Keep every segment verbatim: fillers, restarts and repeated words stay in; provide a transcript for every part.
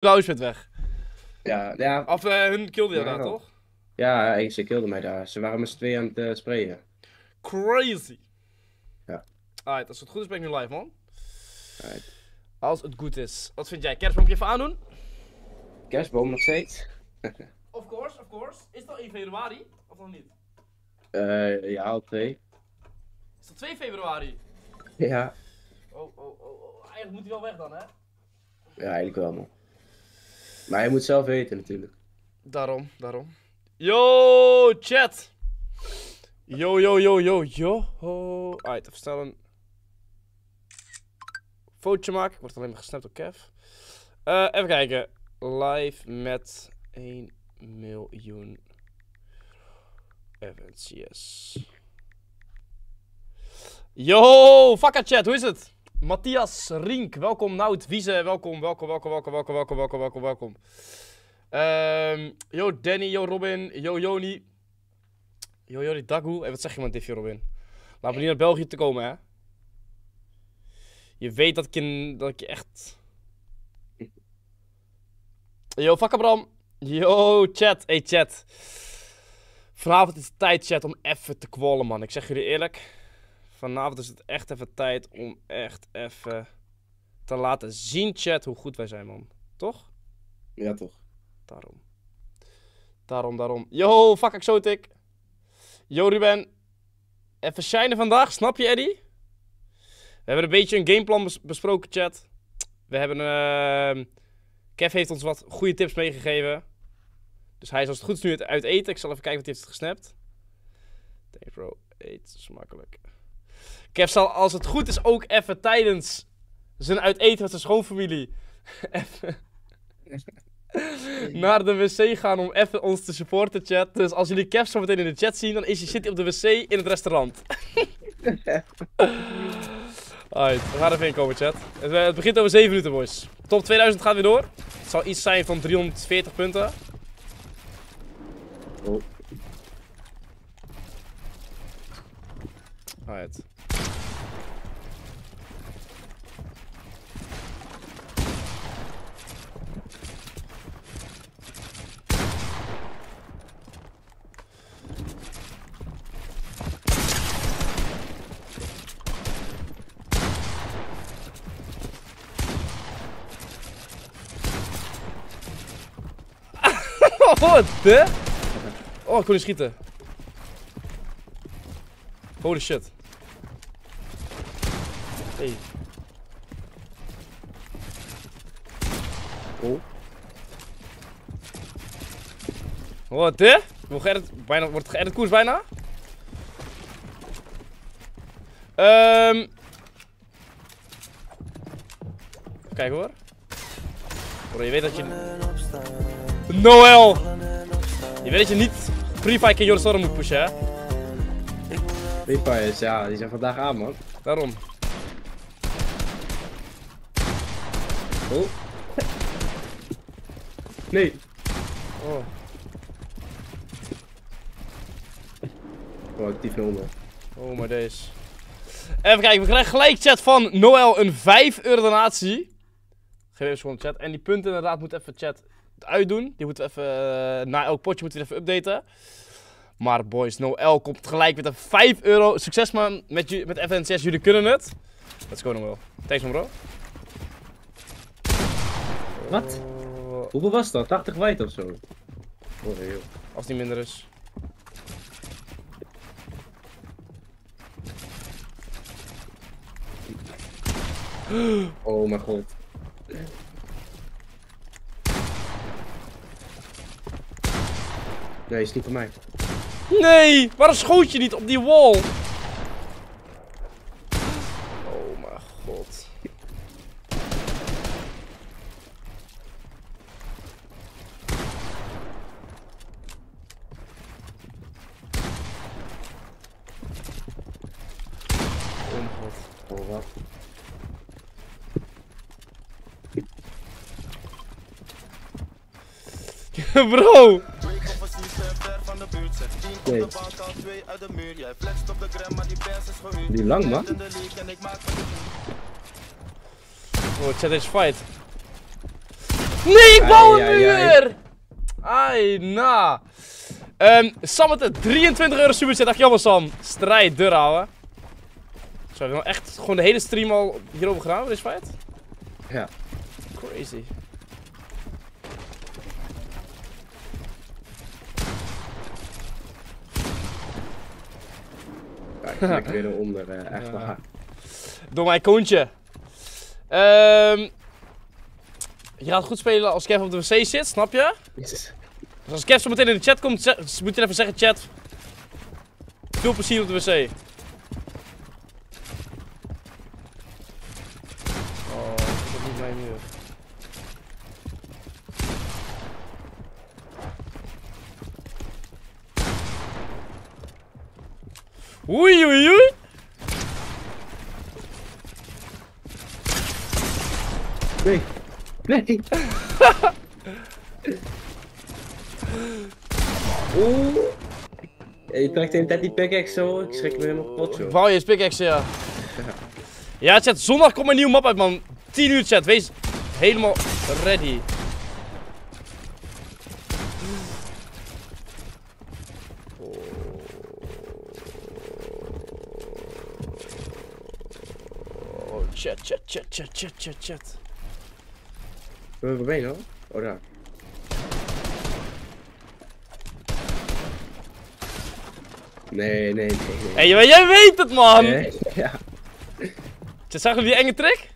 Trouwens werd weg. Ja, ja. Of uh, hun killde jou ja, daar, toch? Ja, ze killde mij daar. Ze waren met z'n tweeën aan het uh, sprayen. Crazy. Ja. Alright, als het goed is ben ik nu live, man. Alright. Als het goed is. Wat vind jij? Kerstboompje even aandoen? Kerstboom nog steeds. Of course, of course. Is dat één februari? Of nog niet? Uh, ja, al twee. Is dat twee februari? Ja. Oh, oh, oh, oh. Eigenlijk moet hij wel weg dan, hè? Ja, eigenlijk wel, man. Maar je moet zelf weten, natuurlijk. Daarom, daarom. Yo, chat! Yo, yo, yo, yo, yo. Alright, even snel een fotootje maken. Ik word alleen maar gesnapt door Kev. Uh, even kijken. Live met één miljoen F N C S. Yo, fucka chat, hoe is het? Matthias Rink, welkom. Nout Wiese, welkom, welkom, welkom, welkom, welkom, welkom, welkom, welkom, welkom. Um, yo Danny, yo Robin, yo Joni. Yo Joni Dagoe. Hey, wat zeg je met Diffie, Robin? Laat me niet naar België te komen, hè. Je weet dat ik, in, dat ik je echt... Yo, fuck Bram. Yo, chat. Hey, chat. Vanavond is het tijd, chat, om even te kwallen, man. Ik zeg jullie eerlijk. Vanavond is het echt even tijd om echt even te laten zien, chat, hoe goed wij zijn, man. Toch? Ja, toch. Daarom. Daarom, daarom. Yo, fuck Exotic. Yo, Ruben. Even shinen vandaag, snap je, Eddie? We hebben een beetje een gameplan bes besproken, chat. We hebben... Uh... Kev heeft ons wat goede tips meegegeven. Dus hij is als het goed is nu het uit eten. Ik zal even kijken wat hij heeft gesnapt. Nee, bro. Eet smakelijk. Kev zal als het goed is ook even tijdens zijn uit eten met zijn schoonfamilie even naar de wc gaan om even ons te supporten, chat. Dus als jullie Kev zo meteen in de chat zien, dan is je zit op de wc in het restaurant. Alright, we gaan even inkomen, chat. Het, het begint over zeven minuten, boys. Top tweeduizend gaat weer door. Het zal iets zijn van driehonderdveertig punten. Oh. Alright. Wat de? Oh, ik kon niet schieten. Holy shit. Hey. Oh. Wat de? Wordt geëdit, bijna, wordt geëdit koers bijna? Um. Kijk hoor. Bro, je weet dat je... Noel! Je weet dat je niet Free Fire in Joris moet pushen, hè? Free Fires, ja, die zijn vandaag aan, man. Daarom. Oh. Nee. Oh. Oh, actief nul. Oh, maar deze. Even kijken, we krijgen gelijk, chat, van Noel een vijf euro donatie. Geef even gewoon chat. En die punten inderdaad moet even chat uitdoen. Die moeten we even, uh, na elk potje moeten we even updaten. Maar boys, Noel komt gelijk met een vijf euro. Succes man met, met F N C S, jullie kunnen het. Let's go Noel. Thanks man bro. Wat? Oh. Hoeveel was dat? tachtig wijd of zo? Oh, heel. Als die minder is. Oh mijn god. Nee, is niet voor mij. Nee, waarom schoot je niet op die wall? Oh mijn god. Oh mijn god. Oh wat. Bro! Nee. Die lang man. Oh, chat is fight. Nee, ik bouw een muur! Ai, na. Um, Sam met de drieëntwintig euro superchat. Dag jammer, Sam. Strijd, deur houden. Zo, we hebben echt gewoon de hele stream al hierover gedaan, deze fight? Ja. Crazy. Kijk, ja, ik weer eronder, uh, echt ja. waar. Door mijn koontje. Um, je gaat goed spelen als Kev op de wc zit, snap je? Yes. Dus als Kev zo meteen in de chat komt, moet je even zeggen, chat. Veel plezier op de wc. Oh, dat is niet mijn muur. Oei, oei, oei. Nee. Nee. Oeh. Je trekt de hele tijd die pickaxe zo. Ik schrik me helemaal kapot, joh. Wauw, je is pickaxe, ja. Ja, chat. Zondag komt een nieuwe map uit, man. tien uur, chat. Wees helemaal ready. Chat, chat, chat, chat, chat, chat, chat. Waar ben je nou? Oh, daar. Nee, nee, nee. nee. Hey, maar jij weet het, man! Nee, ja. Chat, zag je die enge trick?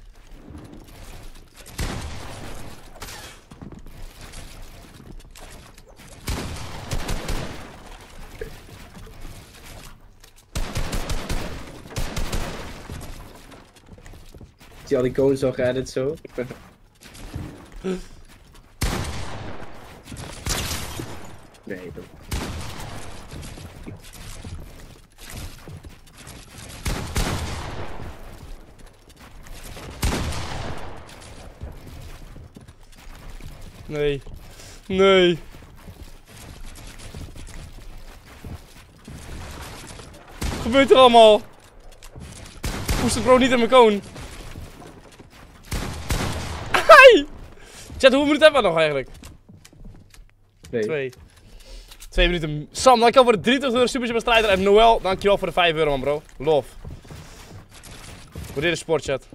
Ik zie al die cones al geëdit zo. Nee, bro. Nee. Nee. Wat gebeurt er allemaal? Poest het bro niet in mijn cone. Chat, hoeveel minuten hebben we nog eigenlijk? Nee. Twee. Twee minuten. Sam, dankjewel voor de drieëntwintig euro superbestrijder. En Noël, dankjewel voor de vijf euro, man, bro. Love. Voor dit is sportchat.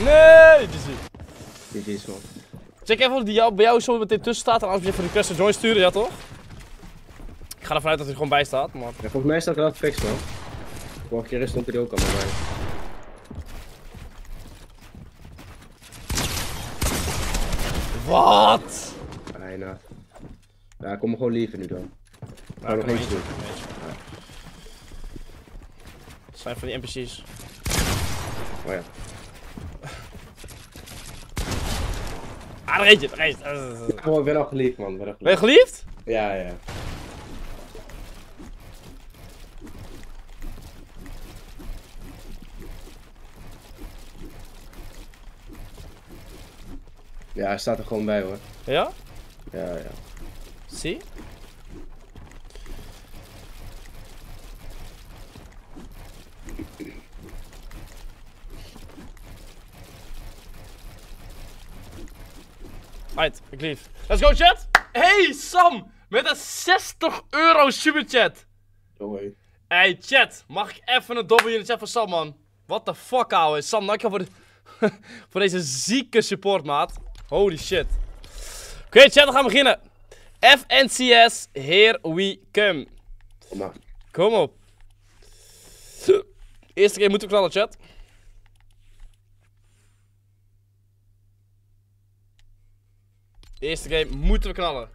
Nee, G G. G G's man. Check even of die jou, bij jou zo meteen tussen staat en als je even een request to join sturen, ja toch? Ik ga ervan uit dat hij er gewoon bij staat, maar... Ja, volgens mij staat er wel fix man. Vorige keer stond hij ook allemaal bij. Wat? Bijna. Ja, kom me gewoon liever nu dan. Maar ja, nog eentje doen. Ja. Het zijn van die N P C's. Oh ja. Ah, daar eentje, daar eentje. Oh, ik ben al geliefd, man. Ben, al geliefd. ben je geliefd? Ja, ja. Ja, hij staat er gewoon bij, hoor. Ja? Ja, ja. Zie? Alright, ik lief. Let's go, chat! Hey, Sam! Met een zestig euro superchat! Oh, hey. Hey, chat! Mag ik even een dobbel in de chat van Sam, man? What the fuck, ouwe? Sam, dankjewel voor, de voor deze zieke support, maat. Holy shit. Oké, okay, chat, we gaan beginnen. F N C S, here we come. Kom op. Kom op. Eerste keer moeten we knallen, chat. De eerste game moeten we knallen.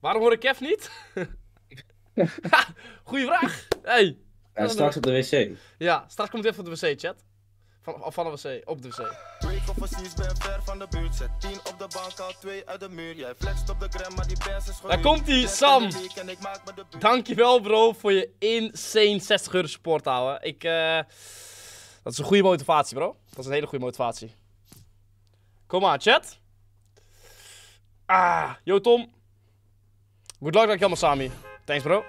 Waarom hoor ik Kev niet? Goeie vraag. Hey. Ja, straks op de wc. Ja, straks komt hij even op de wc, chat. Van, van de wc, op de wc. Twee koffies, ben ver van de buurt. Zet tien op de bank, al twee uit de muur. Jij flext op de gram, maar die pers is gewoon. Daar komt ie, Sam! Dankjewel, bro, voor je insane zestig euro support, ouwe. Ik, uh, dat is een goede motivatie, bro. Dat is een hele goede motivatie. Kom aan, chat. Ah, yo, Tom. Good luck, dankjewel, Masami. Thanks, bro.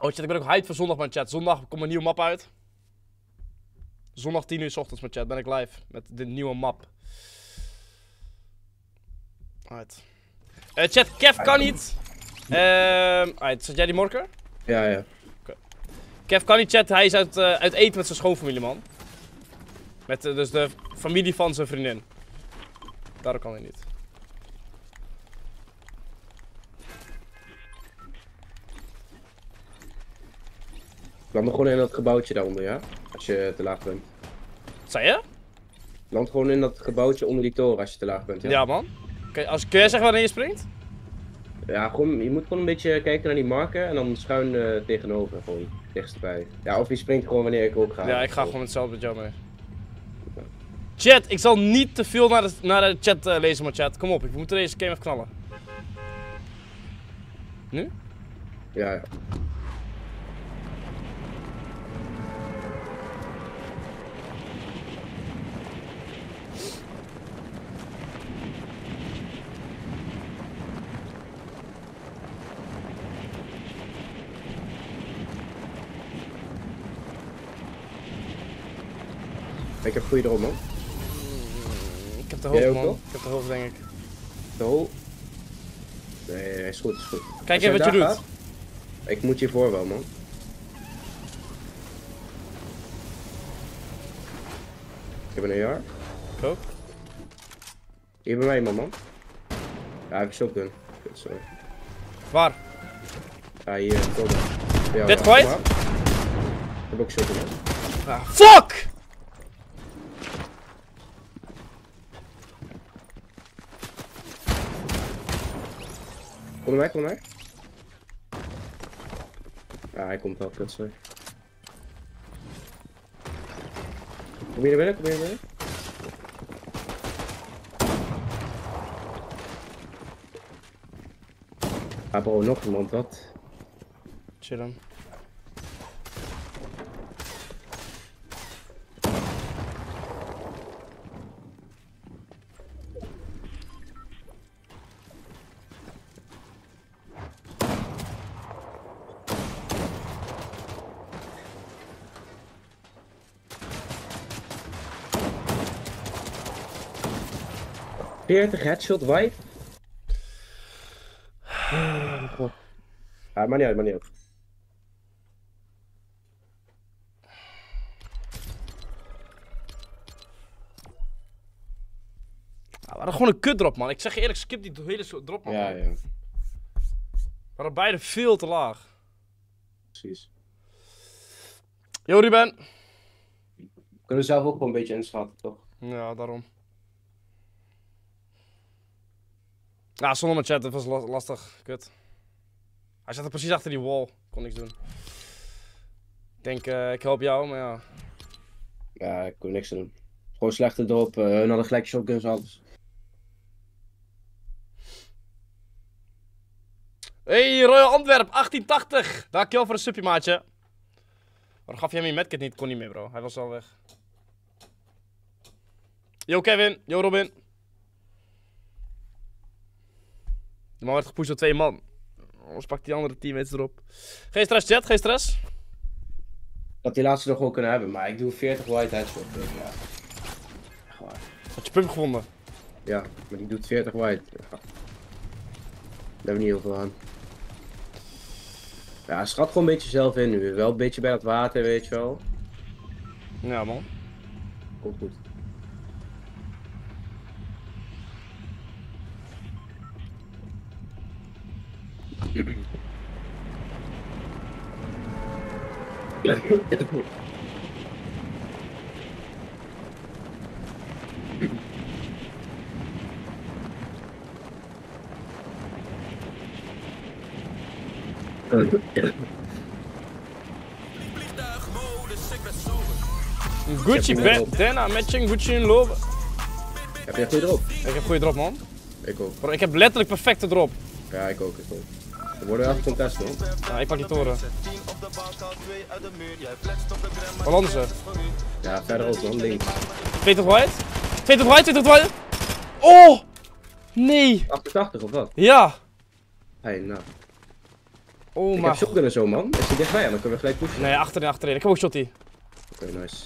Oh chat, ik ben ook hyped voor zondag, man, chat. Zondag komt een nieuwe map uit. Zondag tien uur 's ochtends, man, chat. Ben ik live met de nieuwe map. Alright. Uh, chat, Kev kan niet. Uh, alright, zat jij die morker? Ja, ja. Okay. Kev kan niet, chat. Hij is uit, uh, uit eten met zijn schoonfamilie, man. Met uh, dus de familie van zijn vriendin. Daarom kan hij niet. Land gewoon in dat gebouwtje daaronder, ja? Als je te laag bent. Wat zei je? Land gewoon in dat gebouwtje onder die toren als je te laag bent, ja? Ja, man. Kun, als, kun jij zeggen wanneer je springt? Ja, gewoon, je moet gewoon een beetje kijken naar die marker en dan schuin uh, tegenover, gewoon dichtstbij. Ja, of je springt gewoon wanneer ik ook ga. Ja, ik ga gewoon hetzelfde met jou mee. Ja. Chat, ik zal niet te veel naar de, naar de chat uh, lezen, maar chat. Kom op, ik moet deze game even knallen. Nu? Ja, ja. Ik heb goede droom, man. Ik heb de hoofd, man. Ik heb de hoofd, denk ik. De hoofd? Nee, nee, is goed, is goed. Kijk even wat je doet. Gaat, ik moet hiervoor wel, man. Ik heb een A R. Ik ook. Hier bij mij, man, man. Ja, even shot doen. Sorry. Waar? Ja, hier. Ja, dit gooit? Ik heb ook shot doen, man. Ah, fuck! Kom naar mij, kom naar mij. Ah, hij komt wel, kut, sorry. Kom hier naar binnen, kom hier naar binnen. Ah, bro, nog iemand, wat? Chill hem. veertig headshot, wipe. Ah, maar niet uit, maar niet uit. Ah, we hadden gewoon een kut drop, man. Ik zeg je eerlijk, skip die hele drop, man. Ja, ja. We waren beide veel te laag. Precies. Yo, Ruben. We kunnen zelf ook wel een beetje inschatten, toch? Ja, daarom. Nou, zonder mijn chat, dat was la lastig. Kut. Hij zat er precies achter die wall. Kon niks doen. Ik denk, uh, ik help jou, maar ja. Ja, ik kon niks doen. Gewoon slechte drop. Uh, hun hadden gelijk shotguns, alles. Hey, Royal Antwerp, achttien tachtig. Dankjewel voor een subje, maatje. Waarom gaf jij hem je medkit niet? Kon niet meer, bro. Hij was al weg. Yo, Kevin. Yo, Robin. De man werd gepusht door twee man. Anders pakt die andere teammates erop. Geen stress, chat, geen stress. Dat die laatste nog wel kunnen hebben, maar ik doe veertig wide headshot. Ja. Echt waar. Had je pump gevonden? Ja, maar ik doe veertig wide. Ja. Daar hebben we niet heel veel aan. Ja, schat gewoon een beetje zelf in nu. Wel een beetje bij dat water, weet je wel. Ja, man. Komt goed. Vliegtuigmodus. Een Gucci bandana, matching Gucci en lopen. Heb jij een goede drop? Ik heb een goede drop, man. Ik ook. Bro, ik heb letterlijk perfecte drop. Ja, ik ook. Ik ook. We worden echt contest, hoor. Ja, ik pak die toren. Wat anders, hè? Ja, verder ook, man. Links. twintig white. twintig white, twintig white. Oh! Nee! achtentachtig of wat? Ja! Hey, nou. Oh, ik heb shotten en zo, man. Is die dichtbij? Dan kunnen we gelijk pushen. Nee, achterin, achterin. Ik heb ook shotty. Oké, okay, nice.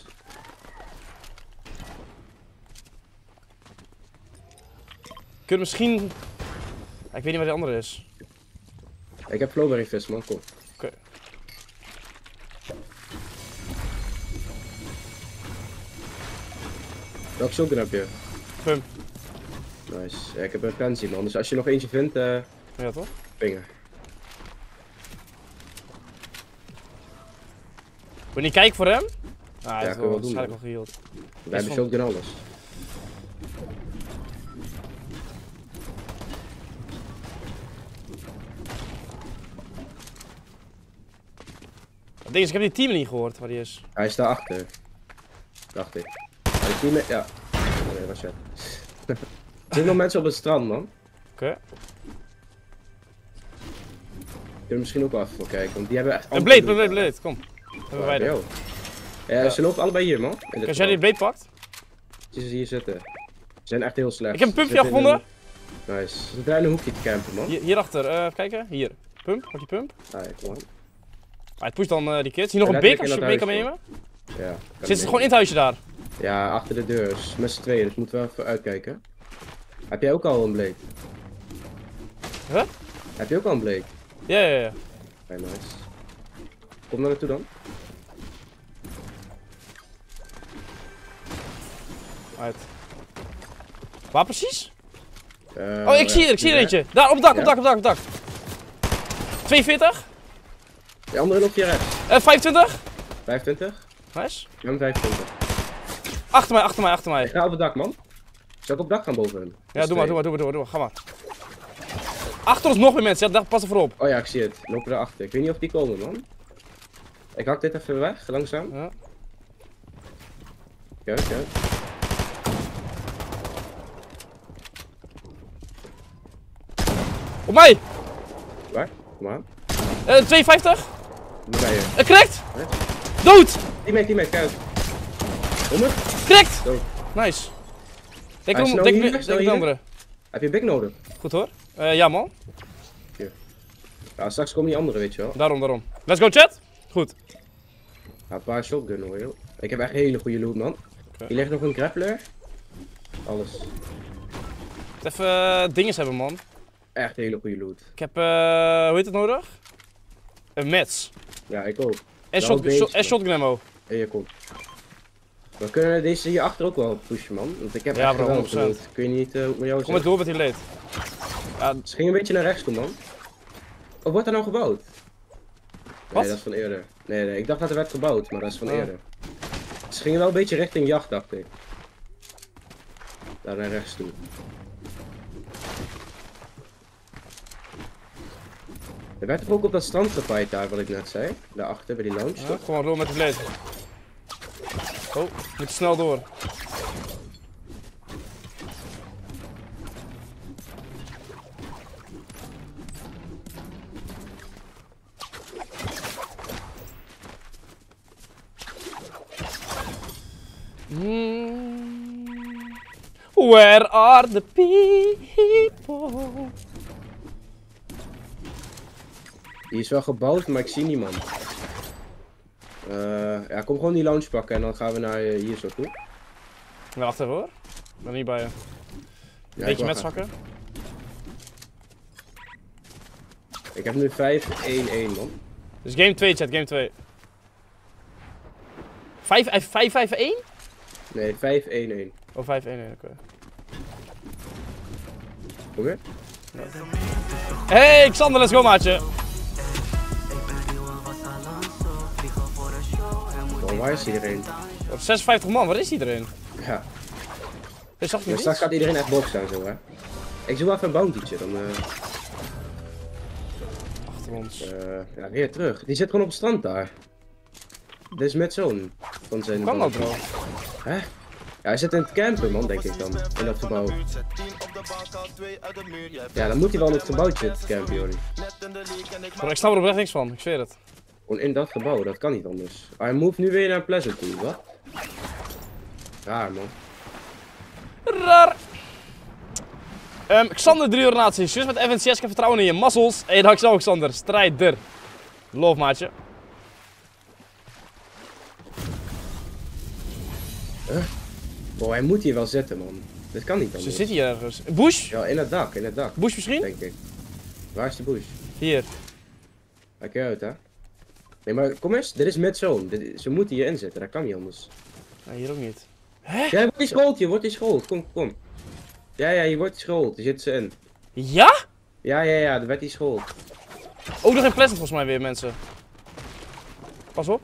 Kun je misschien... Ik weet niet waar die andere is. Ik heb Flowberry Fizz, man. Kom. Oké. Okay. Welk shotgun heb je? Pum. Nice. Ja, ik heb een Frenzy, man. Dus als je nog eentje vindt... Uh... Ja, toch? Pingen. Wil je niet kijken voor hem? Ah, ja, dat is waarschijnlijk wel geheeld. Wij hebben shotgun alles. Ik heb die team niet gehoord waar die is. Hij is daar achter. Dacht ik. Hij team met... Ja. Nee, was het. Er zijn nog mensen op het strand, man. Oké. Okay. Kunnen we misschien ook wel even voor kijken, want die hebben echt... Een blade, blade, blade, kom. Hebben wij dan. Ja, ze lopen allebei hier, man. Als jij die blade pakt? Zie ze hier zitten. Ze zijn echt heel slecht. Ik heb een pumpje al gevonden. Nice. Het is een kleine hoekje te campen, man. Hierachter, even kijken. Hier. Pump, pak die pump. Hij pusht dan die kids. Hier nog een beker, als je een beker meenemen. Ja. Zitten ze gewoon in het huisje daar? Ja, achter de deur. Met z'n tweeën, dus moeten we even uitkijken. Heb jij ook al een blade? Huh? Heb je ook al een blade? Ja, ja, ja. Oké, nice. Kom naar naartoe dan. Uit. Waar precies? Uh, oh, ik zie er, ik zie er eentje. Daar, op het dak, ja. op het dak, op het dak, op het dak. tweeënveertig. De andere loopt hier rechts. Uh, vijfentwintig. vijfentwintig. Nice. En vijfentwintig. Achter mij, achter mij, achter mij. Ik ga op het dak, man. Zal ik op het dak gaan boven? Ja, doe maar, doe maar, doe maar, doe maar, ga maar. Achter ons nog meer mensen, ja, pas ervoor op. Oh ja, ik zie het. Lopen erachter. Ik weet niet of die komen, man. Ik hak dit even weg, langzaam. Ja. Kijk, kijk. Op mij! Waar? Kom aan. Uh, tweeënvijftig? Bij je. Uh, cracked! Huh? Dood! Teammate, teammate, kijk. honderd? Cracked! Dood. Nice. Denk om denk hier, denk de andere. Heb je big nodig? Goed hoor. Uh, ja, man. Hier. Ja, straks komen die anderen, weet je wel. Daarom, daarom. Let's go, chat! Goed. Ja, een paar shotgun hoor, joh. Ik heb echt hele goede loot, man. Okay. Hier ligt nog een grappler. Alles. Even uh, dinges hebben, man. Echt hele goede loot. Ik heb, uh, hoe heet het nodig? Een mats. Ja, ik ook. En, shot shot en shotgun ammo. Ja, je komt. We kunnen deze hier achter ook wel pushen, man. Want ik heb ja, echt wel een Kun je niet uh, met jou Kom maar door met die leed. Ja. Ze ging een beetje naar rechts, kom, man. Oh, wordt er nou gebouwd? Wat? Nee, dat is van eerder. Nee, nee, ik dacht dat er werd gebouwd, maar dat is van oh. eerder. Ze gingen wel een beetje richting jacht, dacht ik. Daar naar rechts toe. Er werd toch ook op dat strand gefight daar, wat ik net zei? Daarachter, bij die lounge. Ja, gewoon door met de blade. Oh, moet snel door. Where are the people? Die is wel gebouwd, maar ik zie niemand. Uh, ja, kom gewoon die lounge pakken en dan gaan we naar uh, hier zo toe. Wacht even hoor. Ik ben niet bij je. Een ja, beetje met zakken. Ik heb nu vijf een een, man. Dus game twee, chat, game twee. vijf vijf een? Nee, vijf een een. Oh, vijf een een, oké. Okay. Oké? Okay? Ja. Hey, Xander, let's go, maatje. Oh, waar is iedereen? Op zesenvijftig man, waar is iedereen? Ja. Is dat niet? Straks gaat iedereen echt boxen en zo, hè? Ik doe wel even een bountytje, dan... Uh... Achter ons. Uh, ja, weer terug. Die zit gewoon op het strand daar. Dus met zo'n. Van zijn. Kan dat wel. Hè? Ja, hij zit in het camper, man, denk ik dan. In dat gebouw. Ja, dan moet hij wel in het gebouw zitten, camper, joh. Maar ik snap er oprecht niks van, ik zweer het. Gewoon in dat gebouw, dat kan niet anders. Hij moet nu weer naar Pleasant toe, wat? Raar, man. Raar! Um, Xander, drie relaties. Just met F N C S, ik heb vertrouwen in je muscles. Hé, hey, dag zo, Xander. Strijder. Love, maatje. Huh? Oh, hij moet hier wel zitten, man. Dit kan niet anders. Ze zit hier ergens. Bush? Ja, in het dak, in het dak. Bush misschien? Denk ik. Waar is de bush? Hier. Hij kan uit, hè? Nee, maar kom eens. Dit is mid-zone. Ze moeten hierin zitten. Dat kan niet anders. Nee, hier ook niet. Hè? Jij wordt die school, je wordt die school. Kom, kom. Ja, ja, je wordt die school. Daar zitten ze in. Ja? Ja, ja, ja. Daar werd die school. Ook nog in Pleasant volgens mij weer, mensen. Pas op.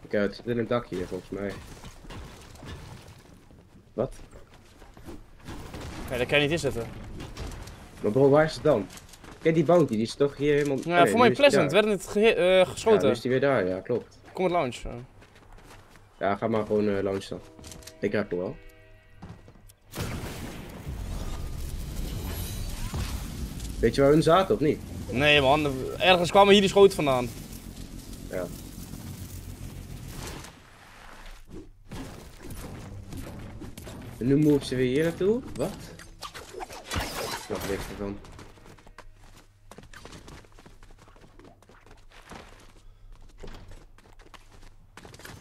Kijk uit. Dit is een dak hier, volgens mij. Wat? Nee, daar kan je niet in zitten. Maar bro, waar is het dan? Kijk, die bounty, die is toch hier helemaal... Ja, nee, voor mij Pleasant. Werd het uh, geschoten. Ja, nu is die weer daar. Ja, klopt. Kom met lounge. Uh. Ja, ga maar gewoon uh, lounge dan. Ik heb hem wel. Weet je waar hun zaten, of niet? Nee, man. Ergens kwamen hier die schoten vandaan. Ja. En nu move ze weer hier naartoe. Wat? Wat ligt er van?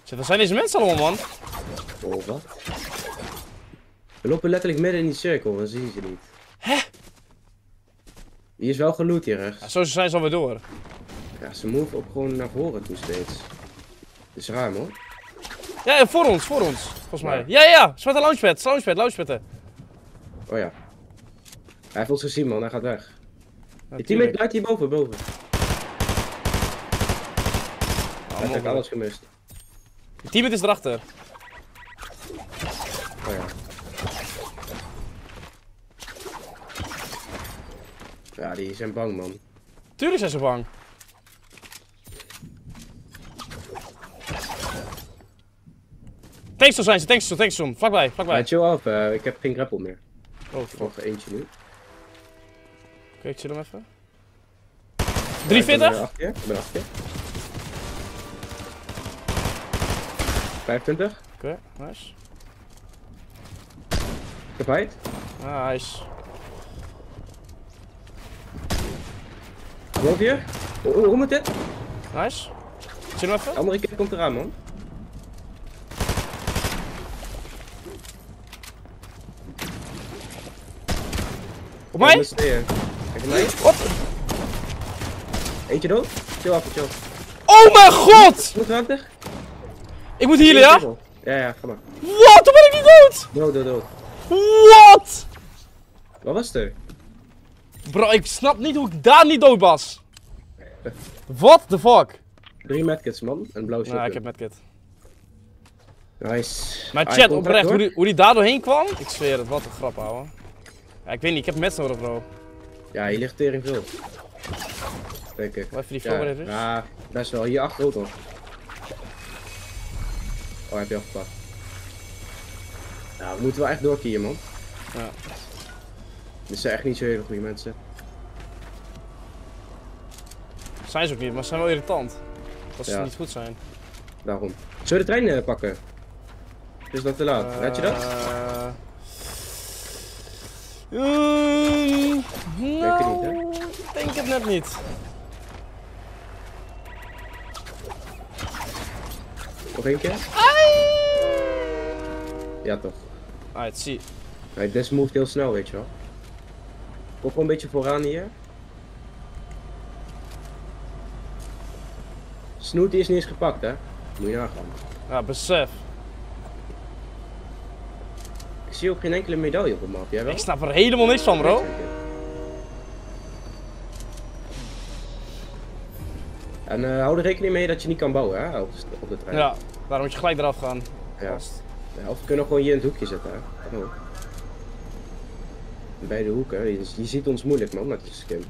Zit, wat zijn deze mensen allemaal, man? Oh, wat? We lopen letterlijk midden in die cirkel, dan zien ze niet. Hè? Hier is wel geloot hier rechts. Ja, zo zijn ze alweer door. Ja, ze move op gewoon naar voren toe steeds. Is ruim, hoor. Ja, voor ons, voor ons, volgens ja. mij. Ja, ja, zwarte launchpad, launchpad, launchpad. Oh ja. Hij heeft ons gezien, man, hij gaat weg. Ja, die teammate blijft hier boven, boven. Oh, hij heeft alles gemist. Die teammate is erachter. Oh ja. Ja, die zijn bang, man. Tuurlijk zijn ze bang. Tankstel zijn ze, tankstel, tankstel, vlakbij, vlakbij. Ja, chill af, uh, ik heb geen grapple meer. Oh, nog eentje nu. Oké, okay, ik chill hem even. drieënveertig? Ja, ik ben achter. vijfentwintig. Oké, okay, nice. Ik heb height. Nice. Geloof je? Hoe, hoe moet dit? Nice. Chill hem even. De andere keer komt eraan, man. Op mij? Kijk hem mee. Op. Eentje dood. Chill af, chill. Oh mijn god! Moet er? Ik moet healen, ja? Ja, ja, ga maar. Wat? Toen ben ik niet dood! Dood, dood, dood. Wat? Wat was er? Bro, ik snap niet hoe ik daar niet dood was. What the fuck? Drie medkits, man. Een blauw shotgun. Ja, ik heb medkit. Nice. Maar chat, oprecht, hoe die, hoe die daar doorheen kwam? Ik zweer het, wat een grap, ouwe. Ja, ik weet niet, ik heb meds nodig, bro. Ja, hier ligt tering veel. Denk ik. Even die Flowberry Fizz. Ja, best wel. Hier achter ook nog. Oh, heb je al gepakt. Nou, we moeten wel echt doorkieën, man. Ja. Dit zijn echt niet zo hele goede mensen. Zijn ze ook niet, maar ze zijn wel irritant. Als ze ja. niet goed zijn. Daarom. Zullen we de trein uh, pakken? Het is nog te laat. Uh... Laat je dat? Ehm, uh, nou, ik denk het net niet. Nog één keer? Ai! Ja toch. Alright, zie. Hij des moved heel snel, weet je wel. Kom gewoon een beetje vooraan hier. Snoot is niet eens gepakt, hè? Moet je nagaan. Ja, besef. Ik zie ook geen enkele medaille op de map, jij wel? Ik snap er helemaal niks van, bro. En uh, hou er rekening mee dat je niet kan bouwen, hè, op de, op de trein. Ja, daarom moet je gelijk eraf gaan. Ja. Ja, of we kunnen gewoon hier in het hoekje zitten, hè. Oh. Bij de hoeken, je, je ziet ons moeilijk, man, met je skin.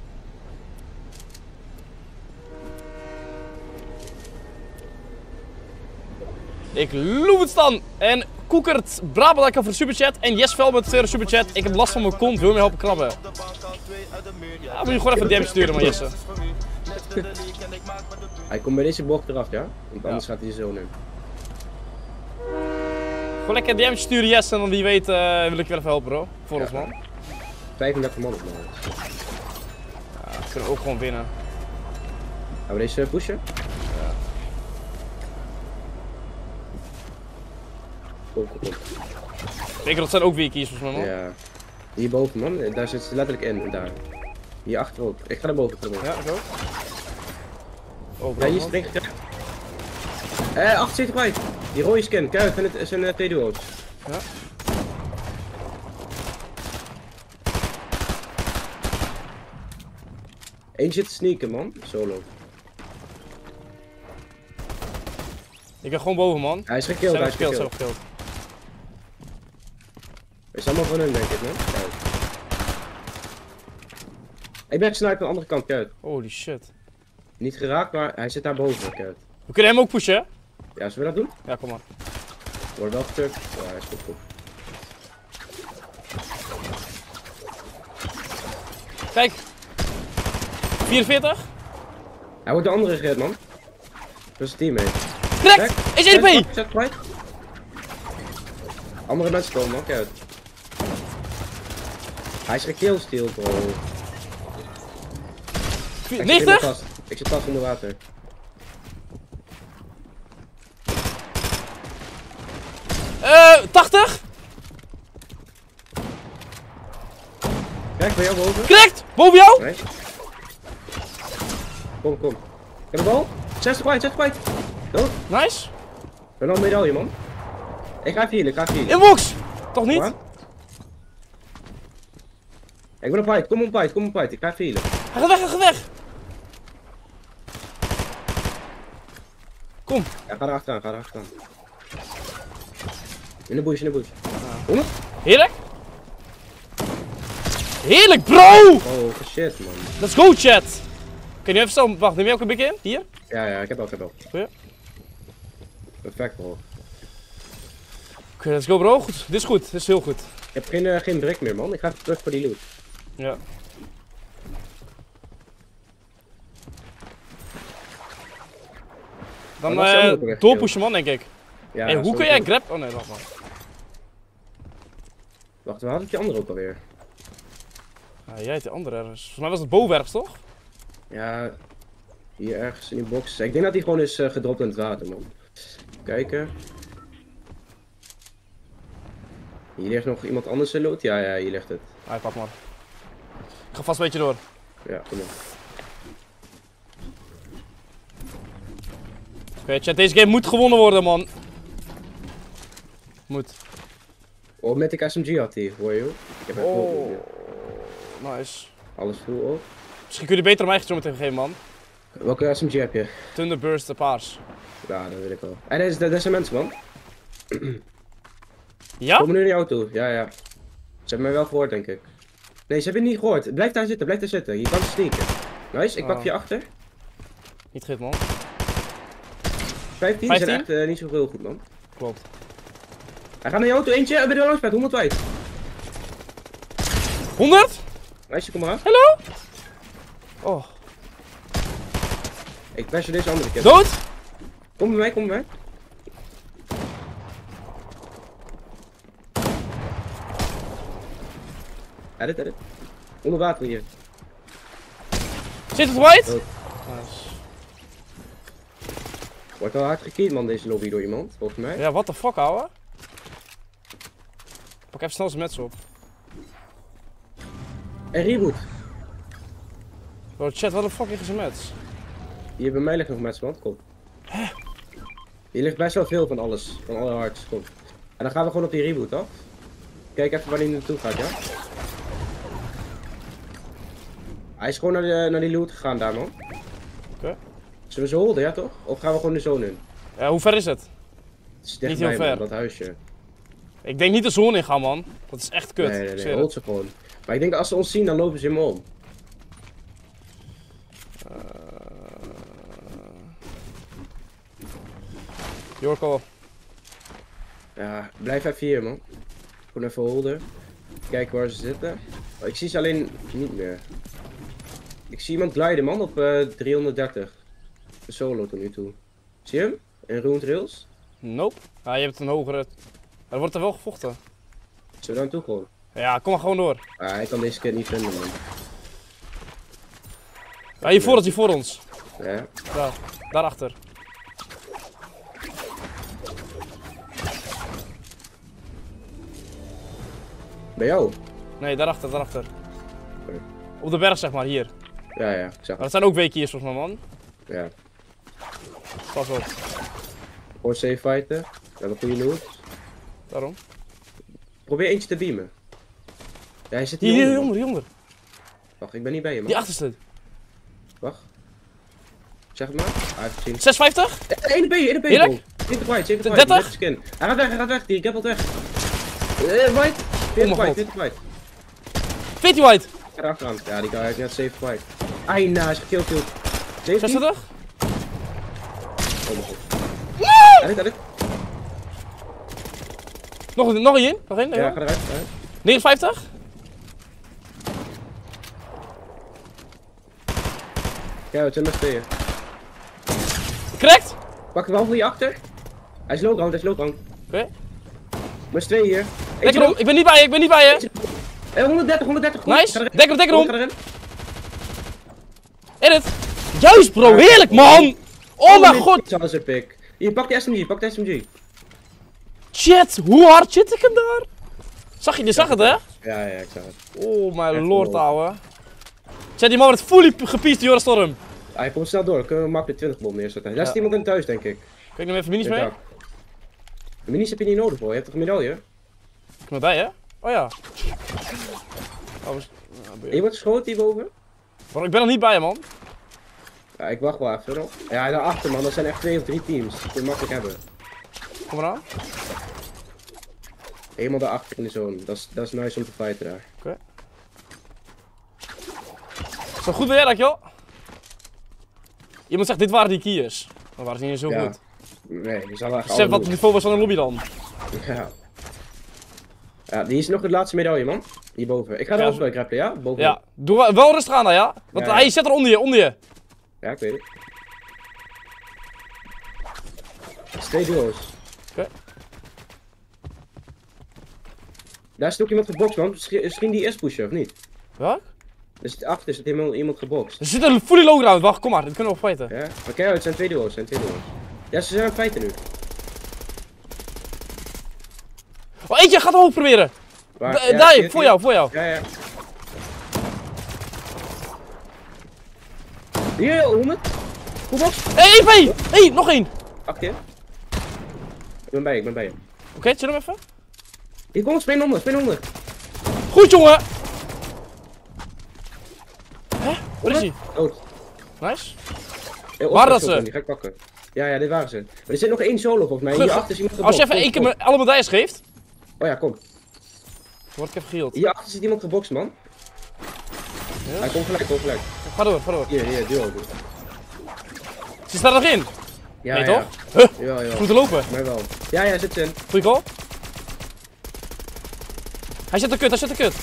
Ik Loebetstan en Koekert Brabant, dank je voor superchat. En Yes Vel met de superchat. Ik heb last van mijn kont, wil je me helpen krabben? Ja, moet je gewoon even D M sturen, maar Jesse. Hij komt bij deze bocht eraf, ja? Want anders ja. gaat hij zo nu. Gewoon lekker D M sturen, Jesse, en dan wie weet uh, wil ik weer even helpen, bro. Voor ja. ons, man. vijfendertig man op, man. Ja, we kunnen ook gewoon winnen. Gaan we deze pushen? Ja. Kom, kom, kom. Zeker, dat zijn ook weer kiezers, man. Ja. Hierboven, man. Daar zit ze letterlijk in, daar. Hier achter ook. Ik ga naar boven, boven. Ja, zo. Oh, ja, hier springt het. Eh, achtenzeventig kwijt. Die rode skin, kijk, en het zijn uh, twee duo's. Ja. Eentje zit te sneaken, man. Solo. Ik ben gewoon boven, man. Hij is gekillt, hij is gekillt. Hij is allemaal van hun, denk ik, man. Kijk. Ik ben gesniped aan de andere kant, kijk. Holy shit. Niet geraakt, maar hij zit daar boven, kijk. We kunnen hem ook pushen, hè? Ja, zullen we dat doen? Ja, kom maar. Wordt wel getukt. Ja, hij is goed, goed. Kijk. vierenveertig. Hij wordt de andere gered, man. Dat is een teammate. Trek! Is E D P! Zet kwijt. Andere mensen komen, man. Kijk uit. Hij is gekillsteeld, bro. negentig? Ik zit vast onder water. Eh, uh, tachtig? Kijk, bij jou boven. Correct! Boven jou? Nee. Kom, kom. Heb de bal? zestig kwijt, zestig kwijt. Dood. Nice. Ben al een medaille, man. Ik ga even healen, ik ga even healen. Inbox! Toch niet? Kom ik ben op fight, kom op fight, kom op fight. Ik ga even healen. Hij gaat weg, hij gaat weg. Kom. Ja, ga erachteraan, ga erachteraan. In de bush, in de bush. Kom op. Heerlijk. Heerlijk, bro! Oh, shit, man. Let's go, chat. Oké, nu even staan. Wacht, neem jij ook een bikje in? Hier? Ja, ja, ik heb al, ik heb al. Goeie. Perfect, bro. Oké, okay, let's go, bro. Goed. Dit is goed, dit is heel goed. Ik heb geen, uh, geen druk meer, man. Ik ga even terug voor die loot. Ja. Dan uh, doorpushen, man, denk ik. Ja, hey, hoe kun jij grab? Oh nee, wacht maar. Wacht, waar had ik die andere ook alweer? Ah, jij hebt die andere ergens. Volgens mij was het boven ergens, toch? Ja, hier ergens in die box. Ik denk dat hij gewoon is uh, gedropt in het water, man. Even kijken. Hier ligt nog iemand anders in lood? Ja, ja, hier ligt het. Hij pakt maar. Ik ga vast een beetje door. Ja, kom op. Oké, chat, deze game moet gewonnen worden, man. Moet. Oh, met ik S M G had hij, hoor je? Ik heb echt oh, nice. Alles full op. Misschien kun je beter om mij zo meteen geven, man. Welke S M G heb je? Thunderburst, de paars. Ja, dat weet ik wel. En dat, dat zijn mensen, man. Ja? Kom nu naar jou toe, ja, ja. Ze hebben mij wel gehoord, denk ik. Nee, ze hebben het niet gehoord. Blijf daar zitten, blijf daar zitten. Je kan sneaken. Nice, ik pak oh. je achter. Niet gek, man. vijftien zijn echt uh, niet zo heel goed, man. Klopt. Hij gaat naar jou toe, eentje, bij de launchpad, honderd wijd. honderd? Meisje, kom maar aan. Hallo? Oh. Ik bash je deze andere keer. Dood? Kom bij mij, kom bij mij. Edit, edit. Onder water hier. Zit het wijd? Wordt wel hard gekeerd, man, deze lobby door iemand, volgens mij. Ja, what the fuck, ouwe. Pak even snel zijn mets op. En reboot. Bro, chat, wat de fuck liggen zijn mets? Hier bij mij ligt nog mets, man, kom. Hè? Hier ligt best wel veel van alles, van alle hearts, kom. En dan gaan we gewoon op die reboot, af. Kijk even waar hij naartoe gaat, ja. Hij is gewoon naar, de, naar die loot gegaan daar, man. Oké. Okay. Zullen we ze holden, ja toch? Of gaan we gewoon de zone in? Ja, hoe ver is het? Het is niet heel ver. Man, dat huisje. Ik denk niet de zone in gaan, man. Dat is echt kut. Nee, nee, nee, nee. Hold ze gewoon. Maar ik denk dat als ze ons zien, dan lopen ze helemaal om. Uh... Jorko. Ja, blijf even hier, man. Gewoon even holden. Kijken waar ze zitten. Oh, ik zie ze alleen niet meer. Ik zie iemand glijden, man, op uh, driehonderddertig. Een solo tot nu toe. Zie je hem? In Ruined Rails? Nope. Ah, je hebt een hogere... Er wordt er wel gevochten. Zullen we daar naartoe komen? Ja, kom maar gewoon door. Ah, hij kan deze keer niet vinden, man. Ja, hier voor ons, hier voor ons. Ja. Daar, daarachter. Bij jou? Nee, daarachter, daarachter. Okay. Op de berg, zeg maar, hier. Ja, ja, ik zag. Maar dat zijn ook weekjes, volgens mij, man. Ja. Pas op. Voor safe fighten. We hebben goede loot. Daarom. Probeer eentje te beamen. Ja, hij zit hier. Hier, hieronder, hieronder. Wacht, ik ben niet bij je, man. Die achterste. Wacht. Zeg het maar. Ah, hij heeft gezien. zesenvijftig? Ja, in de been, in de been. Heerlijk. zeventig white, zeventig white. dertig? Hij gaat weg, hij gaat weg. Die gappelt weg. Uh, white. veertig white, veertig white. veertig white. Ja, achteraan. Ja, die guy heeft net zeven white. Aina, hij is gekillt, kill. zestig? Oh mijn god. Edit, edit. Nog, nog een in, nog een. Ja, ga eruit, ga eruit. negenenvijftig? Ja, het zijn nog tweeën. Correct! Pak hem wel voor je achter. Hij is low ground, hij is low ground. Oké. Okay. Maar is twee hier. Dek erom, ik ben niet bij je, ik ben niet bij je. Eh, honderddertig, honderddertig. Goed. Nice, dek erom, dek erom. Edit. Juist bro, heerlijk man! Oh mijn god! Dat is een pik. Hier, pak de S M G, pak de S M G. Shit, hoe hard shit ik hem daar? Zag je, je zag het hè? Ja, ja, ik zag het. Oh mijn lord, ouwe. Zet die man werd fully gepiest door de storm. Hij komt snel door, kunnen we makkelijk twintig bom neerzetten. Daar zit iemand in thuis, denk ik. Kun je nog even minis mee? De minis heb je niet nodig hoor, je hebt toch een medaille? Ik ben erbij hè? Oh ja. Je wordt geschoten hierboven? Ik ben er niet bij man. Ja, ik wacht wel even. Ja, daarachter man, dat zijn echt twee of drie teams. Dat kun je makkelijk hebben. Kom maar aan. Helemaal daarachter in de zone. Dat is, dat is nice om te fighten daar. Oké. Okay. Zo goed weer, dankjewel. Iemand zegt, dit waren die kiers. Maar waren ze niet zo ja. goed. Nee, die zijn wel echt Zef, wat het niveau was van een lobby dan. Ja. Ja, die is nog het laatste medaille, man. Hierboven. Ik ga er ook bij grappelen, ja? Boven. Ja. Doe wel rustig aan, ja? Want ja, ja. hij zit er onder je, onder je. Ja, ik weet het. Twee duo's. Oké. Okay. Daar zit ook iemand geboxt, man. Misschien die eerst pushen, of niet? Wat? Er zit achter, zit helemaal iemand geboxt. Er zit een fully low ground, wacht, kom maar, dit kunnen we wel fighten. Ja, oké, okay, het zijn twee duo's, het zijn twee duo's. Ja, ze zijn aan het fighten nu. Oh, eentje, gaat omhoog proberen! Waar? Ja, daar, voor jou, voor jou. Ja, ja. Hier, honderd. Geboxt. Hé, hey, één, hey, nog één! Achter. Ik ben bij je, ik ben bij je. Oké, okay, chill hem even. Hier, kom, spin onder, spin onder. Goed, jongen! Waar is hij? Dood. Nice. Hey, waren dat ze? Die ga ik pakken. Ja, ja, dit waren ze. Maar er zit nog één solo volgens mij. Hierachter is iemand geboxt. Als je even één keer alle medailles geeft. Oh ja, kom. Word ik even geheeld. Hierachter zit iemand geboxt, man. Yes. Hij komt gelijk, komt gelijk. Ga door, ga door. Hier, hier, duo. Ze staat er nog in? Ja, nee, ja. toch? Huh? Ja, ja. Goed te lopen. Maar wel. Ja, ja, zit erin. Goeie call. Hij zit de kut, hij zit de kut.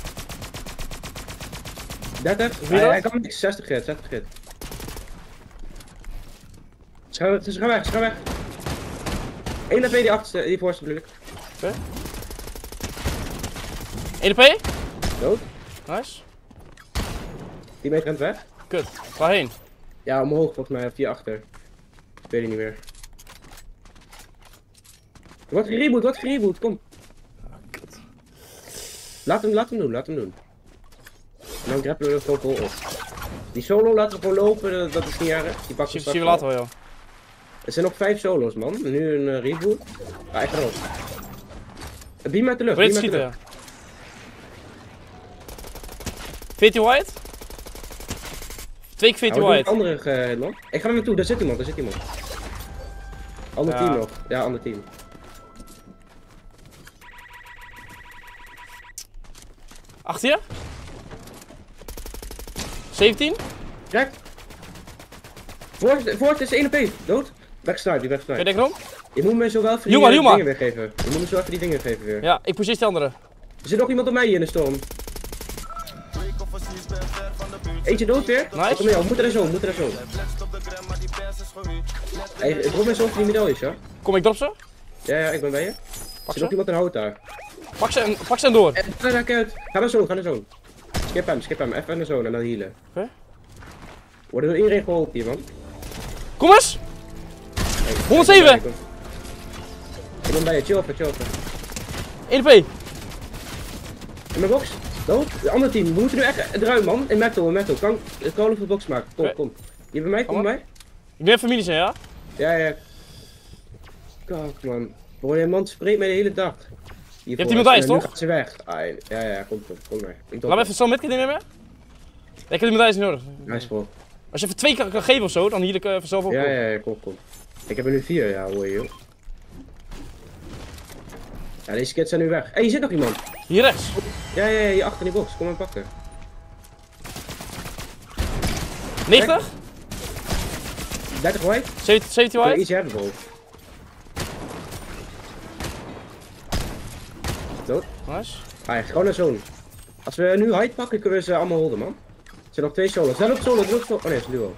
dertig? Hij, hij kan niks. zestig grit, zestig grit. Ze gaan, ze gaan weg, ze gaan weg. één A P die achterste, die voorste bedoel ik. Oké. één A P? Dood. Nice. Die meter rent weg. Kut, waarheen? Ja, omhoog volgens mij, via achter. Ik weet het niet meer. Wat gereboot, wat gereboot, kom. Ah, kut. Laat hem, laat hem doen, laat hem doen. En dan grappen we er gewoon op. Die solo laten we gewoon lopen, dat is niet erg. Die pakken we straks. Zie je later wel, joh. Er zijn nog vijf solo's, man. Nu een uh, reboot. Ah, ik ga erop. Beam uit de lucht, beam uit de lucht. veertien white? Twee keer veertien white. Andere uh, ik ga er naartoe, daar zit iemand, daar zit iemand. Ander ja. team nog. Ja, ander team. Achter je? zeventien? Kijk. Voorst is één A P, dood. Backstart, die backstart. Kun je denk erom? Je moet me zo wel even die Juma, Juma. dingen weggeven. Je moet me zo even die dingen geven weer. Ja, ik positie de andere. Er zit nog iemand op mij hier in de storm. Eentje dood weer. Nice. Kom mee, moet er zo, moet er zo. Hey, drop mij zo of die middel is, ja? Kom, ik drop ze? Ja, ja, ik ben bij je. Pak er nog iemand in hout daar. Pak ze en, pak ze en door. En, ga naar uit. Ga naar zo, ga naar zo. Skip hem, skip hem. Even naar zo en dan healen. Oké. Okay. Wordt door iedereen geholpen hier, man. Kom eens! Hey, honderdzeven! Ik ben, ik ben bij je, chill even, chill even. één P. In mijn box? Dood? De andere team, we moeten nu echt eruit, man. In metal, in metal. Kan ik kan over de box maken. Kom, okay. Kom. Je bij mij, kom, kom bij mij. Ik ben even minis, hè, ja? Ja, ja. Kak, man. Broer, die man spreekt mij de hele dag. Hiervoor. Je hebt iemand ijs, toch? Gaat ze weg. Ah, ja, ja, kom, kom, kom maar. Laat me even zo'n medkit nemen. Ik heb iemand ijs nodig. Nice, bro. Als je even twee kan geven of zo, dan hier even zelf op. Ja, ja, ja, kom, kom. Ik heb er nu vier, ja, hoor je, joh. Ja, deze kids zijn nu weg. Hé, hey, hier zit nog iemand. Hier rechts. Ja, ja, ja, hier achter die box. Kom maar pakken. negentig? dertig white? zeventien white? Iets hebben, bro. Dood. Nice. Ah, ja, gewoon naar zone. Als we nu height pakken, kunnen we ze allemaal holden, man. Er zijn nog twee solos. Zijn op solo, druk solo. Oh nee, het is duo.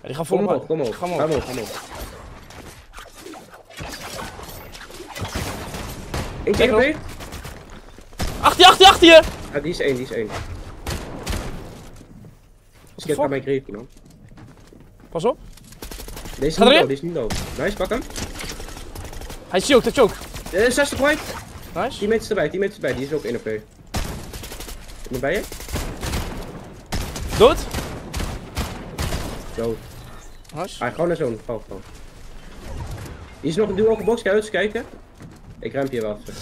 Ja, die gaan voor omhoog. Kom op, kom op. Ga omhoog, ga omhoog. Eentje één op één. Achter je, achter je, achter je! Ja, die is één, die is één. Skip aan mijn grief, man. Pas op. Deze is niet dood, die is niet dood. Nice, pak hem. Hij is choked, hij choked. Uh, zestig white. Nice. Die mensen erbij, die mensen erbij, die is ook één op één. Ik ben bij je. Dood? Dood. Nice. Ah, gewoon naar zo'n val, val. Hier is nog een duo op de box, kijk uit, kijken. Ik ruim hier wel achter.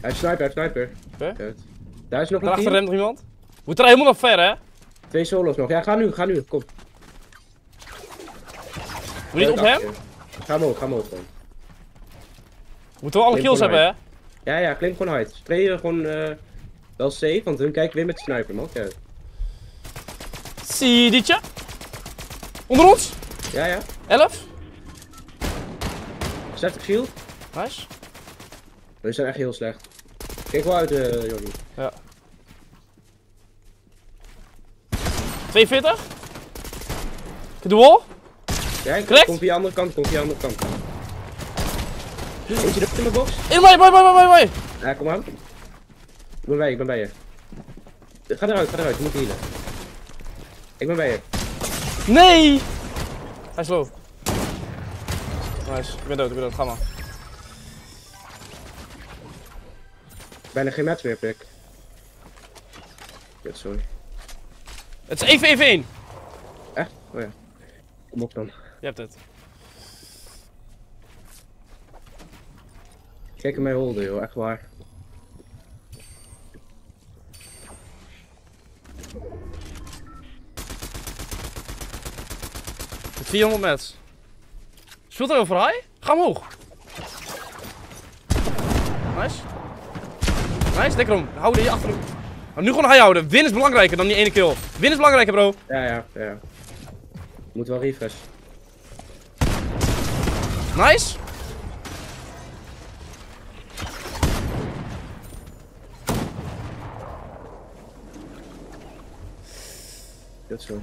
Hij heeft sniper, hij heeft sniper. Okay. Daar is nog een achter remt nog iemand. We moeten er helemaal nog ver, hè? Twee solos nog. Ja, ga nu, ga nu, kom. Wil je niet op hem? Ga omhoog, ga omhoog gewoon. Moeten we alle kills hebben, hè? Ja, ja, klim gewoon hard. Spreken gewoon uh, wel safe, want hun kijken weer met de sniper, man. Kijk. Zie je ditje? Onder ons? Ja, ja. elf? zestig shield. Nice. We zijn echt heel slecht. Kijk wel uit, uh, Jordi. Ja. tweeënveertig? Ik doe al. Ja, correct. Kom via de andere kant, kom via de andere kant. Eentje in de box. In mij, mij, mij, mij, mij. Ja, kom aan. Ik ben bij je, ik ben bij je. Ga eruit, ga eruit, je moet healen. Ik ben bij je. Nee! Hij is low. Nice, ik ben dood, ik ben dood, ga maar. Bijna geen match meer, pik. Ja, sorry. Het is één tegen één! Echt? Oh ja. Kom op dan. Je hebt het. Kijk hem mee holden, joh, echt waar. Met vierhonderd mets. Speelt hij over high? Ga omhoog. Nice. Nice, lekker om. Houden hier achter hem. Nou, nu gewoon high houden. Win is belangrijker dan die ene kill. Win is belangrijker, bro. Ja, ja, ja. Moet wel refresh. Nice. Dat zo.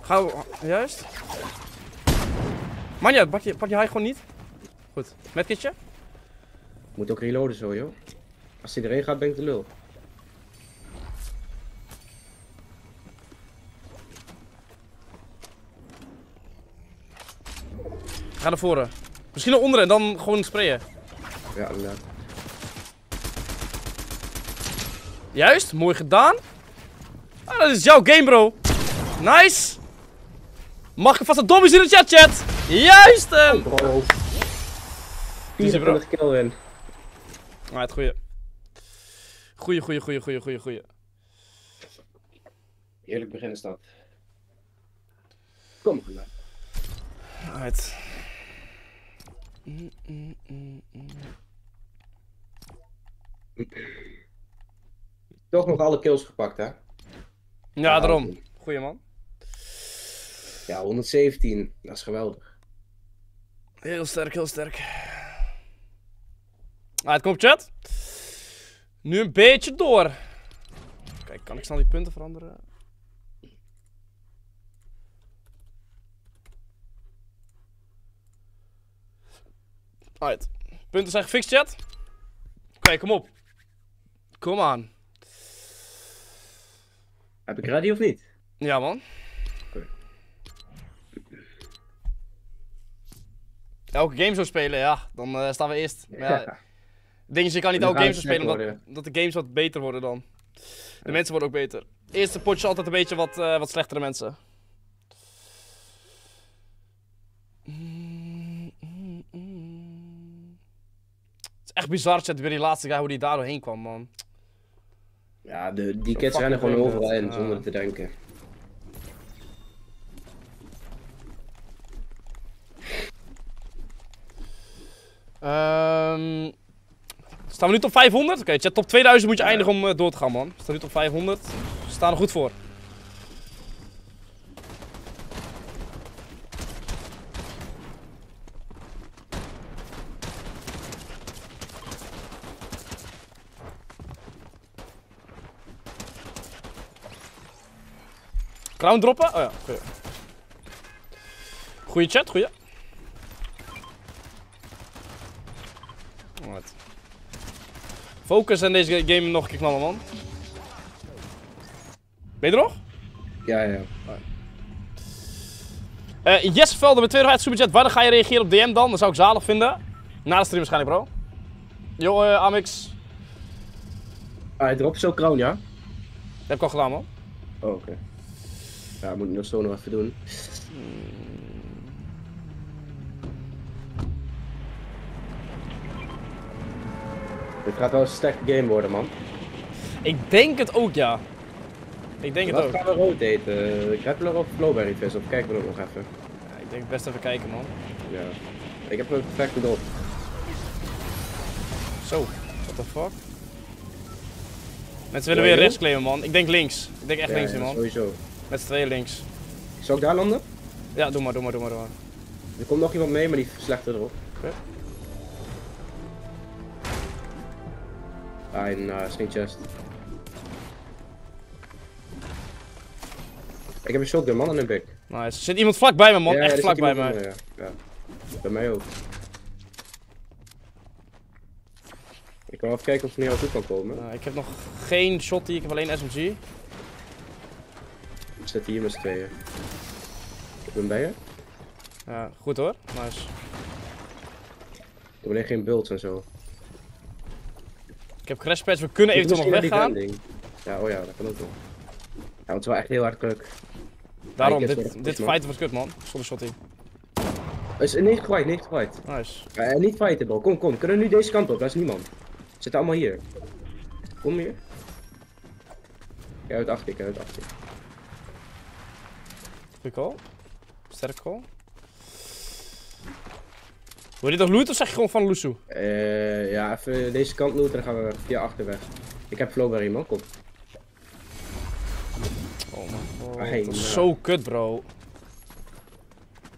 Ga juist. Manja, pak je, pak je high gewoon niet. Goed, medkitje. Moet ook reloaden zo, joh. Als hij erin gaat, ben ik de lul. Ga naar voren. Misschien naar onderen en dan gewoon sprayen. Ja, inderdaad. Juist, mooi gedaan. Ah, dat is jouw game, bro. Nice. Mag ik vast een dommies in de chat, chat? Juist hem! Oh, bro. vierentwintig kill win. Ah, het goeie. Goeie, goeie, goeie, goeie, goeie, goeie. Heerlijk beginnen staat. Kom maar. Alright. Mm, mm, mm, mm. Toch nog alle kills gepakt, hè? Ja, daarom. Goeie man. Ja, honderdzeventien. Dat is geweldig. Heel sterk, heel sterk. Ah, het komt, chat. Nu een beetje door. Kijk, kan ik snel die punten veranderen? Alright. Punten zijn gefixt, chat. Oké, kom op. Kom aan. Heb ik ready of niet? Ja, man. Okay. Elke game zo spelen, ja. Dan uh, staan we eerst. Maar ja, ding is, je kan niet elke game zo spelen, omdat, omdat de games wat beter worden dan. De ja. mensen worden ook beter. Eerste potje altijd een beetje wat, uh, wat slechtere mensen. Het is echt bizar, chat, weer die laatste guy, hoe die daar doorheen kwam, man. Ja, de, die kids rennen gewoon overal in, zonder uh... te denken. Um, staan we nu top vijfhonderd? Oké, okay, chat, top tweeduizend moet je eindigen om uh, door te gaan, man. We staan nu top vijfhonderd. We staan er goed voor. Crown droppen? Oh ja, oké. Goeie chat, goeie. Right. Focus en deze game nog een keer knallen, man. Ben je er nog? Ja, ja. Right. Uh, yes, Velder met tweeënvijftig superchat. Waar ga je reageren op D M dan? Dat zou ik zalig vinden. Na de stream waarschijnlijk, bro. Yo, uh, Amix. Ah, hij dropt zo Crown, ja? Dat heb ik al gedaan, man. Oh, oké. Okay. Ja, dat moet ik nog zo nog even doen. Dit gaat wel een sterke game worden, man. Ik denk het ook, ja. Ik denk Wat het ook. Wat gaan we rood eten? Grappler of Flowberry Fizz? Of kijken we dat nog even? Ja, ik denk best even kijken, man. Ja. Ik heb een perfecte dop. Zo, what the fuck? Mensen willen weer rechts claimen, man. Ik denk links. Ik denk echt ja, links, ja, man. Sowieso. Met z'n tweeën links. Zou ik daar landen? Ja, doe maar, doe maar, doe maar, doe maar. Er komt nog iemand mee, maar die slechter erop. Okay. Ah, en uh, geen chest. Ik heb een shotgun, man, en een bik. Nice. Er zit iemand vlak bij me, man. Ja, echt ja, vlak bij me. Onder, ja. Ja. Bij mij ook. Ik wil even kijken of er naar jou toe kan komen. Uh, ik heb nog geen shot, ik heb alleen S M G. Ik zit hier met z'n tweeën. Ik ben bij je. Ja, goed hoor. Nice. Ik heb alleen geen bults en zo. Ik heb crashpads, we kunnen eventueel nog weggaan. Ja, oh ja, dat kan ook wel. Ja, want het is wel echt heel hard kruk. Daarom, dit, dit, dit fighten was kut, man. Zonder shot in. Is niet fight, niet fight. Nice. Uh, niet fighten, bro. Kom, kom. Kunnen we nu deze kant op? Daar is niemand. Zitten allemaal hier. Kom hier. Kijk uit achter, kijk uit achter. Goeie call. Sterk call. Wil je dit nog loot of zeg je gewoon van Loesoe? Uh, ja, even deze kant looten en dan gaan we via achter weg. Ik heb Flowberry, man, kom. Oh man, oh, hey, zo ja. kut, bro.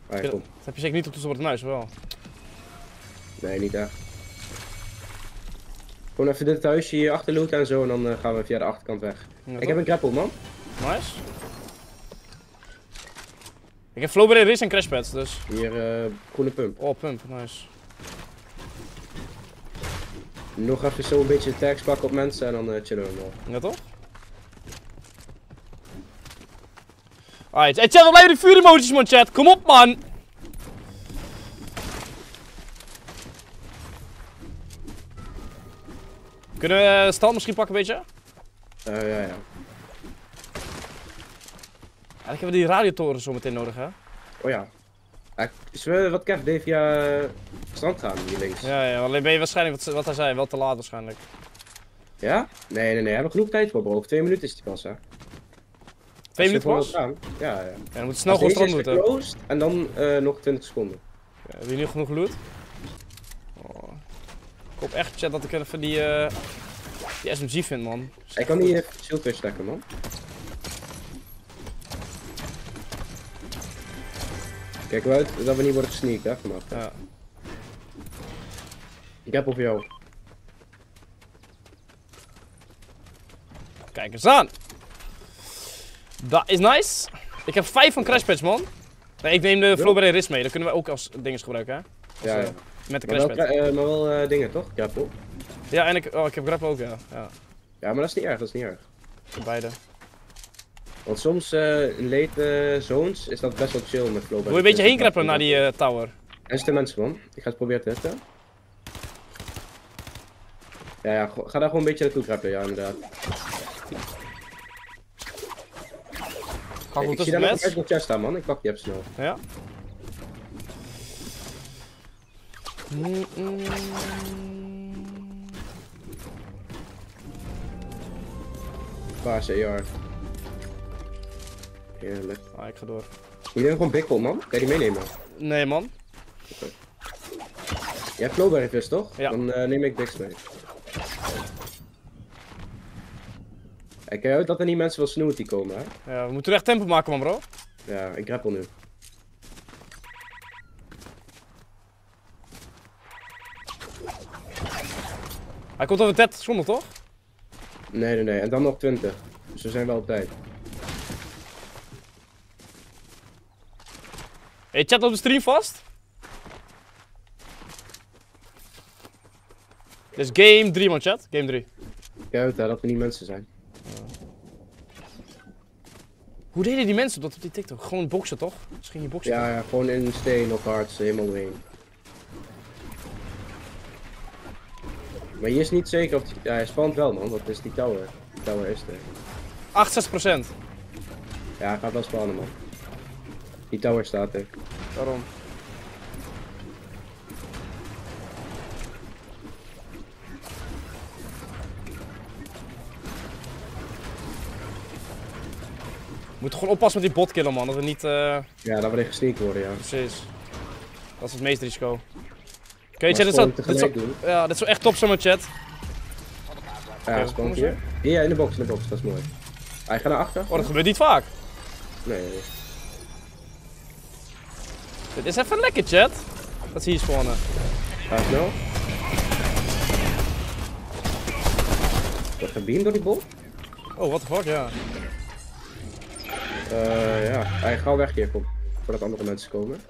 Hey, kom. Dat heb je zeker niet op de soort huis, wel? Nee, niet echt. Gewoon even dit huisje hier achter looten en zo en dan uh, gaan we via de achterkant weg. Ja, ik heb een grapple, man. Nice. Ik heb Flowberry Riz en crashpads, dus. Hier, uh, groene pump. Oh, pump, nice. Nog even zo een beetje tags pakken op mensen en dan uh, chillen we nog. Ja, toch? Alright, hey, chat, we blijven de vuuremotjes, man, chat. Kom op, man! Kunnen we uh, stand misschien pakken, een beetje? Uh, ja, ja. Eigenlijk hebben we die radiotoren zo meteen nodig, hè? Oh ja. Zullen we wat Kev via strand gaan hier links? Ja, ja, alleen ben je waarschijnlijk wat, wat hij zei, wel te laat waarschijnlijk. Ja? Nee, nee, nee, hebben we genoeg tijd voor, bro. Twee minuten is die pas, hè? Twee minuten pas? Ja, ja. En ja, dan moet je snel gewoon strand moeten. En dan uh, nog twintig seconden. Ja, heb je nu genoeg loot? Oh. Ik hoop echt, chat, dat ik even die, uh, die S M G vind, man. Ik kan hier shieldfish lekker, man. Kijk wel uit dat we niet worden gesneakt, hè, vanaf. Ja. Ik heb op jou. Kijk eens aan. Dat is nice. Ik heb vijf van Crash Patch, man. Nee, ik neem de Flowberry Fizz mee. Dat kunnen we ook als dinges gebruiken, hè? Als, ja, ja. Uh, met de Crash Patch. Maar wel, uh, maar wel uh, dingen, toch? Grapple. Ja, en ik, oh, ik heb Grapple ook, ja. ja. Ja, maar dat is niet erg, dat is niet erg. Beide. Want soms uh, in late uh, zones is dat best wel chill met Flowberry. Moet je een beetje heen grappelen naar die uh, tower. Er zitten mensen, man. Ik ga het proberen te hitten. Ja, ja, ga daar gewoon een beetje naartoe grappelen, ja, inderdaad. Ik, ik zie daar nog echt nog chest aan, man. Ik pak die app snel. Ja. Mm -mm. Baas A R. Heerlijk. Ah, ik ga door. Moet je gewoon bikkel, man? Kan je die meenemen? Nee, man. Okay. Jij hebt Flowberry Fizz, toch? Ja. Dan uh, neem ik Dix mee. Ik kijk uit dat er niet mensen van Snooty komen, hè? Ja, we moeten echt tempo maken, man, bro. Ja, ik grapple nu. Hij komt over dertig seconden, toch? Nee, nee, nee. En dan nog twintig. Dus we zijn wel op tijd. Hey, chat op de stream vast. Dit is game drie, man, chat. Game drie. Kijk uit, hè, dat er niet mensen zijn. Hoe deden die mensen dat op die TikTok? Gewoon boksen, toch? Misschien die boksen. Ja, ja, gewoon in steen of hards, helemaal doorheen. Maar je is niet zeker of die... Ja, hij spant wel, man, want is die tower. Die tower is er. achtenzestig procent. Ja, hij gaat wel spannen, man. Die tower staat er. Waarom? We moeten gewoon oppassen met die botkiller, man, dat we niet... Uh... Ja, dat we niet gesneakt worden, ja. Precies. Dat is het meest risico. Oké, okay, chat, dit zou, dit, zou, ja, dit zou echt top zijn met chat. Ja, okay, spant hier. Ja, in de box, in de box, dat is mooi. Hij gaat naar achter. Oh, dat gebeurt niet vaak. Nee, nee. Dit is even lekker, chat. Dat zie je spawnen. Ga ja, snel. Wordt gebeamd door die bol? Oh, what the fuck, ja. Uh, ja, hij gaat weg hier, kom. Voordat andere mensen komen.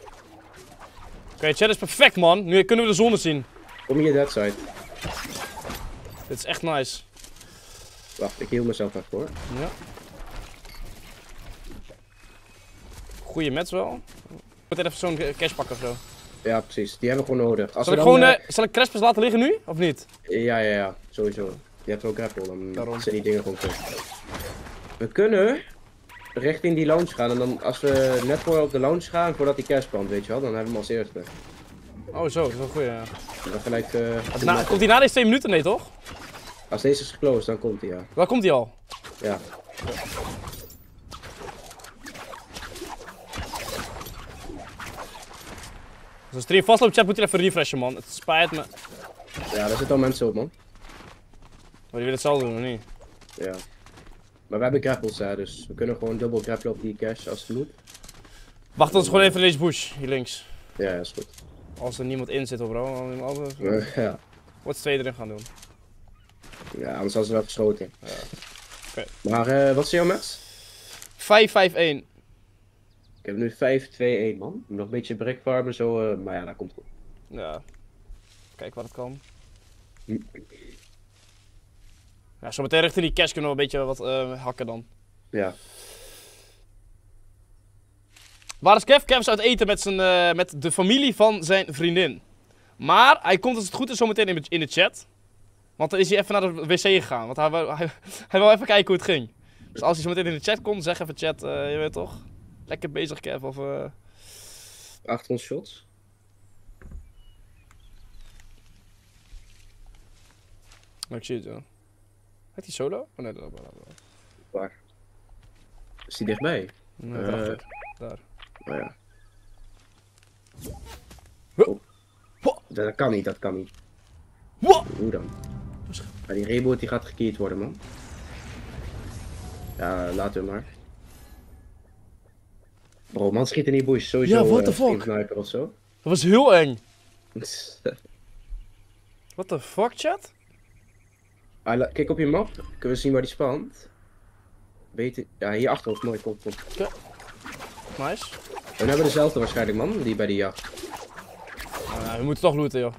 Oké, okay, chat is perfect, man. Nu kunnen we de zone zien. Kom hier, deadside. Dit is echt nice. Wacht, ik heal mezelf even, hoor. Ja. Goeie match wel. Ik moet even zo'n cash pakken of zo. Ja, precies. Die hebben we gewoon nodig. Als zal, we ik dan gewoon, uh, zal ik Crespers laten liggen nu, of niet? Ja, ja, ja. Sowieso. Je hebt wel grapple, dan Daarom. zijn die dingen gewoon goed. We kunnen richting die lounge gaan en dan als we net voor op de lounge gaan, voordat die cash plant, weet je wel, dan hebben we hem als eerste. Oh zo, dat is wel goed, ja. Dan gelijk... Uh, na, komt hij na deze twee minuten, nee toch? Als deze is geclosed, dan komt hij, ja. Waar komt hij al? Ja. Als de stream vastloopt, chat, moet je even refreshen, man. Het spijt me. Ja, daar zitten al mensen op, man. Maar die willen hetzelfde doen, of niet? Ja. Maar we hebben grappels, hè, dus we kunnen gewoon dubbel grappelen op die cash als het moet. Wacht ons gewoon even in deze bush, hier links. Ja, dat is goed. Als er niemand in zit, hoor, bro, dan nemen we uh, ja. Wat twee erin gaan doen. Ja, anders hadden ze wel geschoten. Ja. Okay. Maar uh, wat is jouw match? vijf vijf een. Ik heb nu vijf twee een, man. Nog een beetje brick farmen, zo, uh, maar ja, dat komt goed. Ja. Kijk wat het kan. Hm. Ja, zo meteen richting die cash kunnen we een beetje wat uh, hakken dan. Ja. Waar is Kev? Kev is uit eten met, zijn, uh, met de familie van zijn vriendin. Maar hij komt als het goed is zo meteen in, in de chat. Want dan is hij even naar de wc gegaan. Want hij, hij, hij wil even kijken hoe het ging. Dus als hij zo meteen in de chat komt, zeg even chat, uh, je weet toch? Lekker bezig, Kev. Of, uh... achter ons shots. Oh, ik zie het, ja. Heeft hij solo? Oh nee, dat wel. Waar? Is hij dichtbij? Nee, uh, dacht ik. Daar. Nou ja. Oh. Oh. Dat kan niet, dat kan niet. Oh. Hoe dan? Ja, die reboot die gaat gekeerd worden, man. Ja, laten we maar. Bro, man schiet in die bush sowieso. Ja, what the fuck? Uh, sniper of zo. Dat was heel eng. What the fuck, chat? Ah, kijk op je map, kunnen we zien waar die spant. Beter, ja, hierachter of nooit komt. Oké. Okay. Nice. We hebben dezelfde waarschijnlijk, man, die bij die jacht. Uh, we moeten toch looten, joh.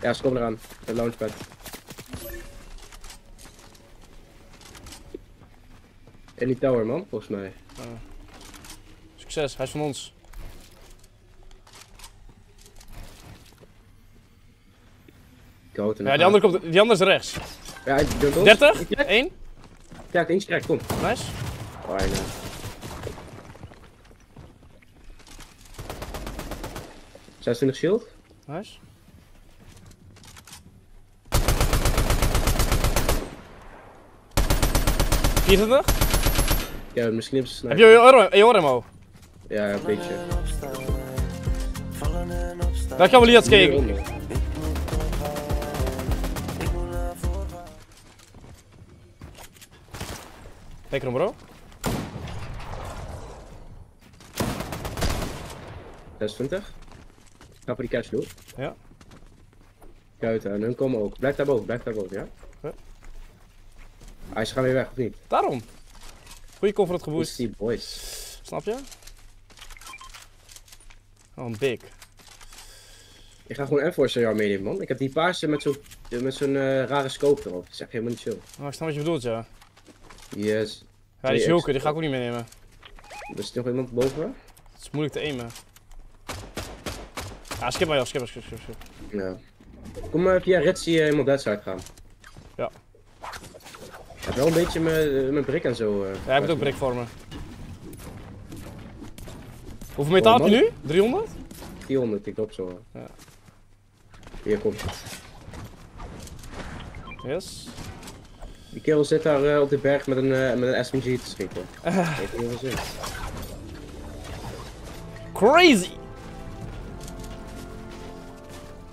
Ja, ze komen eraan. De launchpad. En die tower, man, volgens mij. Uh, succes, hij is van ons. Ja, die andere, komt, die andere is rechts. Ja, hij doet ons. dertig? één? Ja, ik eentje krijg, kom. Nice. Oh, nee. zesentwintig shield. Nice. vierentwintig? Ja, misschien hebben ze snel. Heb je je, je ormo? Ja, een beetje. Daar gaan we niet eens kijken. Kijk erom, bro. zesentwintig. Ga voor die cash door. Ja. Kuiten, en hun komen ook. Blijf daar boven, blijf daar boven, ja. ja. Ah, ze gaan weer weg, of niet? Daarom. Goeie koffer het geboost. Die boys. Snap je? Oh, een big. Ik ga gewoon Enforcer jou meenemen, man. Ik heb die paarse met zo'n zo uh, rare scope erop. Dat is echt helemaal niet chill. Oh, ik snap wat je bedoelt, ja. Yes. Ja, die joker, die ga ik ook niet meenemen. Er is nog iemand boven. Het is moeilijk te aimen. Ja, skip maar joh, skip maar, skip, skip, skip. Ja. Kom maar via Ritzy uh, helemaal Duits uitgaan. Ja. Ik heb wel een beetje mijn brik en zo. Uh, ja, ik moet ook brik vormen. Hoeveel metaal heb je nu? driehonderd? driehonderd, ik loop zo. Ja. Hier komt het. Yes. Die kerel zit daar uh, op de berg met een, uh, met een S M G te schieten. Uh. Ik weet niet wat er zit. Crazy!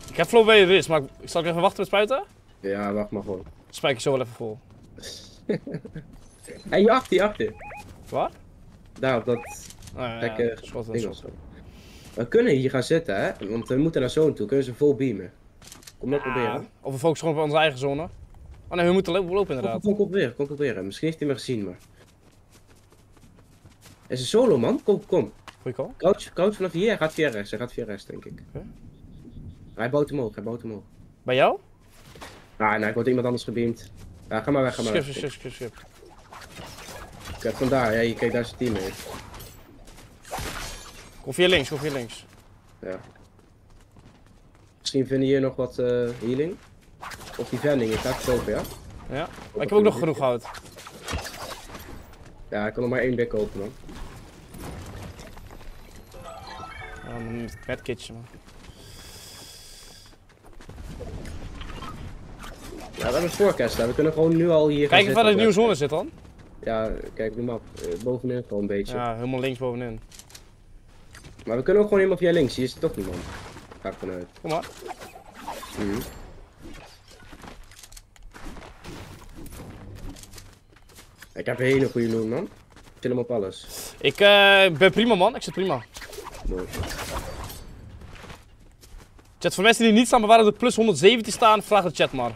Ik heb Flowberry Fizz, maar ik zal ik even wachten met spuiten? Ja, wacht maar gewoon. Spijk je zo wel even vol. En je achter, je achter. Waar? Daar op dat gekke oh, ja, ja. ding of zo. We kunnen hier gaan zitten, hè? Want we moeten naar zone toe, kunnen ze vol beamen. Kom dat ja. proberen. Of we focussen gewoon op onze eigen zone. Oh nee, we moeten lopen, lopen inderdaad. Kom, kom proberen, kom proberen. Misschien heeft hij me gezien, maar... Hij is een solo, man. Kom, kom. Goeie call. Couch, couch vanaf hier. Hij gaat via rechts, hij gaat via rechts, denk ik. Okay. Hij bouwt hem ook, hij bouwt hem ook. Bij jou? Ah, nee, ik word iemand anders gebeamd. Ja, ga maar weg, ga maar weg. Skip, skip, skip, skip. Kijk, vandaar. Ja, je kijkt daar zijn team in. Kom via links, kom via links. Ja. Misschien vinden hier nog wat uh, healing. Of die vending, ik ga het kopen, ja? Ja, maar ik heb ook nog genoeg hout. Ja, ik kan nog maar één bek kopen, man. Ja, een medkitje, man. Ja, we hebben een forecast daar, we kunnen gewoon nu al hier. Kijk even waar de nieuwe zone zit dan. Ja, kijk de map, bovenin gewoon een beetje. Ja, helemaal links bovenin. Maar we kunnen ook gewoon helemaal via links, hier is toch niemand. Ga ik vanuit. Kom maar. Mm-hmm. Ik heb een hele goede loot, man. Ik zit hem op alles. Ik uh, ben prima, man. Ik zit prima. Mooi. Chat, voor mensen die niet staan, maar waar op de plus honderdzeventien staan, vraag de chat maar.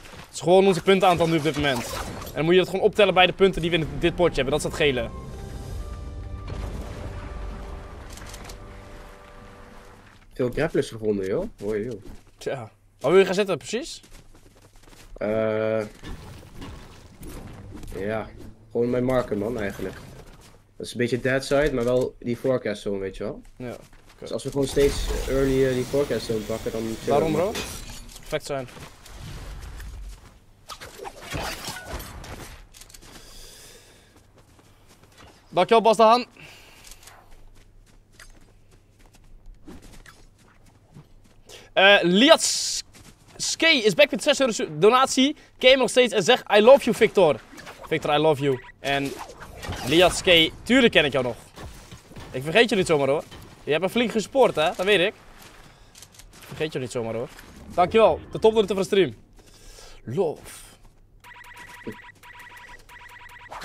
Het is gewoon onze puntenaantal nu op dit moment. En dan moet je dat gewoon optellen bij de punten die we in dit potje hebben. Dat is dat gele. Veel grapplers gevonden, joh. Hoi, joh. Tja. Waar wil je gaan zitten, precies? Eh... Uh... Ja, gewoon mijn marker, man, eigenlijk. Dat is een beetje dead side, maar wel die forecast zone, weet je wel. Ja. Okay. Dus als we gewoon steeds early uh, die forecast zone pakken, dan... Waarom, bro? Perfect zijn. Dankjewel, Bas de Haan. Uh, Liats Skay is back met zes euro donatie. Kijk nog steeds en zeg, I love you, Victor. Victor, I love you. En Liat Skay, tuurlijk ken ik jou nog. Ik vergeet je niet zomaar hoor. Je hebt me flink gespoord, hè? Dat weet ik. Vergeet je niet zomaar hoor. Dankjewel, de topdonateur van de stream. Love.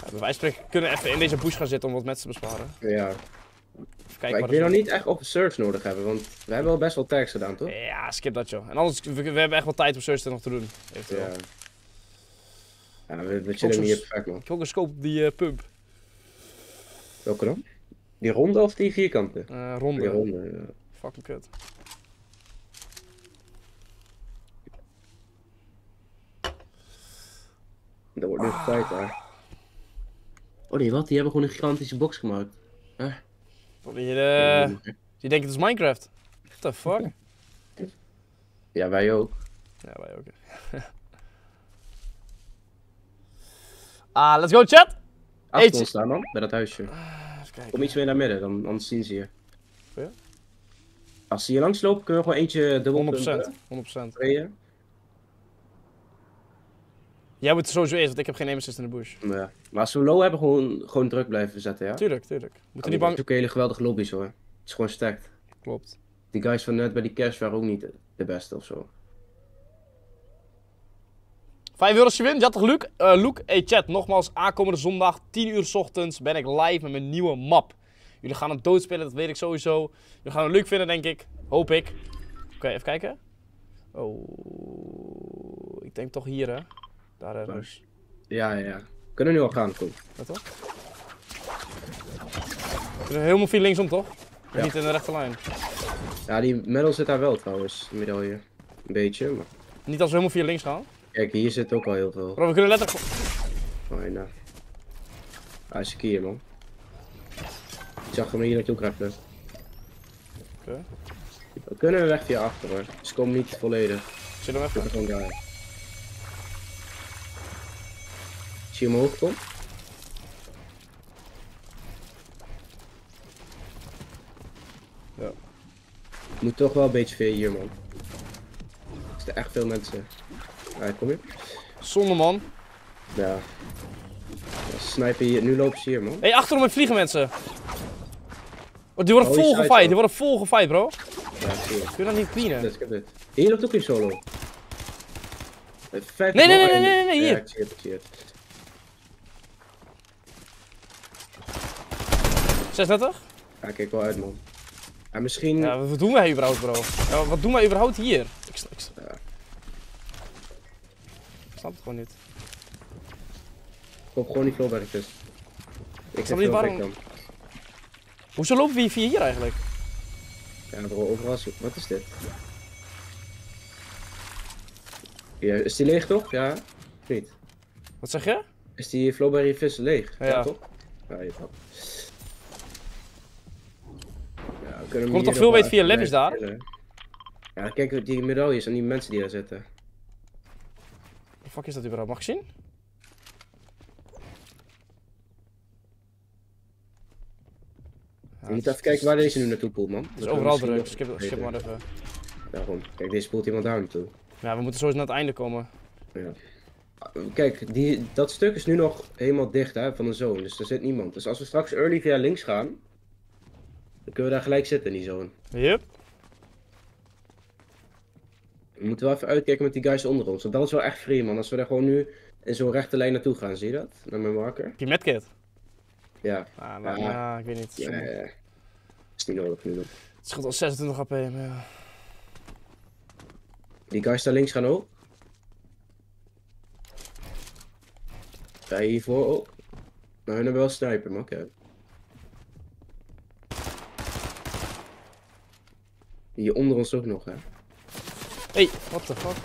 Ja, bij wijze van spreken kunnen we even in deze bush gaan zitten om wat mensen te besparen. Ja. Kijk, maar ik wil nog niet echt op search nodig hebben, want we hebben al best wel tags gedaan, toch? Ja, skip dat joh. En anders, we, we hebben echt wel tijd om search er nog te doen, eventueel. Ja, ja we, we chillen hier perfect, man. Ik heb ook een scope op die uh, pump. Welke dan? Die ronde of die vierkante? Uh, ronde. Die ronde, ja. Fucking kut. Dat wordt nu ah. tijd, hè. Oh nee, wat? Die hebben gewoon een gigantische box gemaakt. Huh? Die, uh, die denken het is Minecraft. What the fuck? Ja, wij ook. Ja, wij ook. Ah, uh, let's go chat! Achter ons daar man, bij dat huisje. Uh, Kom iets meer naar midden, dan, anders zien ze je. Oh, ja? Als ze hier langs lopen, kunnen we gewoon eentje dubbel honderd procent. honderd procent. Jij moet er sowieso eerst, want ik heb geen Nemesis in de bush. Ja. Maar als we low hebben, gewoon, gewoon druk blijven zetten, ja? Tuurlijk, tuurlijk. Moeten niet bang... Het is ook hele geweldige lobby's hoor. Het is gewoon stacked. Klopt. Die guys van net bij die cash waren ook niet de beste ofzo. vijf euro als je wint, jattig Luke. Uh, Luke, hey chat, nogmaals, aankomende zondag, tien uur 's ochtends, ben ik live met mijn nieuwe map. Jullie gaan hem doodspelen, dat weet ik sowieso. Jullie gaan hem leuk vinden, denk ik. Hoop ik. Oké, okay, even kijken. Oh, ik denk toch hier, hè. Daar ergens. Ja, ja, ja. Kunnen we nu al gaan, kom. Ja, toch? We kunnen helemaal veel linksom, toch? Ja. Niet in de rechte lijn. Ja, die medal zit daar wel trouwens, de medaille. Een beetje, maar... Niet als we helemaal via links gaan? Kijk, hier zit ook al heel veel. Bro, we kunnen letterlijk... Oh, ja. Hij is een keer, man. Ik zag hem hier naartoe krijgen. Oké. Okay. We kunnen weg via achter, hoor. Dus kom niet volledig. Zit hem even? Gewoon daar. Als je omhoog komt. Ja. Moet toch wel een beetje veel hier, man. Er zitten echt veel mensen. Allee, kom je? Zonde, man. Ja. Snipen hier. Nu lopen ze hier, man. Hé, hey, achterom met vliegen mensen. Oh, die worden oh, vol gefight. Die worden vol gefight, bro. Ja, zie je. Kun je dat niet cleanen? Dit, dit. Hier loopt ook in solo. Nee, nee, nee, nee, nee, nee, hier. Ja, ik zie het, ik zie het. zesentdertig? Ja, kijk wel uit, man. En misschien... Ja, wat doen wij überhaupt, bro? Ja, wat doen wij überhaupt hier? Ik snap, ik snap. Ja. Ik snap het gewoon niet. Ik koop gewoon die Flowberry Fizz. Ik snap niet waarom... Dan. Hoezo lopen we via hier eigenlijk? Ja, bro, overal... Wat is dit? Ja, is die leeg, toch? Ja, of niet? Wat zeg je? Is die Flowberry Fizz leeg? Ja, ja toch? Ja, je kan. Ik kon toch veel weten via levels daar? Ja, kijk die medailles en die mensen die daar zitten. Wat fuck is dat überhaupt? Mag ik zien? Je moet even kijken waar deze nu naartoe poelt, man. Het is overal druk, skip maar even. Daarom. Kijk, deze poelt iemand daar naartoe. Ja, we moeten sowieso naar het einde komen. Ja. Kijk, die, dat stuk is nu nog helemaal dicht hè, van de zone, dus er zit niemand. Dus als we straks early via links gaan... Dan kunnen we daar gelijk zitten in die zone. Yep. We moeten wel even uitkijken met die guys onder ons, want dat is wel echt free man. Als we daar gewoon nu in zo'n rechte lijn naartoe gaan, zie je dat? Naar mijn marker. Die medkit? Ja. Ah, maar, ja. ja, ik weet niet. Ja, ja, ja. Is niet nodig nu. Het schiet al zesentwintig H P, maar ja. Die guys daar links gaan ook. Daar hiervoor ook. Maar hun hebben wel sniper, maar oké. Okay. Hier onder ons ook nog, hè. Hey, what the fuck?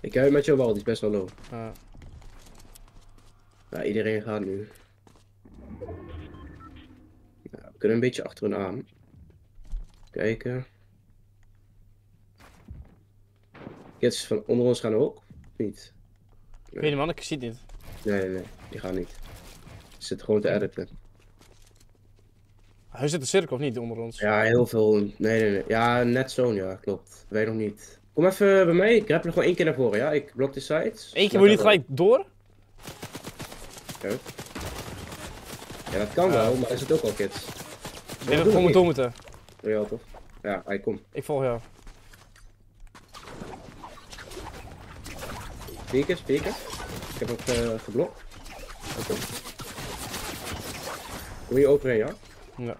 Ik heb met jouw bal, die is best wel low. Uh. Ja, iedereen gaat nu. Ja, we kunnen een beetje achter hun aan. Kijken. Kids van onder ons gaan ook, of niet? Nee. Ik weet niet man, ik zie het niet. Nee, nee, nee, die gaan niet. Ze zitten gewoon te editen. Hij zit een cirkel of niet onder ons? Ja, heel veel. Nee, nee, nee. Ja, net zo'n, ja, klopt. Wij nog niet. Kom even bij mij. Ik heb er gewoon één keer naar voren, ja? Ik blok de sides. Eén keer moet je niet gelijk door? Kijk. Ja, dat kan uh, wel, maar is het ook al kids? Ik denk dat we gewoon door moeten. Ja, toch? Ja, hij komt. Ik volg jou. Speaker, speaker. Ik heb ook uh, geblokt. Oké. Okay. Wil je overheen, ja? Ja.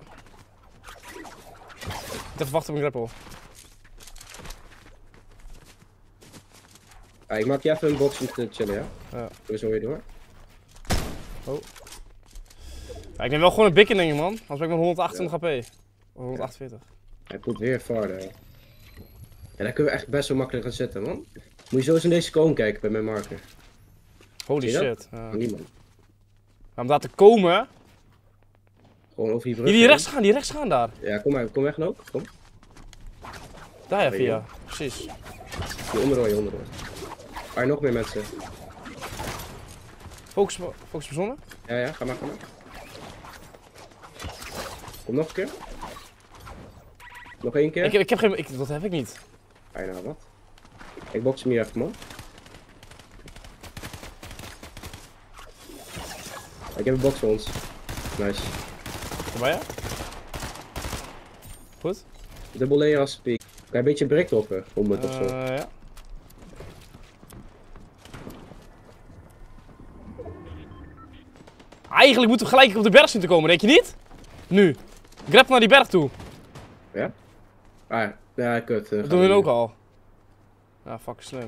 Even wachten op een grapple. Ah, ik maak je even een box om te chillen, ja? Ja. Doe zo weer door. Oh. Ja, ik neem wel gewoon een bik in, denk ik, man. Anders ben ik met honderdachttachtig ja. H P. Of honderdachtenveertig. Ja. Hij komt weer verder. En ja, daar kunnen we echt best wel makkelijk gaan zitten, man. Moet je zo eens in deze cone kijken bij mijn marker. Holy shit. Ja. Niemand. Om daar te komen. Gewoon over die brug. Die rechts gaan, die rechts gaan daar. Ja, kom maar, kom weg ook. Kom. Daar ja, via. Precies. Je onderhoor, je onderhoor. Maar nog meer mensen. Focus, focus verzonnen? Ja, ja, ga maar, ga maar. Kom nog een keer. Nog één keer. Ik, ik heb geen. Ik, dat heb ik niet. Ah, nou wat? Ik box hem hier even, man. Ik heb een box voor ons. Nice. Kom bij je? Goed. Dubbel layer als speak. Kan je een beetje break droppen? honderd uh, of zo. Ja. Eigenlijk moeten we gelijk op de berg zien te komen, denk je niet? Nu. Grab naar die berg toe. Ja? Ah, ja, kut. Uh, dat doen we ook al. Ja, fuck, slim.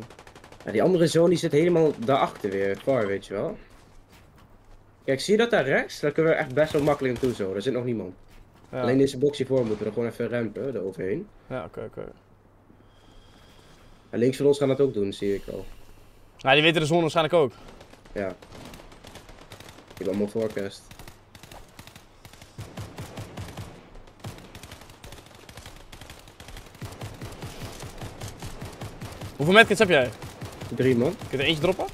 Ja, die andere zone die zit helemaal daarachter weer, far, weet je wel. Kijk, zie je dat daar rechts? Daar kunnen we echt best wel makkelijk naartoe zo, daar zit nog niemand. Ja. Alleen deze box hiervoor moeten we er gewoon even rempen, er overheen. Ja, oké, okay, oké. Okay. En links van ons gaan dat ook doen, zie ik al. Ja, die weten de zone waarschijnlijk ook. Ja. Ik heb allemaal forecast. Hoeveel medkits heb jij? Drie, man. Kun je er eentje droppen?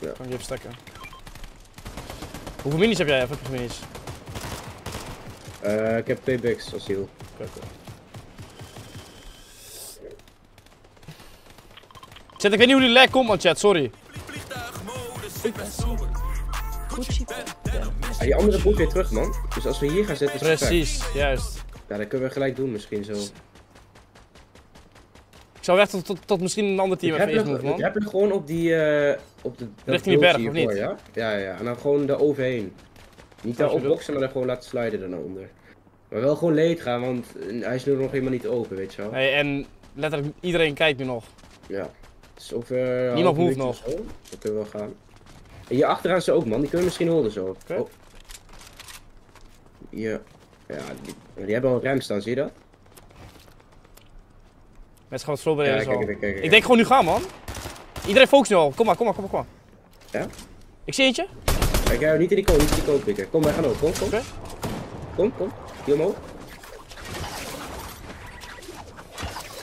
Ja. Kan ik je even stekken. Hoeveel minis heb jij? Of heb je minis? Uh, ik heb twee bigs als heel. Kijk, hoor. Chat, ik weet niet hoe die lag komt, man, chat, sorry. Ik ben sober. Goed. Ja, die andere moet weer terug, man. Dus als we hier gaan zitten, is het precies, perfect. Juist. Ja, dat kunnen we gelijk doen misschien zo. Ik zou weg tot, tot, tot misschien een ander team even moeten, man. Ik heb hem gewoon op die, uh, op de... Richting die berg, of niet? Ja? ja, ja, en dan gewoon daar overheen. Niet daar opboxen, maar dan gewoon laten sliden daaronder. Maar wel gewoon leed gaan, want hij is nu nog helemaal niet open, weet je wel. Nee, en letterlijk iedereen kijkt nu nog. Ja. Dus over... Uh, niemand hoeft nog. Zo. Dat kunnen we wel gaan. En hier achteraan ze ook, man. Die kunnen misschien holden zo. Okay. Oh. Hier. Ja, die, die hebben al een rem staan, zie je dat? Mensen gaan wat Flowberry ja, en zo. Kijk, kijk, kijk, kijk. Ik denk gewoon nu gaan, man. Iedereen focust nu al. Kom maar, kom maar, kom maar, kom maar. Ja? Ik zie eentje. Kijk, jij niet in die code, niet in die code pikken. Kom, wij gaan ook. Kom, kom. Okay. Kom, kom. Hier omhoog.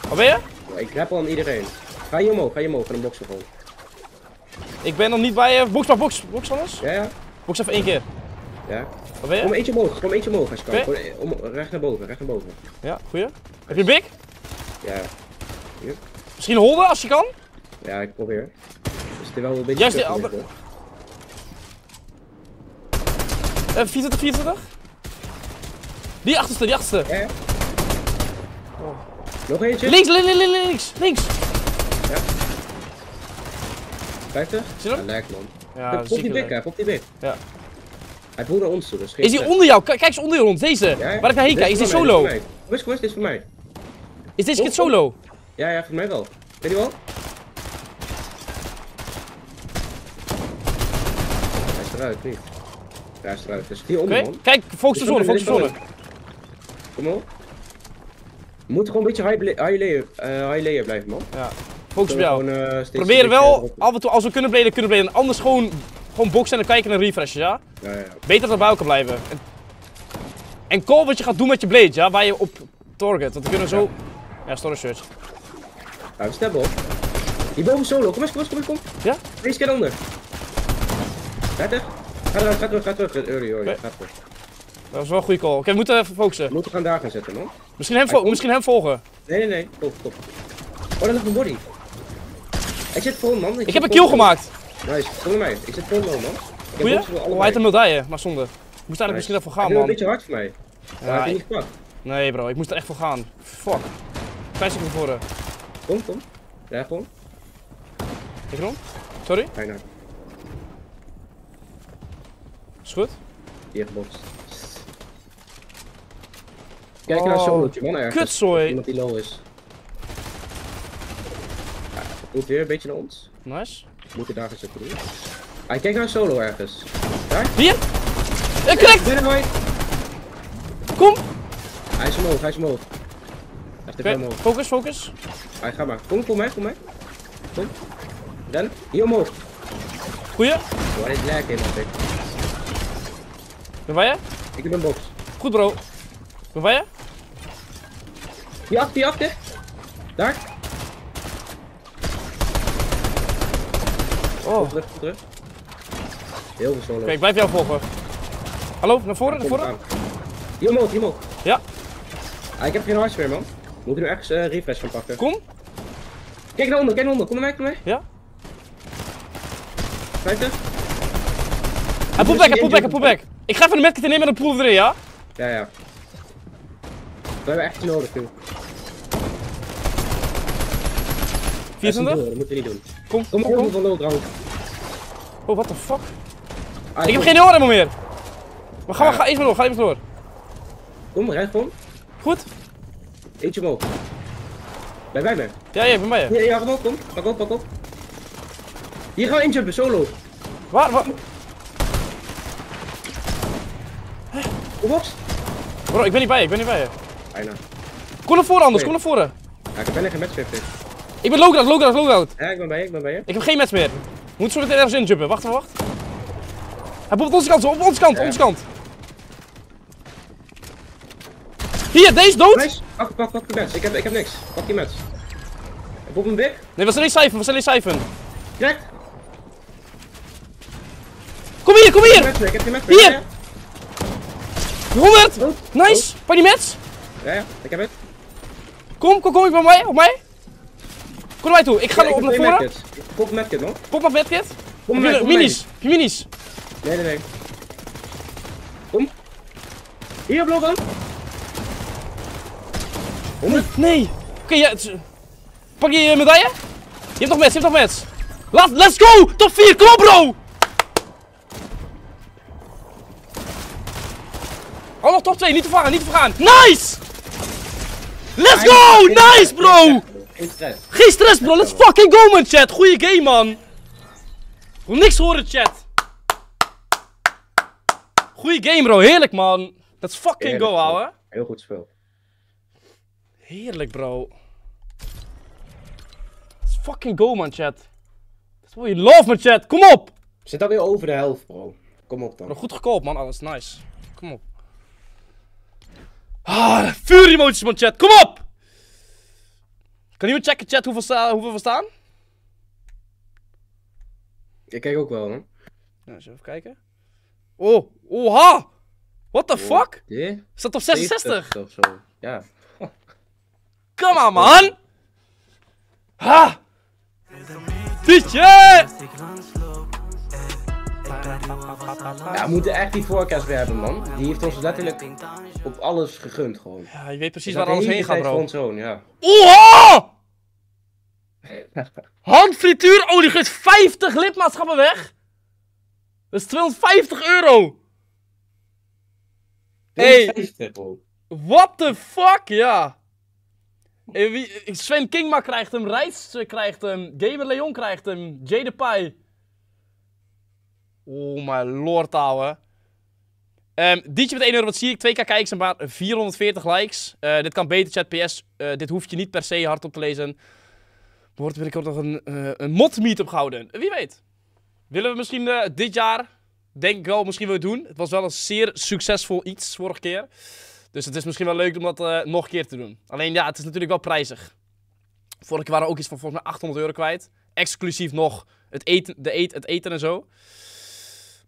Waar ben je? Ja, ik grab al aan iedereen. Ga hier omhoog, ga hier omhoog. En dan boxen gewoon. Ik ben nog niet bij... Uh, box, maar box. Box alles. Ja, ja. Box even één keer. Ja. Waar ben je? Kom eentje omhoog, kom eentje omhoog als je kan. Okay. Om, recht naar boven, recht naar boven. Ja, goeie. Yes. Heb je een big? Ja. Yep. Misschien holden als je kan? Ja, ik probeer. Dus er wel een beetje. Juist de andere. Uh, vierentwintig, vierentwintig. Die achterste, die achterste. Ja, ja. Oh. Nog eentje? Links, links, links, links, links. Ja. vijftig? Zie je hem? Ja, lijkt man. Ja, pop die bik, hè, pop die bik. Ja. Hij voelt naar ons toe, dus is hij onder jou? Kijk eens onder ons, deze. Ja, ja. Waar ik naar heen kijk, is dit solo? Kus, kus, dit is voor mij. Is deze kid solo? Ja, ja, voor mij wel. Weet je wel? Hij is eruit, niet? Ja, hij is eruit. Dus die onder, okay. Kijk, focus de zone, focus de zone. Kom op. We moeten gewoon een beetje high, high, layer, uh, high layer blijven, man. Ja, focus op jou. Gewoon, uh, proberen wel, af en toe, als we kunnen bladen, kunnen bladen. Anders gewoon, gewoon boxen en dan kijken naar refreshen, ja? Ja, ja. Beter dat we bij elkaar blijven. En, en call wat je gaat doen met je blade, ja? Waar je op target, want we kunnen zo... Ja, story search. Ja, we stemmen op. Hierboven solo, kom eens, kom eens, kom eens, kom. Ja? Deze keer onder. dertig. Ga terug, ga terug, ga terug. Early, early. Okay. Ga terug. Dat was wel een goede call. Oké, okay, we moeten even focussen. We moeten gaan daar gaan zetten, man. Misschien hem, vo misschien hem volgen. Nee, nee, nee. Top, top. Oh, daar ligt een body. Hij zit vol, man. Ik, ik heb een kill gemaakt. Nice, kom naar mij. Ik zit vol, man. Goeie? Oh, hij heeft hem wel dijen, maar zonde. Ik moest eigenlijk nice. Misschien daarvoor gaan, man. Het is een beetje hard voor mij. Maar ja, hij niet gepakt. Nee, bro. Ik moest er echt voor gaan. Fuck. vijf seconden voor. Kom, kom. Ja, kom. Ik rond. Sorry? Bijna. Is goed? Die heeft bots. Kijk oh, naar solootje, man ergens. Kutzooi! Iemand die low is. Ja, moet weer een beetje naar ons. Nice. Moet je daar eens op doen. Hij kijkt naar solo ergens. Daar? Hier! Ik klik! Kom! Hij is omhoog, hij is omhoog. Hij is omhoog. Focus, focus. Hij gaat maar. Kom, kom mee, kom mee. Kom. Dan, hier omhoog. Goeie. Oh, dit is lekker, man. Ben bij je? Ik heb een box. Goed, bro. Ben bij je? Die achter, die achter. Daar. Oh. Goed, terug, terug. Heel veel solo. Kijk, ik blijf jou volgen. Hallo, naar voren, naar voren. Hier omhoog, hier omhoog. Ja. Ah, ik heb geen hards meer, man. Moet ik nu ergens uh, refresh van pakken? Kom. Kijk naar onder, kijk naar onder. Kom naar mij, kom naar mij. Ja. vijftig. Hij pullback, hij pullback, hij pullback. Ik ga even de medkit nemen en dan pool erin, ja? Ja, ja. We hebben echt nodig, joh. vierentwintig? Dat moeten we niet doen. Kom, kom, kom. Kom, kom, kom. Oh, what the fuck? Ah, ik heb geen oren meer. Maar ga, ja. maar, ga eens maar door, ga eens maar door. Kom, rijd gewoon. Goed. Eentje omhoog. Ben bij me? Ja, ja, ik ben bij je. Ja, ja, kom op, kom. Pak op, pak op. Hier gaan we injumpen, solo. Waar, waar? Kom op. Bro, ik ben niet bij je, ik ben niet bij je. Bijna. Kom naar voren anders, nee. kom naar voren. Ja, ik ben er geen match meer. Ik ben low-ground, low-ground, low-ground. Ja, ik ben bij je, ik ben bij je. Ik heb geen match meer. Moet zo meteen ergens injumpen, wacht even, wacht. Hij boelt op onze kant, op onze kant, ja. op onze kant. Hier, deze dood! Nice. Pak, pak, pak de match. Ik heb, ik heb niks. Pak die match. Ik boel hem weg. Nee, we zijn niet cijfer, we zijn niet cijfer. Kijk! Kom hier, kom hier! Ik heb die match. Hier! honderd! Dood. Nice! Pak die match! Ja, ja, ik heb het. Kom, kom, kom, ik ben op mij, op mij. Kom naar mij toe, ik ga ja, er op naar voren. Pop medkit, man. Pop maar medkit. Kom maar, minis. Heb je minis? Nee, nee, nee. Kom. Hier, blok aan. honderd? Nee! Oké, okay, ja, pak je medaille? Je hebt nog match, je hebt nog match. Laat, let's go! Top vier, kom op bro! Oh, nog top twee, niet te vergaan, niet te vergaan. Nice! Let's go! Nice bro! Geen stress. Geen stress bro, let's fucking go man chat. Goeie game man. Wil niks horen chat. Goeie game bro, heerlijk man. Let's fucking heerlijk, go ouwe. Heel goed spel. Heerlijk bro. Let's fucking go man chat. That's what you love man chat, kom op! We zitten alweer over de helft bro. Kom op dan. Bro, goed gekoopt man, alles nice. Kom op. Ah, vuur emoties man chat, kom op! Kan iemand checken chat hoeveel, sta hoeveel we staan? Ik kijk ook wel man. Nou, eens even kijken. Oh, oha! What the oh, fuck? Yeah. Staat op zesenzestig? Of zo. Ja. Kom maar man! Ha! Tietje! Ja, we moeten echt die forecast weer hebben man. Die heeft ons letterlijk op alles gegund gewoon. Ja, je weet precies dus waar alles heen gaat bro. Zone, ja. Oha! Handfrituur, oh die geeft vijftig lidmaatschappen weg! Dat is tweehonderdvijftig euro! tweehonderdvijftig hey, bro. What the fuck, ja! Sven Kingma krijgt hem, Reis krijgt hem, Gamer Leon krijgt hem, Jade Pai. Oh mijn lord ouwe. Um, Dietje met één euro, wat zie ik? twee k kijks en maar vierhonderdveertig likes. Uh, dit kan beter chat, P S. Uh, dit hoef je niet per se hardop te lezen. Er wordt binnenkort nog een, uh, een mod-meetup gehouden. Wie weet. Willen we misschien uh, dit jaar, denk ik wel, misschien wel doen. Het was wel een zeer succesvol iets vorige keer. Dus het is misschien wel leuk om dat uh, nog een keer te doen. Alleen ja, het is natuurlijk wel prijzig. Vorige keer waren we ook iets van volgens mij achthonderd euro kwijt. Exclusief nog het eten, de eet, het eten en zo.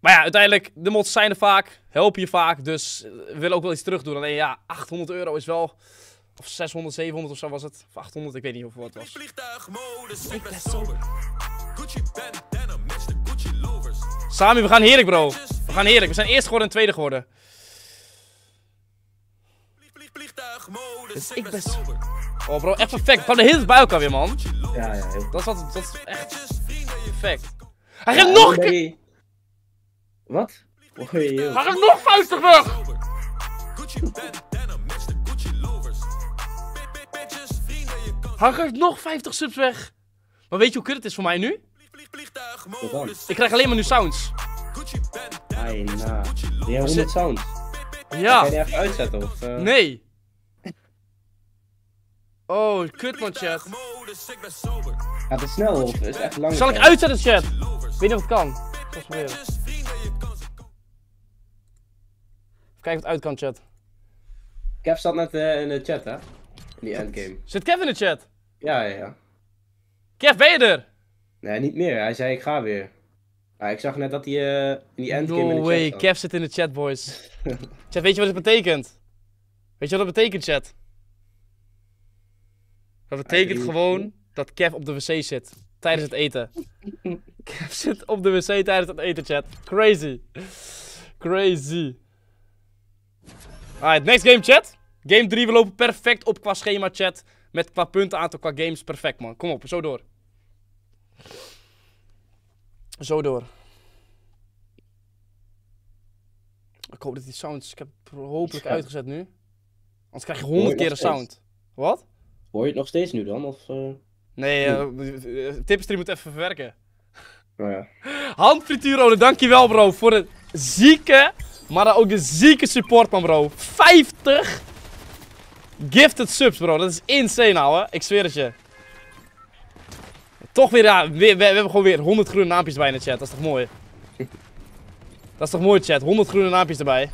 Maar ja, uiteindelijk, de mods zijn er vaak. Helpen je vaak, dus we willen ook wel iets terug doen. Alleen ja, achthonderd euro is wel... Of zeshonderd, zevenhonderd of zo was het. Of achthonderd, ik weet niet hoeveel het was. Sami, we gaan heerlijk bro. We gaan heerlijk. We zijn eerst geworden en tweede geworden. Dus ik ben sober. Oh bro, echt perfect. We gaan de hele tijd bij elkaar weer man. Ja, ja, heel. Dat is, wat, dat is echt perfect. Hij ging nog een keer. Wat? Hij ging nog vuistig weg. Hij geeft nog vijftig subs weg. Maar weet je hoe kut het is voor mij nu? Ik krijg alleen maar nu sounds. Ai, na. Die honderd sounds. Ja. Kan je die even uitzetten of? Uh... Nee. Oh, kut man, chat. Gaat het snel of is het echt lang? Zal ik uitzetten, chat? Ik weet niet of het kan. Even kijken of het uit kan, chat. Kev zat net uh, in de chat, hè? In die endgame. Zit Kev in de chat? Ja, ja, ja. Kev, ben je er? Nee, niet meer. Hij zei ik ga weer. Ah, ik zag net dat hij uh, in die endgame no in de way. Chat zat. Kev zit in de chat, boys. Chat, weet je wat het betekent? Weet je wat dat betekent, chat? Dat betekent gewoon dat Kev op de wc zit. Tijdens het eten. Kev zit op de wc tijdens het eten, chat. Crazy. Crazy. Alright, next game, chat. Game drie, we lopen perfect op qua schema, chat. Met qua punten aantal, qua games, perfect, man. Kom op, zo door. Zo door. Ik hoop dat die sounds... Ik heb hopelijk uitgezet nu. Anders krijg je honderd keer een sound. Wat? Hoor je het nog steeds nu dan? Of, uh... Nee, uh, tipstream moet even verwerken. Oh ja. Handfrituurode, dankjewel bro voor de zieke, maar dan ook de zieke support man bro. vijftig gifted subs bro, dat is insane ouwe, ik zweer het je. Toch weer, ja, we, we, we hebben gewoon weer honderd groene naampjes bij in de chat, dat is toch mooi. Dat is toch mooi chat, honderd groene naampjes erbij.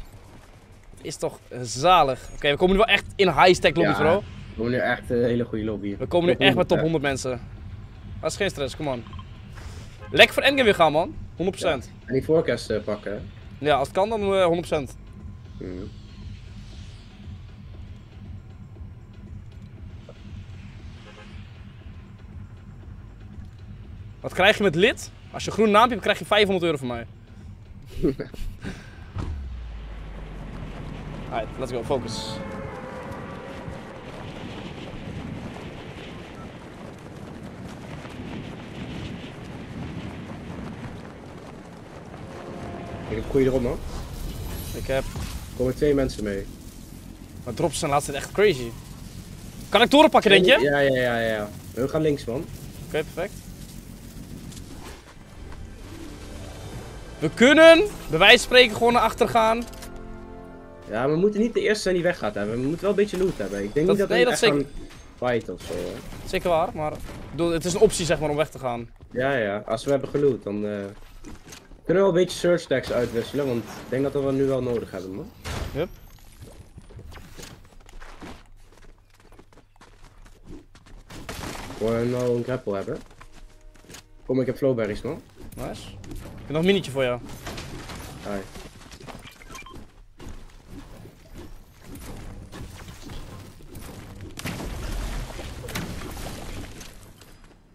Dat is toch zalig. Oké, okay, we komen nu wel echt in high-stack lobby's ja. Bro. We komen nu echt een hele goede lobby. We komen nu echt met top honderd mensen. Dat is geen stress, come on. Lekker voor endgame weer gaan, man. honderd procent. Ja, en die forecast uh, pakken. Ja, als het kan dan uh, honderd procent. Mm. Wat krijg je met lid? Als je een groen naampje hebt, krijg je vijfhonderd euro van mij. Alright, let's go, focus. Ik heb een goede drop, man. Ik heb... Er komen twee mensen mee. Maar drops zijn laatst echt crazy. Kan ik toren pakken, denk je? Ja, ja, ja, ja. We gaan links, man. Oké, okay, perfect. We kunnen, bij wijze van spreken, gewoon naar achter gaan. Ja, we moeten niet de eerste zijn die weggaat hebben. We moeten wel een beetje loot hebben. Ik denk dat, niet dat nee, we dat echt zeker... gaan fighten ofzo. Zeker waar, maar... Het is een optie, zeg maar, om weg te gaan. Ja, ja. Als we hebben geloot, dan... Uh... We kunnen wel een beetje search tags uitwisselen, want ik denk dat we dat nu wel nodig hebben, man. Yep. Gewoon nou een grapple hebben. Kom, ik heb flowberries, man. Nice. Ik heb nog een minietje voor jou. Hai.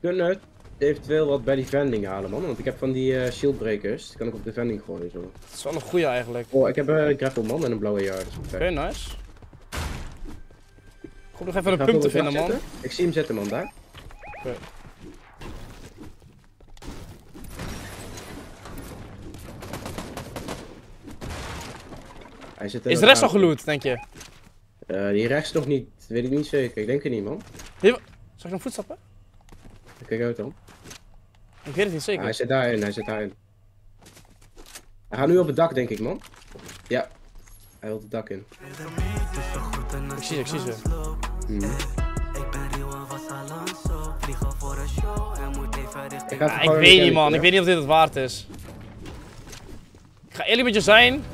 Kunnen eventueel wat bij die vending halen, man. Want ik heb van die uh, shieldbrekers. Die kan ik op de vending gooien, zo. Dat is wel een goeie eigenlijk. Oh, ik heb uh, een grapple, man, en een blauwe yard. Oké, okay, nice. Ik hoop nog even ik een pump te vinden, man. Zetten. Ik zie hem zitten, man, daar. Oké. Okay. Hij zit er is de rest al geloot, denk je? Uh, die rechts nog niet. Weet ik niet zeker. Ik denk het niet, man. Zag ik nog voetstappen? Kijk uit dan. Ik weet het niet zeker. Ah, hij zit daarin, hij zit daarin. Hij gaat nu op het dak, denk ik, man. Ja. Hij wil het dak in. Ik zie ze, ik zie ze. Mm. Ik, ah, ik weet niet, man. Ja. Ik weet niet of dit het waard is. Ik ga eerlijk met je zijn.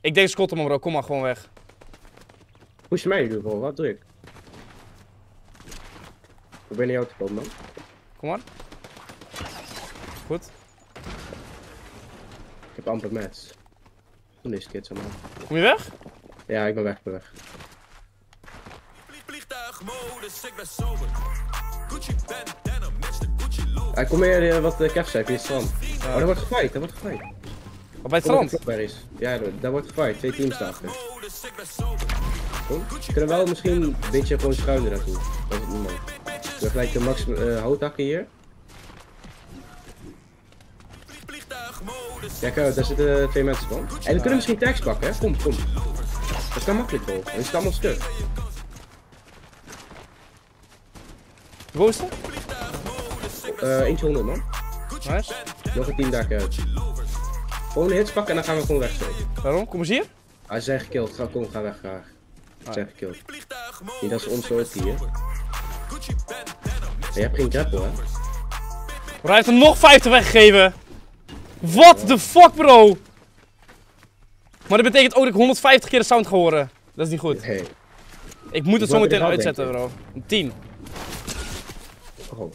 Ik denk Scott, man, bro. Kom maar gewoon weg. Push mij nu voor, wat doe ik? Ik ben niet uit te komen, man. Kom maar. Goed. Ik heb amper match. Toen is kids allemaal. Kom je weg? Ja, ik ben weg, ik ben weg. Ja, ik kom meer wat de Kev zei, via het strand. Ja. Oh, daar wordt gefight, daar wordt gefight. Wat bij het strand? Ja, daar wordt gefight, twee teams daarachter. Huh? We kunnen wel misschien een beetje gewoon schuin naartoe. Dat is niemand. We gaan gelijk de max uh, houthakken hier. Kijk uit, daar zitten twee mensen van. En we kunnen ah. misschien tags pakken, hè? Kom, kom. Dat kan makkelijk wel. Het is allemaal stuk. Hoe is dat? Uh, eentje honderd man. Nice. Nog een team daar uit. Gewoon de hits pakken en dan gaan we gewoon wegsteken. Waarom? Kom eens hier. Ah, ze zijn gekilld. Ga, kom, ga weg graag. Ze zijn gekilld. Nee, dat is ons soort hier. Je hebt geen grapple, hè? Hij heeft er nog vijftig weggegeven. What the fuck, bro? Maar dat betekent ook dat ik honderdvijftig keer de sound ga horen. Dat is niet goed. Hey. Ik moet het zo meteen uitzetten, bro. Een tien. Oh.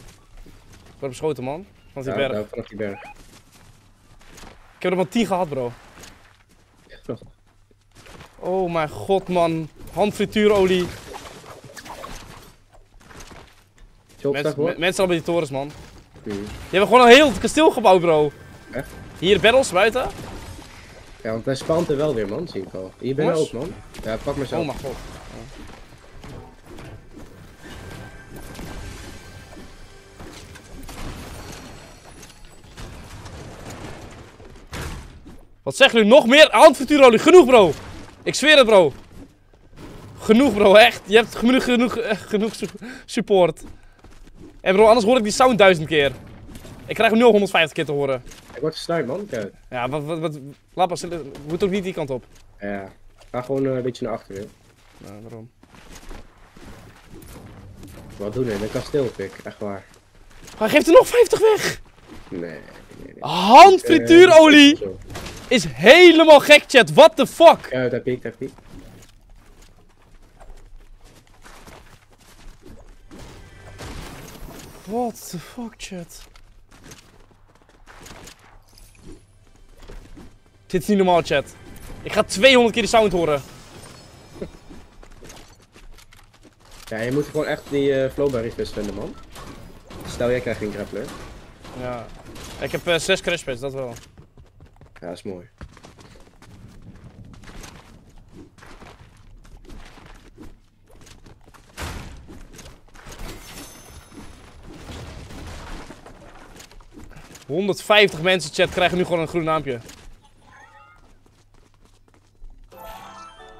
Ik word beschoten, man. Vanaf die ja, berg. Ja, vanaf die berg. Ik heb er maar tien gehad, bro. Oh mijn god, man. Handfrituurolie. Mens, mensen al bij die torens, man. Mm. Je hebt gewoon een heel kasteel gebouwd, bro. Echt? Hier, battles, buiten. Ja, want wij spant er wel weer, man, zie ik al. Hier ben je ook, man. Ja, pak maar zo. Oh mijn god. Wat zeggen jullie? Nog meer handfrituurolie. Genoeg, bro. Ik zweer het, bro. Genoeg, bro, echt. Je hebt genoeg, genoeg, genoeg su support. En bro, anders hoor ik die sound duizend keer. Ik krijg hem nu honderdvijftig keer te horen. Ik word gesnuit, man. Kijk. Ja, wat, wat, wat. Laat maar, moet ook niet die kant op. Ja, ga gewoon een beetje naar achteren. Nou, waarom? Wat doen we? Een kasteelpik, echt waar. Hij geeft er nog vijftig weg! Nee, nee, nee. Handfrituurolie! Uh, is helemaal gek, chat. What the fuck? Ja, dat piek, dat piek. What the fuck, chat. Dit is niet normaal, chat. Ik ga tweehonderd keer die sound horen. Ja, je moet gewoon echt die uh, Flowberry Fizz vinden, man. Stel, jij krijgt geen grappler. Ja. Ik heb uh, zes crashpads, dat wel. Ja, dat is mooi. honderdvijftig mensen, chat, krijgen nu gewoon een groen naampje.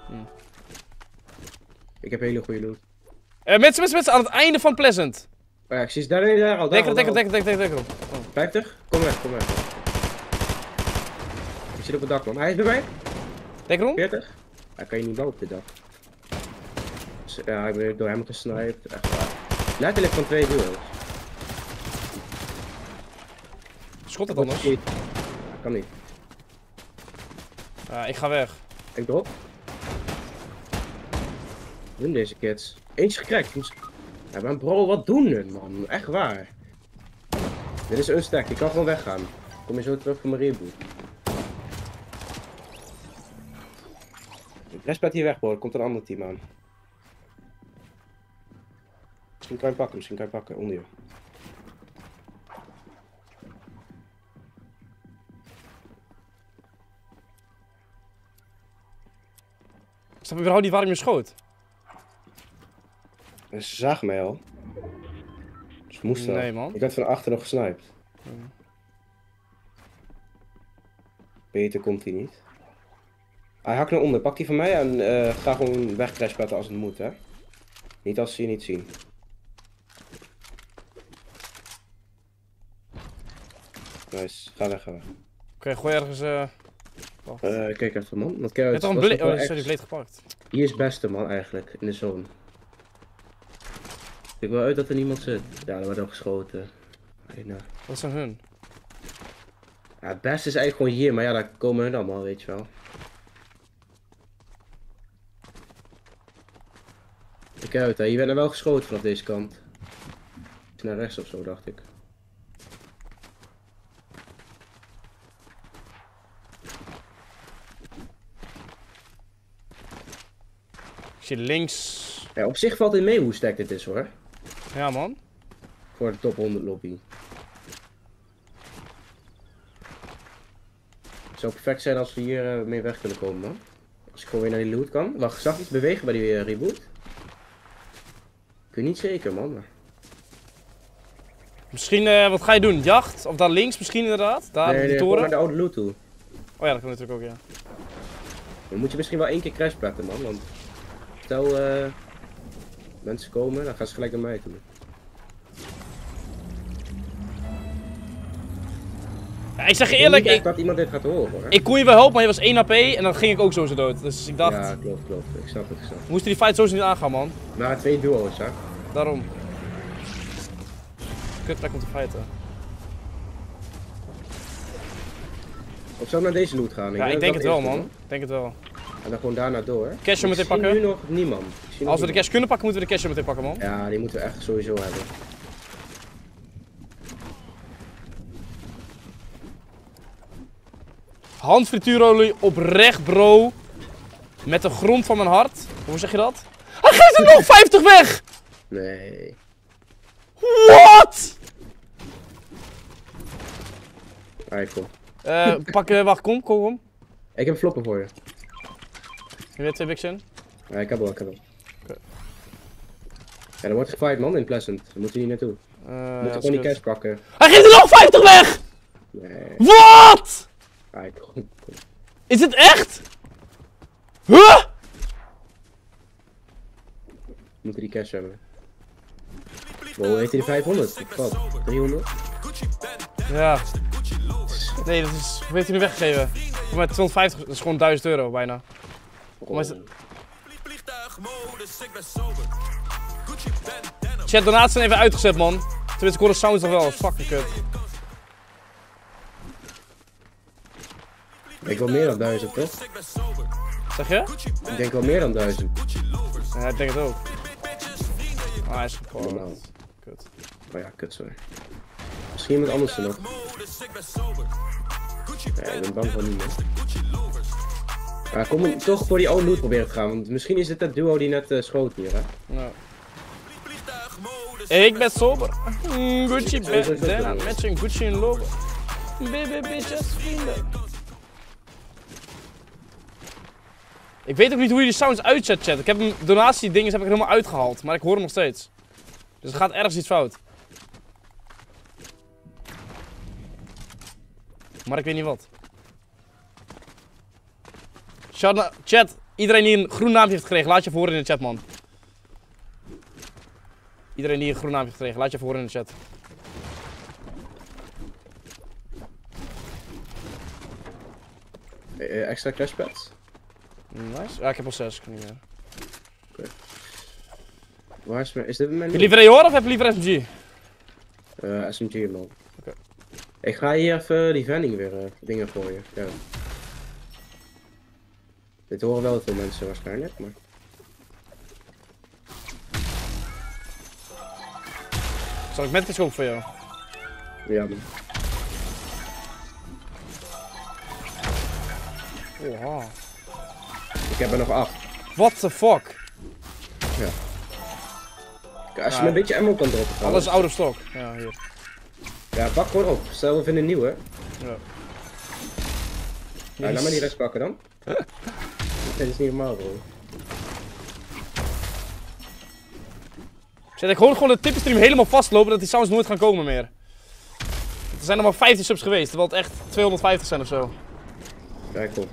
Hm. Ik heb hele goede loot. Eh, mensen, mensen, mensen, aan het einde van Pleasant. Oh ja, ik zie ze daar, daar al. Dekker, dekker, dekker, dekker, dekker. vijftig? Kom weg, kom weg. Ik zit op het dak, man. Hij is bij mij. Denk erom. veertig. Hij kan je niet bouwen op dit dak. Dus, ja, ik ben door hem gesniped. Echt waar. Letterlijk van twee duels. Schot het anders. Niet. Kan niet. Uh, ik ga weg. Ik drop. Wat doen deze kids? Eentje gekrekt. Moest... Ja, maar bro, wat doen hun, man? Echt waar. Dit is een stack. Ik kan gewoon weggaan. Kom je zo terug voor mijn reboot. Respect hier weg, bro. Er komt een ander team aan. Misschien kan je pakken, misschien kan je pakken. Onder je. Ik snap überhaupt niet waarom je schoot. Ze zagen mij al. Ze moesten. Nee, man. Ik werd van achter nog gesniped. Mm. Beter komt hij niet. Hij hakt naar onder, pak die van mij en uh, ga gewoon wegcrashpatten als het moet, hè. Niet als ze je niet zien. Nice, ga weg, ga weg. Oké, okay, gooi ergens... Uh... Uh, kijk even, man. Want kijk, het was, was oh, sorry, bleed gepakt. Hier is beste, man, eigenlijk, in de zone. Ik wil uit dat er niemand zit. Ja, er wordt ook geschoten. Eina. Wat zijn hun? Ja, het beste is eigenlijk gewoon hier, maar ja, daar komen hun allemaal, weet je wel. Kijk uit, hè. Je werd er wel geschoten vanaf deze kant. Naar rechts of zo, dacht ik. Ik zit links. Ja, op zich valt het mee hoe sterk dit is, hoor. Ja, man. Voor de top honderd lobby. Het zou perfect zijn als we hier uh, mee weg kunnen komen, man. Als ik gewoon weer naar die loot kan. Wacht, ik zag iets bewegen bij die uh, reboot. Ik weet niet zeker, man. Misschien, uh, wat ga je doen? Jacht? Of daar links misschien inderdaad? Daar, nee, die nee, toren? Nee, naar de oude loot toe. Oh ja, dat kan natuurlijk ook, ja. Dan moet je misschien wel één keer crashplatten, man. Want stel, uh, mensen komen, dan gaan ze gelijk naar mij toe. Ja, ik zeg je eerlijk, ik, ik dat iemand dit gaat horen, hoor. Ik kon je wel helpen, maar je was één H P en dan ging ik ook sowieso dood. Dus ik dacht... Ja, klopt, klopt. Ik snap het, ik snap het. We moesten die fight sowieso niet aangaan, man. Maar twee duo's, hè. Daarom. Kut plek om te fighten. Of zou ik naar deze loot gaan? Ik ja, ik denk het wel, man. Ik denk het wel. En dan gewoon daarna door. Cash meteen pakken. Ik zie nu nog niemand. Als we niemand. de cash kunnen pakken, moeten we de cash meteen pakken, man. Ja, die moeten we echt sowieso hebben. Handfrituurolie oprecht, bro. Met de grond van mijn hart. Hoe zeg je dat? Hij geeft er nog vijftig weg! Nee. Wat? Allee, kom. Uh, pak, uh, wacht, kom, kom, kom. Ik heb floppen voor je. Heb je weer twee bigs in? Ja, ik heb wel, ik heb wel. Okay. Ja, er wordt gefight, man, in Pleasant. We moeten hier naartoe. We uh, moeten gewoon die cash pakken. Hij geeft er nog vijftig weg! Nee. Wat? Allee, kom, kom. Is het echt? Huh? We moeten die cash hebben. Wow, heet hij de vijfhonderd? Wat? driehonderd? Ja. Nee, dat is... Hoe heeft hij nu weggegeven? Voor mij tweehonderdvijftig, dat is gewoon duizend euro bijna. Oh. Chat, donaties zijn even uitgezet, man. Tenminste, ik hoor de sounds nog wel, dat is fucking kut. Ik denk wel meer dan duizend, toch? Zeg je? Ik denk wel meer dan duizend. Ja, ik denk het ook. Ah, hij is gevallen. Oh, nou. Kut. Oh ja, kut, sorry. Misschien iemand anders er nog. Ja, ik ben bang voor niemand. Maar kom toch voor die oude loot proberen te gaan, want misschien is het dat duo die net uh, schoot hier, hè? Nou. Ik ben sober. Mm, Gucci bent daarna, matchen Gucci en Lobo. Baby bitches vrienden. Ik weet ook niet hoe je die sounds uitzet, chat. Ik heb een donatie dinges heb ik helemaal uitgehaald, maar ik hoor hem nog steeds. Dus er gaat ergens iets fout. Maar ik weet niet wat. Chat, iedereen die een groen naamje heeft gekregen, laat je voor horen in de chat, man. Iedereen die een groen naamje heeft gekregen, laat je voor horen in de chat. Uh, extra crashpads? Nice. Ja, ik heb al zes, ik kan niet meer. Oké. Waar is mijn... Is dit mijn... Heb je liever A O R of heb je liever S M G? Eh, uh, S M G, man. Oké. Ik ga hier even die vending weer uh, dingen gooien. Ja. Dit horen wel veel mensen waarschijnlijk, maar... Zal ik met de scope voor jou? Ja, man. Oha. Ik heb er nog acht. What the fuck? Ja. Kijk, als je ja. me een beetje ammo kan droppen. Alles is out of stock. Ja, hier. Ja, pak gewoon op. Stel we vinden een nieuwe. Ja. Ja, laat maar die rest pakken dan. Dit is niet normaal, bro. Zet, ik hoor gewoon de tippenstream helemaal vastlopen dat die sounds nooit gaan komen meer. Er zijn nog maar vijftien subs geweest, terwijl het echt tweehonderdvijftig zijn ofzo. Kijk op.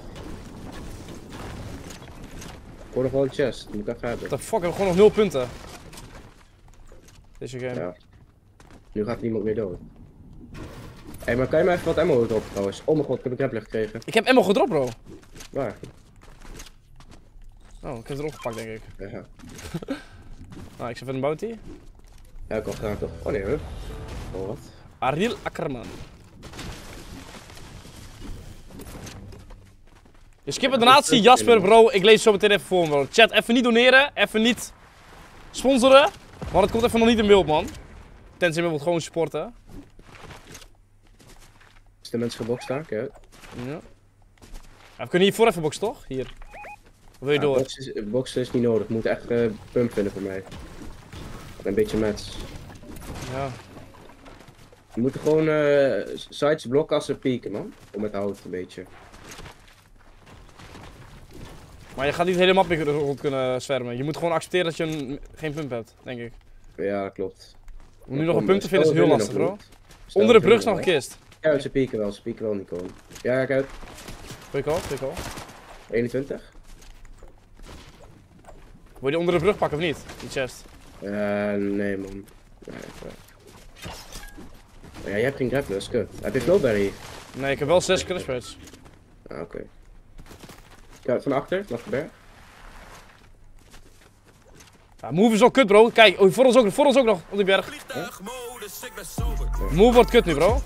Ik hoor nog wel een chest, die moet ik even hebben. What the fuck, hebben we gewoon nog nul punten. Deze game. Ja. Nu gaat niemand meer dood. Hé, hey, maar kan je me even wat ammo droppen trouwens? Oh mijn god, ik heb een grappler gekregen. Ik heb ammo gedropt, bro. Waar? Oh, ik heb het erop gepakt, denk ik. Ja. Nou, ik zet even een bounty. Ja, ik had graag toch. Oh nee, hoor. Oh, wat? Ariel Akkerman. Je skip de donatie, Jasper, bro. Ik lees het zo meteen even voor me, bro. Chat, even niet doneren. Even niet sponsoren. Want het komt even nog niet in beeld, man. Tenzij je wilt gewoon supporten. Is de mensen geboxt daar? Ja. Ja. We kunnen hiervoor even boxen, toch? Hier. Of wil je ja, door? Boxen is, boxen is niet nodig. We moeten echt uh, pump vinden voor mij. Een beetje mats. Ja. We moeten gewoon uh, sides blokken als ze pieken, man. Om het hout een beetje. Maar je gaat niet helemaal rond kunnen zwermen. Je moet gewoon accepteren dat je een, geen pump hebt, denk ik. Ja, klopt. Om nu ja, nog een pump te vinden is heel lastig, bro. Onder de brug is nog een kist. Ja, ze pieken wel, ze pieken wel, Nico. Ja, kijk uit. Pik al, pik al. eenentwintig. Wil je die onder de brug pakken of niet? Die chest. Eh, uh, nee, man. Nee, even. Ja, jij hebt geen grapplers, kut. Heb je Flowberry? Nee, ik heb wel zes crushbirds. Ah, oké. Okay. Kijk, van achter, vanaf de berg. Ja, move is al kut, bro. Kijk, voor ons ook, voor ons ook nog op die berg. Huh? Move wordt kut nu, bro.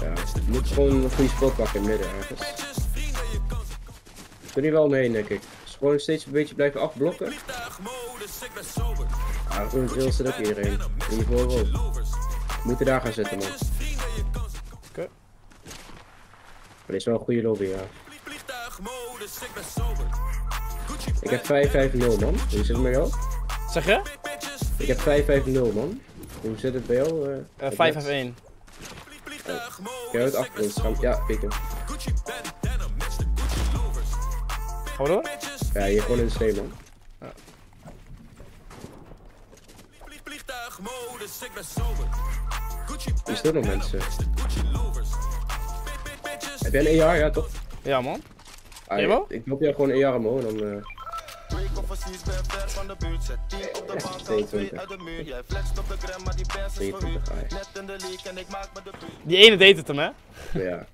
Ja, je moet gewoon een goede spot pakken in het midden ergens. Ik ben hier wel omheen, denk ik. Dus gewoon steeds een beetje blijven afblokken. Ja, we drillen ze ook iedereen. Hiervoor ook. We moeten daar gaan zitten, man. Oké. Okay. Dit is wel een goede lobby, ja. Ik heb vijf vijf nul, man. Hoe zit het met jou? Zeg je? Ik heb vijf vijf nul, man. Hoe zit het bij jou? Uh, uh, vijf vijf een. Kun je het achtergrond? Ja, pikken. Gaan we door? Ja, je gewoon in de steen, man. Ja. Is er nog mensen? Heb jij een E R? Ja, toch? Ja, man. Ah, ja, ik, ik loop jou gewoon E R omhoog en dan... Uh... Die ene deed het hem, hè? Ja.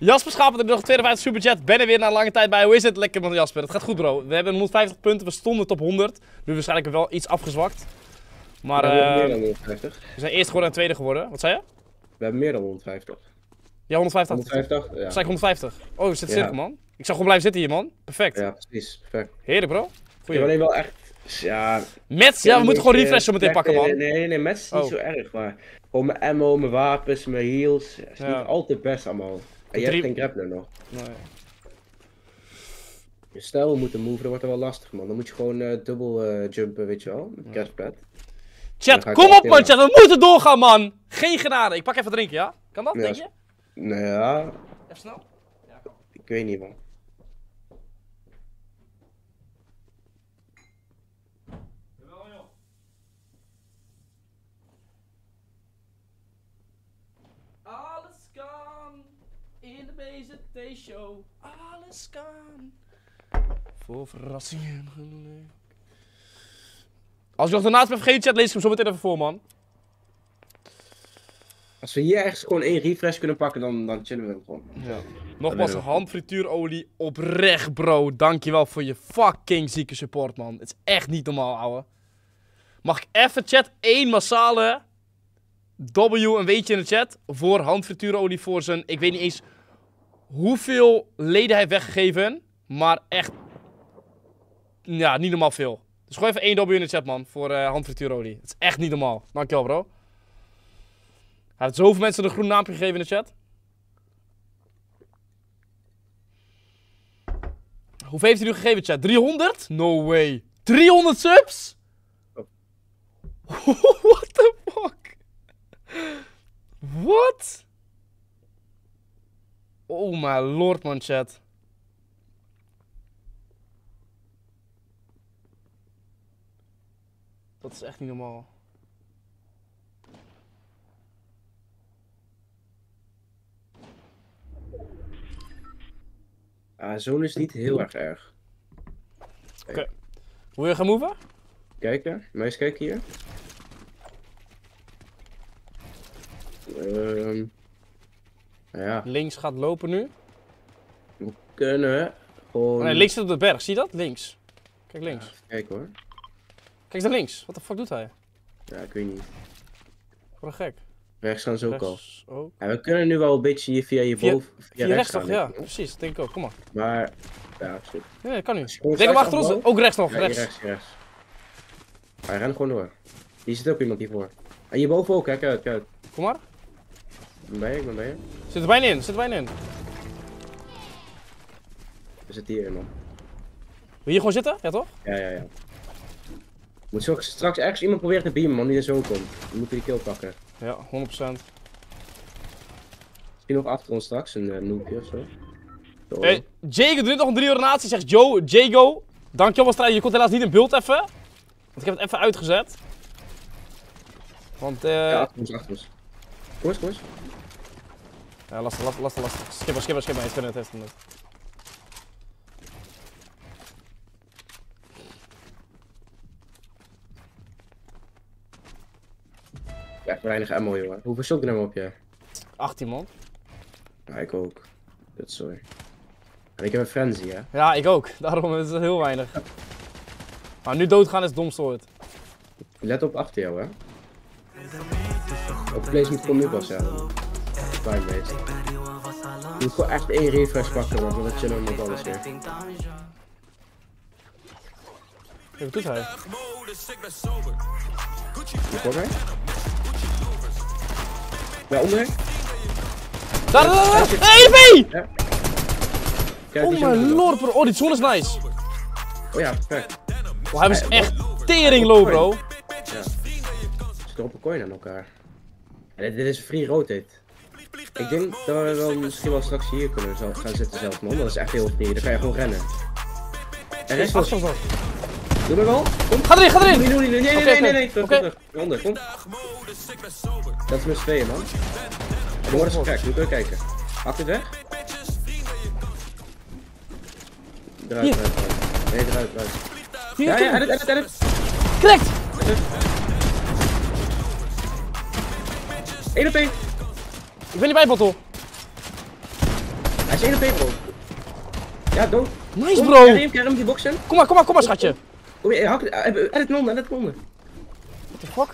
Jasper Schapen, nog tweeënvijftig superchat. Ben er weer na lange tijd bij. Hoe is het? Lekker man, Jasper. Het gaat goed, bro. We hebben honderdvijftig punten. We stonden top honderd. Nu waarschijnlijk wel iets afgezwakt. Maar we, uh, meer dan honderdvijftig. We zijn eerst geworden en tweede geworden. Wat zei je? We hebben meer dan honderdvijftig. Ja, honderdvijftig. honderdvijftig, ja. Zijn honderdvijftig. Oh, zit cirkel, man. Ik zou gewoon blijven zitten hier, man. Perfect. Ja, precies. Perfect. Heerlijk, bro. Goeie. Ik alleen wel echt... Ja... Mets? Ja, we moeten gewoon refresh zo meteen pakken, man. Nee, nee, nee, nee, mets is niet oh. zo erg, maar... Gewoon mijn ammo, mijn wapens, mijn heals. Het is ja. niet altijd best allemaal. En je Drie... hebt geen grappler nog. Nee. Stel, we moeten move, dan wordt het wel lastig, man. Dan moet je gewoon uh, dubbel uh, jumpen, weet je wel. Met cashpad. Chat, kom op, man, chat. We moeten doorgaan, man. Geen genade. Ik pak even drinken, ja? Kan dat, ja, denk je? Nou ja... Even snel. Ja. Ik weet niet, man. Show, alles kan. Voor verrassingen. Als ik nog daarnaast ben vergeten, chat, lees ik hem zo meteen even voor, man. Als we hier ergens gewoon één refresh kunnen pakken, dan, dan chillen we hem gewoon. Ja. Nogmaals, hamfrituurolie oprecht, bro. Dankjewel voor je fucking zieke support, man. Het is echt niet normaal, ouwe. Mag ik even, chat, één massale W en weetje in de chat voor hamfrituurolie voor zijn, ik weet niet eens... Hoeveel leden hij heeft weggegeven, maar echt, ja, niet normaal veel. Dus gooi even één W in de chat, man, voor uh, handfrituurolie. Het is echt niet normaal. Dankjewel, bro. Hij heeft zoveel mensen een groen naampje gegeven in de chat. Hoeveel heeft hij nu gegeven, chat? driehonderd? No way. driehonderd subs? Oh. What the fuck? What? Oh my lord, man, chat. Dat is echt niet normaal. Ah, zo'n is niet heel erg erg. Oké. Okay. Wil je gaan moven? Kijken. Meis, kijk hier. Ehm... Um... Ja. Links gaat lopen nu. We kunnen gewoon... Oh nee, links zit op de berg, zie je dat? Links. Kijk links. Ja, kijk hoor. Kijk naar links, wat de fuck doet hij? Ja, ik weet niet. Wat gek. Rechts gaan ze ook al. Ook. Ja, we kunnen nu wel een beetje via je boven. Via, via, via rechts, rechts gaan, ja, ja, precies, dat denk ik ook, kom maar. Maar, ja, absoluut. Nee, dat kan nu. Denk hem achter ons, ook rechts nog, ja, rechts. rechts, rechts. Hij ja, rent gewoon door. Hier zit ook iemand hiervoor. En hierboven ook, kijk uit, kijk uit. Kom maar. Ik ben bij je, ik ben bij je. Zit er bijna in, zit er bijna in. We zitten hierin, man. Wil je hier gewoon zitten? Ja, toch? Ja, ja, ja. Moet zo straks ergens iemand proberen te beamen, man, die er zo komt. Dan moeten we die kill pakken. Ja, honderd procent. Misschien nog achter ons straks, een uh, noobje ofzo. Hey, Jago doet nog een drie uur natie, zegt Joe. Jago, Dank jongens trouwens, je komt helaas niet in beeld even. Want ik heb het even uitgezet. Want eh... Uh... Ja, achter ons, achter ons. Kom eens, kom eens. Ja, lastig, lastig, lastig, lastig. Skipper, skipper, skipper. Heeft kunnen het, heeft kunnen het. Echt weinig ammo, jongen. Hoeveel shotgun ammo heb je? achttien, man. Ja, ik ook. Dat sorry. En ik heb een Frenzy, hè? Ja, ik ook. Daarom is het heel weinig. Ja. Maar nu doodgaan is dom soort. Let op achter jou, hè? Op place moet gewoon nu pas, ja. Fijn beest. Je moet gewoon echt één refresh pakken, want dan chillen we met alles weer. Hey, wat doet hij? Je komt mee? Ja, onder. Daar, daar, daar! Hey, L P! Ja. Kijk, oh mijn lord, bro. Oh, die zone is nice. Oh ja, perfect. Oh, hij was ja, echt tering low, bro. Ja. Ze droppen coin aan elkaar. Ja, dit, dit is free rotate. Ik denk dat we dan misschien wel straks hier kunnen zo gaan zitten zelf, man. Dat is echt heel free. Dan kan je gewoon rennen. Er is wat. Doe maar wel. Kom. Ga erin, ga erin! Nee, nee, nee, nee, okay, nee, nee. Terug, okay. terug. Onder, kom. Dat is met z'n tweeën, man. De hoor is gek, nu kun je kijken. Hak dit weg. Eruit, eruit, eruit. Nee, eruit, eruit. Ja, ja, edit, edit, edit. Correct! één op één. Ik ben niet bij, bottle. Hij is één op één, bro. Ja, dood. Nice, bro. Kerm, kerm, die boxen. Kom maar, kom maar, kom maar, schatje. Kom je, hak, edit monden, edit monden. What the fuck?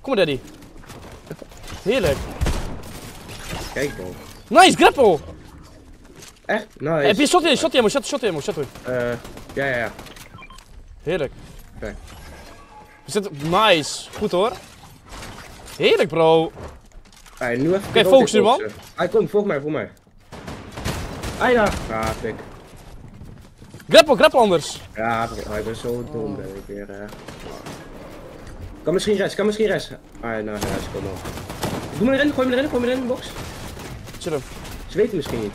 Kom maar, daddy. Heerlijk. Kijk, bro. Nice, grapple. Echt? Nice. Heb je shot in, shot in, man, shot, shot in, man, shot in. Eh, uh, ja, ja, ja. Heerlijk. Oké. Okay. Nice. Goed hoor. Heerlijk, bro. Hey, nu even. Oké, okay, focus nu, man. Hij komt, volg mij, volg mij. Eina. Ah, pik. Grapple, grapple anders. Ja, ik ben zo dom, ben ik weer. Uh... Kan misschien rest, kan misschien rest. Ah, nou, rest, kom op. Doe me erin, gooi me erin, gooi me erin, box. Chill hem. Ze weten misschien niet.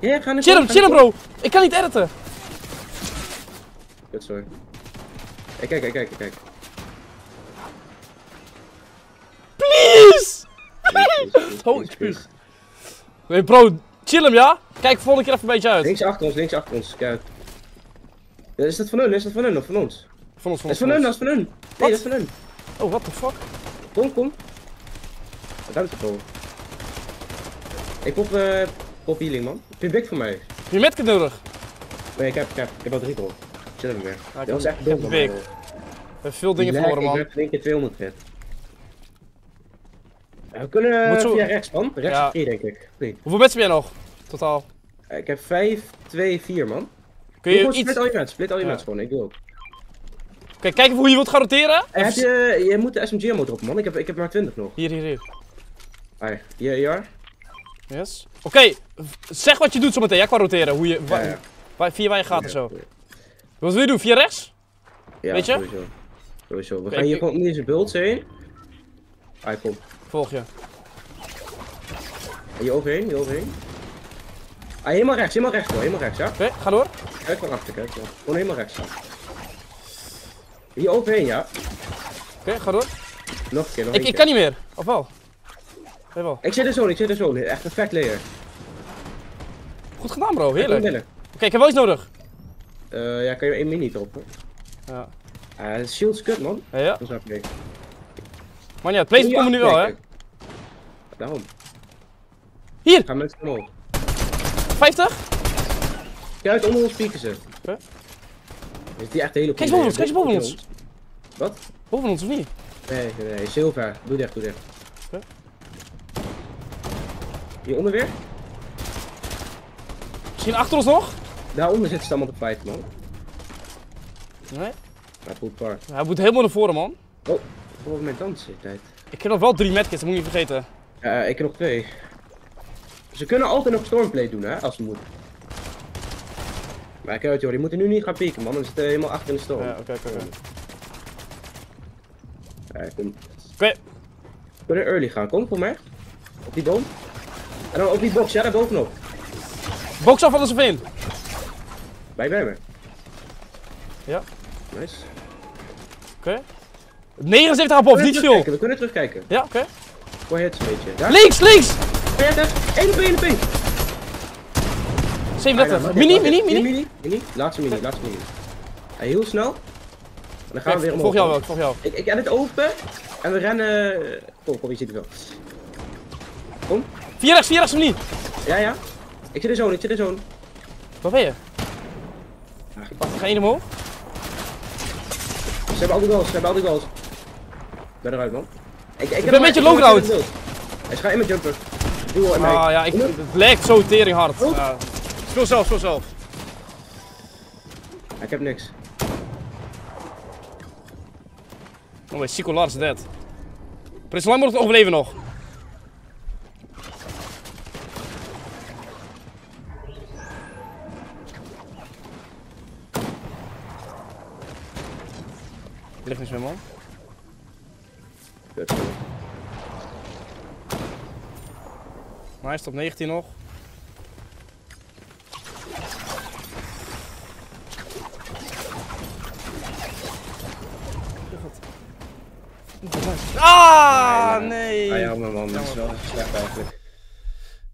Ja, ga nu. Chill hem, chill hem, bro. Ik kan niet editen. Kut, sorry. Hey, kijk, kijk, kijk, kijk. Please! Holy spuug. Nee, bro, chill hem, ja? Kijk, volgende keer even een beetje uit. Links achter ons, links achter ons, kijk. Is dat van hun, is dat van hun of van ons? Van ons, van ons. Dat is van hun, dat is van hun. Nee, dat is van hun. Oh, what the fuck? Kom, kom. Daar is het bro. Ik pop, eh, uh, pop healing, man. Heb je bek voor mij? Heb je medkit nodig? Nee, ik heb, ik heb, ik heb al drie, bro. Chill hem weer. Ah, dat was echt dom, man. Ik heb veel dingen verloren, man. Ik heb één keer tweehonderd vet. Ja, we kunnen uh, zo... via rechts, man. Rechts ja. drie, denk ik. Nee. Hoeveel mensen ben jij nog? Totaal. Uh, ik heb vijf, twee, vier, man. Kun je, je iets... Split al je mensen, split al je ja. mensen gewoon. Ik wil ook. Kijk, kijk hoe je wilt gaan roteren. Hey, heb je, je moet de S M G ammo droppen, man. Ik heb, ik heb maar twintig nog. Hier, hier, hier. Hai, hier, hier. Yes. Oké, okay, zeg wat je doet zometeen. Jij kan roteren. Hoe je, ja, ja. Waar, via waar je gaat ja, en zo. Ja. Wat wil je doen? Via rechts? Ja, weet je? Sowieso. sowieso. We okay, gaan hier ik... gewoon om deze bult heen. Hai, kom. Volg je. Hier overheen, hier overheen. Hai, helemaal rechts, helemaal rechts, hoor. Helemaal rechts, ja. Oké, okay, ga door. Kijk maar achter, kijk. Ja. Gewoon helemaal rechts. Ja. Hier overheen, ja. Oké, okay, ga door. Nog een keer, nog ik, een ik keer. kan niet meer, of wel? Nee, wel. Ik zit er zo, ik zit er zo. Echt een vet layer. Goed gedaan, bro. Heerlijk. Oké, okay, ik heb wel iets nodig. Uh, ja, kan je één mini droppen. Ja. Uh, shields kut, man. Ja, ja. Dat is maar ja, het place komen we nu wel, hè. Daarom. Hier! Ga met z'n omhoog. vijftig? Kijk, onder ons pieken ze. Huh? Is die echt hele kijk boven ons, kijk boven ons. Wat? Boven ons of niet? Nee, nee, nee, zilver. Doe dicht, doe dicht. Huh? Hieronder weer? Misschien achter ons nog? Daaronder zitten ze allemaal te fight, man. Nee? Hij moet par. Hij moet helemaal naar voren, man. Oh, volgens mij dans zit tijd. Ik heb nog wel drie medkits, dat moet je niet vergeten. Ja, uh, ik heb nog twee. Ze kunnen altijd nog stormplay doen, hè, als ze moeten. Maar kijk uit, joh, die moeten nu niet gaan pieken, man. Dan zitten we helemaal achter in de storm. Ja, oké, oké. Ja, kom. Oké. We kunnen early gaan, kom, kom maar. Op die boom. En dan op die box, ja, daar bovenop. Box af, alles of in. Bij bij me. Ja. Nice. Oké. Okay. negenenzeventig aan boven, niet veel. We kunnen terugkijken. Ja, oké. Okay. Voor het een beetje. Daar. Links, links! één op één, één op één. zevenendertig. Mini, mini, mini. Mini, laatste mini, laatste mini. Ja, heel snel. En dan gaan we weer omhoog. Volg jou wel, ik volg jou. Ik, ik heb het open. En we rennen... Kom, kom, je ziet het wel. Kom. Vier rechts, vier rechts, mini. Ja, ja. Ik zit in zone, ik zit in zone. Waar ben je? Ja, ik pak. Ga één omhoog. Ze hebben al die goals, ze hebben al die goals. Ik ben eruit, man. Ik, ik, ik ben een beetje low-ground. Hij gaat in mijn jumper. Doe in mij. Ah ja, ik, het lijkt zo tering hard. Ja. Speel zelf, speel zelf. Ja, ik heb niks. Oh, mijn Sicolar is dead. Prins Lang moet het overleven nog. Er ligt niks meer, man. Nice, top negentien nog. Ah, nee! Ah, ja, man, man, dat is wel slecht eigenlijk.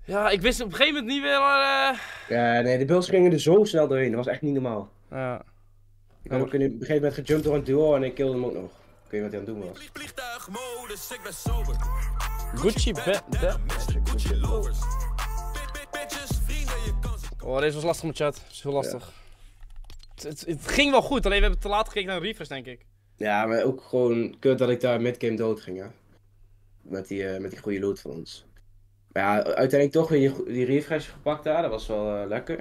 Ja, ik wist op een gegeven moment niet meer, maar... Uh... Ja, nee, de Bulls gingen er zo snel doorheen, dat was echt niet normaal. Ja. Ik had ook op een gegeven moment gejumpt door een duo en ik killde hem ook nog. Ik weet niet wat hij aan het doen was. Vliegtuigmodus, ik ben sober. Gucci bed. Gucci lovers. Bitches, vrienden, je kan ze. Oh, deze was lastig met chat. Dat is heel lastig. Ja. Het, het ging wel goed, alleen we hebben te laat gekeken naar een refresh, denk ik. Ja, maar ook gewoon kut dat ik daar mid-game dood ging, hè. Met die, uh, met die goede loot van ons. Maar ja, uiteindelijk toch weer die, die refresh gepakt daar, dat was wel uh, lekker.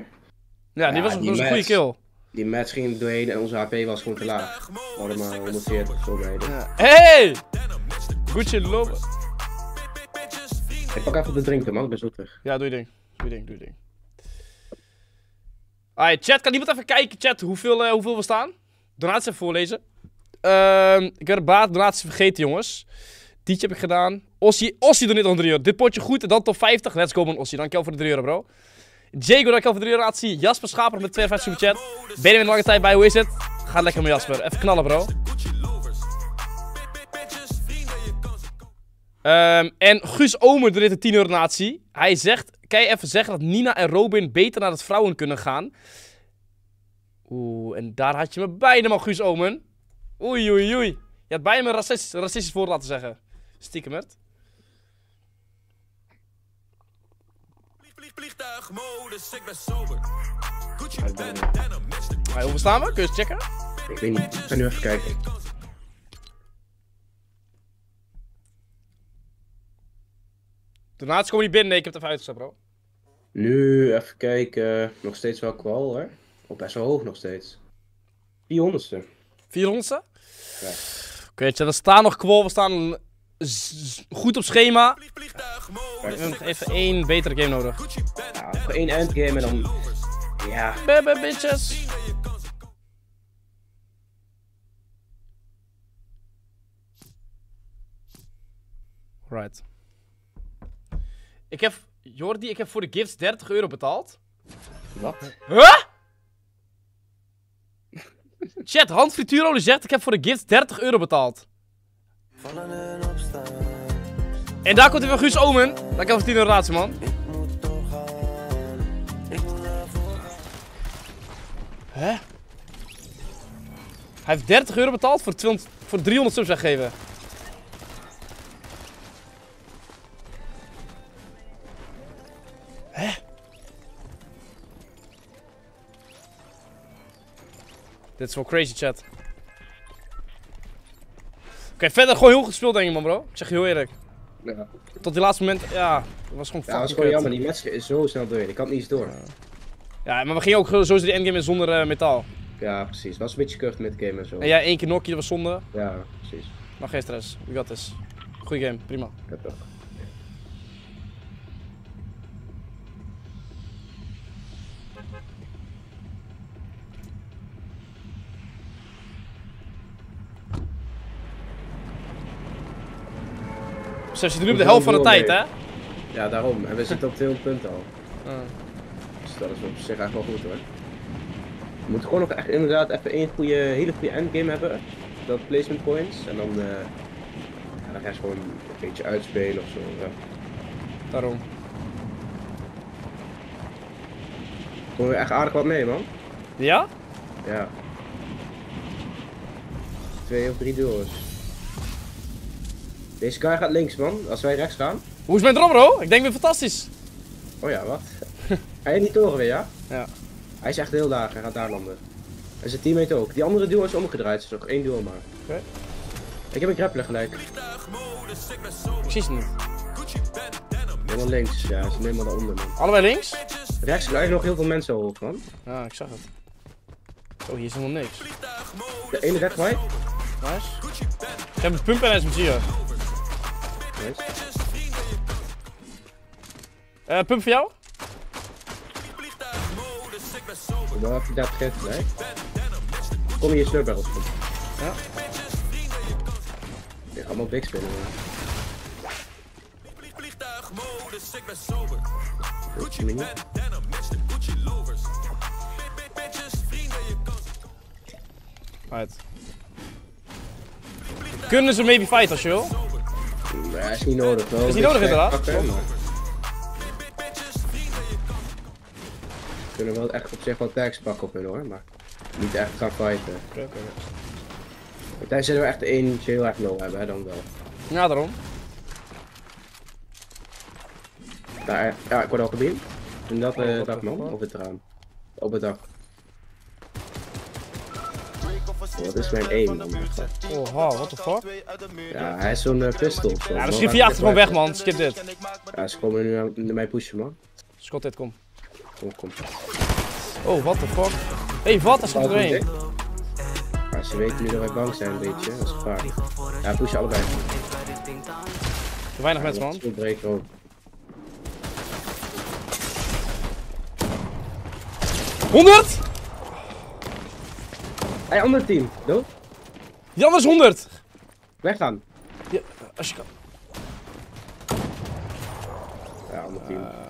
Ja, die ja, was, die was match, een goede kill. Die match ging doorheen en onze H P was gewoon te laag. We hadden maar honderdveertig zo bij. Ja. Hey! Gucci lopen. Ik pak even te drinken, man, ik ben zo terug. Ja, doe je ding. Doe je ding, doe je ding. Alright, chat, kan iemand even kijken, chat, hoeveel, uh, hoeveel we staan? Donaties even voorlezen. Uh, ik heb de baat donaties vergeten, jongens. Tietje heb ik gedaan. Ossie, Ossie doneert nog drie euro. Dit potje goed en dan top vijftig. Let's go, man, Ossie. Dankjewel voor de drie euro, bro. Jago, dankjewel voor de drie euro. Laatsie. Jasper Schaper met tweeënvijftig super chat. Ben je er een lange tijd bij? Hoe is het? Gaat lekker met Jasper. Even knallen, bro. Um, en Guus Omer doneert een tien euro donatie. Hij zegt: kan je even zeggen dat Nina en Robin beter naar het vrouwen kunnen gaan? Oeh, en daar had je me bijna, man, Guus Omer. Oei, oei, oei. Je had bijna een racistisch, racistisch woord laten zeggen. Stiekemerd. Hey, hoe staan we? Kun je eens checken? Ik weet niet. Ik ga nu even kijken. Daarnaast komen niet binnen. Nee, ik heb het even uitgezet, bro. Nu even kijken. Nog steeds wel kwal, hoor. Oh, best wel hoog nog steeds. vierhonderdste. vierhonderdste? Ja. Oké, okay, we staan nog kwal, we staan goed op schema. We hebben nog even één betere game nodig. Ja, even één endgame en dan... Ja. Bebe, bitches! Right. Ik heb... Jordi, ik heb voor de gifts dertig euro betaald. Wat? Huh? Chat, handfrituurolie zegt, ik heb voor de gift dertig euro betaald. En daar komt hij weer Guus Omen. Daar kan ik tien euro raadsen, man. Hè? Huh? Hij heeft dertig euro betaald voor, tweehonderd, voor driehonderd subs weggeven. Hè? Huh? Dit is wel crazy, chat. Oké, okay, verder gewoon heel goed gespeeld, denk ik, man, bro. Ik zeg je heel eerlijk. Ja. Tot die laatste moment, ja, dat was gewoon fucking. Ja, dat is gewoon jammer. Die match is zo snel doorheen. Ik kan het niet eens door. Ja. Ja, maar we gingen ook zo de endgame in zonder uh, metaal. Ja, precies. Dat was een beetje kut met game en zo. En ja, één keer knockje, dat was zonde. Ja, precies. Maar geen stress. We got this. Goeie game, prima. Ja, toch. zesentien op de helft van de tijd, hè? Ja, daarom. En we zitten op heel punten al. Ah. Dus dat is op zich eigenlijk wel goed, hoor. Je moet gewoon nog echt inderdaad even één goede, hele goede endgame hebben. Dat placement points. En dan, uh, ja, dan ga je gewoon een beetje uitspelen ofzo. Ja. Daarom. Kom je echt aardig wat mee, man. Ja? Ja. Twee of drie duels. Deze guy gaat links, man. Als wij rechts gaan. Hoe is mijn dromro? Ik denk weer fantastisch. Oh ja, wat? Ga je niet toren weer, ja? Ja. Hij is echt heel laag, hij gaat daar landen. En zijn teammate ook. Die andere duo is omgedraaid, dus nog één duo maar. Oké. Okay. Ik heb een grappler gelijk. Precies niet. Helemaal links, ja, ze nemen maar daaronder, man. Allebei links? Rechts blijven nog heel veel mensen hoog, man. Ja, ah, ik zag het. Oh, hier is helemaal niks. De ene weg, mij. Nice. Ik heb een pump en hij is met hier. Nice. Uh, pump voor jou? Dan heb je daar het geeft gelijk. Kom hier slurpbarrels van. Ja. Ik ga allemaal big spelen, man. Right. Kunnen ze maybe fight als je wil? Nee, is niet nodig, wel. Is niet nodig inderdaad. Okay, maar... We kunnen wel echt op zich wel tags pakken op hun hoor, maar niet echt gaan fighten. Oké, oké. Want daar zullen we echt eentje heel erg low hebben, hè, dan wel. Ja, daarom. Daar, ja, ik word al gebeamd. En dat eh, dak man, op het raam. Op het dak. Oh, dat is mijn aim dan echt. Oh, what the fuck? Ja, hij is zo'n uh, pistol. Zo. Ja, dan schiet je achter gewoon weg man, skip dit. Ja, ze komen nu naar mij pushen man. Schot dit, kom. Kom, kom. Oh, what the fuck? Hé, hey, wat? Daar schiet er één. Ja, ze weten nu dat wij bang zijn een beetje, dat is gevaarlijk. Ja, pushen allebei. Te weinig ja, mensen man. Ik breek ook. honderd! Hé, hey, ander team, dood. Die anders honderd! Weggaan. Ja, als je kan. Ja, ander team. Uh...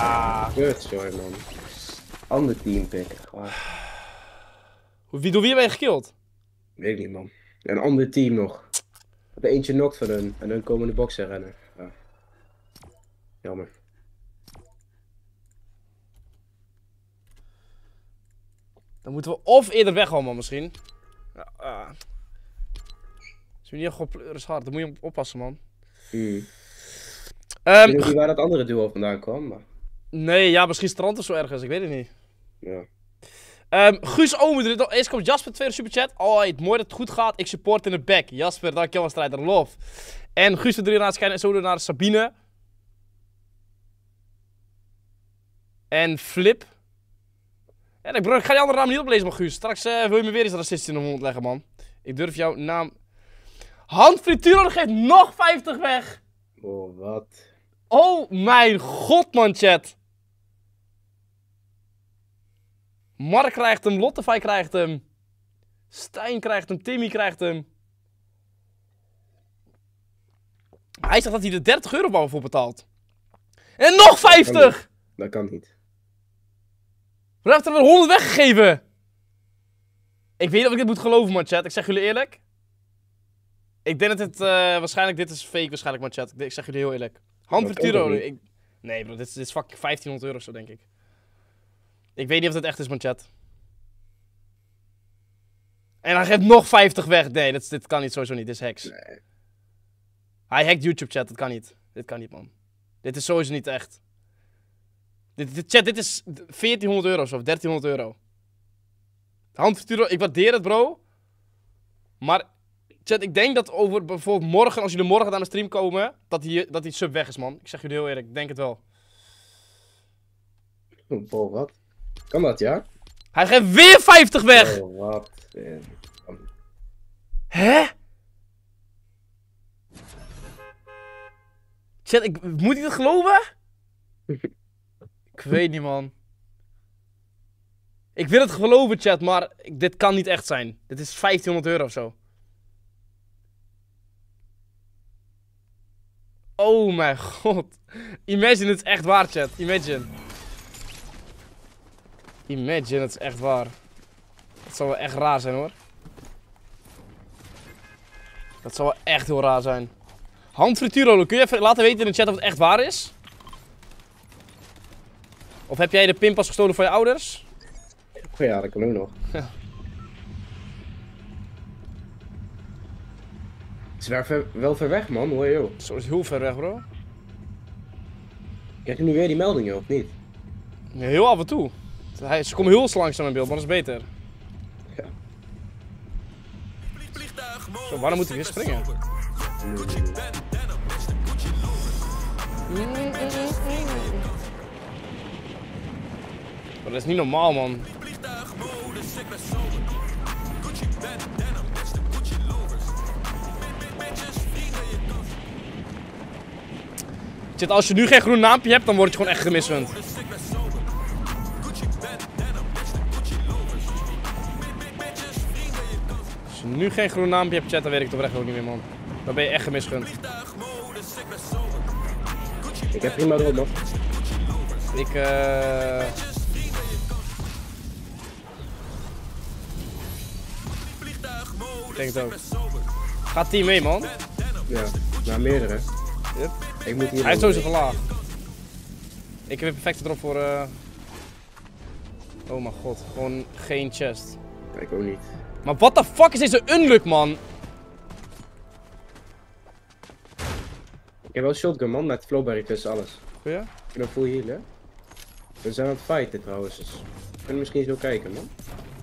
Ah, kut, sorry man. Ander team pick. Gewoon. Wie door wie ben je gekild? Weet ik niet man. Een ander team nog. Ik heb eentje knocked van hun en hun komen de boxen rennen. Ja. Jammer. Dan moeten we of eerder weg allemaal misschien. Ja, uh. Is niet echt op pleuris hard, dan moet je oppassen man. Mm. Um, ik weet niet waar dat andere duo vandaan kwam, maar... Nee, ja, misschien strand of zo ergens, ik weet het niet. Ja. Um, Guus Omer, eerst komt Jasper, tweede superchat. Oh, het mooi dat het goed gaat, ik support in de back. Jasper, dankjewel, strijder, love. En Guus de drie naar Schijn en zo naar Sabine. En Flip. En ik, bro, ik ga die andere naam niet oplezen, maar Guus. Straks uh, wil je me weer eens racistisch in de mond leggen, man. Ik durf jouw naam... Handfrituur geeft nog vijftig weg! Oh, wat? Oh, mijn god, man, chat. Mark krijgt hem, Lottefy krijgt hem. Stijn krijgt hem, Timmy krijgt hem. Hij zegt dat hij er dertig euro voor betaalt. En nog vijftig! Dat kan niet. Dat kan niet. We hebben er honderd weggegeven. Ik weet niet of ik dit moet geloven, man, chat. Ik zeg jullie eerlijk. Ik denk dat dit, uh, waarschijnlijk, dit is fake waarschijnlijk, man, chat. Ik zeg jullie heel eerlijk. Handverturo. Ik... Nee bro, dit is, dit is fucking vijftienhonderd euro zo, denk ik. Ik weet niet of dat echt is, man, chat. En hij geeft nog vijftig weg. Nee, dit, dit kan niet, sowieso niet. Dit is hacks. Nee. Hij hackt YouTube, chat. Dat kan niet. Dit kan niet, man. Dit is sowieso niet echt. Dit, dit, chat, dit is veertienhonderd euro of dertienhonderd euro. Handverturo, ik waardeer het, bro. Maar... Chat, ik denk dat over bijvoorbeeld morgen, als jullie morgen aan de stream komen, dat die, dat die sub weg is, man. Ik zeg jullie heel eerlijk, ik denk het wel. Oh, wat? Kan dat, ja? Hij geeft weer vijftig weg! Oh, wat? Hè? Chat, ik, moet ik dat geloven? Ik weet niet, man. Ik wil het geloven, chat, maar dit kan niet echt zijn. Dit is vijftienhonderd euro of zo. Oh mijn god. Imagine, het is echt waar, chat. Imagine. Imagine, dat is echt waar. Dat zou wel echt raar zijn hoor. Dat zou wel echt heel raar zijn. Handfrituurrollen, kun je even laten weten in de chat of het echt waar is? Of heb jij de pinpas gestolen van je ouders? Oh ja, dat kan ook nog. Het is wel ver, wel ver weg man, hoor joh. Zo is het heel ver weg bro. Krijg je nu weer die meldingen of niet? Ja, heel af en toe. Hij, ze komen heel langzaam in beeld, maar dat is beter. Ja. Zo, waarom moet hij weer springen? Maar dat is niet normaal man. Zit, als je nu geen groen naampje hebt, dan word je gewoon echt gemiswend. Als je nu geen groen naampje hebt, chat, dan weet ik het oprecht ook niet meer, man. Dan ben je echt gemiswend. Ik heb prima erop, man. Ik, eh... Uh... Ik denk het ook. Gaat team mee, man? Ja, naar meerdere. Yep. Ik moet hier. Hij is sowieso verlaagd. Ik heb een perfecte drop voor. Uh... Oh mijn god, gewoon geen chest. Kijk ook niet. Maar wat de fuck is deze unluck, man? Ik heb wel shotgun, man, met Flowberry Fizz alles. Goeie? Ja? Ik ben full heal, hè? We zijn aan het fighten trouwens. Dus we kunnen misschien zo kijken, man.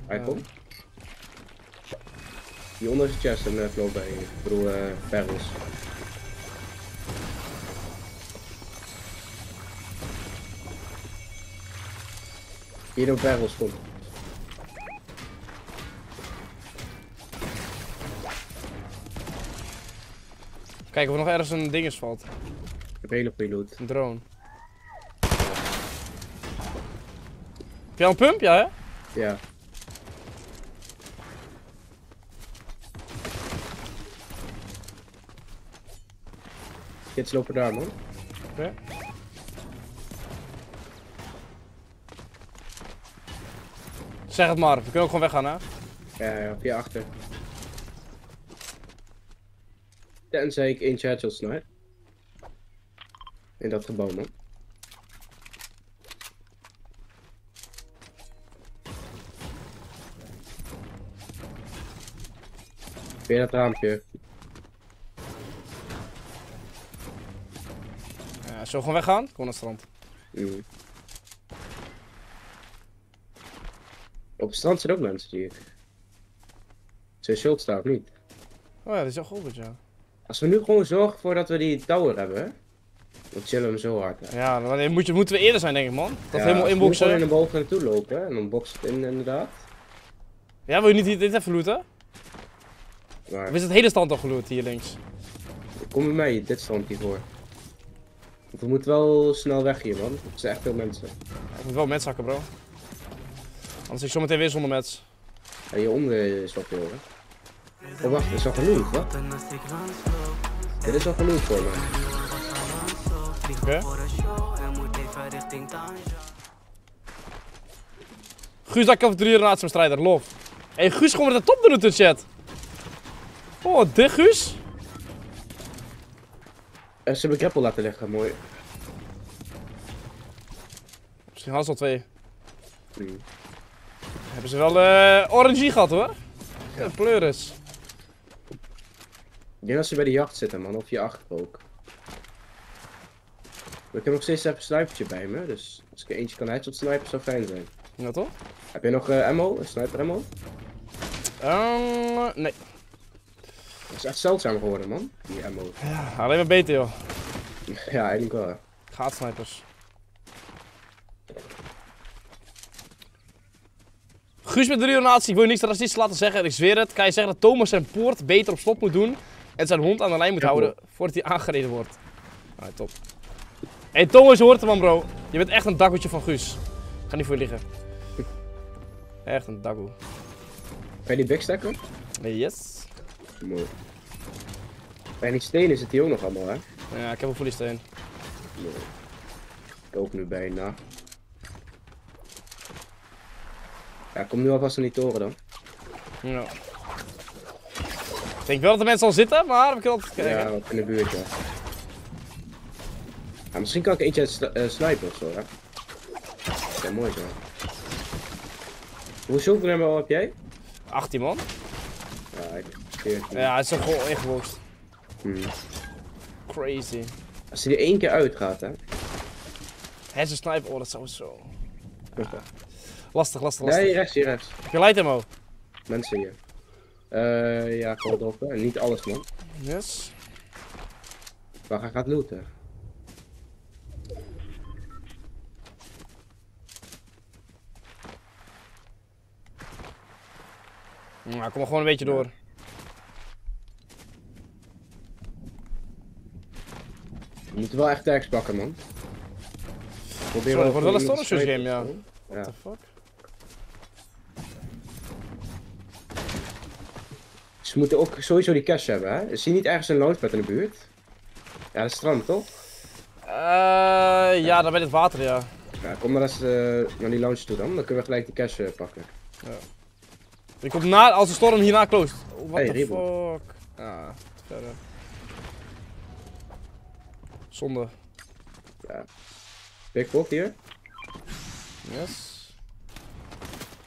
Hij ja. Komt. Hieronder is een chest en uh, Flowberry. Ik bedoel, uh, perils. Hier op barrel stond. Kijk of er nog ergens een dinges valt. Ik heb hele preloot. Een drone. Heb jij een pump? Ja hè? Ja. Kids lopen daar man. Oké. Zeg het maar, we kunnen ook gewoon weggaan hè? Ja, ja, via achter. Tenzij ik eentje headshot snijd. In dat gebouw man. Weer dat raampje. Ja, zo gewoon weggaan? Gewoon naar het strand. Mm. Op het strand zijn ook mensen die ik. Zijn shield staat niet. Oh ja, dat is wel goed, ja. Als we nu gewoon zorgen voor dat we die tower hebben, dan chillen hem zo hard. Hè. Ja, dan moet je, moeten we eerder zijn, denk ik, man. Dat ja, helemaal inboxen. We moeten gewoon in de boven naartoe lopen hè? En dan boxt het in, inderdaad. Ja, wil je niet dit even looten? Maar... Of is het hele stand al geloot hier links? Kom bij mij, dit stand hiervoor. Want we moeten wel snel weg hier, man. Er zijn echt veel mensen. Ja, ik moet wel met zakken, bro. Anders is ik zometeen weer zonder mets. Ja, hieronder is wat te horen. Oh wacht, dat is al genoeg, wat? Dit is al genoeg voor me. Oké. Okay. Guus, dat ik over drie raad strijder, lof. Hé, hey, Guus, gewoon met de top doen in de chat. Oh, dit Guus. Uh, ze hebben grappel laten liggen, mooi. Misschien hadden ze al twee. Hmm. Hebben ze wel uh, orangey gehad hoor. Ja. Pleuris. Ik denk dat ze bij de jacht zitten man, of je achter ook. Maar ik heb nog steeds even een snipertje bij me, dus als ik eentje kan headshot snipen zou fijn zijn. Ja toch? Heb je nog uh, ammo, een sniper ammo? Um, nee. Dat is echt zeldzaam geworden man, die ammo. Ja, alleen maar beter joh. Ja, eigenlijk wel hè. Gaatsnipers. Guus met de reonatie, ik wil je niks racistisch laten zeggen, ik zweer het. Kan je zeggen dat Thomas zijn poort beter op slot moet doen en zijn hond aan de lijn moet ja, houden voordat hij aangereden wordt? Nou, top. Hé hey, Thomas, je hoort hem man bro. Je bent echt een dakkeltje van Guus. Ik ga niet voor je liggen. Echt een dakkel. Kan je die backstack op? Yes. Mooi. Bij die stenen zit hij ook nog allemaal hè? Ja, ik heb een volle steen. Mooi. Ik ook nu bijna. Ja, kom nu alvast in die toren dan. Ja. Ik denk wel dat de mensen al zitten, maar we kunnen altijd kijken. Ja, wat in de buurt, ja. Ja, misschien kan ik eentje sli uh, snipen ofzo, hè. Dat is mooi zo. Hoeveel nummer heb jij? achttien man. Ja, ik veertien. Ja, het is een goal ingebokst. Hmm. Crazy. Als hij er één keer uitgaat, hè. Hij is sniper, oh dat is sowieso. Ah. Lastig, lastig, lastig. Nee, rechts, hier rechts. Je leidt hem ook. Mensen hier. Uh, ja, gewoon droppen. Niet alles, man. Yes. Maar hij gaat looten. Nou, kom maar gewoon een beetje door. We moeten wel echt tags pakken, man. Probeer wel. Het wordt wel een stormshoot game, ja. What the fuck? Ze moeten ook sowieso die cash hebben, hè? Is hier niet ergens een launchpad in de buurt? Ja, dat is strand, toch? Uh, ja, ja, dan bij het water, ja. Ja, kom maar eens uh, naar die launch toe dan. Dan kunnen we gelijk die cash uh, pakken. Ja. Ik kom na, als de storm hierna closed. Oh, what hey, the Rebo. Fuck? Ah, te verder. Zonde. Ja. Pickpock hier. Yes.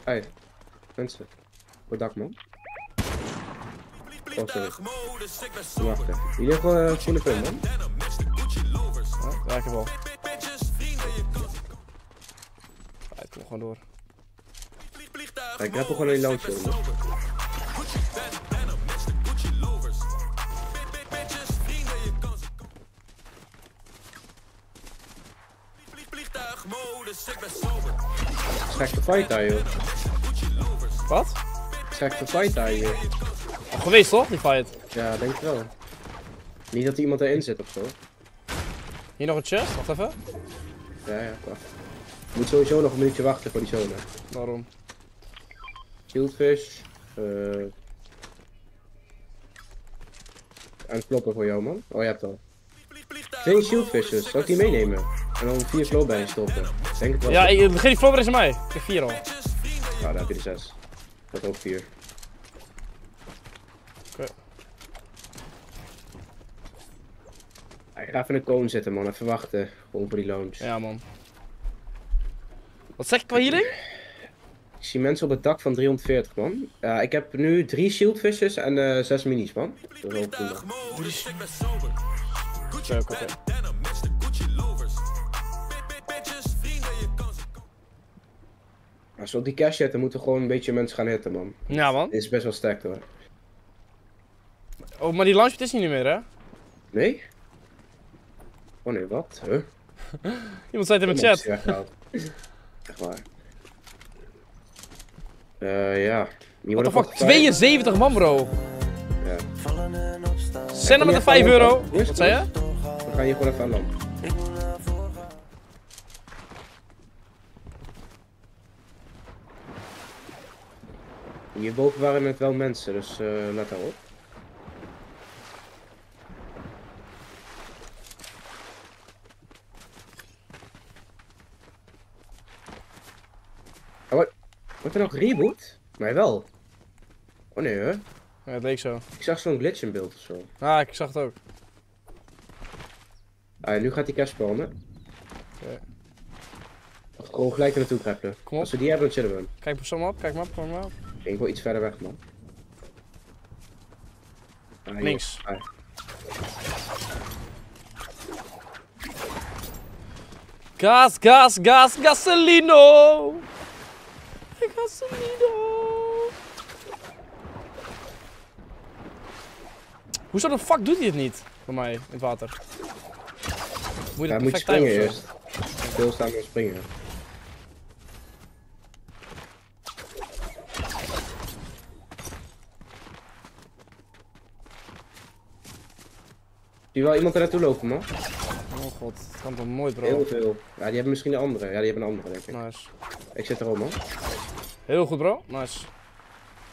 Hey, mensen. Goed dak, man. Oh, sorry. Wacht even. Hier heb je een coole pin, man. Ja, ik heb al. Ja, ik kom gewoon door. Ja, ik heb ook gewoon een loodje. Schrijf de fight daar, joh. Wat? Schrijf de fight daar, joh. Al geweest, toch, die fight? Ja, denk ik wel. Niet dat er iemand erin zit ofzo. Hier nog een chest, wacht even. Ja, ja, wacht. Je moet sowieso nog een minuutje wachten voor die zone. Waarom? Shieldfish. Uh... Aan het kloppen voor jou, man. Oh, je hebt al. Twee shieldfish, dus. Zal ik die meenemen? En dan vier flowberry stoppen. Denk ik wel. Ja, ik, geef die flowberry aan mij. Ik heb vier al. Ah, daar heb je de zes. Dat ook vier. Oké. Okay. Ik ga even een cone zetten, man. Even wachten. Gewoon voor die launch. Ja, man. Wat zeg ik qua healing? Ik zie mensen op het dak van driehonderdveertig, man. Uh, ik heb nu drie shieldvisjes en uh, zes minis, man. Dat is ook goed. Oké, oké. Als we op die cash zetten, moeten we gewoon een beetje mensen gaan hitten, man. Ja, man. Dit is best wel sterk, hoor. Oh, maar die launchpad is niet meer, hè? Nee? Oh nee, wat? Huh? Iemand zei het in mijn chat. Echt waar. Uh, ja. What the fuck? tweeënzeventig man, bro. Ja. Zend hem met de vijf euro. Wat zei je? We gaan hier gewoon even aan land. Hierboven waren het wel mensen, dus uh, let daar op. Wordt er nog reboot? Mij wel. Oh nee, hè? Ja, het leek zo. Ik zag zo'n glitch in beeld ofzo. Ah, ik zag het ook. Ah, nu gaat die cash spawnen. Oké. Gewoon gelijk er naartoe krijgen. Kom op. Als we die hebben, dan chillen we. Kijk persoon op, kijk maar op, kijk maar op. Ik wil iets verder weg, man. Ah, links. Ah. Gas, gas, gas, gasolino! Hoezo de fuck doet hij het niet? Bij mij, in het water. Moet je, ja, moet je springen eerst. Stilstaan en springen. Zie je wel iemand er naartoe lopen, man? Oh god, dat kan toch mooi, bro. Heel veel. Ja, die hebben misschien een andere. Ja, die hebben een andere, denk ik. Nice. Ik zit er ook, man. Heel goed, bro. Nice.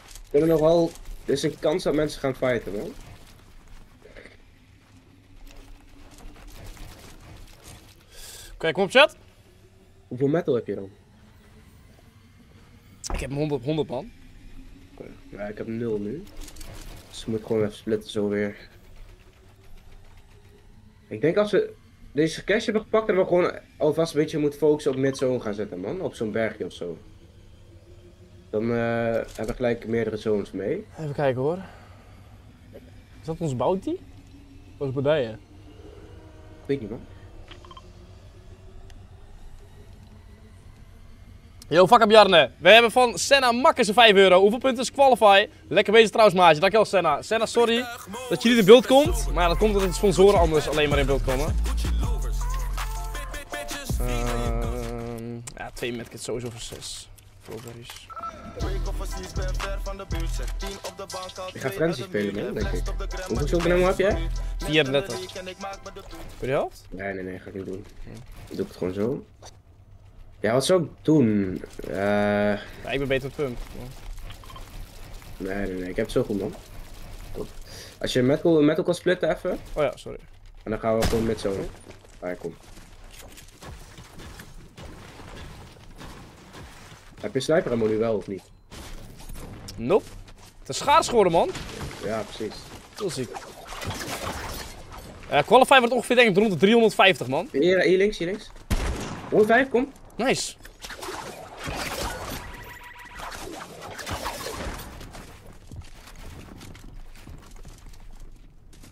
We hebben nog wel... Er is een kans dat mensen gaan fighten, man. Oké, kom op, chat. Hoeveel metal heb je dan? Ik heb honderd man. Ja, ik heb nul nu. Dus we moeten gewoon even splitten zo weer. Ik denk als we deze cash hebben gepakt, dat we gewoon alvast een beetje moeten focussen op mid-zone gaan zetten, man. Op zo'n bergje of zo. Dan uh, hebben we gelijk meerdere zones mee. Even kijken hoor. Is dat ons bounty? Of is Baudijen? Weet niet, man. Yo, fuck up Jarne. We hebben van Senna Makkers vijf euro. Hoeveel punten is Qualify? Lekker bezig trouwens, maatje. Dankjewel, Senna. Senna, sorry dat je niet in beeld komt. Maar ja, dat komt omdat de sponsoren anders alleen maar in beeld komen. Uh, ja, twee medkits sowieso voor zes. Flowberries. Ik ga Frenzy spelen, man, denk ik. Hoeveel zilvernemmer heb jij? vierendertig. Voor de helft? Nee, nee, nee, ga ik niet doen. Ik doe het gewoon zo. Ja, wat zou ik doen? Uh... Ja, ik ben beter op pump. Nee, nee, nee, ik heb het zo goed, man. Top. Als je metal, metal kan splitten even. Oh ja, sorry. En dan gaan we gewoon met zo. Ah, ja, kom. Heb je sniper ammo nu wel of niet? Nope. Het is schaars geworden, man. Ja, precies. Heel ziek. Uh, Qualify wordt ongeveer, denk ik, rond de driehonderdvijftig, man. Hier, hier links, hier links. honderdvijf, kom. Nice.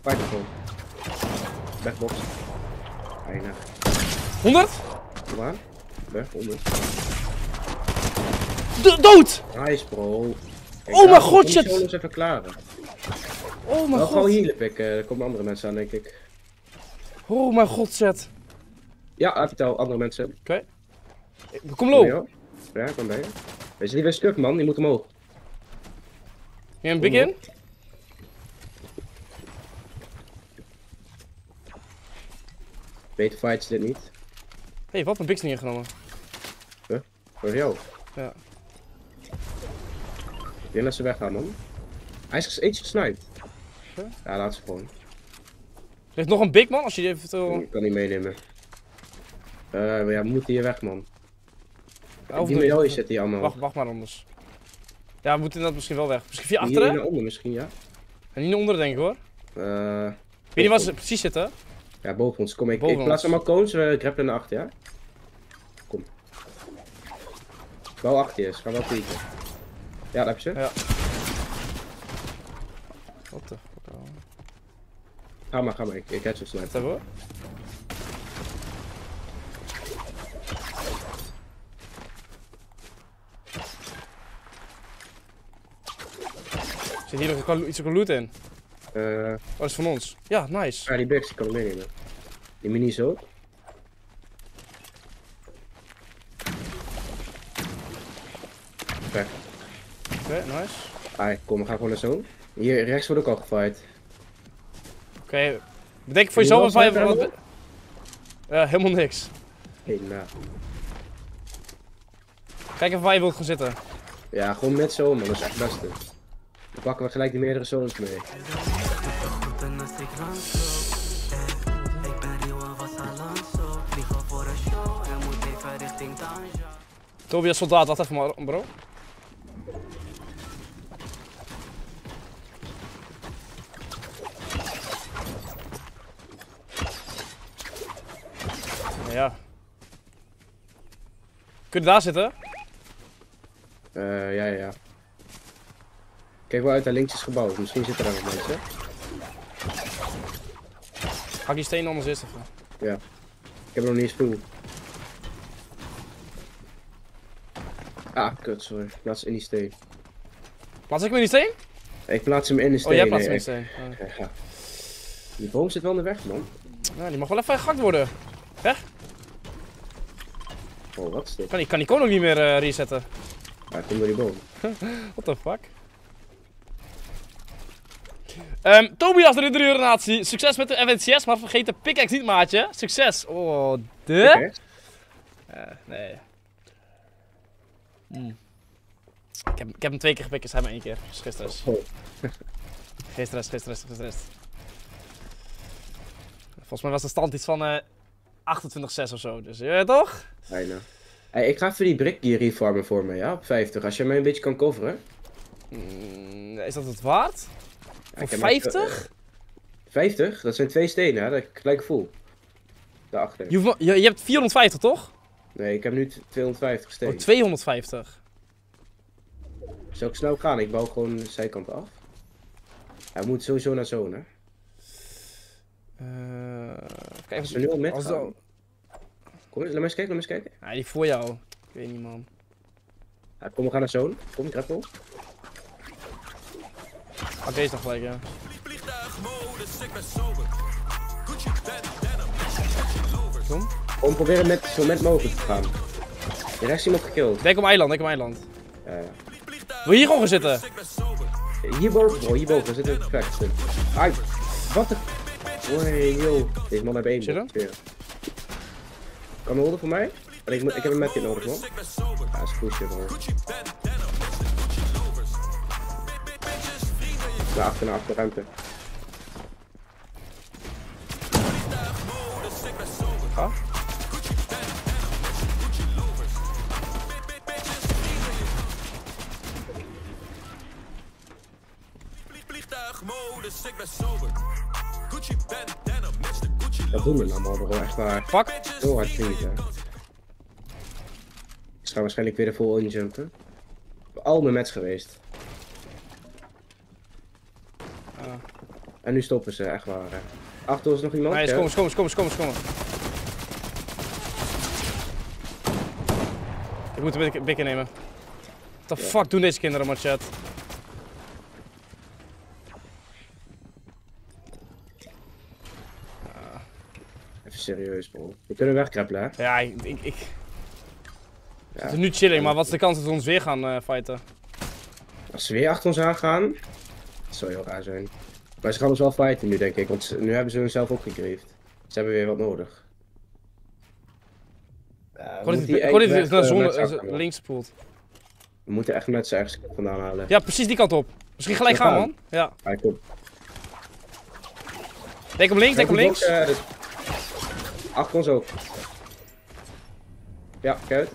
Fighterphone. Backbox. Eindig. honderd? Kom aan. Weg, honderd. Do dood! Nice, bro. Kijk, oh mijn god, shit! Ik moet even klaren. Oh mijn god. Gewoon healen, pik. Er komen andere mensen aan, denk ik. Oh mijn god, shit. Ja, vertel, andere mensen. Oké. Okay. Kom low. Ja, kom bij. Wees niet weer stuk, man, die moet omhoog. Jij een big in? Beter fights dit niet. Hé, hey, wat een bigs neergenomen. Huh? Voor jou? Ja. Ik denk dat ze weggaan, man. Hij is eentje gesniped. Huh? Ja, laat ze gewoon. Er is nog een big, man, als je eventueel... Ik kan niet meenemen. Uh, ja, we moeten hier weg, man. Of die medaille zit hier allemaal. Wacht, wacht maar anders. Ja, we moeten inderdaad misschien wel weg. Misschien via achteren? Hier naar onder misschien, ja. En niet naar onderen, denk ik hoor. Uh, Weet je waar ze precies zitten? Ja, boven ons. Kom, ik, boven ik plaats ons. Allemaal cones, we grappelen naar achter, ja? Kom. Bouw achter is, ga wel pieken. Ja, dat heb je. Ja. Wat de fuck? Ga maar, ga maar. Ik, ik heb ze snel. Hoor. Zit hier nog iets van loot in? Eh. Uh, oh, dat is van ons. Ja, nice. Ja, die bags kan ik meenemen. Die minis ook. Oké. Oké, nice. Ah, kom, we gaan gewoon naar zo. Hier rechts wordt ook al gefight. Oké, okay. Bedenk voor jezelf wat je wat. Eh, helemaal niks. Hé, nou. Kijk even waar je wilt gaan zitten. Ja, gewoon met zo, man, dat is echt het beste. Dan pakken we gelijk die meerdere zones mee. Tobias soldaat, wacht even maar, bro. Ja. Kun je daar zitten? Uh, ja, ja. Kijk wel uit naar links is gebouwd, misschien zit er nog mensen. Hak die steen anders eerst even. Ja. Ik heb nog niet eens spoel. Ah, kut, sorry. Plaats in die steen. Plaats ik hem in die steen? Ik plaats hem in de steen. Oh, jij plaatst nee, hem in de steen. Oh. Ja. Die boom zit wel in de weg, man. Nou, die mag wel even gehakt worden. Weg. Oh, wat is dit? Kan die, kan die koning niet meer uh, resetten. Ja, ik kom door die boom. What the fuck? Um, Tobias de Ridder Natie, succes met de F N C S, maar vergeet de pickaxe niet, maatje. Succes! Oh, de. Uh, nee. Mm. Ik, heb, ik heb hem twee keer gepikt, hij maar één keer. Dus gisteren. Oh. gisteren, gisteren, gisteren. Volgens mij was de stand iets van uh, achtentwintig zes of zo, dus je weet toch? Bijna. Hey, ik ga even die brick hier reformen voor me, ja? Op vijftig. Als je mij een beetje kan coveren. Mm, is dat het waard? Ja, voor vijftig? vijftig? Dat zijn twee stenen, hè? Dat ik gelijk voel. Daarachter. Je, hoeft, je, je hebt vierhonderdvijftig, toch? Nee, ik heb nu tweehonderdvijftig stenen. Oh, tweehonderdvijftig. Zal ik snel gaan? Ik bouw gewoon de zijkant af. Hij ja, moet sowieso naar zone, hè? Uh, kijk, als we nu al met gaan. Dan... Kom, laat me eens kijken, laat me eens kijken. Hij ja, die voor jou. Ik weet niet, man. Ja, kom, we gaan naar zone. Kom, grappel. Oké, deze nog gelijk, ja. Kom. Om proberen met zo net mogelijk te gaan. De rest is iemand gekilld. Denk om eiland, denk om eiland. Ja, ja. Wil je hier gewoon gaan zitten? Hierboven, bro, hierboven zit een crackstun. Ai, wat de. Oei, joh. Deze man heeft één. Zitten? Kan holden voor mij? Ik, moet, ik heb een metje nodig, man. Ja, is goed, shit, hoor. Naar achter, naar achter, ruimte. Ga. Dat doen we allemaal gewoon echt waar. Fuck! Zo hard vind ik het. Ik ga waarschijnlijk weer er vol in jumpen. Al mijn match geweest. Ah. En nu stoppen ze, echt waar. Hè. Achter ons nog iemand? Nee, kom, kom, kom, kom, kom. Ik moet een bik nemen. What the ja. fuck doen deze kinderen, man, chat? Serieus, bro. We kunnen wegkrappelen, hè? Ja, ik... ik, ik... Ja. Het is nu chilling, maar wat is de kans dat we ons weer gaan uh, fighten? Als ze weer achter ons aangaan... Dat zou heel raar zijn. Maar ze gaan ons wel fighten nu, denk ik. Want nu hebben ze hunzelf ook gegriefd. Ze hebben weer wat nodig. Uh, Kon dit weer naar zone links spoelt. We moeten echt met ze ergens vandaan halen. Ja, precies die kant op. Misschien gelijk gaan, gaan, man. Ja. Ja, kom. Denk hem links, denk hem links. Ook, uh, dus... Achter ons ook. Ja, kijk uit.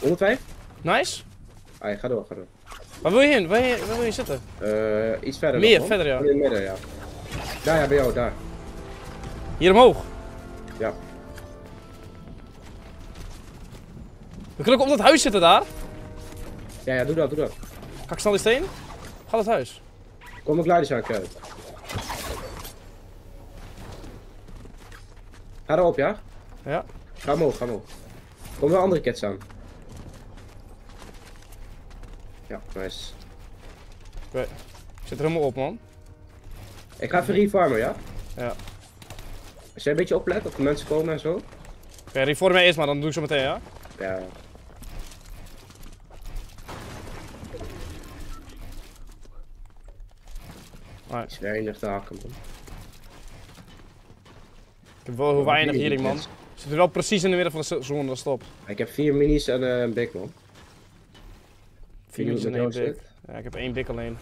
honderdvijf. Nice. Allee, ga door, ga door. Waar wil je heen? Waar, waar wil je zitten? Uh, iets verder. Meer, nog, verder ja. In het midden, ja. Daar, ja, bij jou, daar. Hier omhoog? Ja. We kunnen ook op dat huis zitten daar. Ja, ja, doe dat, doe dat. Kan ik snel die steen? Ga naar het huis. Kom ook luiders aan, kijk uit. Ga erop, ja? Ja. Ga omhoog, ga omhoog. Kom wel andere cats aan. Ja, nice. Oké. Okay. Ik zit er helemaal op, man. Ik ga even reformen, ja? Ja. Als jij een beetje oplet of de mensen komen en zo. Oké, okay, reform mij eerst maar, dan doe ik zo meteen, ja? Ja. Het is weinig te haken, man. Ik heb wel heel weinig healing, man. We zitten wel precies in de midden van de zone, dat stop. Ik heb vier minis en uh, een big, man. Vier minis en één big. Ja, ik heb één big alleen.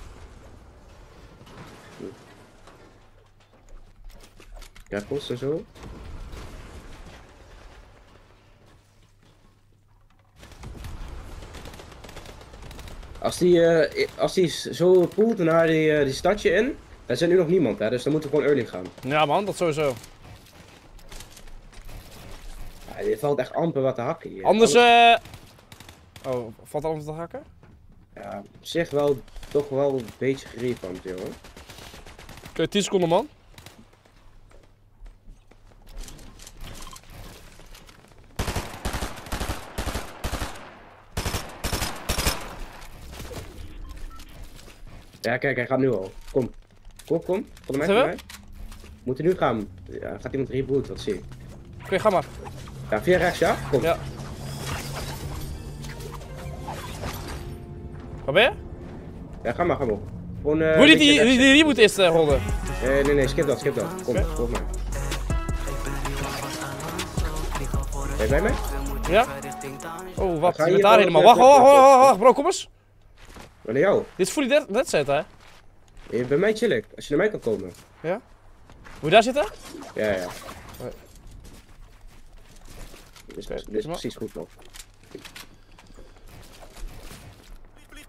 Grappels en zo. Als die, uh, als die zo poelt naar die, uh, die stadje in, daar zit nu nog niemand, hè? Dus dan moeten we gewoon early gaan. Ja, man, dat sowieso. Dit valt echt amper wat te hakken hier. Anders eh... Uh... Oh, valt alles te hakken? Ja, op zich wel, toch wel een beetje gerefund, joh. Oké, okay, tien seconden, man. Ja, kijk, hij gaat nu al. Kom. Kom, kom. Kom naar mij. Moet hij nu gaan? Ja, gaat iemand rebooten, wat zie ik. Oké, okay, ga maar. Ja, via rechts, ja? Kom. Ja. Waar ben je? Ja, ga maar, ga maar. Gewoon, uh, moet je die, die, die reboot eerst uh, rollen? Nee, nee, nee, skip dat, skip dat. Kom, okay. Volg mij. Ben je bij mij? Ja. Oh, wacht, je bent daar helemaal. Wacht, wacht, wacht, wacht, bro, kom eens. Wat naar jou? Dit is fully dead set, hè? Je bent bij mij chillig, als je naar mij kan komen. Ja? Moet je daar zitten? Ja, ja. Dit is, dit is precies goed, nog.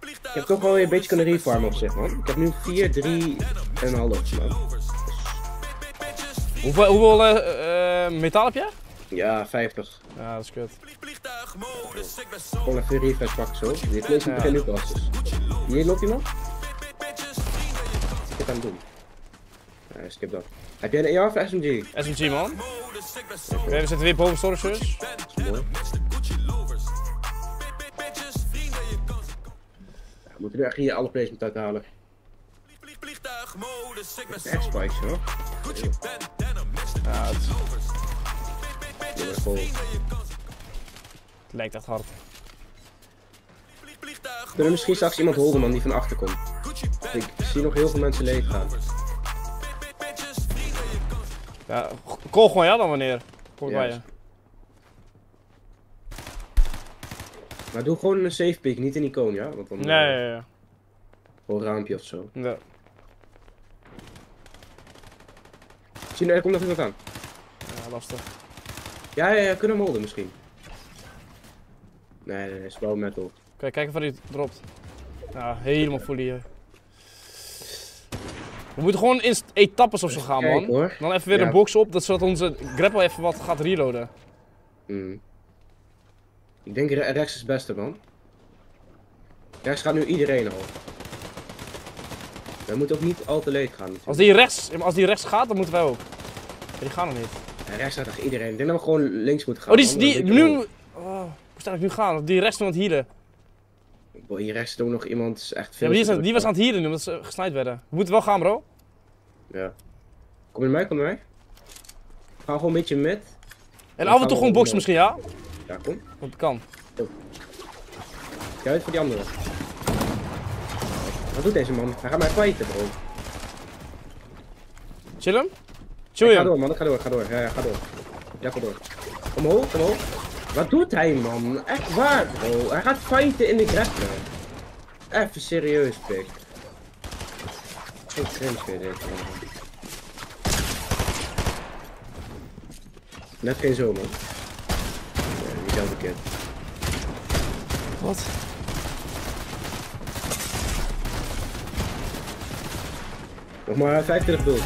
Ik heb toch wel weer een beetje kunnen refarmen op zich, man. Ik heb nu vier, drie en een half, man. Hoeveel, hoeveel uh, uh, metaal heb je? Ja, vijftig. Ja, dat is kut. Ik kon even refresh pakken zo. Die klopt niet begin nu pas. Hier loopt iemand? Wat kan ik doen? Ja, skip dat. Heb jij een A R of S M G? S M G, man. Oké, okay, we zitten weer boven storage. Mooi. We moeten nu echt hier alle plays met uit halen. Dat is echt spikes, hoor. Ja, het... Het lijkt echt hard. Kunnen we misschien straks iemand holden, man, die van achter komt? Ik zie nog heel veel mensen leeg gaan. Ja, call gewoon ja dan wanneer. Kom bij je. Maar doe gewoon een safe pick, niet een icoon, ja? Want dan, nee, uh, ja, ja. Gewoon een raampje of zo. Ja. Zie je, er komt nog iemand aan. Ja, lastig. Ja, ja, ja, kunnen we holden misschien. Nee, nee, nee, slow metal. Kijk, kijk of hij dropt. Ja, helemaal full hier. We moeten gewoon in etappes of zo gaan, man. Kijk, hoor. Dan even weer ja. een box op, zodat onze grapple even wat gaat reloaden. Mm. Ik denk rechts is het beste, man. Rechts gaat nu iedereen al. We moeten ook niet al te leeg gaan. Als die, rechts, als die rechts gaat, dan moeten wij ook. Ja, die gaan nog niet. Ja, rechts gaat echt iedereen. Ik denk dat we gewoon links moeten gaan. Oh, die, die nu... Oh, hoe sta ik nu gaan? Die rechts is aan het healen. Boy, hier rechts is ook nog iemand echt veel... Ja, maar die, aan, die was aan het healen nu, omdat ze gesnijd werden. We moeten wel gaan, bro. Ja. Kom je mij, kom je mij. We gaan gewoon een beetje met. En af en toe gewoon boksen misschien, ja? Ja, kom. Want het kan. Kijk uit voor die andere. Wat doet deze man? Hij gaat mij kwijten, bro. Chill hem? Chill hem. Ga door, man. Ga door, ga door. Ja, ja, ga door. Ja, ga door. Omhoog, omhoog. Wat doet hij, man? Echt waar, bro. Hij gaat fighten in de grappler. Even serieus, pik. Geen cringe weer, dit, man. Net geen zo, man. Wat? Nog maar vijfentwintig bult.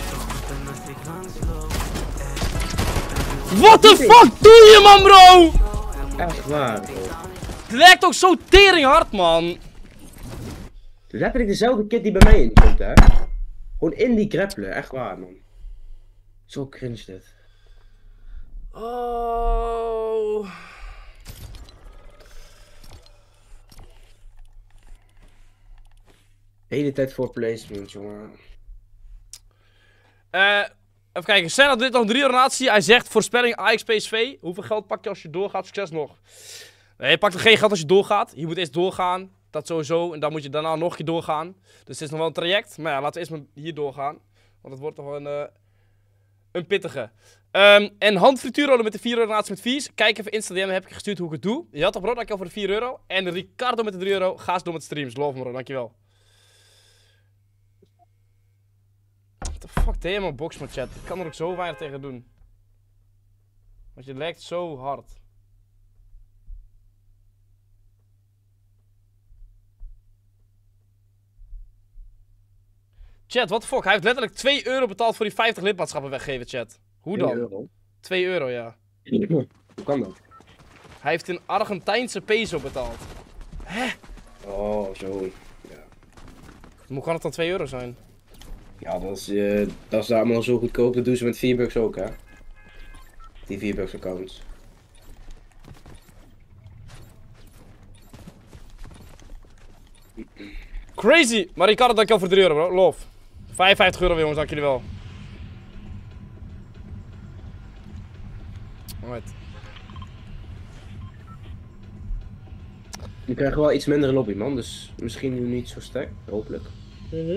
What the fuck doe je, man, bro? Echt waar, bro. Het lijkt ook zo tering hard, man. Letterlijk dezelfde kid die bij mij in komt, hè? Gewoon in die grappelen, echt waar, man. Zo cringe dit. Oh. De hele tijd voor placement, jongen. Uh, even kijken, Sen had dit nog drie relatie. Hij zegt voorspelling Ajax P S V. Hoeveel geld pak je als je doorgaat? Succes nog. Nee, je pakt er geen geld als je doorgaat. Je moet eerst doorgaan. Dat sowieso. En dan moet je daarna nog een keer doorgaan. Dus het is nog wel een traject. Maar ja, laten we eerst maar hier doorgaan. Want het wordt toch een, uh, een pittige. Um, en handfrituurrollen met de vier euro relatie met Vies. Kijk even Instagram, heb ik gestuurd hoe ik het doe. Je had toch brood, dankjewel voor de vier euro. En Ricardo met de drie euro. Ga eens door met streams. Love me, bro, dankjewel. What the fuck deed je mijn box, man, chat? Ik kan er ook zo weinig tegen doen. Want je lijkt zo hard. Chat, what the fuck? Hij heeft letterlijk twee euro betaald voor die vijftig lidmaatschappen weggeven, chat. Hoe dan? twee euro? twee euro, ja. Hoe kan dat? Hij heeft een Argentijnse peso betaald. Hè? Oh, zo. Ja. Hoe kan het dan twee euro zijn? Ja, dat is, uh, dat is daar allemaal zo goedkoop. Dat doen ze met vier bucks ook, hè. Die vier bucks accounts. Crazy! Maar ik kan het dankjewel voor drie euro, bro. Love. vijfenvijftig euro, jongens. Dank jullie wel. Alright. Nu krijgen we wel iets minder lobby, man. Dus misschien nu niet zo sterk. Hopelijk.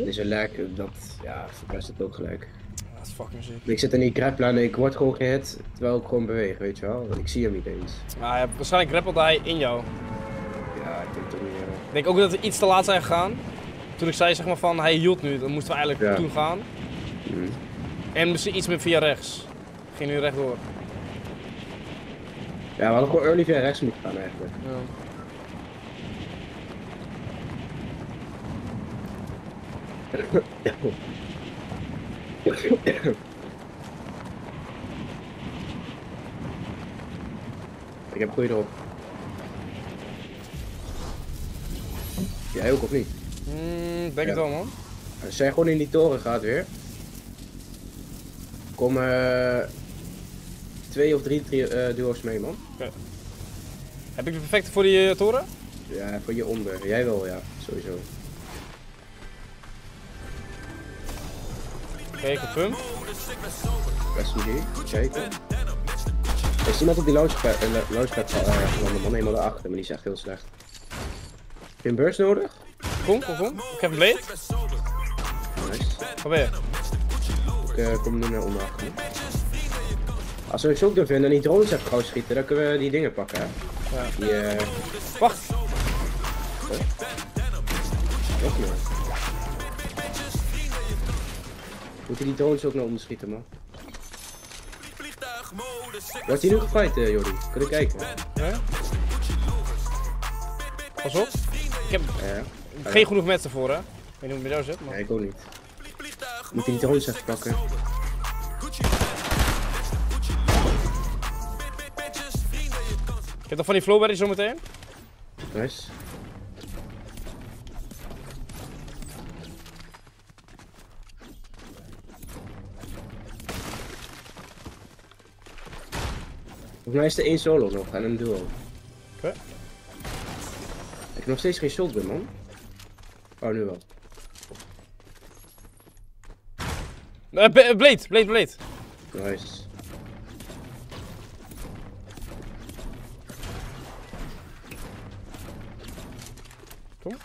Deze lijk, dat ja, verpest het ook gelijk. Ja, dat is fucking ziek. Ik zit in die grappler en ik word gewoon gehit, terwijl ik gewoon beweeg, weet je wel. Want ik zie hem niet eens. Ah, ja, waarschijnlijk grappelde hij in jou. Ja, ik denk toch niet. Ja. Ik denk ook dat we iets te laat zijn gegaan. Toen ik zei, zeg maar, van hij hield nu, dan moesten we eigenlijk ja. toen gaan. Mm. En misschien iets meer via rechts. Ging nu rechtdoor. Ja, we hadden gewoon early via rechts moeten gaan eigenlijk. Ja. Ik heb goeie erop. Jij ook of niet? Mm, denk ja. het wel man. Als dus jij gewoon in die toren gaat weer. Kom uh, twee of drie uh, duo's mee man. Okay. Heb ik de perfecte voor die uh, toren? Ja, voor je onder. Jij wel ja, sowieso. Kijk op hem. Best goed hier, zeker. Er is iemand op die launchpad gevallen, man, helemaal daarachter, maar die is echt heel slecht. Heb je een burst nodig? Kom, kom, kom. Ik heb een blade. Nice. Waar ben je? Ik uh, kom nu naar onder achter. Als we zo kunnen vinden en die drones even gauw schieten, dan kunnen we die dingen pakken. Hè? Ja. Die, uh... Wacht! Huh? Nog meer. Moeten die drones ook naar onder schieten, man? Wordt hier nu gefight, uh, Jordi? Kunnen kijken. Hè? Ja. Pas op. Ik heb ja. geen genoeg mensen voor, hè? Ik weet niet hoe het met jou zit, maar... Nee, ik ook niet. Moeten die drones even pakken. Ik heb nog van die Flowberry zo meteen. Nice. Volgens mij is er één solo nog en een duo. Oké. Okay. Ik heb nog steeds geen shotgun, man. Oh, nu wel. Uh, blade, blade, blade. Nice. Kom.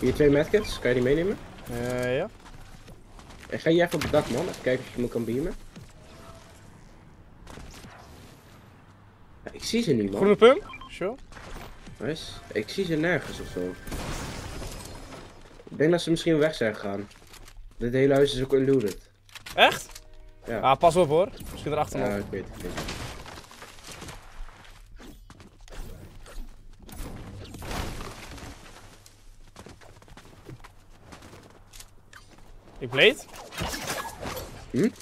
Hier twee medkits, kan je die meenemen? Uh, ja. Ik ga hier even op het dak, man. Even kijken of je me kan beamen. Ja, ik zie ze nu, man. Groene pump? Sure. Nice. Ik zie ze nergens ofzo. Ik denk dat ze misschien weg zijn gegaan. Dit hele huis is ook unloaded. Echt? Ja. Ah, pas op hoor. Misschien erachter nog. Ja, ik weet het niet. Ik blade? Hm? Ik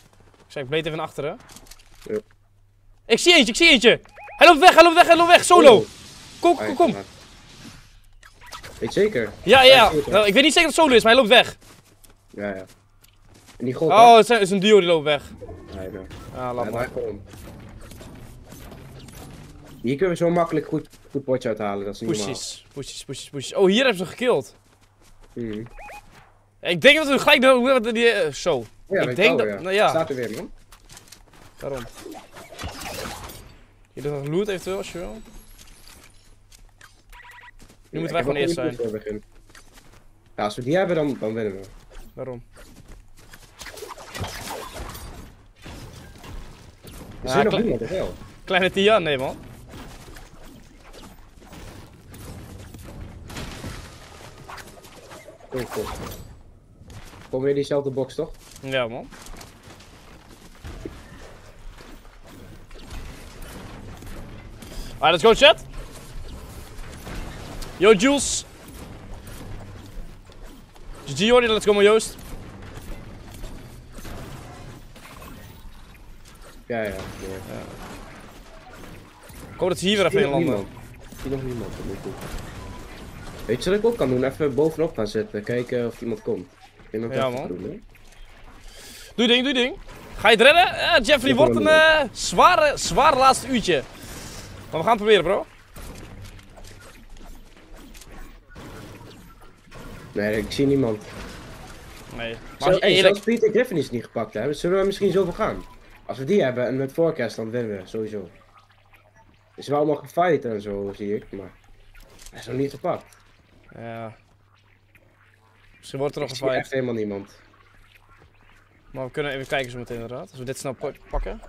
zei, ik blade even naar achteren. Ja. Ik zie eentje, ik zie eentje! Hij loopt weg, hij loopt weg, hij loopt weg, solo! Oh. Kom, kom, kom! Weet zeker? Ja, ja, ja. Nou, ik weet niet zeker of het solo is, maar hij loopt weg. Ja, ja. En die golf, oh, het is een duo die loopt weg. Ja, ja. Ah, laat ja, maar. Hier kunnen we zo makkelijk goed, goed potje uithalen, dat is niet normaal. Pushies, pushies, pushies, pushies. Oh, hier hebben ze gekilled. Mm. Ik denk dat we gelijk de... die, uh, zo. Ja, ik denk dat... Ja. Nou, ja. Staat er weer, man. Daarom. Hier doet nog loot eventueel, als je wil. Nu ja, moeten wij gewoon eerst zijn. Ja, als we die hebben, dan, dan winnen we. Daarom. Er zit ja, nog niemand, wel. Kleine Tian, nee man. Oh, cool. Kom weer diezelfde box toch? Ja man. Alright, let's go chat! Yo Jules! G G Jordi, let's go man Joost! Ja ja, ja. Ik hoop dat ze hier weer even in landen. Ik zie nog niemand, dat moet goed. Weet je wat ik ook kan doen? Even bovenop gaan zitten, kijken of iemand komt. Ja man. Doen, doe ding, doe ding. Ga je het redden? Uh, Jeffrey wordt een uh, zware, zwaar laatste uurtje. Maar we gaan het proberen bro. Nee, ik zie niemand. Nee. Maar Zo, hey, eerlijk... Zelfs Pieter Griffin is niet gepakt hè. Zullen we misschien zoveel gaan? Als we die hebben en met forecast dan winnen we sowieso. Is wel allemaal gefight en zo zie ik, maar hij is nog niet gepakt. Ja. Misschien wordt er nog een fight. Ik zie echt helemaal niemand. Maar we kunnen even kijken zo meteen inderdaad. Als we dit snel pakken.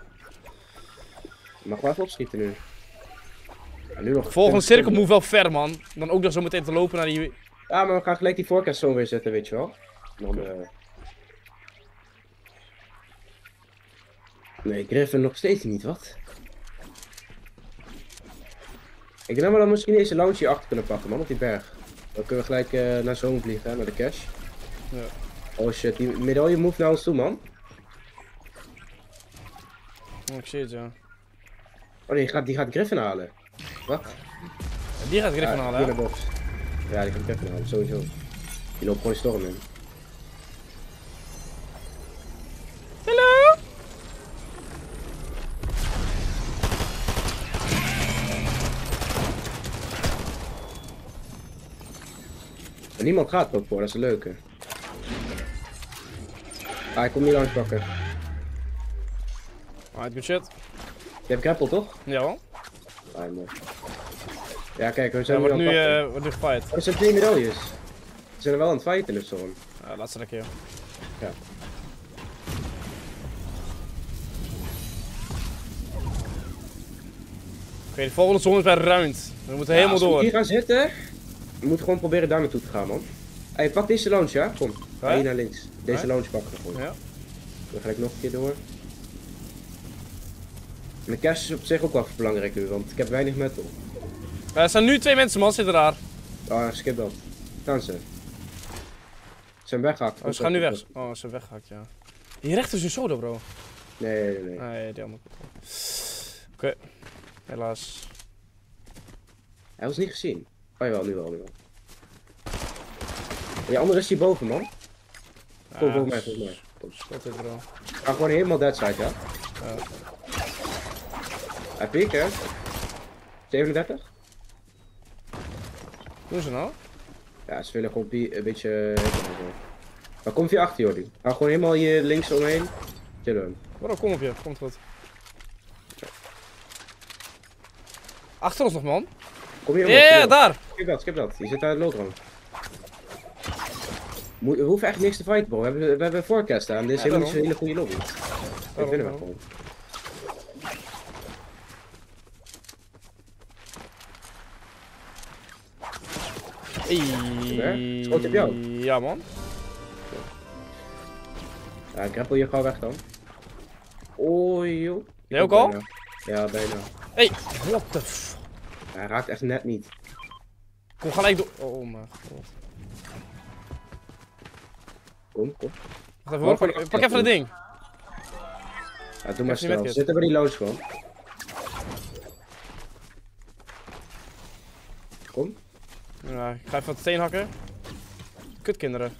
Je mag wel even opschieten nu. Ja, nu nog volgende cirkel moet wel ver man. Dan ook nog zo meteen te lopen naar die... Ja maar we gaan gelijk die forecast zo weer zetten weet je wel. Dan, uh... Nee, Griffin nog steeds niet, wat? Ik denk dat we dan misschien deze lounge hier achter kunnen pakken, man, op die berg. Dan kunnen we gelijk uh, naar zone vliegen, hè, naar de cache. Ja. Oh shit, die medaille move naar ons toe, man. Oh, ik zie het, ja. Oh, die gaat, die gaat Griffin halen. Wat? Ja, die gaat Griffin ja, halen, hè? Box. Ja, die gaat Griffin halen, sowieso. Die loopt gewoon storm in. Hallo? En niemand gaat ook voor, dat is een leuke. Ah, ik kom niet langs pakken. Alright, good shit. Je hebt grapple, toch? Ja hoor. Ah, mooi. Ja, kijk, we zijn ja, nu aan het pakken. Uh, wordt nu gefight. Oh, er zijn twee medailles. We zijn er wel aan het fighten in de zone. Ja, laatste lekker joh. Ja. Oké, okay, de volgende zone is bij Ruind. We moeten ja, helemaal door. Als we hier gaan zitten, we moeten gewoon proberen daar naartoe te gaan, man. Hé, hey, pak deze lounge, ja? Kom. Ga ja? hier naar links. Deze ja? lounge pakken we gewoon. Ja. Dan ga ik nog een keer door. En de cash is op zich ook wel belangrijk nu, want ik heb weinig metal. Ja, er zijn nu twee mensen, man, zitten daar. Ah, oh, skip dat. Gaan ze. Ze zijn weggehaakt. Oh, ze gaan nu weg. Op. Oh, ze zijn weggehaakt, ja. Die rechter is een solo, bro. Nee, nee, nee. Nee, die allemaal. Oké. Okay. Helaas. Hij was niet gezien. Oh jawel, nu wel, nu wel. Die andere is hier boven, man. Kom, volgens mij, volgens mij. Stop dit, bro. Ga gewoon helemaal deadside, ja? Ja. Hij piekt, hè? zevenendertig? Doen ze nou? Ja, ze willen gewoon een beetje... Maar kom je achter, Jordi. Ga gewoon helemaal hier links omheen. Chillen. Bro, kom op je. Komt goed. Achter ons nog, man. Kom hier, man. Ja, yeah, daar! Skip dat, skip dat. Je zit daar in de loodrang. We hoeven echt niks te fighten, bro. We hebben, we hebben forecast aan. Dit is ja, helemaal niet zo'n hele goede lobby. Dat vinden we gewoon. Hey. Schot op jou. Ja, man. Ja, ik grappel je gauw weg dan. Oei, joh. Jij ook al? Bijna. Ja, bijna. Hé, hey, what the f... Hij raakt echt net niet. Kom gelijk door... Oh mijn god. Kom, kom. Wacht even hoor, pak, pak, pak even dat ding. Ja, doe maar snel. Zitten we die lounge gewoon. Kom. Ja, ik ga even wat steen hakken. Kutkinderen.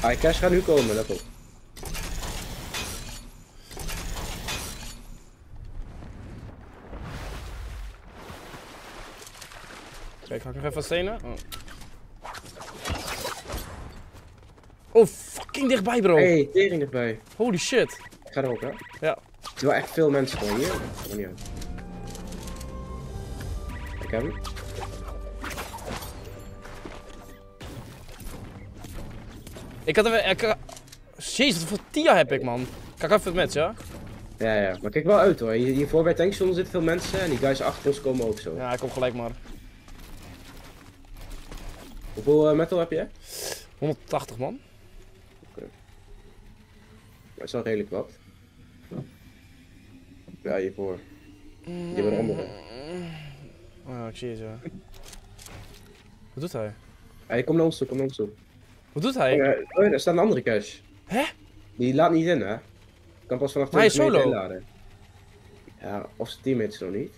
Ah, cash gaat nu komen, let op. Kijk, hak nog even wat stenen. Oh. Oh, fucking dichtbij, bro. Hé, hey, tering dichtbij. Holy shit. Ik ga erop, hè? Ja. Er zijn wel echt veel mensen van hier. Kom niet uit. Hem. Ik had even. Ik, jezus, wat voor Tia heb ik, man. Kijk even het match, ja? Ja, ja, maar kijk wel uit hoor. Hiervoor bij tankstation zitten veel mensen en die guys achter ons komen ook zo. Ja, ik kom gelijk maar. Hoeveel uh, metal heb je? honderdtachtig, man. Oké. Okay. Dat is wel redelijk wat. Ja, hiervoor. Die hebben een andere. Oh, ik zie het, ja. Wat doet hij? Hij komt naar ons toe, kom naar ons toe. Wat doet hij? Oh, ja, er staat een andere cache. Hè? Die laat niet in, hè? Kan pas vanaf twintig meter inladen. Ja, of zijn teammates nog niet.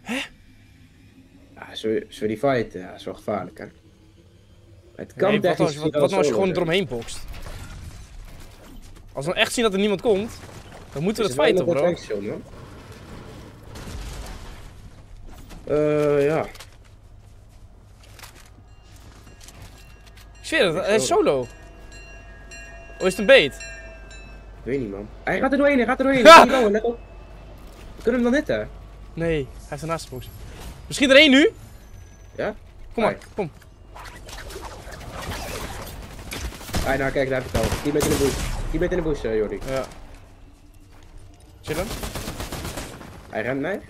Hè? Ja, zullen we die fighten? Ja, dat is wel gevaarlijk, hè? Het kan nee, technisch wat, wat, wat nou als je gewoon eromheen bokst? Als we echt zien dat er niemand komt, dan moeten we dat fighten, bro. Uh, ja. Ik zweer het, hij is solo. Oh, is het een bait? Ik weet niet, man. Hij gaat er doorheen, hij gaat er doorheen. Ja. Lopen, let op. We kunnen hem dan hitten. Nee, hij heeft ernaast geboxt. Misschien er één nu? Ja? Kom maar, kom. Ah, nou kijk, daar heb ik het al. Die bent in de bush. Die bent in de bush, uh, Jordi. Ja. Chillen. Hij rent mij.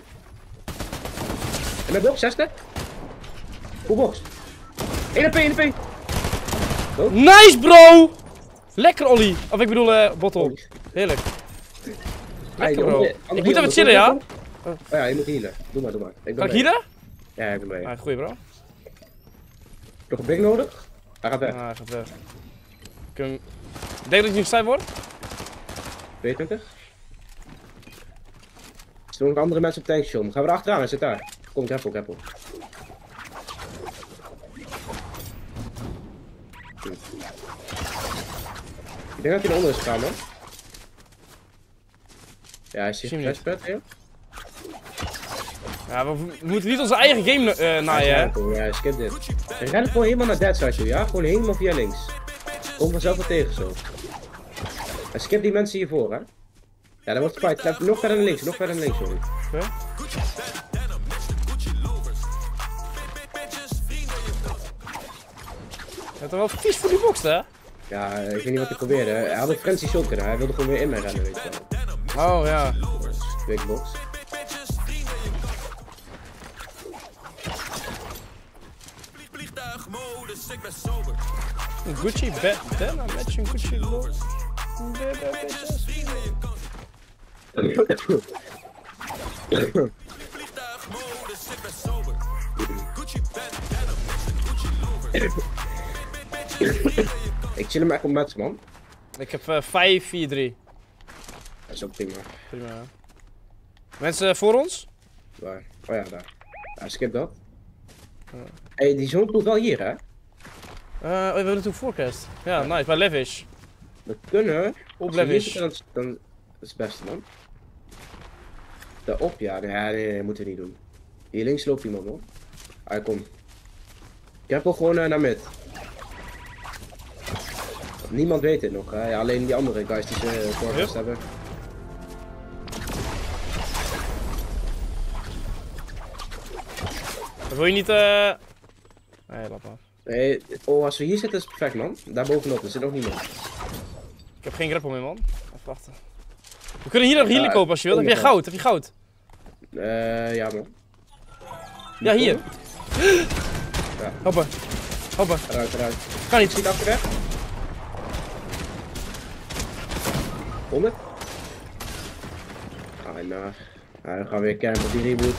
Met box, zesde. Hoe box? één H P, één H P. Go. Nice, bro! Lekker Ollie. Of ik bedoel uh, bottle. Heerlijk. Lekker bro. Ik moet even chillen, ja? Oh ja, je moet healen. Doe maar, doe maar. Ik kan ik healen? Ja, ik ben mee. Ah, goeie bro. Nog een big nodig? Hij gaat weg. Ah, hij gaat weg. Kun... Ik denk dat je niet zijn wordt. tweeëntwintig. Er doen ook andere mensen op tankstation. Gaan we er achteraan, hij zit daar. Kom, grapple, grapple. Ik denk dat hij naar onder is gegaan, man. Ja, hij ziet een flashpad, joh. Ja, we, we moeten niet onze eigen game uh, naaien, hè. Ja, ja, skip dit. We rennen gewoon helemaal naar dead side, joh, ja? Gewoon helemaal via links. Kom vanzelf wel tegen, zo. En skip die mensen hiervoor, hè. Ja, dan wordt het fight. Nog verder naar links, nog verder naar links, sorry. Huh? Je hebt er wel vies voor die box, hè? Ja, ik weet niet wat ik probeerde. Hij had een Frenzy shot kunnen, hij wilde gewoon weer in mij rennen, weet je wel. Oh, ja. Big box. Gucci, Bandana, matching Gucci, Lord. Ik chill hem echt op match, man. Ik heb uh, vijf vier drie. Dat is ook prima. Prima, ja. Mensen uh, voor ons? Waar? Oh ja, daar. Ja, skip dat. Hé, uh. hey, die zone doet wel hier, hè? Uh, oh, we hebben toen forecast. Ja, ja, nice, bij Levish. We kunnen. Op Levish. Dan, dan is het beste, man. Daarop, ja. Nee, nee, nee, moeten we niet doen. Hier links loopt iemand, hoor. Hij komt. Ik heb al gewoon uh, naar mid. Niemand weet dit nog, hè? Ja, alleen die andere guys die ze uh, voorgesteld hebben. Dat wil je niet, eh. Uh... Nee, lap af. Nee, oh, als we hier zitten is het perfect, man. Daar bovenop, er zit nog niemand. Ik heb geen grapple meer, man. Even wachten. We kunnen hier nog healen ja, kopen als je wilt. Heb je goud? Heb je goud? Eh, uh, ja, man. Ja, hier. Ja. Hoppa. Hoppa. Eruit, eruit. Kan niet. Schiet achterweg. honderd? Ah, nou. nou. We gaan weer campen op die reboot.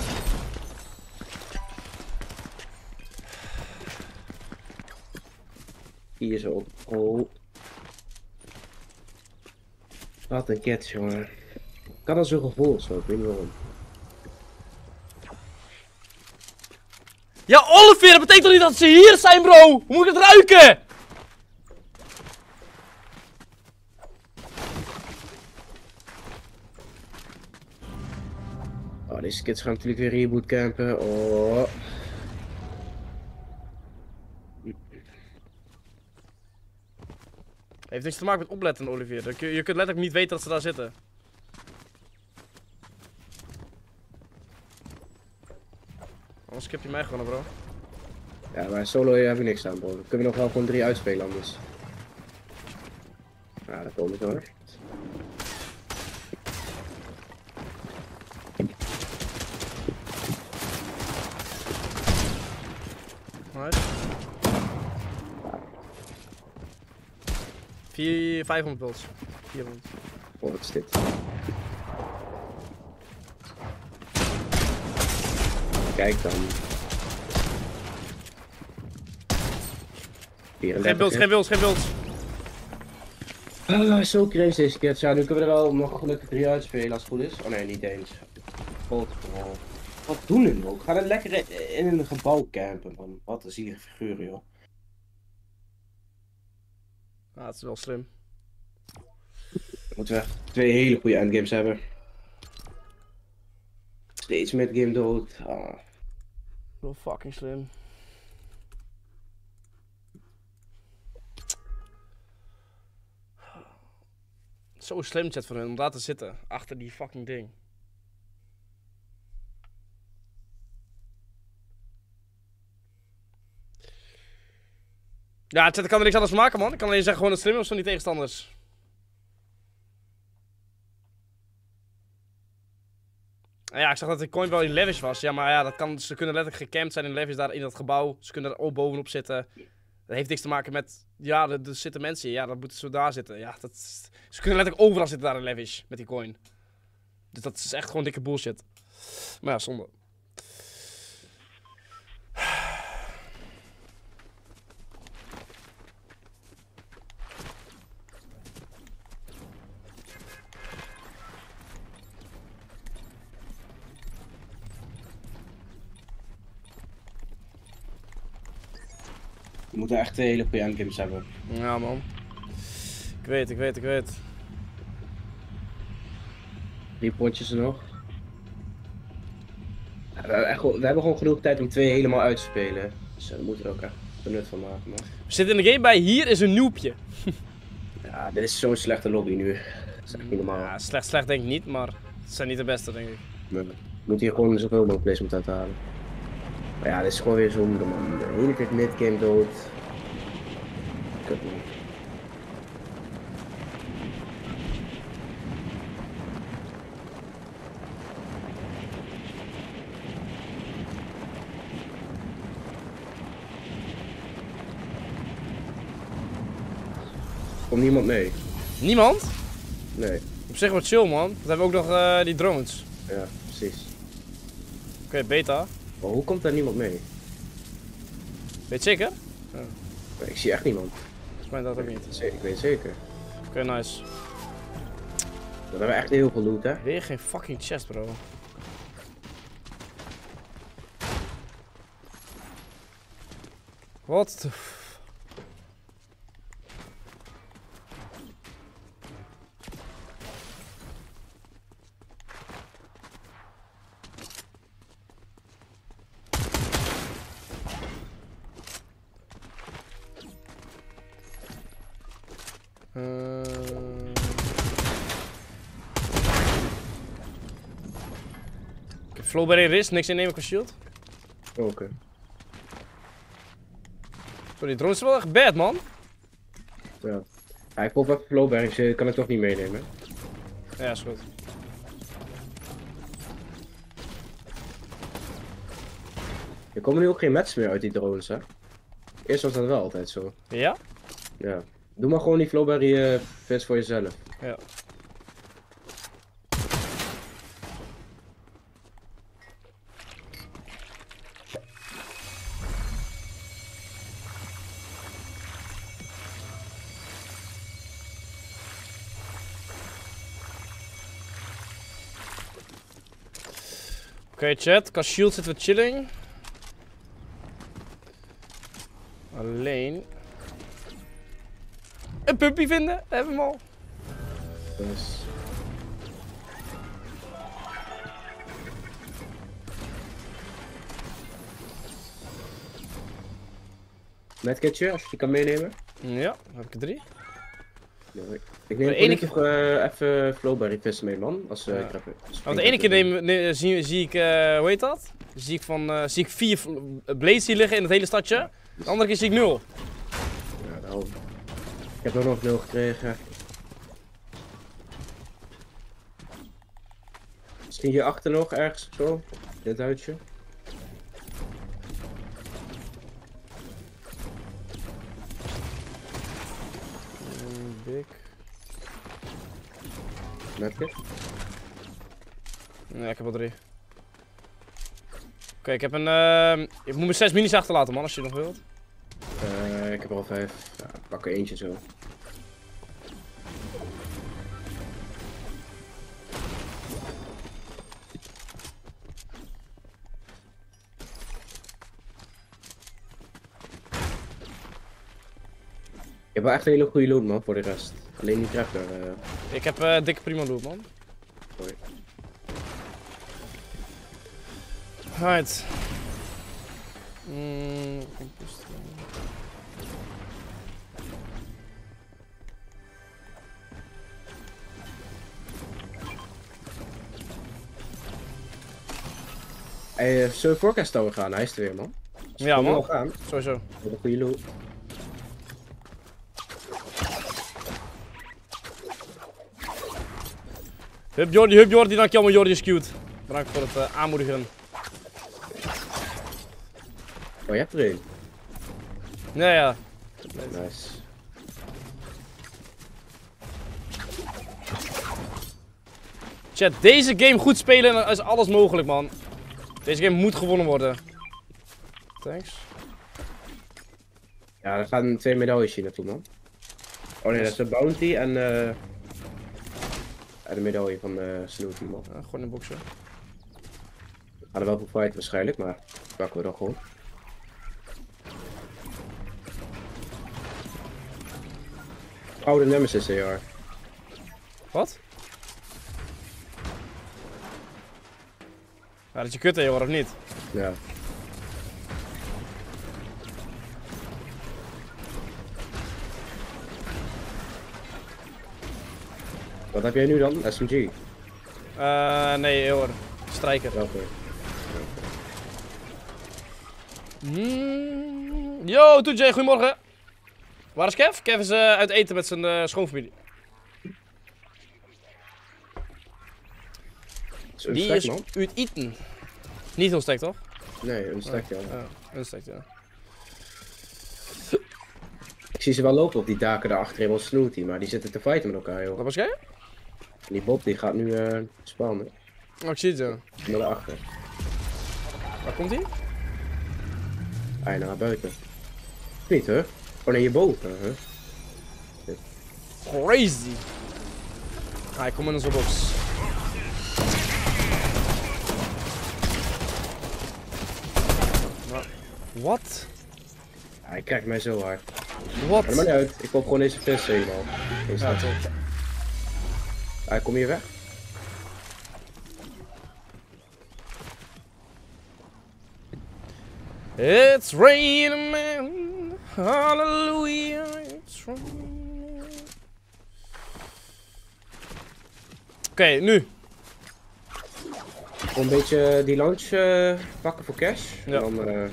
Hier zo. Oh. Wat een catch, jongen. Kan dat zo gevoel zo? Ik weet niet waarom. Ja, Olivier, dat betekent toch niet dat ze hier zijn, bro? Hoe moet ik het ruiken? Oh, deze kids gaan natuurlijk weer reboot campen. Oh. Heeft niks te maken met opletten, Olivier. Je kunt letterlijk niet weten dat ze daar zitten. Anders skip je mij gewoon, bro. Ja, maar solo heb ik niks aan, bro. Dan kunnen we nog wel gewoon drie uitspelen anders. Ja, dat komt het hoor. vierhonderd builds. vierhonderd. Oh, wat is dit? Kijk dan. vierendertig, geen builds, geen builds, geen builds. Oh, zo crazy deze kids. Ja, nu kunnen we er wel nog gelukkig drie uitspelen als het goed is. Oh nee, niet eens. God, oh. Wat doen hun ook? Gaan we lekker in een gebouw campen, man. Wat een zielige figuren, joh. Ah, dat is wel slim. Dan moeten we echt twee hele goede endgames hebben. Steeds met game dood. Ah. Wel fucking slim. Zo slim chat van hen om daar te zitten. Achter die fucking ding. Ja, ik kan er niks anders maken, man. Ik kan alleen zeggen gewoon het slim is van die tegenstanders. En ja, ik zag dat de coin wel in Levish was. Ja, maar ja, dat kan, ze kunnen letterlijk gecampt zijn in Levish daar in dat gebouw. Ze kunnen er ook bovenop zitten. Dat heeft niks te maken met, ja, er, er zitten mensen in, ja, dan moeten ze daar zitten. Ja, dat is, ze kunnen letterlijk overal zitten daar in Lavish, met die coin. Dus dat is echt gewoon dikke bullshit. Maar ja, zonde. We moeten echt de hele P N-games hebben. Ja man. Ik weet, ik weet, ik weet. Drie potjes er nog. We hebben, echt, we hebben gewoon genoeg tijd om twee helemaal uit te spelen. Dus we moeten er ook echt benut van maken. Man. We zitten in de game bij, hier is een noobje. Ja, dit is zo'n slechte lobby nu. Dat is echt niet normaal. Ja, slecht, slecht denk ik niet, maar het zijn niet de beste denk ik. Nee. We moeten hier gewoon zoveel mogelijk placement uit halen. Maar ja, dit is gewoon weer zo'n moeder man. De hele tijd mid-game dood. Kut man. Komt niemand mee? Niemand? Nee. Op zich wat chill man, want we hebben ook nog uh, die drones. Ja, precies. Oké, okay, beta. Maar hoe komt daar niemand mee? Weet je zeker? Ja. Nee, ik zie echt niemand. Volgens mij dat ook niet. Ik weet het zeker. Oké, okay, nice. Dan hebben we echt heel veel loot, hè? Weer geen fucking chest, bro. What the f... Flowberry Fizz, niks innemen qua shield. Oké. Okay. Sorry, die drone is wel echt bad, man. Ja. Hij koopt wat Flowberry, dus ik kan het toch niet meenemen. Ja, is goed. Er komen nu ook geen matches meer uit die drones, hè? Eerst was dat wel altijd zo. Ja? Ja. Doe maar gewoon die Flowberry Fizz voor jezelf. Ja. Oké, okay, chat, qua shield zitten we chilling. Alleen. Een puppy vinden, hebben we hem al. Yes. Medkitje, als je die kan meenemen. Ja, dan heb ik er drie. Nee, ik neem de ene keer uh, even Flowberry Fizz mee, man. Als uh, ja. ik Want de ene keer neem, neem, zie, zie ik, uh, hoe heet dat? Zie ik, van, uh, zie ik vier Blaze hier liggen in het hele stadje. Ja. De andere keer zie ik nul. Ja, nou. Ik heb nog nog nul gekregen. Misschien hierachter nog ergens of zo. Dit huidje. Medkit? Nee, ik heb al drie. Oké, okay, ik heb een... Uh, ik moet me zes minis achterlaten, man, als je nog wilt. Uh, ik heb er al vijf. Ja, ik pak er eentje zo. Je hebt wel echt een hele goede loot, man, voor de rest. Alleen die treffer. Uh... Ik heb uh, dikke prima loot, man. Hoi. Right. Mm, hey, uh, zullen we forecast tower gaan? Hij is er weer, man. Dus ja, man. Gaan. Sowieso. Een goede loot. Hup Jordi, hup Jordi, dankjewel man Jordi is cute. Bedankt voor het uh, aanmoedigen. Oh, je hebt er een. Nee, ja. Nice. Chat, deze game goed spelen en dan is alles mogelijk, man. Deze game moet gewonnen worden. Thanks. Ja, er gaan twee medailles hier naartoe, man. Oh nee, dat is de bounty en uh... ja, de medaille van uh, Snooty, man. Ja, gewoon een boxer. We gaan er wel voor fight waarschijnlijk, maar pakken we dan gewoon. Oude Nemesis A R. Wat? Ja, dat is je kut, hoor, of niet? Ja. Wat heb jij nu dan? S M G? Uh, nee, hoor. Strijker. Oké. Okay. Mm. Yo, Toejay, goedemorgen. Waar is Kev? Kev is uh, uit eten met zijn uh, schoonfamilie. Is die stack, is man? Uit eten. Niet ontstekt, toch? Nee, ontstekt, ja. Ja, ontstekt, ja. Ik zie ze wel lopen op die daken daarachter, helemaal Snooty, maar die zitten te fighten met elkaar, joh. Wat was jij? Die Bob die gaat nu uh, spannen. Oh, ik zie het, ja. Naar de achter. Waar komt hij? Hij naar buiten. Niet, hè? Oh nee, hierboven, hè? Dit. Crazy! Hij komt in onze box. Wat? Hij kijkt mij zo hard. Wat? Maakt niet uit, ik koop gewoon deze vis helemaal. Ja, top. Hij komt hier weg. It's raining man. Halleluja, it's raining. Oké, okay, nu. Een beetje die lunch uh, pakken voor cash. Ja. En dan, uh,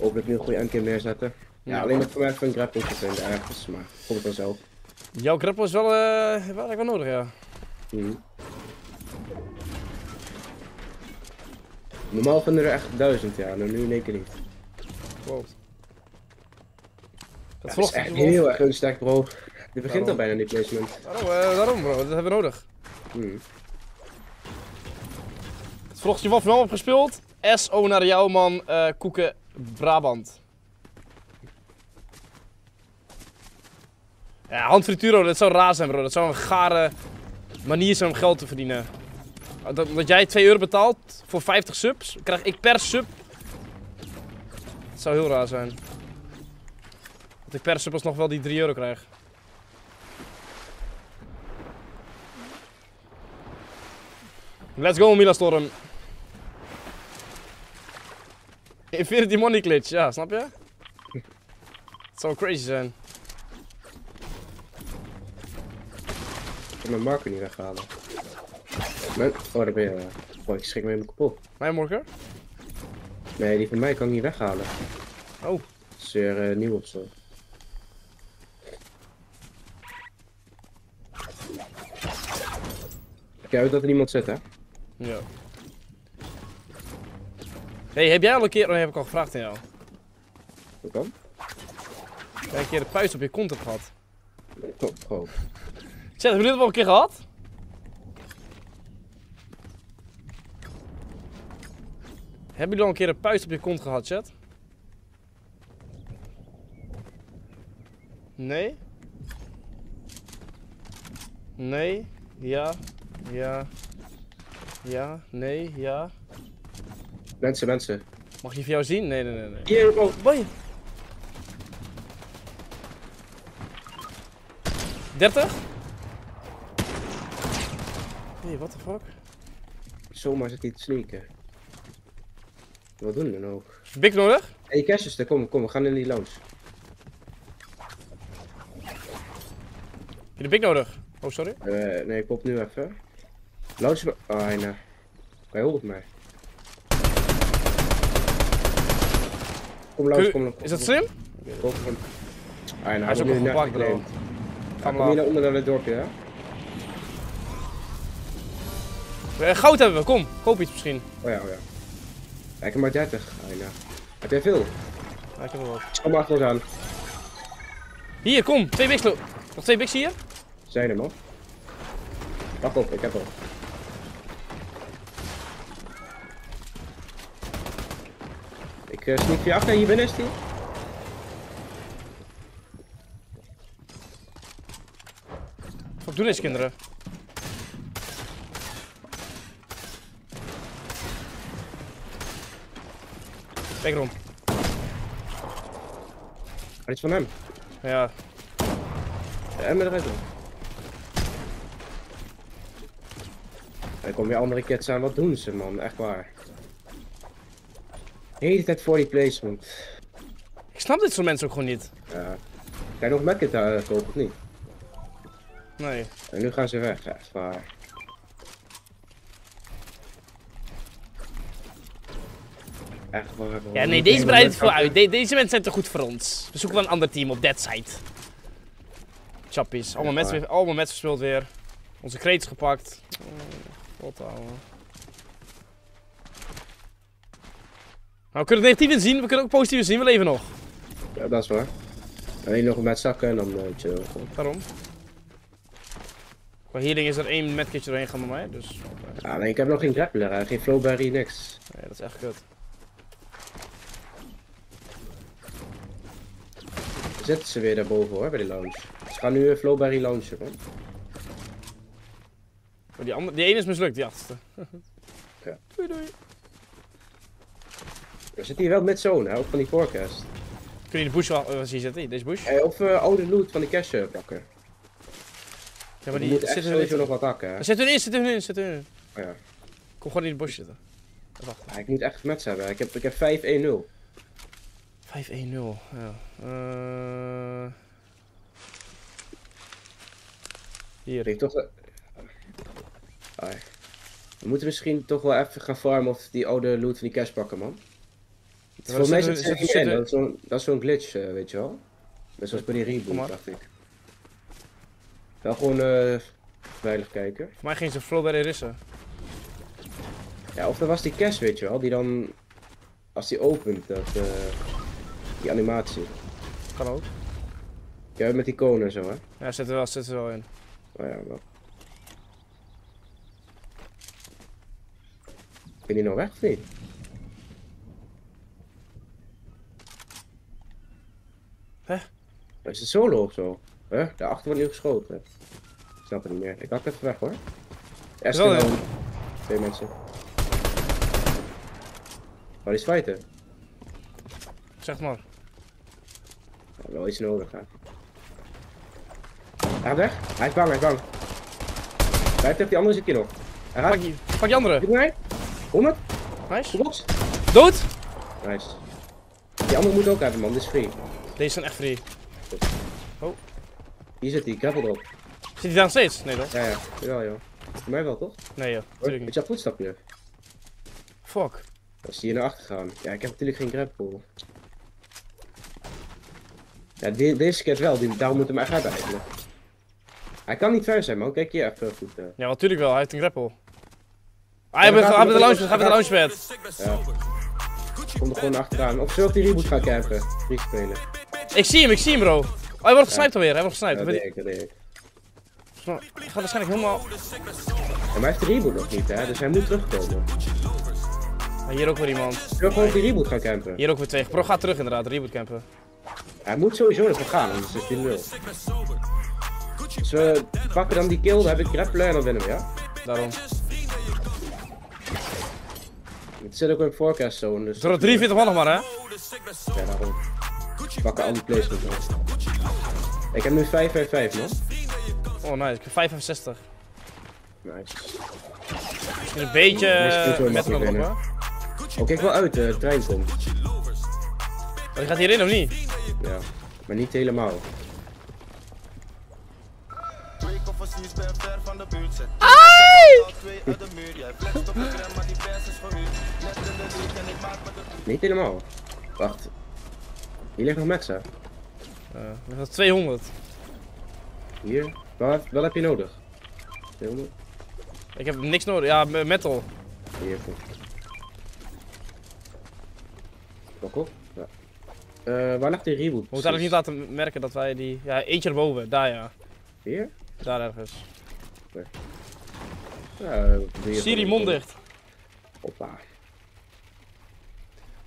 hopelijk nu een goede endgame neerzetten. Ja, ja, alleen dat voor mij even een grapple zijn ergens, maar komt het vanzelf. Jouw grapple is wel, uh, wel echt wel nodig, ja. Mm. Normaal vinden er echt duizend, ja, maar nu in één keer niet. Wow. Dat ja, is echt heel erg unstack, bro. Dit begint al bijna die placement. Daarom, uh, daarom bro, dat hebben we nodig. Mm. Het vlogje wat wel opgespeeld. S O naar jou, man. Uh, koeken. Brabant. Ja, handfrituro, dat zou raar zijn, bro. Dat zou een gare manier zijn om geld te verdienen. Dat, dat jij twee euro betaalt voor vijftig subs, krijg ik per sub. Dat zou heel raar zijn. Dat ik per sub alsnog wel die drie euro krijg. Let's go, Mila Storm. Infinity money glitch, ja, snap je? Het zou crazy zijn. Ik kan mijn marker niet weghalen. Mijn... Oh, daar ben je. Oh, ik schrik me helemaal kapot. Mijn marker? Nee, die van mij kan ik niet weghalen. Oh. Dat is weer uh, nieuw of zo. Kijk uit dat er iemand zit, hè? Ja. Hey, heb jij al een keer... Oh, heb ik al gevraagd aan jou. Hoe kan? Heb jij een keer de puist op je kont hebt gehad? Oh, oh. Zeg, hebben jullie dat wel een keer gehad? Hebben jullie al een keer een puist op je kont gehad, chat? Nee? Nee? Ja? Ja? Ja? Nee? Ja? Mensen, mensen. Mag ik die van jou zien? Nee, nee, nee. nee. Hier, oh, boy. dertig? Hé, hey, what the fuck? Zomaar zit hij te sneaken. Wat doen we nou? Big nodig? Hé, hey, cash is er. Kom, kom, we gaan in die lounge. Heb je de big nodig? Oh, sorry. Uh, nee, ik pop nu even. Lounge... Ah, nee. Hij hoort mij. Kom langs, kom langs. Is dat slim? Kom, kom. Hij is ook een goed bro. Kom hier naar onder naar het dorpje, hè? We, goud hebben we, kom. Koop iets misschien. Oh ja, oh ja. Kijk, maar dertig. Hij heeft veel. Ja, ik heb hem wel. Kom maar achter ons aan. Hier, kom. Twee bigs. Nog twee bigs hier? Zijn er nog. Wacht op, ik heb hem. Ik uh, sneak je achter en hier binnen is die. Wat doen deze kinderen? Kijk rond. Hij is van hem. Ja. En met de rest. Er komen weer andere kids aan. Wat doen ze, man? Echt waar. De hele tijd voor die placement. Ik snap dit soort mensen ook gewoon niet. Ja. Kan je nog medkit kopen of niet? Nee. En nu gaan ze weg, echt waar. Echt waar. Ja, nee, deze breidt het voor uit. De deze mensen zijn te goed voor ons. We zoeken wel een ander team op that side. Chappies. Allemaal match, allemaal match verspeeld weer. Onze crates gepakt. Wat ouwe. Nou, we kunnen het negatief in zien, we kunnen ook positief in zien, we leven nog. Ja, dat is waar. Alleen nog een match zakken en dan uh, chill. Daarom. Qua healing is er één medkitje doorheen gaan bij mij, dus... Ja, alleen ik heb nog geen grappler, geen Flowberry, niks. Nee, dat is echt kut. Zitten ze weer daarboven hoor, bij die lounge. Ze gaan nu Flowberry launchen, man. Oh, die, andere, die ene is mislukt, die achterste. Ja. Doei doei. We zitten hier wel met zone, hè, ook van die forecast. Kun je de bush wel, uh, hier zitten, deze bush? Eh, of uh, oude loot van de cash uh, pakken. Ja, maar die moet echt sowieso nog wat hakken, hè. Zet hun in, zet hun in, zet hun in. Oh, ja. Kom gewoon in de bush zitten. Wacht. Ja, ik moet echt match hebben, ik heb, ik heb vijf een nul. vijf een nul, ja. Uh... Hier. Ik toch... Ah. We moeten misschien toch wel even gaan farmen of die oude loot van die cash pakken, man. Ja, voor mij zit het er in, dat is zo'n zo glitch, uh, weet je wel. Net zoals bij die reboot, dacht ik. Wel gewoon uh, veilig kijken. Voor mij ging ze Flowberry rissen. Ja, of er was die cash, weet je wel, die dan... Als die opent, dat... Uh, die animatie. Kan ook. Ja, met die konen en zo, hè. Ja, zit er wel, zit er wel in. Oh ja, wel. Ben je nou weg of niet? Hè? Huh? Is het solo of zo? Huh? Daarachter wordt nu geschoten. Ik snap het niet meer. Ik hak even weg hoor. Echt wel. Twee mensen. Maar die is fighten. Zeg maar. We hebben wel iets nodig, hè. Hij gaat weg. Hij is bang, hij is bang. Hij heeft die andere zijn kill op. Hij gaat. Pak die, pak die andere. Doe mij. honderd. Nice. Box. Dood. Nice. Die andere moet ook hebben, man. Dit is free. Deze zijn echt free. Oh. Hier zit die gravel op. Zit die daar nog steeds? Nee, toch? Ja, ja. Jawel, joh. Voor mij wel, toch? Nee, joh. Natuurlijk niet. Is dat voetstapje? Fuck. Als die hier naar achter gaan. Ja, ik heb natuurlijk geen grapple. Ja, de deze keer wel. Die daarom moet hem echt hebben, eigenlijk. Hij kan niet ver zijn, man. Kijk hier even goed. Uh. Ja, natuurlijk wel. Hij heeft een grapple. Hij heeft de launchpad. Hij heeft de launchpad. Ja. Kom er gewoon achteraan. Of zullen we die reboot gaan kijken? Free spelen. Ik zie hem, ik zie hem, bro. Oh, hij wordt gesniped alweer, hij wordt gesniped. Ja, dat weet ik, dat weet ik. Hij gaat waarschijnlijk helemaal... Ja, maar hij heeft de reboot nog niet, hè, dus hij moet terugkomen. Ja, hier ook weer iemand. Zullen we gewoon op die reboot gaan campen? Hier ook weer twee. Bro, ga terug inderdaad, reboot campen. Hij moet sowieso ervoor gaan, anders is die nul. Dus we pakken dan die kill, dan heb ik grappler en dan winnen we, ja? Daarom. Het zit ook in de forecast zone, dus... Door drieënveertig man nog maar, hè? Ja, daarom. Pakken al die placements uit. Ik heb nu vijf vijf vijf, man. Oh, nice. Ik heb vijf zestig. Nice. Is een beetje... Uh, met nog op, oh, kijk wel uit. Uh, de trein komt. Maar die gaat hierin, of niet? Ja. Maar niet helemaal. Niet helemaal. Wacht. Hier ligt nog max, hè? Uh, dat is tweehonderd. Hier? Wat, wat heb je nodig? tweehonderd? Ik heb niks nodig. Ja, metal. Hier, goed. Pak op? Ja. Uh, waar lag die reboot? We moeten eigenlijk niet laten merken dat wij die... Ja, eentje erboven, daar ja. Hier? Daar ergens. Okay. Ja, Siri, mond dicht. Hoppa.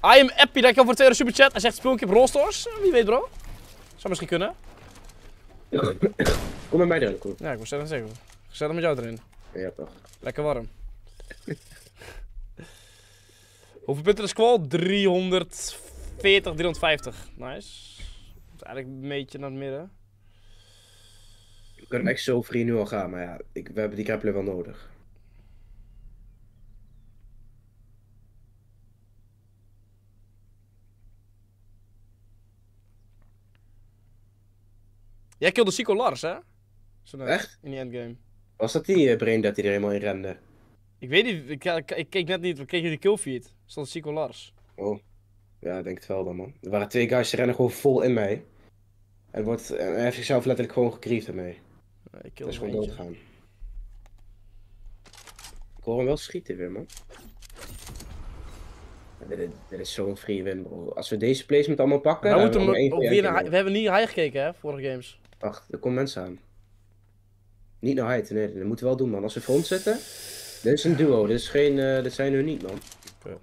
I am happy, dankjewel voor de tweede superchat. Hij zegt speel een keer op rolstores. Wie weet bro. Zou misschien kunnen. Ja. Kom met mij erin, kom. Ja, ik moet zeggen zeker. Gezellig met jou erin. Ja toch. Lekker warm. Hoeveel punten de squal? driehonderdveertig, driehonderdvijftig. Nice. Eigenlijk een beetje naar het midden. We kunnen echt zo free nu al gaan, maar ja, ik, we hebben die grappler wel nodig. Jij kilde Sico Lars, hè? Zo net, echt? In die endgame. Was dat die uh, brain dat hij er helemaal in rende? Ik weet niet, ik, ik, ik keek net niet, we kregen die killfeed. Stond Sico Lars. Oh. Ja, ik denk het wel dan, man. Er waren twee guys, die rennen gewoon vol in mij. En wordt, en hij heeft zichzelf letterlijk gewoon gegriefd ermee. Ja, ik kill is gewoon doodgaan. Ik hoor hem wel schieten weer, man. Dit is, dit is zo'n free win, bro. Als we deze placement allemaal pakken... Nou, we, we, we, we, naar, we hebben niet naar high gekeken, hè, vorige games. Wacht, er komen mensen aan. Niet naar high, nee, dat moeten we wel doen, man. Als we front zitten... Dit is een duo, dit, is geen, uh, dit zijn hun niet, man. Okay.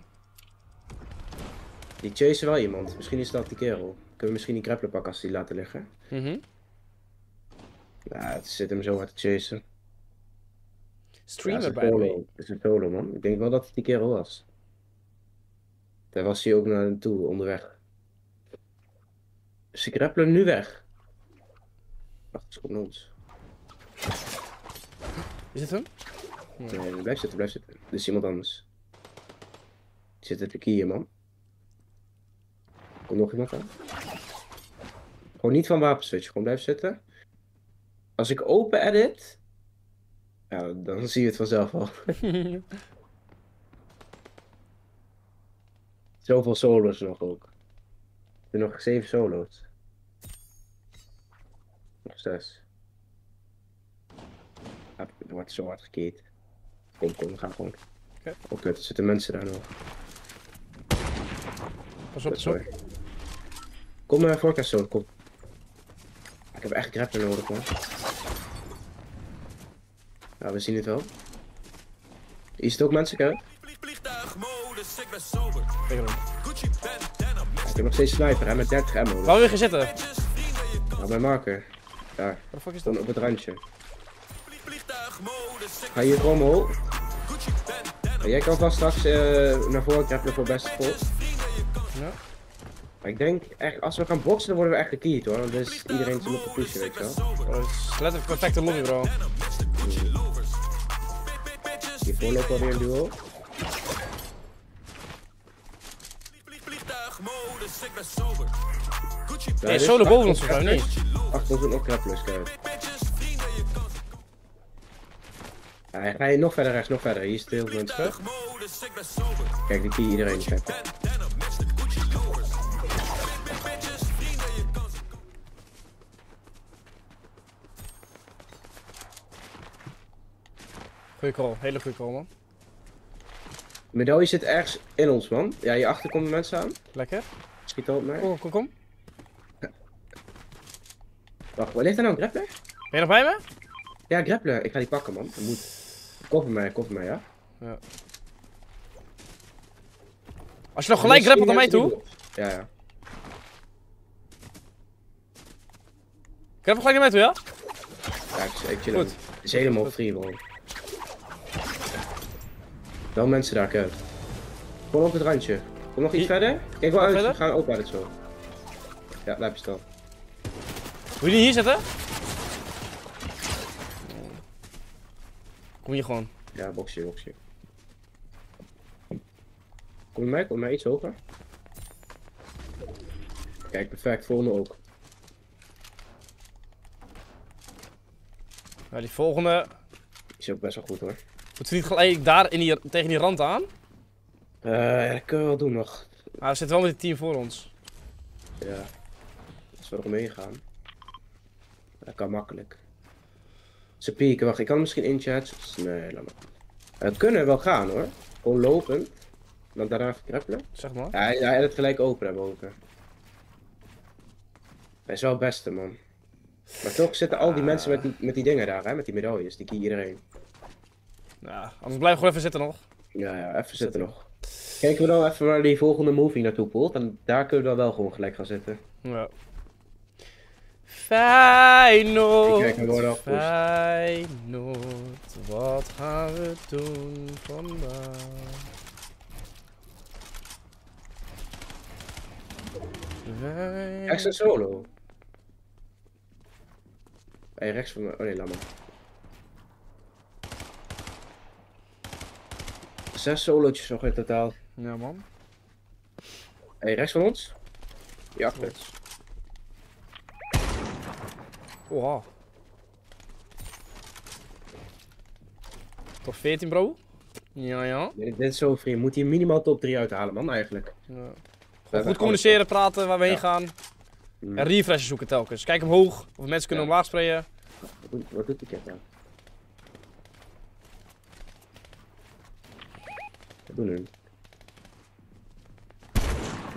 Die chasen wel iemand. Misschien is dat die kerel. Kunnen we misschien die grappler pakken als die laten liggen. Mm-hmm. Ja, het zit hem zo hard te chasen. Streamer bij me. Het is een solo, man. Ik denk wel dat het die kerel was. Daar was hij ook naar hem toe, onderweg. Ze grappelen nu weg. Wacht, ze komt naar ons. Is het hem? Nee, nee, blijf zitten, blijf zitten. Er is iemand anders. Die zit er te kieën, man. Komt nog iemand aan? Gewoon niet van wapenswitch, gewoon blijf zitten. Als ik open edit... Ja, dan zie je het vanzelf al. Zoveel solo's nog ook. Er zijn nog zeven solo's. Nog zes. Ja, het wordt zo hard gekeerd. Kom, kom, we gaan gewoon. Okay. Oh kut, er zitten mensen daar nog. Pas op, pas op. Kom maar voor Casson, kom. Ik heb echt grappler nodig, man. Ja, we zien het wel. Is het ook mensen, kijk? Ik ben sober. Ik heb nog steeds sniper, hè, met dertig ammo. Waar wil je gaan zitten? Nou, bij marker. Daar. Wat fuck is dat? Op het randje. Ga hier rommel. Jij kan vast straks uh, naar voren grappelen voor best vol. Ja. Maar ik denk, echt, als we gaan boksen, dan worden we echt gekeyed hoor. Want dus iedereen is op de pushen, weet je wel. Dat is letterlijk perfecte lobby, bro. Hiervoor loopt alweer een duo. Hij ja, is solo boven ons, of niet? Achter ons een opkraplus, kijk. Ja, ga je nog verder rechts, nog verder. Hier is heel veel mensen. Kijk, die key iedereen checken. Goeie call, hele goede call, man. Medaille zit ergens in ons, man. Ja, hierachter komen mensen aan. Lekker. Schiet al op mij. Kom, kom, kom. Wacht, wat ligt er nou? Een grappler? Ben je nog bij me? Ja, grappler. Ik ga die pakken, man. Dat moet. Koffer mij, koffer mij, ja. Ja. Als je nog gelijk grappelt naar mij toe. Ja, ja. Grappel gelijk naar mij toe, ja? Ja, ik, ik chill hem. Het is helemaal free, man. Wel mensen daar, kijk. Kom op het randje. Kom nog iets I verder. Kijk wel uit, we gaan ook uit zo. Ja, blijf je staan. Wil je hier zitten? Kom hier gewoon. Ja, boxje, boxje. Kom mij, kom mij iets hoger. Kijk, perfect, volgende ook. Nou, die volgende... Is ook best wel goed hoor. Moeten we niet gelijk daar in die, tegen die rand aan? Eh, uh, ja, dat kunnen we wel doen nog. Maar we zitten wel met het team voor ons. Ja. Als we er omheen gaan. Dat kan makkelijk. Ze pieken, wacht, ik kan misschien eentje headshots. Nee, laat maar. We kunnen wel gaan hoor. Gewoon lopen. Dan daarna even grappelen. Zeg maar. Ja, hij had het gelijk open daarboven. Hij is wel het beste, man. Maar toch zitten al die ah. mensen met die, met die dingen daar, hè? Met die medailles. Die kie iedereen. Ja, anders blijf gewoon even zitten nog. Ja, ja, even zitten nog. Kijken we dan even waar die volgende movie naartoe poelt. En daar kunnen we dan wel gewoon gelijk gaan zitten. Ja. Feyenoord, ik kijk Feyenoord, wat gaan we doen vandaag? Wij... Rechts een solo. Hé, hey, rechts van me. Oh nee, laat maar. Zes solootjes nog in totaal. Ja, man. Hé, hey, rechts van ons? Ja, rechts. Wow. Top veertien, bro? Ja, ja. Dit is zo vreemd. Moet hier minimaal top drie uithalen, man, eigenlijk. Ja. Goed, goed communiceren, praten waar we ja. heen gaan. Mm. En refreshen zoeken telkens. Kijk omhoog of mensen kunnen ja. omlaag sprayen. Wat doet die cat nou? Wat doen hun?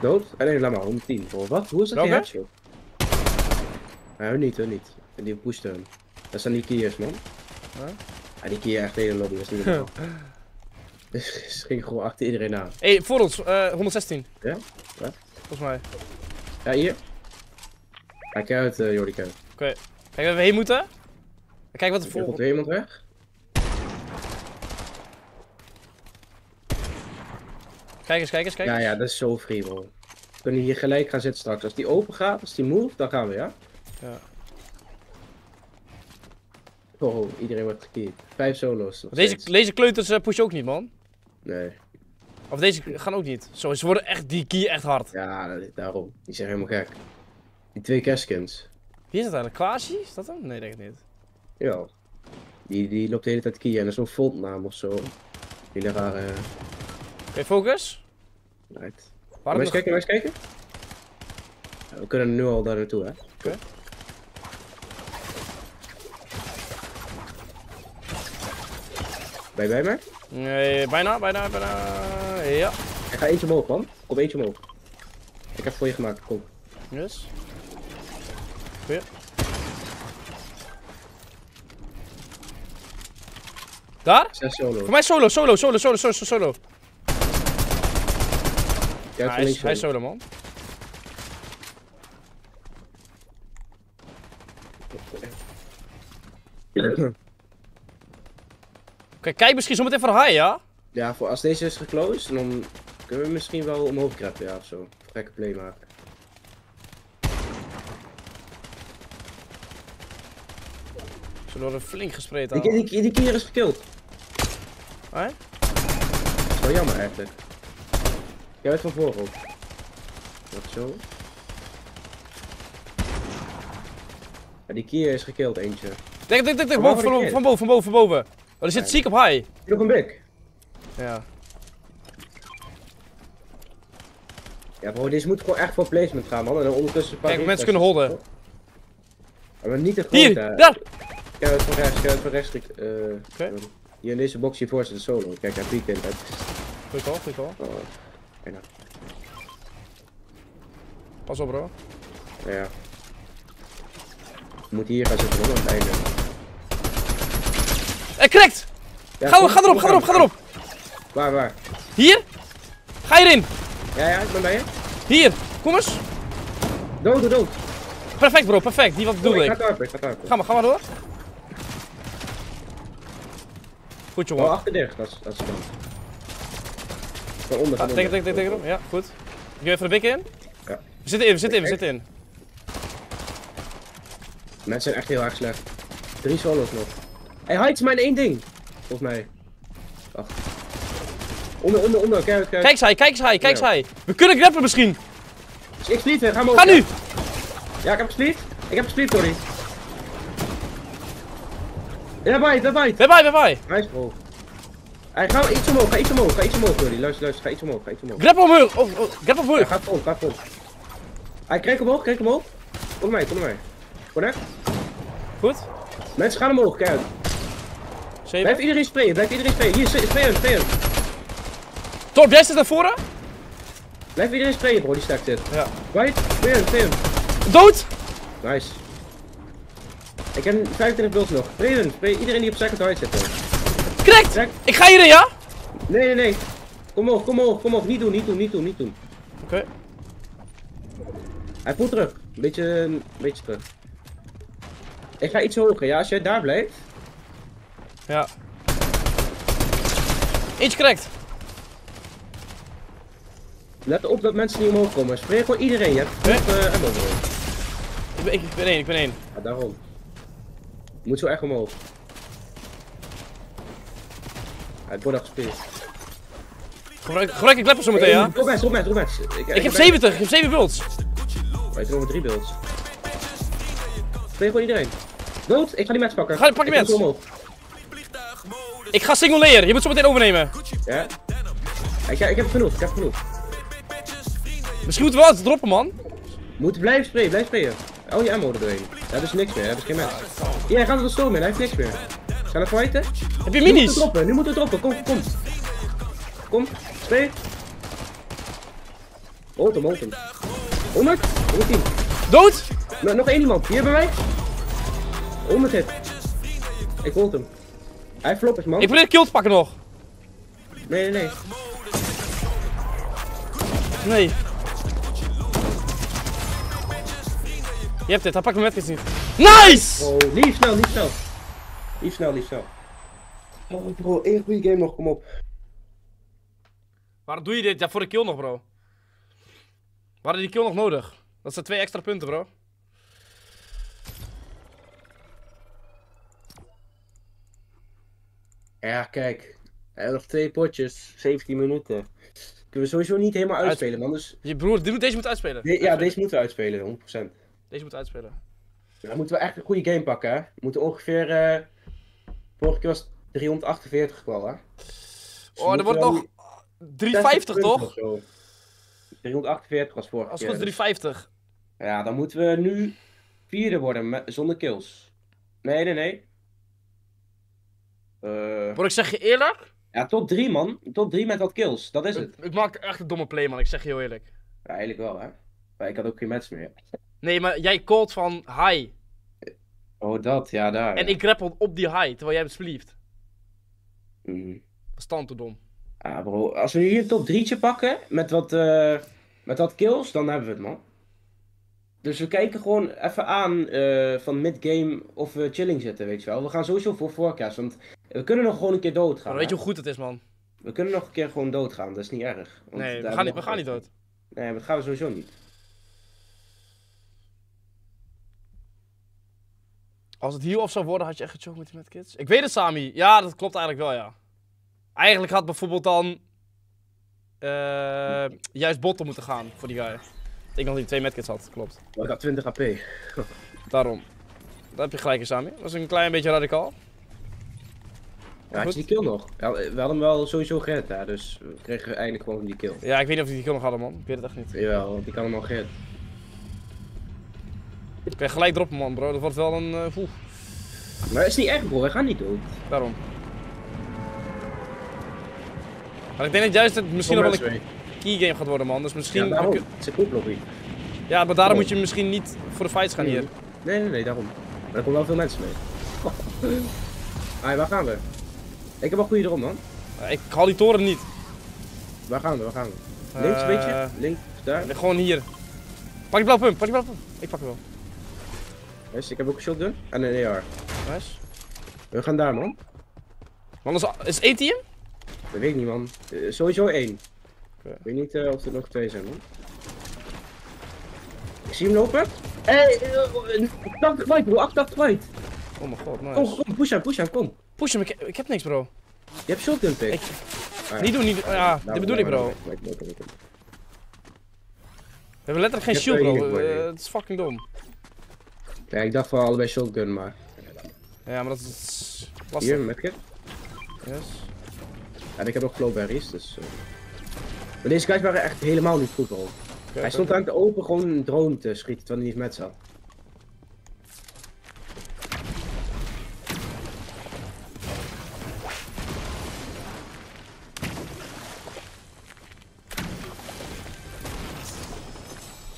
Dood? Ah, nee, laat maar, honderdtien. Voor wat? Hoe is dat? Welke? Die nee, hun niet, hun niet. En die pushten hem. Dat zijn die kiers, man. Huh? Ja, die kier echt hele lobby, dat is niet normaal. Ze ging gewoon achter iedereen aan. Hé, hey, voor ons, uh, honderdzestien. Ja? Wat? Volgens mij. Ja, hier. Kijk uit, uh, Jordi. Oké. Okay. Kijk waar we heen moeten. Kijk wat er voor. Komt er iemand weg? Kijk eens, kijk eens, kijk eens. Ja, ja, dat is zo free, bro. We kunnen hier gelijk gaan zitten straks. Als die open gaat, als die move, dan gaan we, ja? Ja. Oh, iedereen wordt gekeerd. Vijf solo's. Deze, deze kleuters uh, pushen ook niet, man. Nee. Of deze gaan ook niet. Zo, ze worden echt die key echt hard. Ja, daarom. Die zijn helemaal gek. Die twee Caskins. Wie is dat eigenlijk? Quasi? Is dat hem? Nee, denk ik niet. Ja. Die, die loopt de hele tijd key en dat is zo'n frontnaam of zo. Die rare. Uh... Oké, focus. Right. Waarom eens kijken, eens kijken. Ja, we kunnen nu al daar naartoe, hè? Oké. Okay. Ben je bij mij? Nee, bijna, bijna, bijna. Ja. Ik ga eentje omhoog, man. Kom eentje omhoog. Ik heb het voor je gemaakt, kom. Yes. Goeie. Daar? Zes solo. Voor mij solo, solo, solo, solo, solo, solo. Ja, hij is solo. solo, man. Kijk, kijk misschien zometeen voor high, ja? Ja, voor als deze is geclosed, dan kunnen we misschien wel omhoog kreppen, ja, ofzo. Gekke play maken. Ze worden flink gespreid, al. Die, die, die keer is gekild. Hé? Hey? Dat is wel jammer, eigenlijk. Kijk uit van voren op. Wat zo. Ja, die keer is gekild, eentje. Denk, denk, denk, denk. Boven, van, van, van boven, van boven, van boven. Oh, die zit ja. ziek op high. Nog een bik. Ja. Ja, bro, deze moet gewoon echt voor placement gaan, man. En dan ondertussen... Kijk, mensen kunnen holden. Maar niet te groot, Hier, hè. daar! Kijk uit van rechts, kijk uit van rechts. Uh, okay. Hier in deze box hiervoor zit een solo. Kijk, hij piekt in. Goeie call, goeie call. Oh. Kijk nou. Pas op, bro. Ja. We moeten hier gaan zitten, man, aan het einde. Hij cracked! Ja, ga, kom, ga erop, kom, ga erop, ga erop! Waar, waar? Hier? Ga hierin! Ja, ja, ik ben bij je. Hier, kom eens! Dood, dood, dood! Perfect, bro, perfect, die wat bedoel oh, ik. Ga tarpen, ik ga tarpen. Ga maar, ga maar door. Goed, jongen. Oh, achterdicht, dat is dat is dan. Van onder, van ah, onder. Tik, tik, tik erop, ja, goed. Ik doe even de bik in. Ja. We zitten in, we zitten in, we zitten in. Mensen zijn echt heel erg slecht. Drie solos nog. Hij hides maar in één ding, volgens mij. Wacht. Onder, onder, onder, kijk, kijk. Kijk eens hij, kijk eens hij, kijk eens hij. We kunnen grappen misschien. Dus ik sliet, ga maar op. Ga nu! Ja, ik heb gesliet. Ik heb gesliet, sorry. Ja, bye, bye, bye. Bye, bye, bye. Hij is vol. Hij gaat iets omhoog, ga iets omhoog, ga iets omhoog, sorry. Luister, luister, ga iets omhoog, ga iets omhoog. Grap omhoog, oh, oh, grap omhoog. Ja, ga vol, ga vol. Hij krijgt omhoog, krijgt omhoog. Kom naar mij, kom naar mij. Correct? Goed. Mensen gaan omhoog, kijk. zeven. Blijf iedereen sprayen, blijf iedereen sprayen. Hier, sprayen, sprayen. Top, jij zit naar voren? Blijf iedereen sprayen, bro, die stack zit. Ja. Right, sprayen, sprayen. Dood! Nice. Ik heb vijfentwintig builds nog. Raven, iedereen die op second high zit. Connect! Ik ga hierin, ja? Nee, nee, nee. Kom op, kom op, kom op. Niet doen, niet doen, niet doen, niet doen. Oké. Okay. Hij voelt terug. Een beetje, een beetje terug. Ik ga iets hoger, ja? Als jij daar blijft. Ja. Iets correct. Let op dat mensen niet omhoog komen. Spreek gewoon iedereen. Je hebt nee. uh, ammo voor. Ik, ik ben één, ik ben één. Ja, daarom. Je moet zo echt omhoog. Hij wordt al gespeeld. Gebruik, gebruik ik kleppen zo meteen, ja? Kom maar, kom maar, kom maar. Ik heb zeventig, ik heb zeven builds. Maar ik heb nog maar drie builds. Spreek gewoon iedereen. Dood, ik ga die match pakken. Ga, pak die match. Ik ga single layer, je moet zo meteen overnemen. Ja. Ik, ik heb genoeg, ik heb genoeg. Misschien moeten we wel eens droppen, man. Moet blijven sprayen, blijf sprayen. Al je ammo er doorheen. Ja, dus niks meer, hè, dus geen match. Ja, hij gaat er storm in, hij heeft niks meer. Gaan we fighten? Heb je minis? Nu moeten we droppen, nu moeten we droppen, kom, kom. Kom, spray. Hold hem, hold hem. honderd, honderdtien. Dood? No, nog één iemand, hier bij mij. honderd hit. Ik hold hem. Hij floppers, man. Ik probeer een kill te pakken nog. Nee, nee, nee. Nee. Je hebt dit, hij pakt mijn medkits niet. Nice! Oh, lief snel, lief snel. Lief snel, lief snel. Oh bro, één goede game nog, kom op. Waarom doe je dit? Ja, voor de kill nog, bro. We hadden die kill nog nodig. Dat zijn twee extra punten, bro. Ja, kijk. Nog twee potjes, zeventien minuten. Kunnen we sowieso niet helemaal uitspelen, man. Dus... Je broer, deze moet uitspelen. De, ja, uitspelen. Deze moeten we uitspelen, honderd procent. Deze moet uitspelen. Ja, dan moeten we echt een goede game pakken, hè. We moeten ongeveer... Uh... Vorige keer was het driehonderdachtenveertig kwal, hè. Dus oh, er wordt nog... driehonderdvijftig, toch? driehonderdachtenveertig was vorige keer. Als het driehonderdvijftig. Ja, dan moeten we nu vierde worden met, zonder kills. Nee, nee, nee. Uh... Bro, ik zeg je eerlijk? Ja, tot drie, man. Tot drie met wat kills. Dat is het. Ik, ik maak echt een domme play, man. Ik zeg je heel eerlijk. Ja, eigenlijk wel, hè. Maar ik had ook geen match meer. Nee, maar jij called van high. Oh, dat. Ja, daar. En ja. Ik grappelde op die high, terwijl jij hem sleeved. Mm. Verstand te dom. Ja, bro. Als we hier een top drietje pakken, met wat, uh, met wat kills, dan hebben we het, man. Dus we kijken gewoon even aan uh, van mid-game of we chilling zitten, weet je wel. We gaan sowieso voor forecast, want we kunnen nog gewoon een keer doodgaan. Maar weet je hoe goed het is, man? We kunnen nog een keer gewoon doodgaan, dat is niet erg. Want nee, we gaan niet, we gaan niet dood. Nee, maar dat gaan we sowieso niet. Als het hier of zou worden, had je echt gechoked met die medkits? Ik weet het, Sami. Ja, dat klopt eigenlijk wel, ja. Eigenlijk had bijvoorbeeld dan... Uh, juist botten moeten gaan voor die guy. Ik nog die twee medkits had, klopt. Maar ik had twintig A P. Daarom. Daar heb je gelijk in, Sami. Dat is een klein beetje radicaal. Ja, had je die kill nog? Ja, we hadden hem wel sowieso gered daar, dus we kregen eindelijk gewoon die kill. Ja, ik weet niet of die kill nog hadden, man. Ik weet het echt niet. Jawel, want die kan hem al gered. Ik krijg gelijk droppen, man, bro. Dat wordt wel een... Uh, maar het is niet echt, bro. Hij gaat niet dood. Daarom. Maar ik denk dat juist het misschien nog wel een key game gaat worden, man. Dus misschien... Ja, daarom. Het is een goed lobby. Ja, maar daarom oh. moet je misschien niet voor de fights gaan nee. hier. Nee, nee, nee, daarom. Maar er komen wel veel mensen mee. Hé, waar gaan we? Ik heb al goede erom, man. Uh, ik haal die toren niet. Waar gaan we, waar gaan we? Links een uh, beetje? Links, daar? Nee, gewoon hier. Pak die blauwe pump, pak die blauwe pump. Ik pak hem wel. Nice, ik heb ook een shotgun en een A R. Nice. We gaan daar, man. Man, is, is het één team? Dat weet ik niet, man. Uh, sowieso één. Okay. Ik weet niet uh, of er nog twee zijn, man. Ik zie hem lopen. Hé, hey, uh, achtentachtig white, bro. achtentachtig white. Oh mijn god, nice. Oh, kom, push hem, push hem, kom. Push hem, ik, ik heb niks, bro. Je hebt shotgun pick. Ik... Ah, ja. Niet doen, niet doen. Ja, nou, dit bedoel nou, ik, bro. Nou, nou, nou, nou, nou. We hebben letterlijk geen shield, bro. Uh, het is fucking dom. Ja, ik dacht wel allebei shotgun, maar... Ja, maar dat is lastig. Hier, medkit. Yes. En ik heb ook flowberries, dus... Uh... Maar deze guys waren echt helemaal niet goed, bro. Okay, hij okay. stond aan het open gewoon een drone te schieten, terwijl hij niet met zat.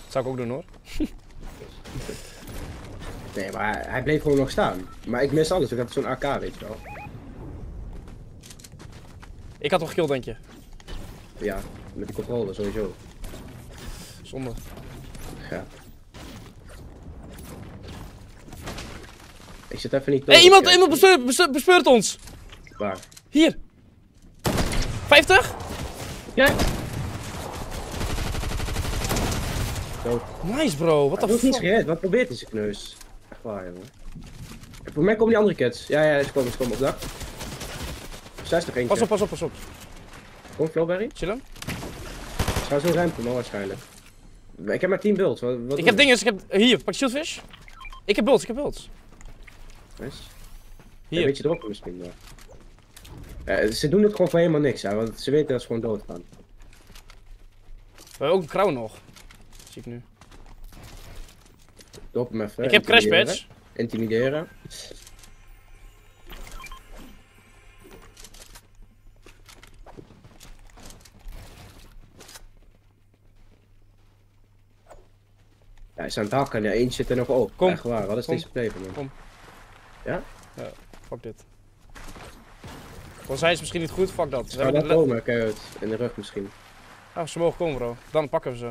Dat zou ik ook doen, hoor. Nee, maar hij, hij bleef gewoon nog staan. Maar ik mis alles, ik had zo'n A K, weet je wel. Ik had toch kill, denk je? Ja, met die controle sowieso. Zonde. Ja. Ik zit even niet... Hé, hey, iemand, ja. iemand bespeurt, bespeurt, bespeurt ons! Waar? Hier! vijftig? Ja! Zo. Nice bro, wat de fuck? Hij is niet gered, wat probeert hij zijn kneus? Echt waar, jongen. Voor mij komen die andere kids. Ja, ja, ze komen, ze komen op dak. zestig eentje. Pas op, pas op, pas op. Kom, Flowberry. Chill hem. Ik zou zo ruimte, maar waarschijnlijk. Ik heb maar tien bults. Wat, wat ik heb dingen, ik heb... Hier, pak shieldfish. Ik heb bults, ik heb bults. Nice. Hier. Een beetje droppen misschien, ja. Ja, ze doen het gewoon voor helemaal niks, hè, want ze weten dat ze gewoon doodgaan. We hebben ook een crown nog. Dat zie ik nu. Drop hem even. Ik heb crash patch. Intimideren. Ja, hij is aan het hakken. Ja, eentje zit er nog op. Kom. Echt waar, wat is deze plegen, man? Kom. Ja? Ja, fuck dit. Want zij is misschien niet goed, fuck dat. Ze gaan wel komen, kijk uit. In de rug misschien. Ah, ze mogen komen bro. Dan pakken we ze.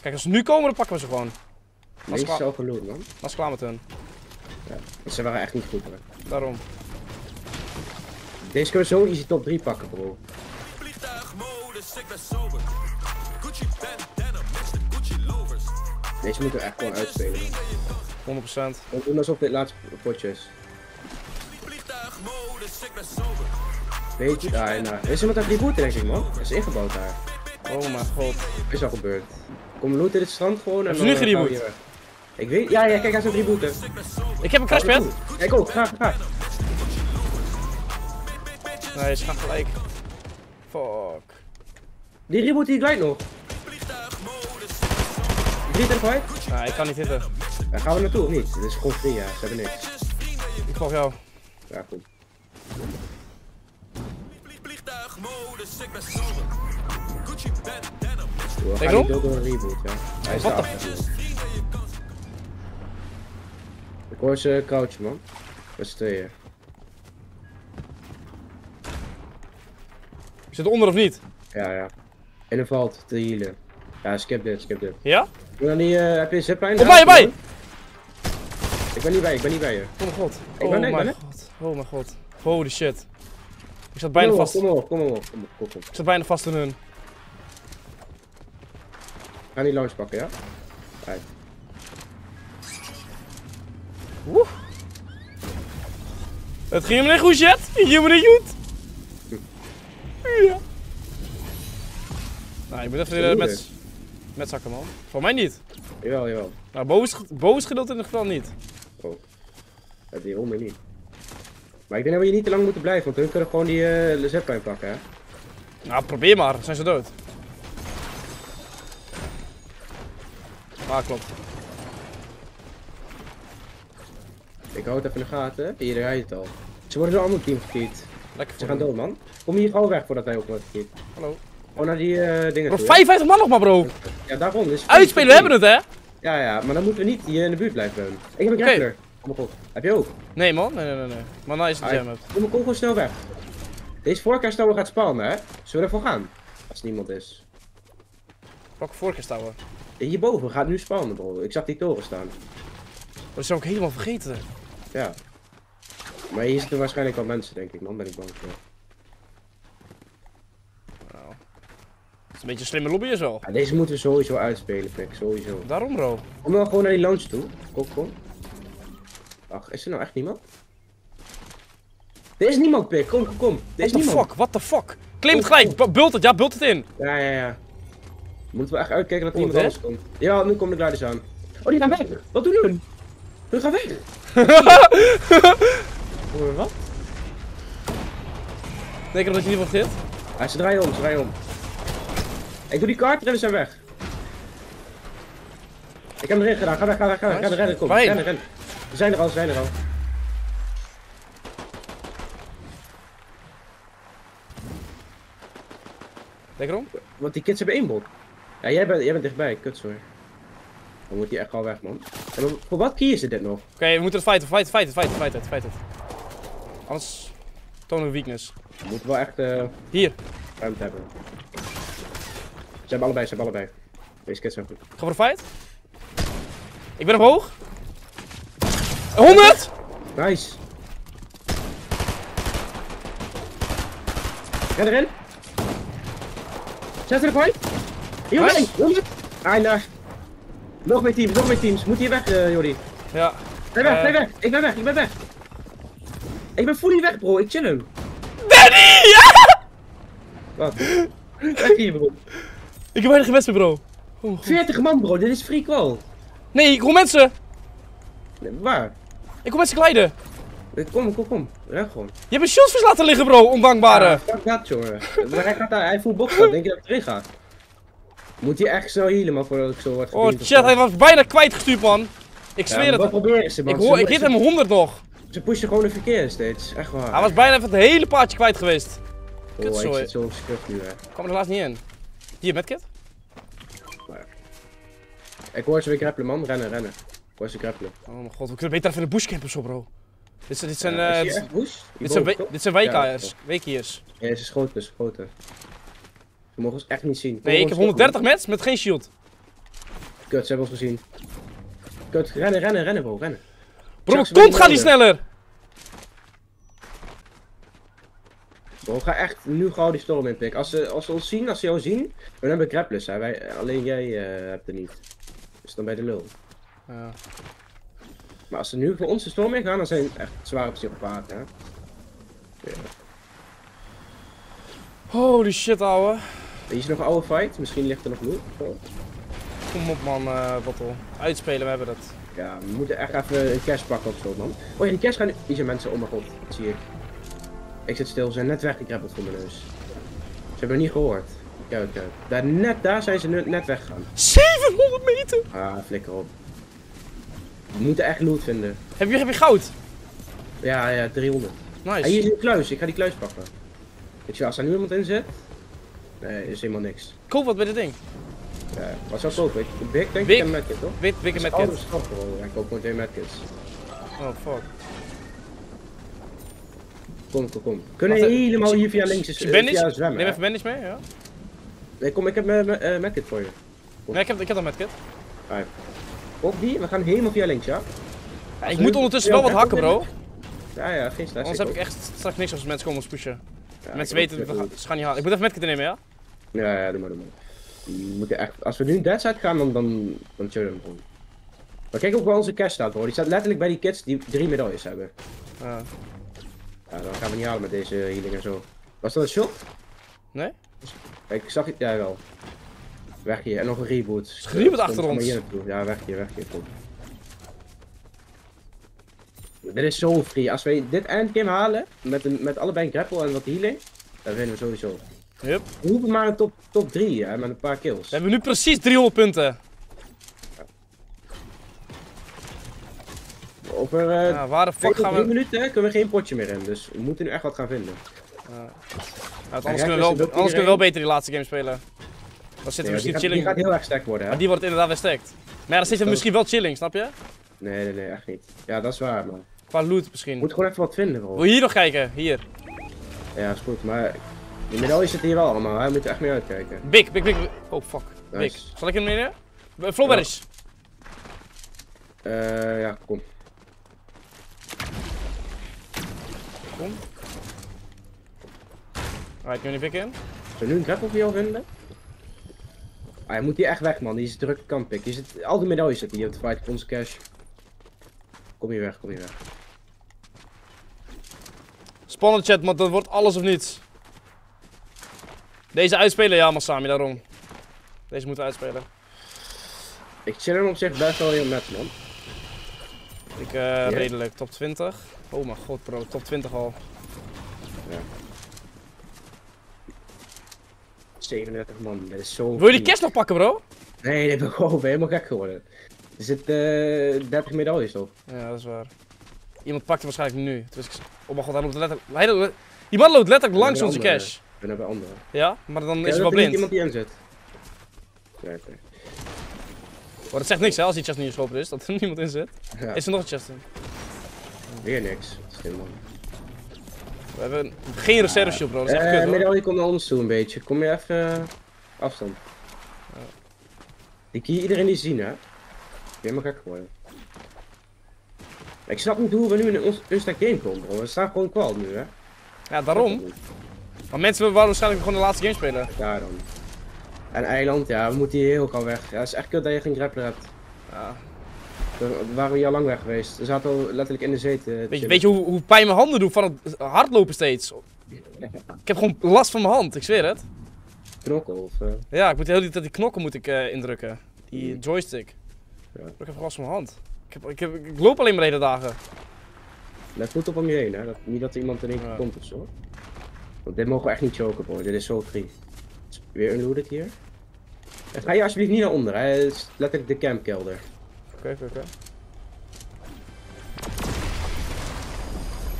Kijk, als ze nu komen, dan pakken we ze gewoon. Dat is zo geloot, man. Dat is klaar met hun. Ja, ze waren echt niet goed, hoor. Daarom. Deze kunnen we zo easy top drie pakken, bro. Vliegtuigmodus, ik ben sober. Gucci bandana, match de Gucci lovers. Deze moeten we echt gewoon uitspelen. honderd procent. We doen alsof dit laatste potje is. Weet je, daar, nou. Is iemand aan reboot, denk ik, man? Is ingebouwd daar. Oh mijn god. Is al gebeurd. Kom looten dit strand gewoon en dan... Heb je nu gereboot? Ik weet... Ja, ja, kijk, hij is aan het rebooten. Ik heb een crashpad. Kijk ook, graag, graag. Nee, ze gaan gelijk. Fuck. Die reboot die glijdt nog. Drie ten fight? Ah, ik kan niet hitten. Daar gaan we naartoe of niet? Dit is gewoon free, ja. Ze hebben niks. Ik volg jou. Ja, goed. We gaan niet door een reboot, ja. Hij is achter. Ik hoor ze couch, man. Dat is tweeën. Zit onder of niet? Ja, ja. In een valt te healen. Ja, skip dit, skip dit. Ja? Doe dan die, uh, heb je ziplijn? Op mij, op mij! Ik ben niet bij, ik ben niet bij je. Oh mijn god. Ik ben, oh mijn god. god. Oh mijn god. Holy shit. Ik zat bijna kom vast. Op, kom op, kom op, kom op, kom op. Ik zat bijna vast in hun. Ga die launch pakken, ja? Right. Woe. Het ging me niet goed, shit. Het ging me niet goed. Ja. Nou, je moet even met, met zakken, man. Voor mij niet. Jawel, jawel. Nou, boven is geduld in het geval niet. Oh. Ja, die honden niet. Maar ik denk dat we hier niet te lang moeten blijven, want hun kunnen gewoon die uh, zetpijn pakken, hè? Nou, probeer maar. Zijn ze dood? Ah, klopt. Ik hou het even in de gaten. Hier rijdt het al. Ze worden door een ander team gekiet. Lekker. Ze gaan dood, man. Kom hier gewoon weg voordat hij ook wordt gekiet. Hallo. Oh, naar die uh, dingen. Bro, toe, vijfenvijftig hè? Man nog maar, bro. Ja, daarom. Dus uitspelen, we hebben het, hè? Ja, ja, maar dan moeten we niet hier in de buurt blijven. Ik heb een grappler. Okay. Kom maar op. Heb je ook? Nee, man. Nee, nee, nee. nee. Maar nou is het jam-up. Kom maar, kom gewoon snel weg. Deze voorkeurstouwer gaat spawnen, hè? Zullen we ervoor gaan? Als er niemand is. Pak voorkeurstouwer. Hierboven gaat nu spawnen, bro. Ik zag die toren staan. Dat zou ik helemaal vergeten. Ja. Maar hier zitten waarschijnlijk wel mensen, denk ik, man. Ben ik bang voor. Een beetje slimme lobby is wel. Ja, deze moeten we sowieso uitspelen, pik. Sowieso. Daarom, bro. Kom dan gewoon naar die lounge toe. Kom, kom. Ach, is er nou echt niemand? Er is niemand, pik. Kom, kom, kom. Er is niemand. What the fuck? What the fuck? Claim het gelijk. Bult het, ja, bult het in. Ja, ja, ja. Moeten we echt uitkijken dat niemand anders komt. Ja, nu komen de guiders aan. Oh, die gaan weg. Wat doen hun? Hun gaan weg. Hoor, wat? Denk dat je niet wat dit? Ja, ze draaien om, ze draaien om. Ik doe die kaart en we zijn weg. Ik heb hem erin gedaan. Ga weg, ga weg, ga weg. Ga er rennen, kom. Rennen, rennen. We zijn er al, we zijn er al. Denk erom. Want die kids hebben één bot. Ja, jij bent, jij bent dichtbij. Kut, sorry. Dan moet hij echt al weg, man. En dan, voor wat kiezen ze dit nog? Oké, okay, we moeten het fighten, fighten, fighten, fighten, fighten, fighten. Anders tonen we weakness. We moeten wel echt... Uh, Hier. ...ruimte hebben. Ze hebben allebei, ze hebben allebei. Deze kids zijn goed. Ga voor de fight. Ik ben omhoog. honderd! Nice. Ga erin. Zet er een fight. Jongens, honderd. Ah, daar. Nog meer teams, nog meer teams. Moet hier weg, uh, Jordi. Ja. Ga weg, ga uh... weg. Ik ben weg, ik ben weg. Ik ben fully weg, bro. Ik chill hem. Danny! Wat? Weg hier, bro. Ik heb weinig mensen, bro. Oh, veertig man, bro. Dit is free call. Nee, ik hoor mensen. Nee, waar? Ik hoor mensen glijden. Kom, kom, kom. Rij gewoon. Je hebt een shotsvis laten liggen, bro. Ondankbare. Ja, fuck dat, jongen. Maar hij gaat daar. Hij voelt boxen. Denk je dat het erin gaat? Moet hij echt snel healen, maar voordat ik zo word gediend. Oh, chat. Hij was bijna kwijtgestuurd, man. Ik zweer ja, het. Wat proberen ze, man? Ik, hoor, ik hit hem honderd nog. Ze pushen gewoon de verkeer steeds. Echt waar. Hij was bijna even het hele paardje kwijt geweest. Oh, kut, ik zit zo script nu, hè. Ik kwam er helaas niet in. Hier, medkit. Ik hoor ze weer grappelen, man. Rennen, rennen. Ik hoor ze grappelen. Oh mijn god, we kunnen beter even in de bushcamp of zo, bro. Dit zijn... Dit zijn, ja, uh, dit, dit zijn, we, zijn weekhiers. Weekhiers. Ja, ze schoten, ze schoten. Ze mogen ons echt niet zien. Nee, ik heb honderddertig mets met geen shield. Kut, ze hebben ons gezien. Kut, rennen, rennen, rennen, bro, rennen. Bro, mijn kont gaat niet sneller! Bro, ga echt nu gauw die storm inpikken. Als ze, als ze ons zien, als ze jou zien, dan hebben we grapplers. Alleen jij uh, hebt er niet. Dus dan ben je de lul. Ja. Maar als ze nu voor ons de storm in gaan, dan zijn ze echt zwaar op zich op paard, hè. Ja. Holy shit, ouwe. Hier is nog een oude fight. Misschien ligt er nog loot. Oh. Kom op, man, uh, Bottle. Uitspelen, we hebben dat. Ja, we moeten echt even een cash pakken of zo, man. Oh ja, die cash gaan nu... Hier zijn mensen, oh mijn god, dat zie ik. Ik zit stil, ze zijn net weggekrabbeld voor mijn neus. Ze hebben me niet gehoord. Kijk, kijk. Daar, net, daar zijn ze net weggegaan. zevenhonderd meter! Ah, flikker op. We moeten echt loot vinden. Heb je, heb je goud? Ja, ja, driehonderd. Nice. Ah, hier is een kluis, ik ga die kluis pakken. Weet je, als daar nu iemand in zit... Nee, is helemaal niks. Koop wat bij dit ding. Ja, wat zou ik kopen? Ik big, denk big, ik, en medkit, toch? Big, big en medkit. Oude schat, bro. Ik koop gewoon twee medkits. Oh, fuck. Kom, kom, kom. Kunnen we helemaal hier via links is, via zwemmen? Neem even bandage mee, ja. Nee, kom, ik heb mijn uh, medkit voor je. Kom. Nee, ik heb, ik heb een medkit. Alright. Op die, we gaan helemaal via links, ja? ja ik moet ondertussen wel wat hakken, bro. Ja, ja, geen stress. Anders heb ik echt straks niks als mensen komen ons pushen. Ja, mensen weten, we gaan, ze gaan niet halen. Ik moet even medkit nemen, ja? Ja, ja, doe maar, doe maar. Moet je echt, als we nu dead side gaan, dan, dan, dan chillen we hem. Maar kijk ook waar onze cash staat, hoor. Die staat letterlijk bij die kids die drie medailles hebben. Uh. Ja, dan gaan we niet halen met deze healing en zo. Was dat een shot? Nee? Ik zag het, ja wel. Weg hier, en nog een reboot. Is reboot achter Komt ons? Ja, weg hier, weg hier, kom. Dit is zo free. Als we dit endgame halen, met, een, met allebei een grapple en wat healing, dan winnen we sowieso. Yep. We hoeven maar een top, top drie, hè, met een paar kills. We hebben nu precies driehonderd punten. Over uh, ja, waar de fuck gaan we... minuten hè, kunnen we geen potje meer in, dus we moeten nu echt wat gaan vinden. Uh, nou, anders kunnen we, wel, anders kunnen we wel beter die laatste game spelen. Dan zitten nee, we misschien die chilling. Gaat, die gaat heel erg stacked worden, hè? Maar die wordt inderdaad weer stacked. Maar ja, dan zitten we misschien wel chilling, snap je? Nee, nee, nee, echt niet. Ja, dat is waar, man. Qua loot misschien. Moet gewoon even wat vinden, bro. Wil je hier nog kijken? Hier. Ja, is goed, maar... Die medaille zit hier wel allemaal, hè? We moeten echt mee uitkijken. Big, big, big. Oh fuck. Nice. Big. Zal ik hem nemen? Flowberries. Eh, ja. Uh, ja, kom. Kom. Alright, kunnen we die pikken? Zullen we nu een grapple voor jou vinden? Ah, hij moet hier echt weg, man. Die is druk, kan pikken. Zit... Al die medailles zitten hier op de fight voor onze cash. Kom hier weg, kom hier weg. Spannend, chat, want dat wordt alles of niets. Deze uitspelen, ja, Masami, daarom. Deze moeten we uitspelen. Ik chill hem op zich best wel heel net, man. Ik, eh, uh, yeah. redelijk. Top twintig. Oh mijn god, bro. Top twintig al. Ja. zevenendertig man, dat is zo... Wil je die kerst nog pakken, bro? Nee, dat ben ik gewoon helemaal gek geworden. Er zitten uh, dertig medailles op. Ja, dat is waar. Iemand pakt hem waarschijnlijk nu. Oh mijn god, hij loopt letterlijk... Hij loopt... Die man loopt letterlijk langs onze cash. Naar bij anderen. Ja, maar dan ja, is hij wel blind. Er is iemand die in zit. Ja, oké. Oh, dat zegt niks hè, als die chest niet geslopen is, dat er niemand in zit. Ja. Is er nog een chest in? Weer niks, slim man. We hebben geen reserve shield bro, dat is echt kut hoor. Medaille komt naar ons toe een beetje, kom je even afstand. Ja. Ik zie iedereen die zien hè. Ik ben helemaal gek geworden. Ik snap niet hoe we nu in een instant game komen bro, we staan gewoon kwal nu hè. Ja, daarom. Maar mensen willen waarschijnlijk gewoon de laatste game spelen. Ja, dan. En Eiland, ja, we moeten hier heel gauw weg. Ja, het is echt kut dat je geen grappler hebt. Ja. We waren hier al lang weg geweest. We zaten al letterlijk in de zee te Weet je, weet je hoe, hoe pijn mijn handen doen van het hardlopen steeds? Ik heb gewoon last van mijn hand, ik zweer het. Knokken of... Uh... Ja, ik moet de hele tijd die knokken moet ik, uh, indrukken. Die mm. joystick. Ja. Ik heb last van mijn hand. Ik, heb, ik, heb, ik loop alleen maar de hele dagen. Let goed op om je heen hè, dat, niet dat er iemand in één keer ja. komt ofzo. Want dit mogen we echt niet choken bro, dit is zo free. Weer unloaded hier. En ga je alsjeblieft niet naar onder, hè? Het is letterlijk de campkelder. Oké, oké, oké.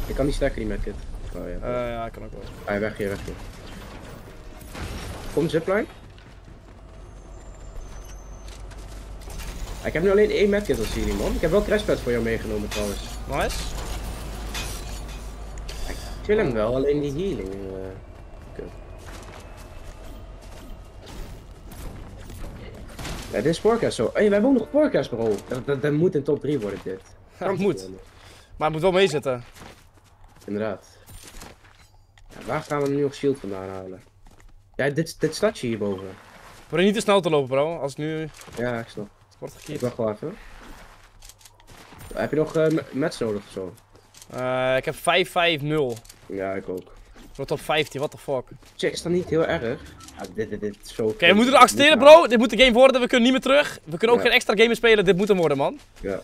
Ik kan niet sterker die medkit. Oh ja. Uh, ja, ik kan ook wel. Ah, weg hier, weg hier. Kom, zipline. Ah, ik heb nu alleen één medkit als jullie man. Ik heb wel crashpad voor jou meegenomen trouwens. Nice. Ah, ik chill hem wel, alleen die healing. Uh... Ja, dit is podcast zo. Hé, hey, wij hebben ook nog podcast bro. Dat, dat, dat moet in top drie worden dit. Ja, dat moet. Maar het moet wel meezitten. Inderdaad. Ja, waar gaan we nu nog shield vandaan halen? Ja, dit, dit stadje hierboven. Probeer niet te snel te lopen bro, als nu... Ja, ik snap. Het wordt gekeerd. Ik wacht wel even. Heb je nog uh, match nodig ofzo? Uh, ik heb vijf vijf nul. Ja, ik ook. Tot top vijftien, what the fuck. Check, is dat niet heel erg? Ja, dit, dit, dit is zo... Oké, okay, we moeten er accepteren bro, dit moet de game worden, we kunnen niet meer terug. We kunnen ook ja. geen extra game spelen, dit moet hem worden man. Ja.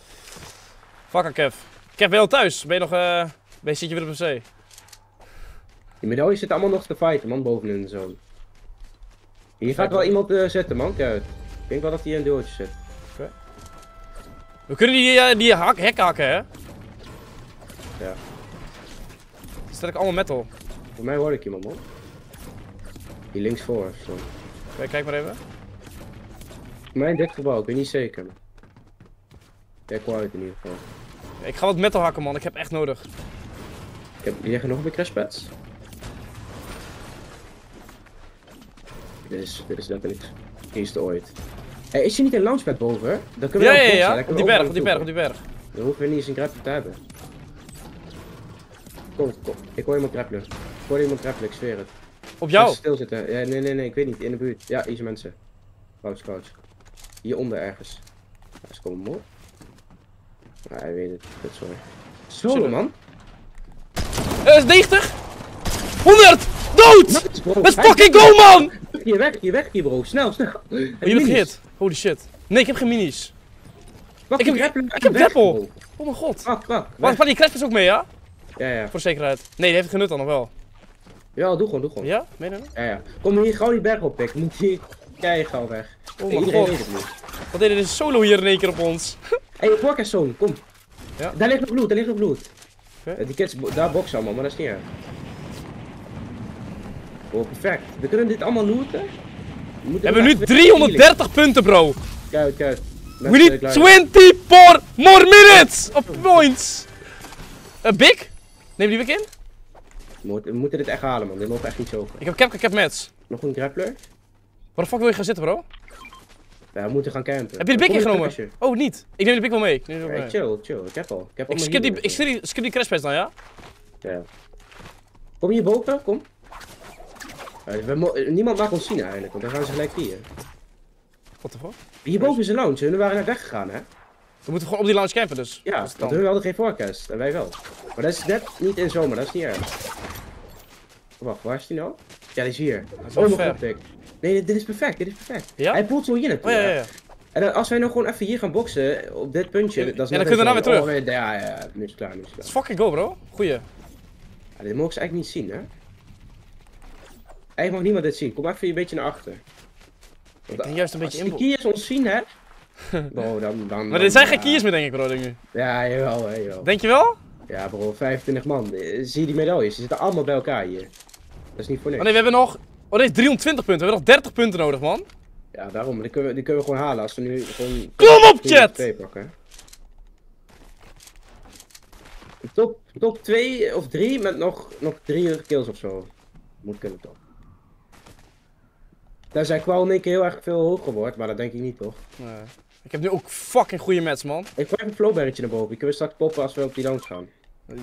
Fuck aan Kev. Kev, ben je al thuis? Ben je nog, eh... Uh... Ben je, zit je weer op de pc? Die medailles zitten allemaal nog te fighten man, bovenin de zone. Hier gaat wel iemand uh, zetten man, kijk uit. Ik denk wel dat hij in een deeltje zit. Oké. Okay. We kunnen die, uh, die hak, hek hakken hè? Ja. Stel ik allemaal metal. Voor mij hoor ik iemand man. Die links voor zo. Kijk, kijk maar even. Mijn dek gebouw, ik weet niet zeker. Kijk wel uit in ieder geval. Ik ga wat metal hakken man, ik heb echt nodig. Ik heb, liggen nog meer crashpads? Dit is, dit is letterlijk. Hier is het ooit. Hey, is er niet een launchpad boven? Dan kunnen we ja, ja, ja, ja. Op die berg, op die berg, op die berg. Dan hoeven we niet eens een grapje te hebben. Kom, kom. Ik hoor iemand grappelen. Ik hoor iemand grappelen, ik zweer het. Op jou? Stilzitten. Ja, nee, nee, nee, ik weet niet. In de buurt. Ja, hier zijn mensen. Couch, couch. Hieronder ergens. Ja, ze komen op. Ah, hij weet het. Kut, sorry. Solo, man. Er is negentig! honderd! Dood! Let's fucking go, man! Hier weg, hier weg, hier, bro. Snel, snel. Oh, je hebt gehit. Holy shit. Nee, ik heb geen minis. Wacht, ik heb Ik heb grapple. Oh mijn god. Wacht, wacht. Wacht, maar die crash is ook mee, ja? Ja, ja. Voor zekerheid. Nee, die heeft het genut dan nog wel. Ja, doe gewoon, doe gewoon. Ja? Meen je dat? Ja, ja. Kom hier gewoon die berg op, ik moet hier keihard weg. Oh hey, mijn god. Weet het niet. Wat deed er een solo hier in één keer op ons? Hé, hey, podcast zone, kom. Ja. Daar ligt nog bloed, daar ligt nog bloed. Okay. Die kids, daar boksen allemaal, maar dat is niet erg. Oh, perfect. We kunnen dit allemaal looten. We hebben nu driehonderddertig punten, bro. Kijk, kijk. We need twenty-four more minutes of points. Een uh, big? Neem die weg in? We moeten dit echt halen man, dit loopt echt niet zo. Ik heb cap, ik heb match. Nog een grappler? Waar de fuck wil je gaan zitten bro? Ja, we moeten gaan campen. Heb je de bik ingenomen? Oh niet, ik neem de bik wel mee. Ik neem de bik wel mee. Hey, chill, chill, ik heb al. Ik, heb ik, al skip, die, ik skip die, skip die crashpads dan ja? Ja. Kom hier boven, kom. Uh, we niemand mag ons zien eigenlijk, want dan gaan ze gelijk hier. What the fuck? Hierboven is een lounge, hun waren naar weg gegaan hè? We moeten gewoon op die lounge campen dus. Ja, want hun hadden geen forecast en wij wel. Maar dat is net niet in zomer, dat is niet erg. Wacht, waar is die nou? Ja, die is hier. Is oh, nog een Nee, dit, dit is perfect, dit is perfect. Ja? Hij poelt zo hier naartoe. Oh, ja, ja, ja. En dan, als wij nou gewoon even hier gaan boksen, op dit puntje. Ja, dat is ja dan kunnen we daarna weer terug. Oh, ja, ja, nu is het klaar, nu is het klaar. It's fucking go bro, goeie. Ja, dit mogen ze eigenlijk niet zien hè. Eigenlijk mag niemand dit zien, kom even een beetje naar achter. Want, ik denk juist een beetje in. Als die kiers ons zien hè. Bro, dan, dan, maar er zijn ja. geen kiers meer denk ik bro, denk ik. Ja, jawel, hè, jawel. Denk je wel? Ja bro, vijfentwintig man. Zie je die medailles? Die zitten allemaal bij elkaar hier. Dat is niet voor niks. Oh nee, we hebben nog... Oh nee, driehonderdtwintig punten. We hebben nog dertig punten nodig man. Ja, daarom. Die kunnen we, die kunnen we gewoon halen als we nu gewoon... Kom op, chat! Pakken. Top, top twee of drie met nog, nog drie kills of zo. Moet kunnen, toch? Tenzij Kwal in één keer heel erg veel hoger wordt, maar dat denk ik niet, toch? Nee. Ik heb nu ook fucking goede match, man. Ik gooi even een flowberrytje naar boven. Die kunnen we straks poppen als we op die downs gaan.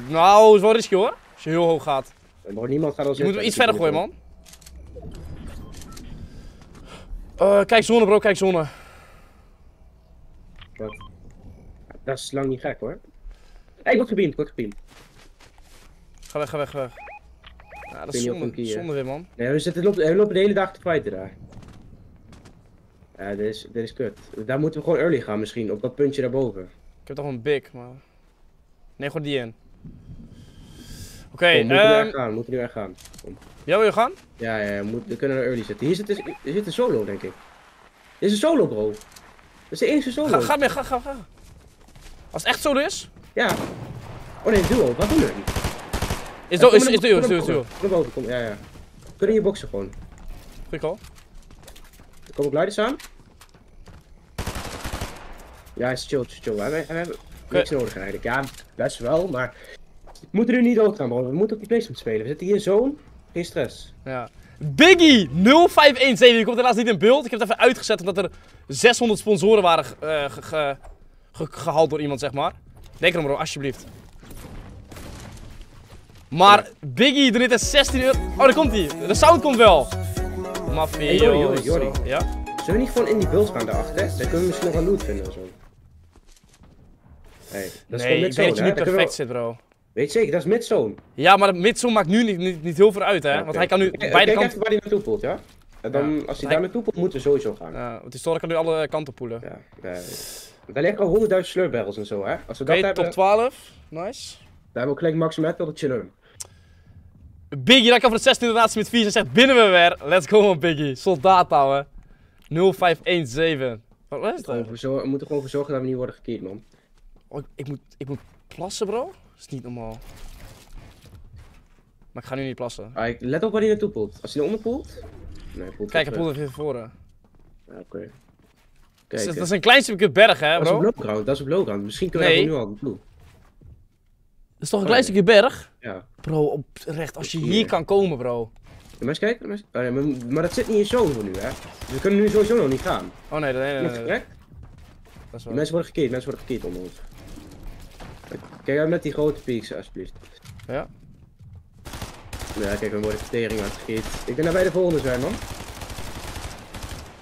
Nou, is wel risky, hoor. Als je heel hoog gaat. Nog niemand gaat al zitten. Je moet iets verder gooien, man. Uh, kijk zonne, bro, kijk zonne. Wat? Dat is lang niet gek, hoor. Hey, ik word gebeamd, ik word gebeamd. Ga weg, ga weg, ga weg. Ja, dat is zonde, zonde weer, man. Nee, we, zitten, we lopen de hele dag te kwijt daar. Ja, dit is, dit is kut. Daar moeten we gewoon early gaan misschien, op dat puntje daarboven. Ik heb toch een big, maar... Nee, gooi die in. Oké, okay, ehm... Um... moeten we gaan, moeten we echt gaan. Kom. Ja, wil je gaan? Ja, ja, moet, we kunnen naar early zitten. Hier zit, hier zit een solo, denk ik. Dit is een solo, bro. Dit is de enige solo. Ga, ga mee, ga, ga, ga. Als het echt solo is? Ja. Oh nee, duo. Wat doen we? Is duo, is duo, is duo. Kom boven, kom. Ja, ja. We kunnen hier boksen gewoon. Goed al. Er komen ook leiders aan. Ja, is chill, chill, chill. We hebben, we hebben niks nodig eigenlijk. Ja, best wel, maar... We moeten nu niet doodgaan, bro. We moeten op die placement spelen. We zitten hier zo'n... Geen stress. Ja. Biggie nul vijf een zeven, die komt helaas niet in beeld. Ik heb het even uitgezet omdat er zeshonderd sponsoren waren uh, ge ge ge gehaald door iemand, zeg maar. Denk erom, bro, alsjeblieft. Maar Biggie, er is zestien euro. Oh, daar komt hij. De sound komt wel. Mafie. Hey, Jordi, Jordi, Jordi. Ja? Zullen we niet gewoon in die beeld gaan daarachter? Dan kunnen we misschien nog een loot vinden of zo. Hey, dat is nee, ik denk dat je niet perfect wel... zit, bro. Weet je zeker, dat is midzone. Ja, maar midzone maakt nu niet, niet, niet heel veel uit, hè? Okay. Want hij kan nu beide kanten... Kijk even waar hij naartoe poelt, ja? En dan, ja, als hij daar naartoe poelt, moeten we sowieso gaan. Ja, want die store kan nu alle kanten poelen. Ja, ja. Daar liggen al honderdduizend slurp barrels en zo, hè? Als we okay, dat hebben... top twaalf. Nice. Daar hebben we gelijk maximaal tot het chillen. Biggie, dank je voor de zestiende donatie met vier. Ze zegt, binnen we weer. Let's go, man, Biggie. Soldaat houden. nul vijf een zeven. Wat is dat? We moeten gewoon voor zorgen dat we niet worden gekeerd, man. Oh, ik, ik, moet, ik moet plassen, bro. Dat is niet normaal. Maar ik ga nu niet plassen. Ah, let op waar hij naartoe poelt. Als hij naar onder poelt... Nee, poelt kijk, hij poelt even voren. Ja, oké. Okay. Dus, dat is een klein stukje berg, hè, bro? Dat is een dat is een blowground. Misschien kunnen nee. we nu al naartoe. Dat is toch een oh, klein nee. stukje berg? Ja. Bro, oprecht, als je hier nee. kan komen, bro. Ja, maar eens kijken. Maar, eens... oh, nee, maar, maar dat zit niet in zo voor nu, hè. Dus we kunnen nu sowieso nog niet gaan. Oh nee, dat nee, nee, nee, nee, nee. is wel... Mensen worden gekeerd, mensen worden gekeerd onder ons. Kijk uit met die grote peaks, alsjeblieft. Ja. Ja, kijk, we worden vertering aan het gekiet. Ik ben daarbij de volgende zijn, man.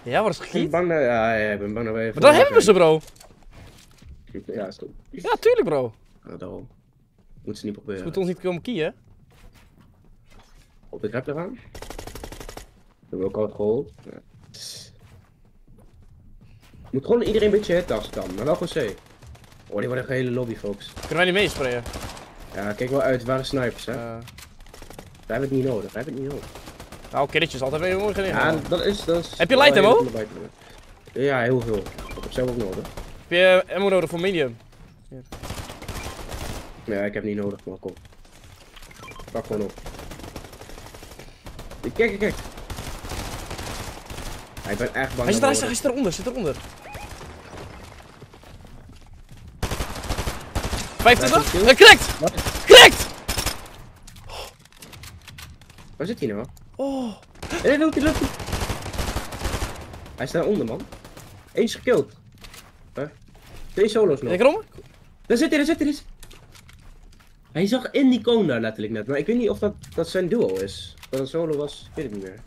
Ja, wordt het gekiet? Ik ben bang dat... Ja, ja, ik ben bang dat wij... Maar dan hebben we ze, bro! Ja, is goed. Ja, tuurlijk, bro. Ja, daarom. Moeten ze niet proberen. Ze moeten ons niet komen kiezen. Op de trap eraan. Dat hebben we ook al geholpen. Ja. Moet gewoon iedereen een beetje hitten als het kan, maar wel gewoon C. Oh, die worden een hele lobby, folks. Kunnen wij niet meesprayen? Ja, kijk wel uit. Waar snipers, hè? Uh. We hebben het niet nodig, we hebben het niet nodig. Nou, killetjes, altijd weer mooi gelegen. Ja, dat is, dat is... Heb je light ammo? Ja, heel veel. Dat heb zelf ook nodig. Heb je ammo nodig voor medium? Ja. Nee, ik heb niet nodig, maar kom. Pak gewoon op. Kijk, kijk, kijk. Ja, ik ben echt bang. Hij zit, er, hij, zit er, hij zit eronder, zit eronder. vijfentwintig? Hij cracked! Cracked! Waar zit hij nou? Oh! Hij loopt, hij loopt. Hij staat onder, man. Eens gekillt. Huh? Twee solo's nog. Lekker om? Daar zit hij, daar zit hij. Hij zag in die cone daar letterlijk net, maar ik weet niet of dat, dat zijn duo is. Of dat een solo was, weet ik niet meer.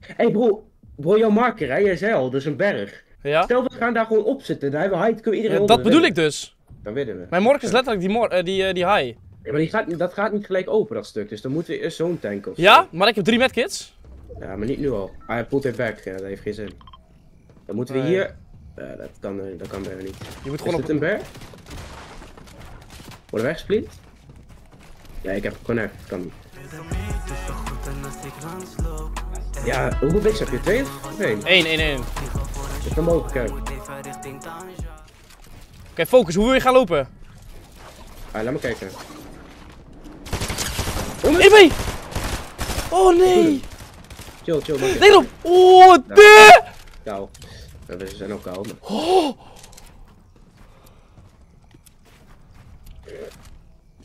Hé hey bro, bro, jouw marker, hè? Jij zei al, dat is een berg. Ja? Stel we gaan daar gewoon op zitten, daar hebben we hide, kunnen we iedereen ja, dat bedoel ik dus. Dan winnen we. Mijn mork is letterlijk die, uh, die, uh, die high. Ja, maar die gaat, dat gaat niet gelijk open, dat stuk. Dus dan moeten we eerst zo'n tank of. Ja, maar ik heb drie medkits. Ja, maar niet nu al. Ah, hij pullt weer back. Ja, dat heeft geen zin. Dan moeten we nee. hier... Ja, dat kan, uh, dat kan bijna niet. Je moet gewoon is op... dit een berg? Worden we weggesplint? Ja, ik heb connect. Dat kan niet. Ja, hoeveel bigs heb je? Twee of één? Eén, één, één. Ik kan boven kijken. Oké, okay, focus, hoe wil je gaan lopen? Ah, laat me kijken. E P! Oh nee! Chill, chill, man. Nee, op! Oh, de! kou. We zijn ook kou. Maar... Oh!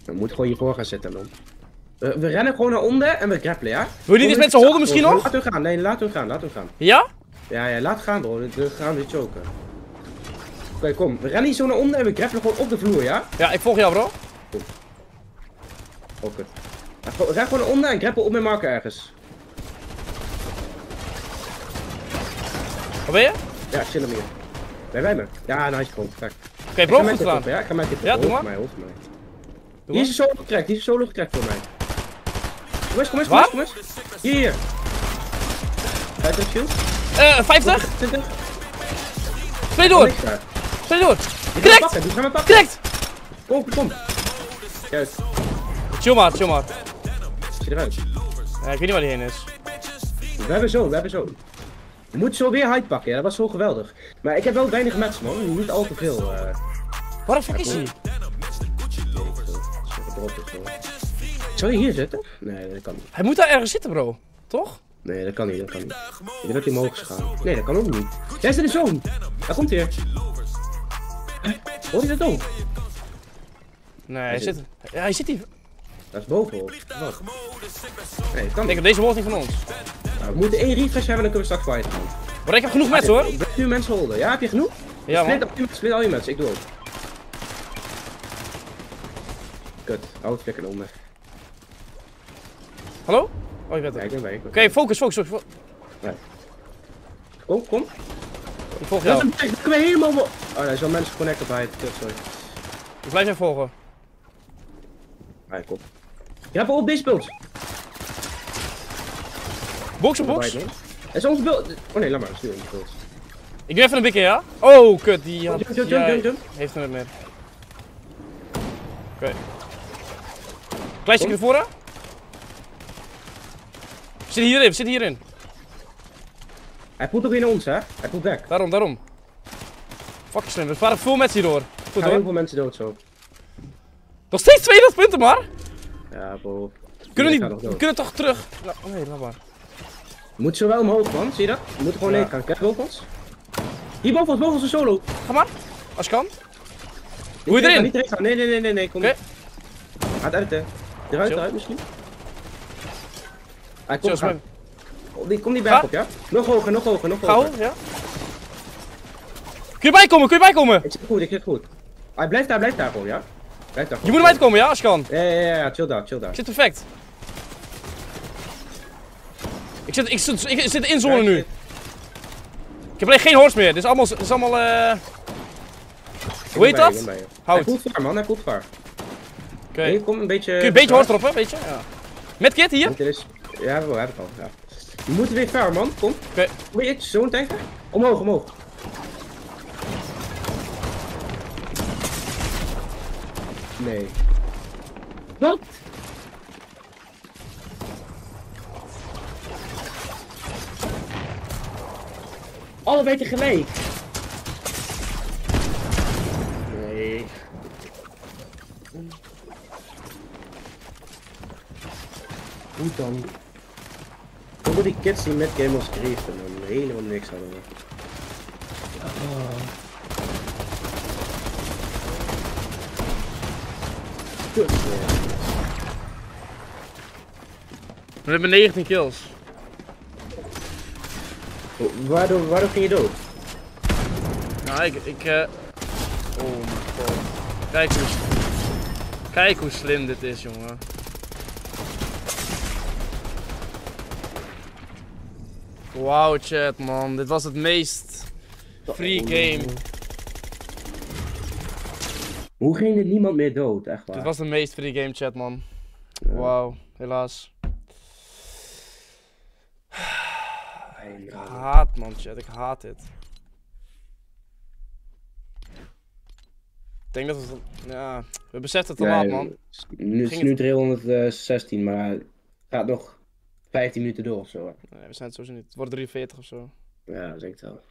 We moeten gewoon hiervoor gaan zitten, man. We, we rennen gewoon naar onder en we grappelen, ja? Wil je niet eens met z'n holden misschien nog? Laat hem gaan, nee, laat hem gaan, laat hem gaan. Ja? Ja, ja, laat gaan, bro. We gaan weer choken. Oké, okay, kom. We rennen hier zo naar onder en we grappelen gewoon op de vloer, ja? Ja, ik volg jou, bro. Kom. Oké. Okay. Ren gewoon naar onder en grappel op mijn marker ergens. Waar ben je? Ja, chill hem hier. Ben jij bij me? Ja, nice, gewoon. Oké, okay, bro, goed gedaan. Ja, ik ga mijn tip op. Ja, doe maar. Mij, hoofd mij. Die is een solo gekrekt, die is een solo gekrekt voor mij. Kom eens, kom eens, kom eens, kom eens. Hier, hier. vijftig shield. Eh, vijftig? twintig. Twee door. Twee door. Krekt! Krekt! Kom, kom. Kijk. Chill maar, chill maar. Zit eruit. Ja, ik weet niet waar die heen is. We hebben zo, we hebben zo. We moeten zo weer hype pakken, ja, dat was zo geweldig. Maar ik heb wel weinig matches, man. Niet al te veel. Uh... Waar de fuck is hij? Zou je hier zitten? Nee, dat kan niet. Hij moet daar ergens zitten, bro. Toch? Nee, dat kan niet, dat kan niet. Ik denk dat hij omhoog is gegaan. Nee, dat kan ook niet. Daar is de zoon. Daar komt hij. Hoor je dat ook? Nee, hij, hij zit... zit... Ja, hij zit hier. Dat is boven, hoor. Wat? Nee, dat kan niet. Deze wordt niet van ons. Nou, we moeten één refresh hebben en dan kunnen we straks fighten. Maar ik heb genoeg mensen, hoor. Ik blijf nu mensen holden. Ja, heb je genoeg? Ja, man. Split al je mensen, ik doe ook. Kut, hou het lekker onder. Hallo? Oh, je bent er. Ja, Oké, okay, focus, focus, focus. Nee. Oh, kom. Ik volg jou. Ik ben helemaal... Oh nee, zo'n mensen connecten bij het. Kut, sorry. Ik blijf even volgen. Ja, kom. Je hebt al op deze beeld. Box op box? Dat is onze beeld. Oh nee, laat maar. Stuur onze beeld. Ik doe even een bikkie, ja? Oh, kut. Die had... Jump, jump, jump. Heeft hem meer. Oké. Okay. Klein stukje naar voren. Zit hierin, zit hierin. Hij poelt ook weer naar ons, hè? Hij poelt weg. Daarom, daarom. Fuck slim, we sparen veel mensen hierdoor. Goed, hoor. Heel veel mensen dood zo. Nog steeds tweehonderd punten, maar. Ja, bro. Kunnen we niet, we kunnen toch terug. Nou, oh nee, laat maar. We moeten zo wel omhoog, man, zie je dat? We moeten gewoon ja. Leeg gaan. Kijk, boven ons. Hier boven ons, boven ons een solo. Ga maar, als je kan. Hoe je erin? Niet erin gaan. Nee, nee, nee, nee, nee, kom. Okay. Gaat uit, hè. Eruit, eruit misschien. Hij komt zo. Kom die berg op, ja? Nog hoger, nog hoger, nog hoger. Gauw, ja. Kun je bijkomen, kun je bijkomen? Ik zit goed, ik zit goed. Hij blijft daar, blijft daar gewoon, ja? Blijft daar gewoon. Je moet erbij komen, ja, als je kan. Ja, ja, ja, ja, chill daar, chill daar. Ik zit perfect. Ik zit, ik zit, ik zit in zone nu. Ik heb alleen geen horse meer, dit is allemaal, dit is allemaal, eh... Hoe heet dat? Hij voelt vaar, man, hij voelt vaar. Oké. Okay. Nee, een beetje... Kun je een beetje horst droppen, weet je? Ja. Met kit hier? Is... Ja, we hebben het al. Ja. We moeten weer ver, man. Kom. Oké. Wil je zo'n tanken? Omhoog, omhoog. Nee. Wat? Allebei tegelijk. Nee. Hoe dan? Hoe die kids die met game ons grieven en helemaal niks hadden we. Oh. Kut. We hebben negentien kills. O, waardoor, waardoor ging je dood? Nou, ik... ik uh... Oh mijn god. Kijk hoe, kijk hoe slim dit is, jongen. Wauw chat, man, dit was het meest free game. Hoe ging er niemand meer dood, echt waar? Dit was de meest free game chat, man. Ja. Wauw, helaas. Ik haat, man, chat, ik haat dit. Ik denk dat we het... Ja, we beseffen het te laat, man. Het is nu driehonderdzestien, maar het gaat nog... vijftien minuten door ofzo. Nee, we zijn het sowieso niet. Het wordt drieënveertig ofzo. Ja, dat denk ik wel.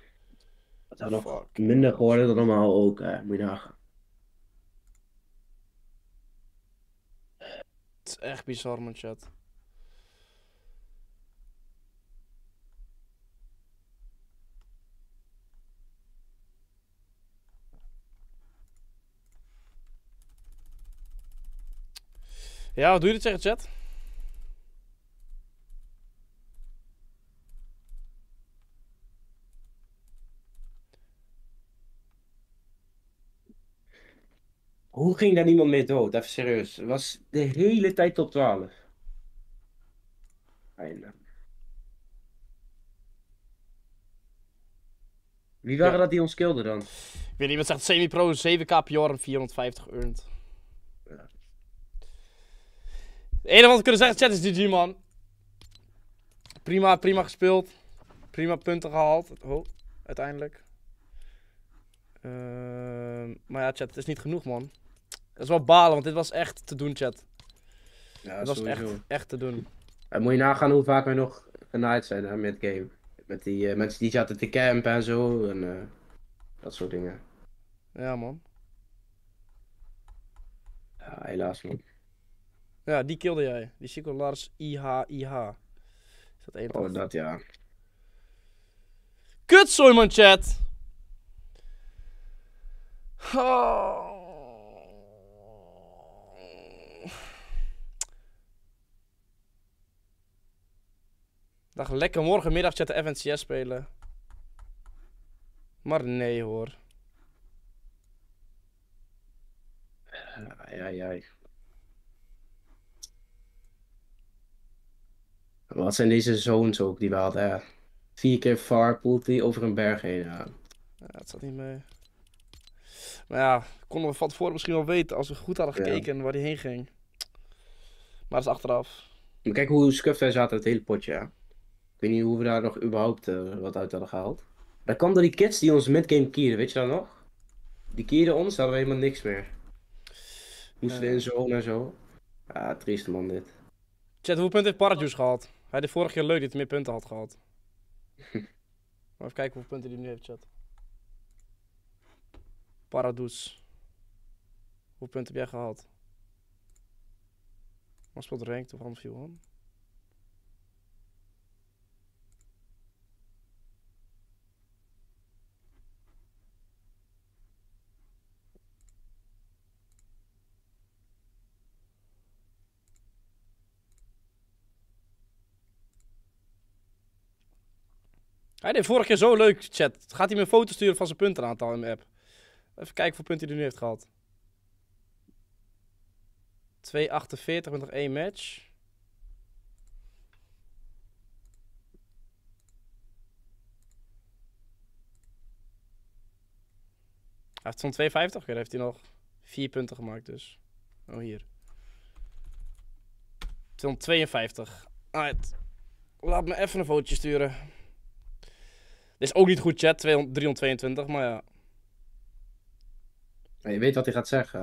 Het had nog fuck. Minder geworden dan normaal ook, hè. Moet je nagaan. Het is echt bizar, man, chat. Ja, wat doe je dit zeggen, chat? Hoe ging daar niemand mee dood? Even serieus. Het was de hele tijd top twaalf. Einde. Wie waren ja. dat die ons kilden dan? Ik weet niet, wat zegt semi-pro, zeven k P R en vierhonderdvijftig earned. Ja. Het enige wat we kunnen zeggen, chat, is G G, man. Prima, prima gespeeld. Prima punten gehaald. Oh, uiteindelijk. Uh, maar ja, chat, het is niet genoeg, man. Dat is wel balen, want dit was echt te doen, chat. Ja, dat was echt, echt te doen. En moet je nagaan hoe vaak wij nog genaaid zijn hè, met game. Met die uh, mensen die zaten te campen en zo, en uh, dat soort dingen. Ja, man. Ja, helaas, man. Ja, die kilde jij. Die Chico Lars I H I H. Is dat één? Oh, dat ja. Kutzooi, man, chat! Oh. Dag, lekker morgenmiddag chat de F N C S spelen. Maar nee hoor. Ai, ai, ai. Wat zijn deze zones ook die we hadden? Ja. Vier keer far poelt die over een berg heen. Ja, ja dat zat niet mee. Maar ja, konden we van tevoren misschien wel weten als we goed hadden gekeken ja. waar die heen ging. Maar dat is achteraf. Maar kijk hoe scuffed wij zaten het hele potje. Ja. Ik weet niet hoe we daar nog überhaupt uh, wat uit hadden gehaald. Dat kwam door die kids die ons midgame kierden, weet je dat nog? Die kierden ons, hadden we helemaal niks meer. Moesten uh, in zone en zo. Ah, triest man dit. Chat, hoeveel punten heeft Parajuice gehaald? Hij deed vorige keer leuk dat hij meer punten had gehad. Maar even kijken hoeveel punten hij nu heeft, chat. Paradoes. Hoeveel punten heb jij gehaald? Was wat ranked of anders Johan? Hij deed vorige keer zo leuk, chat. Gaat hij me een foto sturen van zijn puntenaantal in de app? Even kijken hoeveel punten hij nu heeft gehad. twee komma achtenveertig met nog één match. Hij heeft zo'n tweehonderdvijftig. Oké, dan heeft hij nog vier punten gemaakt dus. Oh, hier. tweehonderdtweeënvijftig. Alright. Laat me even een fotootje sturen. Dit is ook niet goed, chat. driehonderdtweeëntwintig, maar ja. Je weet wat hij gaat zeggen.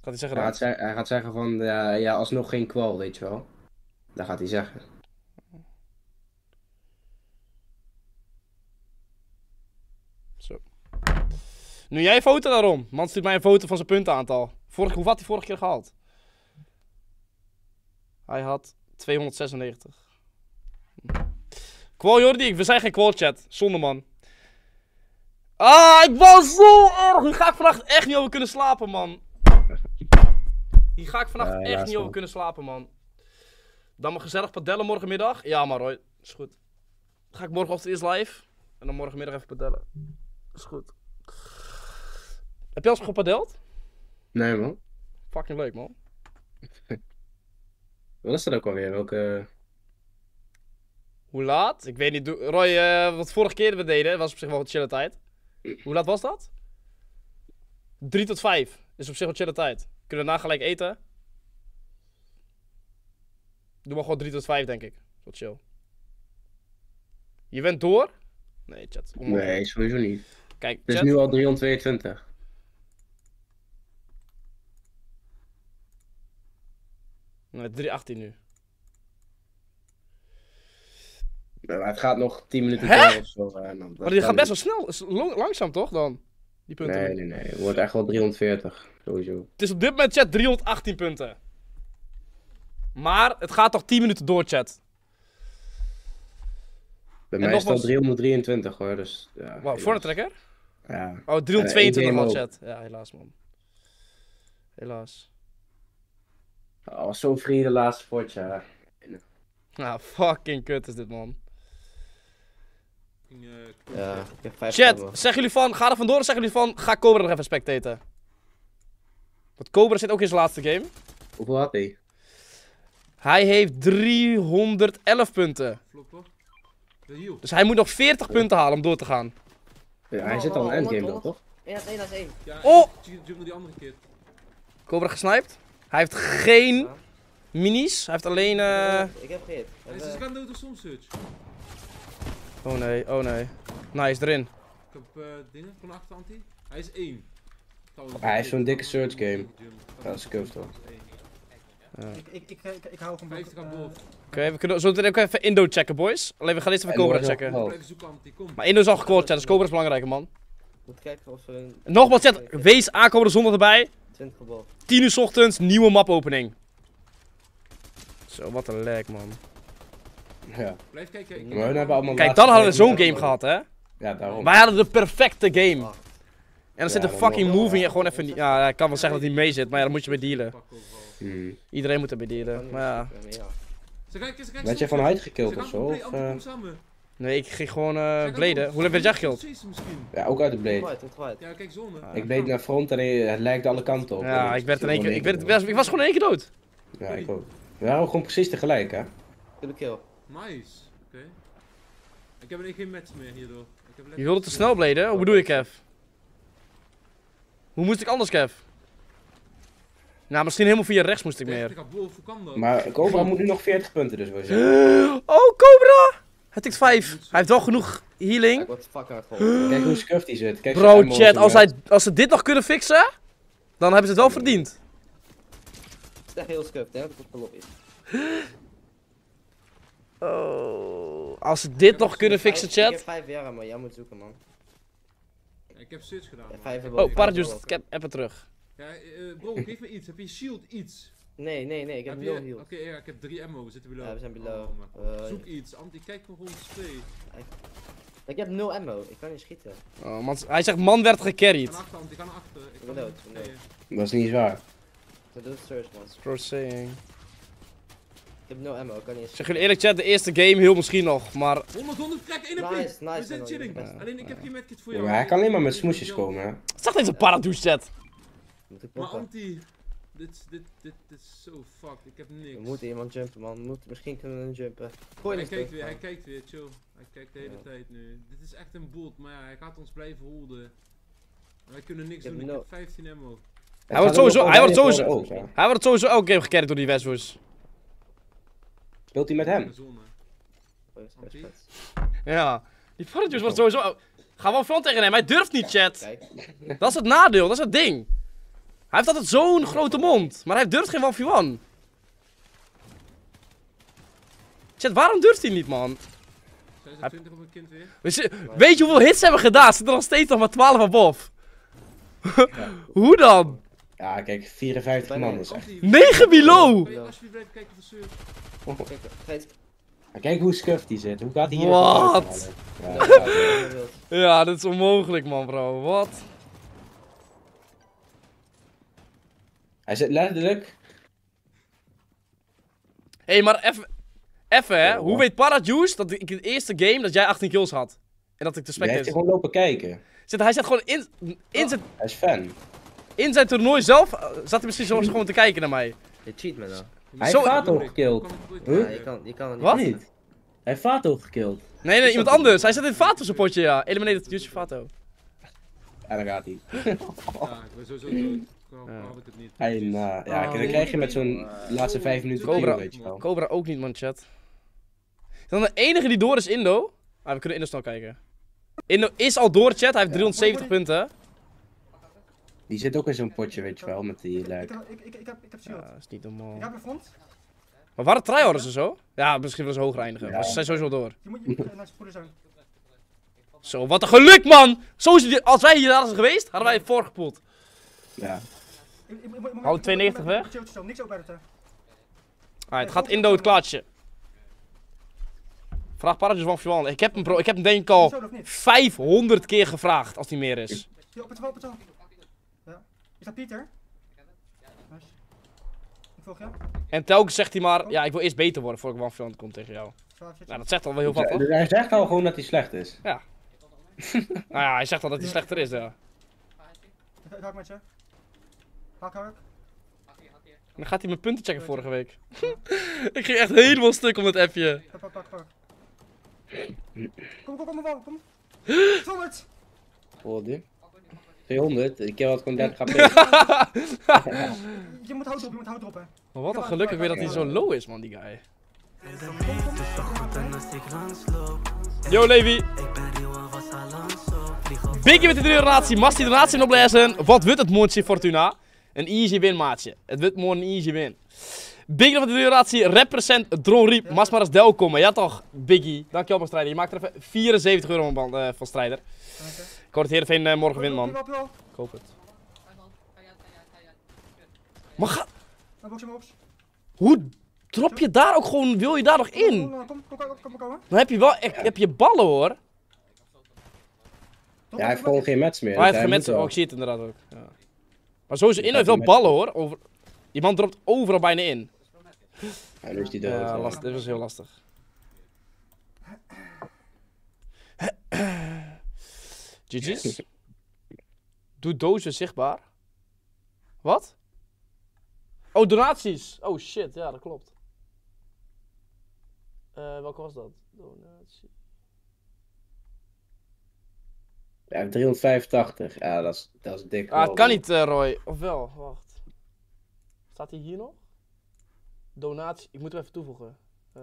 Gaat hij zeggen? Hij gaat, ze hij gaat zeggen van, uh, ja, alsnog geen kwal, weet je wel. Dat gaat hij zeggen. Zo. Nu jij foto daarom. Man stuurt mij een foto van zijn puntenaantal. Vorige, hoeveel had hij vorige keer gehaald? Hij had tweehonderdzesennegentig. Kwal Jordi, we zijn geen kwal chat. Zonde man. Ah, ik was zo erg. Hier ga ik vannacht echt niet over kunnen slapen, man. Hier ga ik vannacht uh, echt ja, niet over kunnen slapen, man. Dan maar gezellig padellen morgenmiddag. Ja, maar hoor. Is goed. Dan ga ik morgenochtend eerst live. En dan morgenmiddag even padellen. Is goed. Heb je al eens gepadeld? Nee, man. Fucking leuk, man. Wat is dat ook alweer? Welke... Hoe laat? Ik weet niet. Roy, uh, wat vorige keer we deden, was op zich wel wat chille tijd. Hoe laat was dat? drie tot vijf. Is op zich wel chille tijd. Kunnen we daarna gelijk eten? Doe maar gewoon drie tot vijf, denk ik. Wat chill. Je bent door? Nee, chat. Onmogelijk. Nee, sowieso niet. Kijk, het is nu al driehonderdtweeëntwintig. Nee, driehonderdachttien nu. Maar het gaat nog tien minuten door of zo. Dan maar die gaat best wel snel, is langzaam toch dan? Die punten. Nee, nee, nee. Het wordt echt wel driehonderdveertig. Sowieso. Het is op dit moment, chat, driehonderdachttien punten. Maar het gaat toch tien minuten door, chat. Bij en mij is het al driehonderddrieëntwintig hoor, dus... Ja, wow, voor de trekker? Ja. Oh, driehonderdtweeëntwintig al, chat. Ja, helaas man. Helaas. Oh, was zo free de laatste potje. Nou, fucking kut is dit, man. Nee, ja, ik heb vijf Chat, komen. Zeggen jullie van, ga er vandoor, zeggen jullie van, ga Cobra nog even spectaten. Want Cobra zit ook in zijn laatste game. Hoeveel had hij? Hij heeft driehonderdelf punten. Dus hij moet nog veertig oh. punten halen om door te gaan. Ja, hij oh, zit al in endgame dan, toch? Ja, één als één. Ja, oh! Die andere keer. Cobra gesniped. Hij heeft geen ja. minis, hij heeft alleen... Uh... Ik heb geen. Hij is een dood of soms search. Oh nee, oh nee. Nice, erin. Ik heb uh, dingen van achter anti. Hij is één. Ah, hij is zo'n dikke search game. Dat is kut toch. Ja. Ik, ik, ik, ik, ik hou gewoon van boven. Oké, we kunnen zo meteen ook even Indo checken, boys. Alleen we gaan eerst even en Cobra checken. Kom. Maar Indo is al gecallt, chat, dus Cobra is belangrijker, man. Moet kijken of we... Nogmaals, chat, wees aankomen de zondag erbij. tien uur 's ochtends, nieuwe mapopening. Zo, wat een lag, man. Ja. Blijf kijken. Ja. Hebben Kijk, dan hadden we zo'n game even gehad, hè? Ja, daarom. Wij hadden de perfecte game. Ah. En dan ja, zit een fucking move in je gewoon even... Ja, ik kan wel zeggen dat hij mee zit, maar ja, dan moet je mee dealen. Hmm. Iedereen moet erbij dealen, maar ja. Werd jij van Hyde gekillt ofzo? Of, uh... Nee, ik ging gewoon uh, bladen. Hoe werd jij gekillt? Ja, ook uit de blade. Ja, kijk, zonne. Ik bleed naar front en het lijkt alle kanten op. Ja, ik werd in één keer... Ik, werd, ik was gewoon in één keer dood. Ja, ik ook. We waren gewoon precies tegelijk, hè? Kill kill. Nice. Oké. Ik heb in één geen match meer hierdoor. Je wilde te snel bladen? Hoe bedoel je, Kev? Hoe moest ik anders, Kev? Nou, misschien helemaal via rechts moest ik meer. Maar Cobra moet nu nog veertig punten, dus wil je zeggen. Oh, Cobra! Hij tikt vijf. Hij heeft wel genoeg healing. Kijk hoe scuff die zit. Kijk Bro, chat, als, hij, als ze dit nog kunnen fixen, dan hebben ze het wel verdiend. Het is echt heel scuffed, hè? Dat het verloop is. Oh. Als ze dit nog kunnen fixen, chat. Ik heb vijf jaar, maar jij moet zoeken, man. Ik heb search gedaan. Man. Oh, Paradise, ik heb even terug. Ja, uh, bro, geef me iets. Heb je shield iets? Nee, nee, nee, ik heb, heb nul heal. Oké, okay, ja, ik heb drie ammo, we zitten below. Ja, we zijn below. Oh, uh, zoek iets, Anti, kijk nog rond twee. Ik, ik heb nul ammo, ik kan niet schieten. Oh, man, hij zegt man werd gecarried. Ik kan achter, Anti, ik kan achter. Ik ben dood, nee. Dat is niet waar. Dat doet search, man. Cross saying. Ik heb nul ammo, ik kan niet schieten. Zeg jullie eerlijk, chat, de eerste game heel misschien nog, maar... honderd, honderd, trek één op nice, nice, we zijn chilling. Ja, alleen ja. ik heb geen medkit voor jou. Ja, maar hij kan alleen maar met smoesjes komen, hè. Zag deze Paradise, chat. Maar Anti, dit, dit, dit, dit is zo fucked, ik heb niks. We moeten iemand jumpen, man, moet, misschien kunnen we hem jumpen. Gooi hij kijkt weer, man. Hij kijkt weer, chill. Hij kijkt de hele ja. tijd nu. Dit is echt een bot, maar ja, hij gaat ons blijven holden. Wij kunnen niks ik doen, no. ik heb vijftien ammo. Hij wordt sowieso, hij wordt sowieso, hij wordt sowieso, ja. sowieso elke game gecarried door die Westwoes. Speelt hij met hem? Ja, die Paradise wordt sowieso... Ga wel front tegen hem, hij durft niet, chat. Kijk. Dat is het nadeel, dat is het ding. Hij heeft altijd zo'n grote mond, maar hij durft geen één op één. Chat, waarom durft hij niet, man? zesentwintig op een kind weer? We Weet je hoeveel hits hebben gedaan? Ze zitten nog steeds nog maar twaalf op bof. Ja. Hoe dan? Ja, kijk, vierenvijftig man is echt. negen below! Kijk hoe scuffed die zit, hoe gaat hij hier? Wat? Ja, dat is onmogelijk, man, bro. Wat? Hij zit letterlijk. Hé, hey, maar even. Even, hè? Oh, hoe weet Paradise dat ik in de eerste game dat jij achttien kills had? En dat ik de spectator. Hij heeft gewoon lopen kijken. Zit, hij zat gewoon in, in oh, zijn. Hij is fan. In zijn toernooi zelf uh, zat hij misschien soms gewoon te kijken naar mij. Je cheat me dan. Hij heeft Fato gekillt. Huh? Ja, je kan, je kan het niet. Wat? Niet. Hij heeft Fato gekillt. Nee, nee, iemand anders. Hij zat in Fato zijn potje, ja. Elimineer dat YouTube Fato. En dan gaat hij. Ja, ik ben sowieso dood. Had ik het niet. En, uh, ja, dan oh, krijg je met zo'n uh, laatste vijf minuten Cobra, weet je wel. Cobra ook niet, man, chat. Dan de enige die door is Indo. Ah, we kunnen Indo snel kijken. Indo is al door, chat. Hij heeft ja. driehonderdzeventig ja. punten. Die zit ook in zo'n potje, weet je wel, met die lijk. Ik, ik, ik, ik heb, ik heb shield. Ja, dat is niet normaal. Ik heb een front. Maar waren tryharders en zo? Ja, misschien willen ze hoger eindigen. Ja. Maar ze zijn sowieso door. Je moet je naar de spoeder zijn. Zo, wat een geluk, man! Zo is die, als wij hier hadden geweest, hadden wij het voorgepoeld. Ja. Houd tweeënnegentig weg. Ah, het gaat Indo het klaartje. Vraag Paradise van Fjuan. Ik heb hem, bro. Ik heb hem denk ik al vijfhonderd keer gevraagd als hij meer is. Op het wel, op het wel. Is dat Pieter? volg je? En telkens zegt hij maar, ja, ik wil eerst beter worden voordat ik one-front kom tegen jou. Nou, dat zegt al wel heel veel. Dus hij zegt al gewoon dat hij slecht is. Ja. Nou ja, hij zegt al dat hij slechter is, ja. Hak met je. Hak, hak. Dan gaat hij mijn punten checken vorige week. Ik ging echt helemaal stuk om dat appje. Pak, pak, pak, pak. Kom, kom, kom, kom, kom. tweehonderd! tweehonderd? tweehonderd? Ik heb wat gewoon dertig gaan. Je moet hout droppen, je moet hout droppen. Maar wat een gelukkig weer dat hij zo low is, man, die guy. Yo, Levi! Biggie met de drie relatie, Masti de relatie opblazen. Wat wordt het moontje, Fortuna? Een easy win, maatje. Het wordt mooi een easy win. Biggie met de drie relatie, represent Drone Riep. Mas maar eens del komen. Ja toch, Biggie. Dankjewel, man, Strijder. Je maakt er even vierenzeventig euro van, uh, van Strijder. Okay. Ik hoor het Heerenveen uh, morgen win, man. Ik hoop het. Maar ga... Hoe drop je daar ook gewoon, wil je daar nog in? Kom, kom, kom, kom. Dan heb je wel, echt, heb je ballen, hoor. Ja, hij heeft gewoon geen match meer. Oh, hij heeft geen match, oh, ik zie het inderdaad ook. Ja. Maar sowieso in heeft wel ballen, hoor. Over... Die man dropt overal bijna in. Ja, nu is die dood. Ja, last... dit was heel lastig. G G's. Doe dozen zichtbaar. Wat? Oh, donaties. Oh shit, ja, dat klopt. Uh, welke was dat? Donaties. Ja, driehonderdvijfentachtig. Ja, dat is, dat is dik. Ah, het kan niet, uh, Roy. Of wel? Wacht. Staat hij hier nog? Donatie. Ik moet hem even toevoegen. Uh...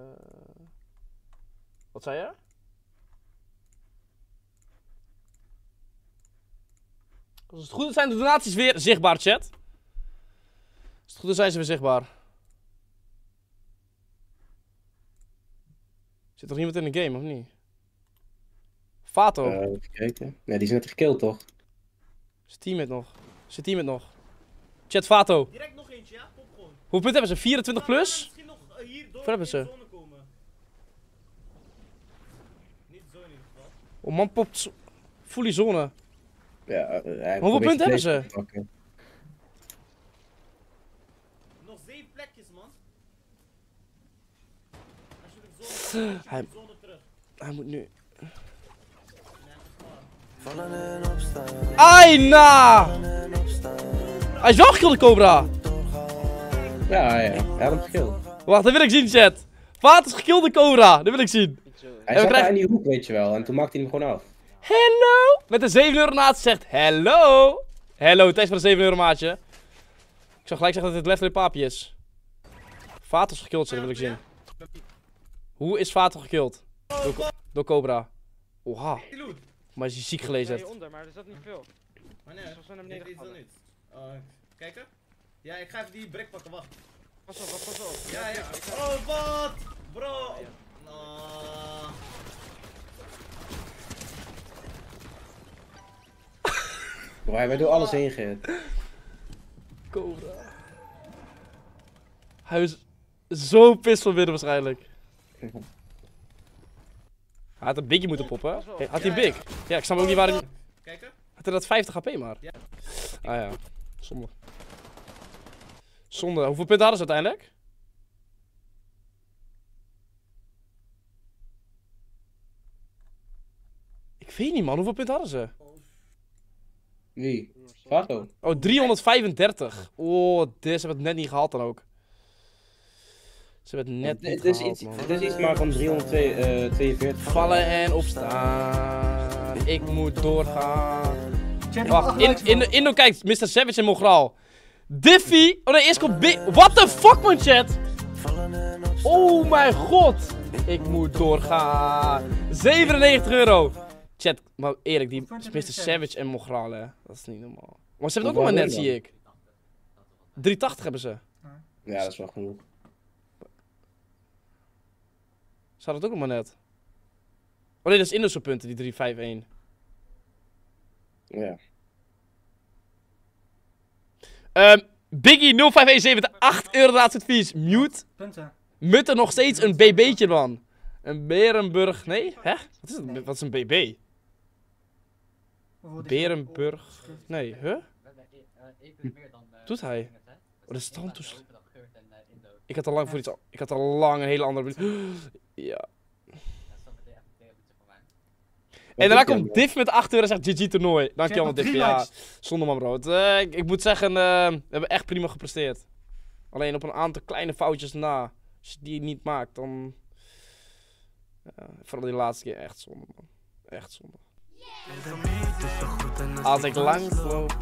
Wat zei je? Als het goed is, zijn de donaties weer zichtbaar, chat. Als het goed is, zijn ze weer zichtbaar. Zit toch niemand in de game, of niet? Vato. Uh, even kijken. Nee, die is net gekillt, toch? Zit team het nog? Zit team het nog? Chat, Vato. Direct nog eentje, ja? Popcorn. Hoeveel punten hebben ze? vierentwintig ja, plus? Misschien nog uh, hier door in de zone komen. Niet zo in ieder geval. Oh man, popt fully zone. Ja, uh, hij hoeveel punten hebben ze? Okay. Nog zeven plekjes, man. Als je de zone komt, hij... zone terug. Hij moet nu... Aina! Hij is wel gekillt, Cobra! Ja, ja, hij had hem gekillt. Wacht, dat wil ik zien, chat. Vaat is gekillt, Cobra, dat wil ik zien. Hij en zat krijgen... in die hoek, weet je wel, en toen maakte hij hem gewoon af. Hello! Met een zeven euro maatje zegt hello! Hello, thanks voor de zeven euro maatje. Ik zou gelijk zeggen dat dit left-lip papi is. Vaat is gekillt, dat wil ik zien. Hoe is Vaat gekillt? Door, door Cobra. Oha. Maar is hij ziek gelezen? Nee, onder, maar er zat niet veel. Maar nee, we naar beneden is dat niet. Uh, kijken? Ja, ik ga even die brek pakken, wacht. Pas op, pas op. Ja, ja. Oh, wat? Bro! Ah, ja. uh... Boy, wij doen alles heen, Geert. Cobra. Hij is zo pist van binnen waarschijnlijk. Hij had een biggie moeten poppen. Had hij een big? Ja, ik snap ook niet waar hij... Kijken? Had hij dat vijftig H P maar? Ja. Ah ja, zonde. Zonde. Hoeveel punten hadden ze uiteindelijk? Ik weet niet, man. Hoeveel punten hadden ze? Wie? Vato. Oh, driehonderdvijfendertig. Oh, dit hebben het net niet gehaald dan ook. Ze hebben het net niet het is gehaald, iets, het is iets maar van driehonderdtweeënveertig. Vallen en opstaan. Ik moet doorgaan. Wacht, in, in, in, in, kijk, mister Savage en Mograal. Diffie. Oh nee, eerst komt Big. What the fuck, man, chat? Oh mijn god. Ik moet doorgaan. zevenennegentig euro. Chat, maar Erik, die is mister Savage en Mograal, hè. Dat is niet normaal. Maar ze hebben het ook nog maar net, zie ik. driehonderdtachtig hebben ze. Ja, dat is wel genoeg. Ze hadden het ook nog maar net. Oh nee, dat is Indus op punten, die drie vijf een. Ja. Um, Biggie nul vijf een zeven, acht euro laatste advies. Mute. Punten. Mut er nog steeds een B B'tje van. Een Berenburg. Nee? Hè? Wat is, het? Wat is een B B? Berenburg. Nee, hè? Huh? Doet hij? Oh, dat is tandtoestel. Ik had al lang voor iets. Ik had al lang een hele andere. Ja. En daarna komt Div met acht euro en zegt G G toernooi. Dankjewel Div. Ja, zonder man brood. Uh, ik, ik moet zeggen, uh, we hebben echt prima gepresteerd. Alleen op een aantal kleine foutjes na. Als je die niet maakt, dan... Ja, vooral die laatste keer echt zonde, man. Echt zonde. Yeah. Als ik langs loop...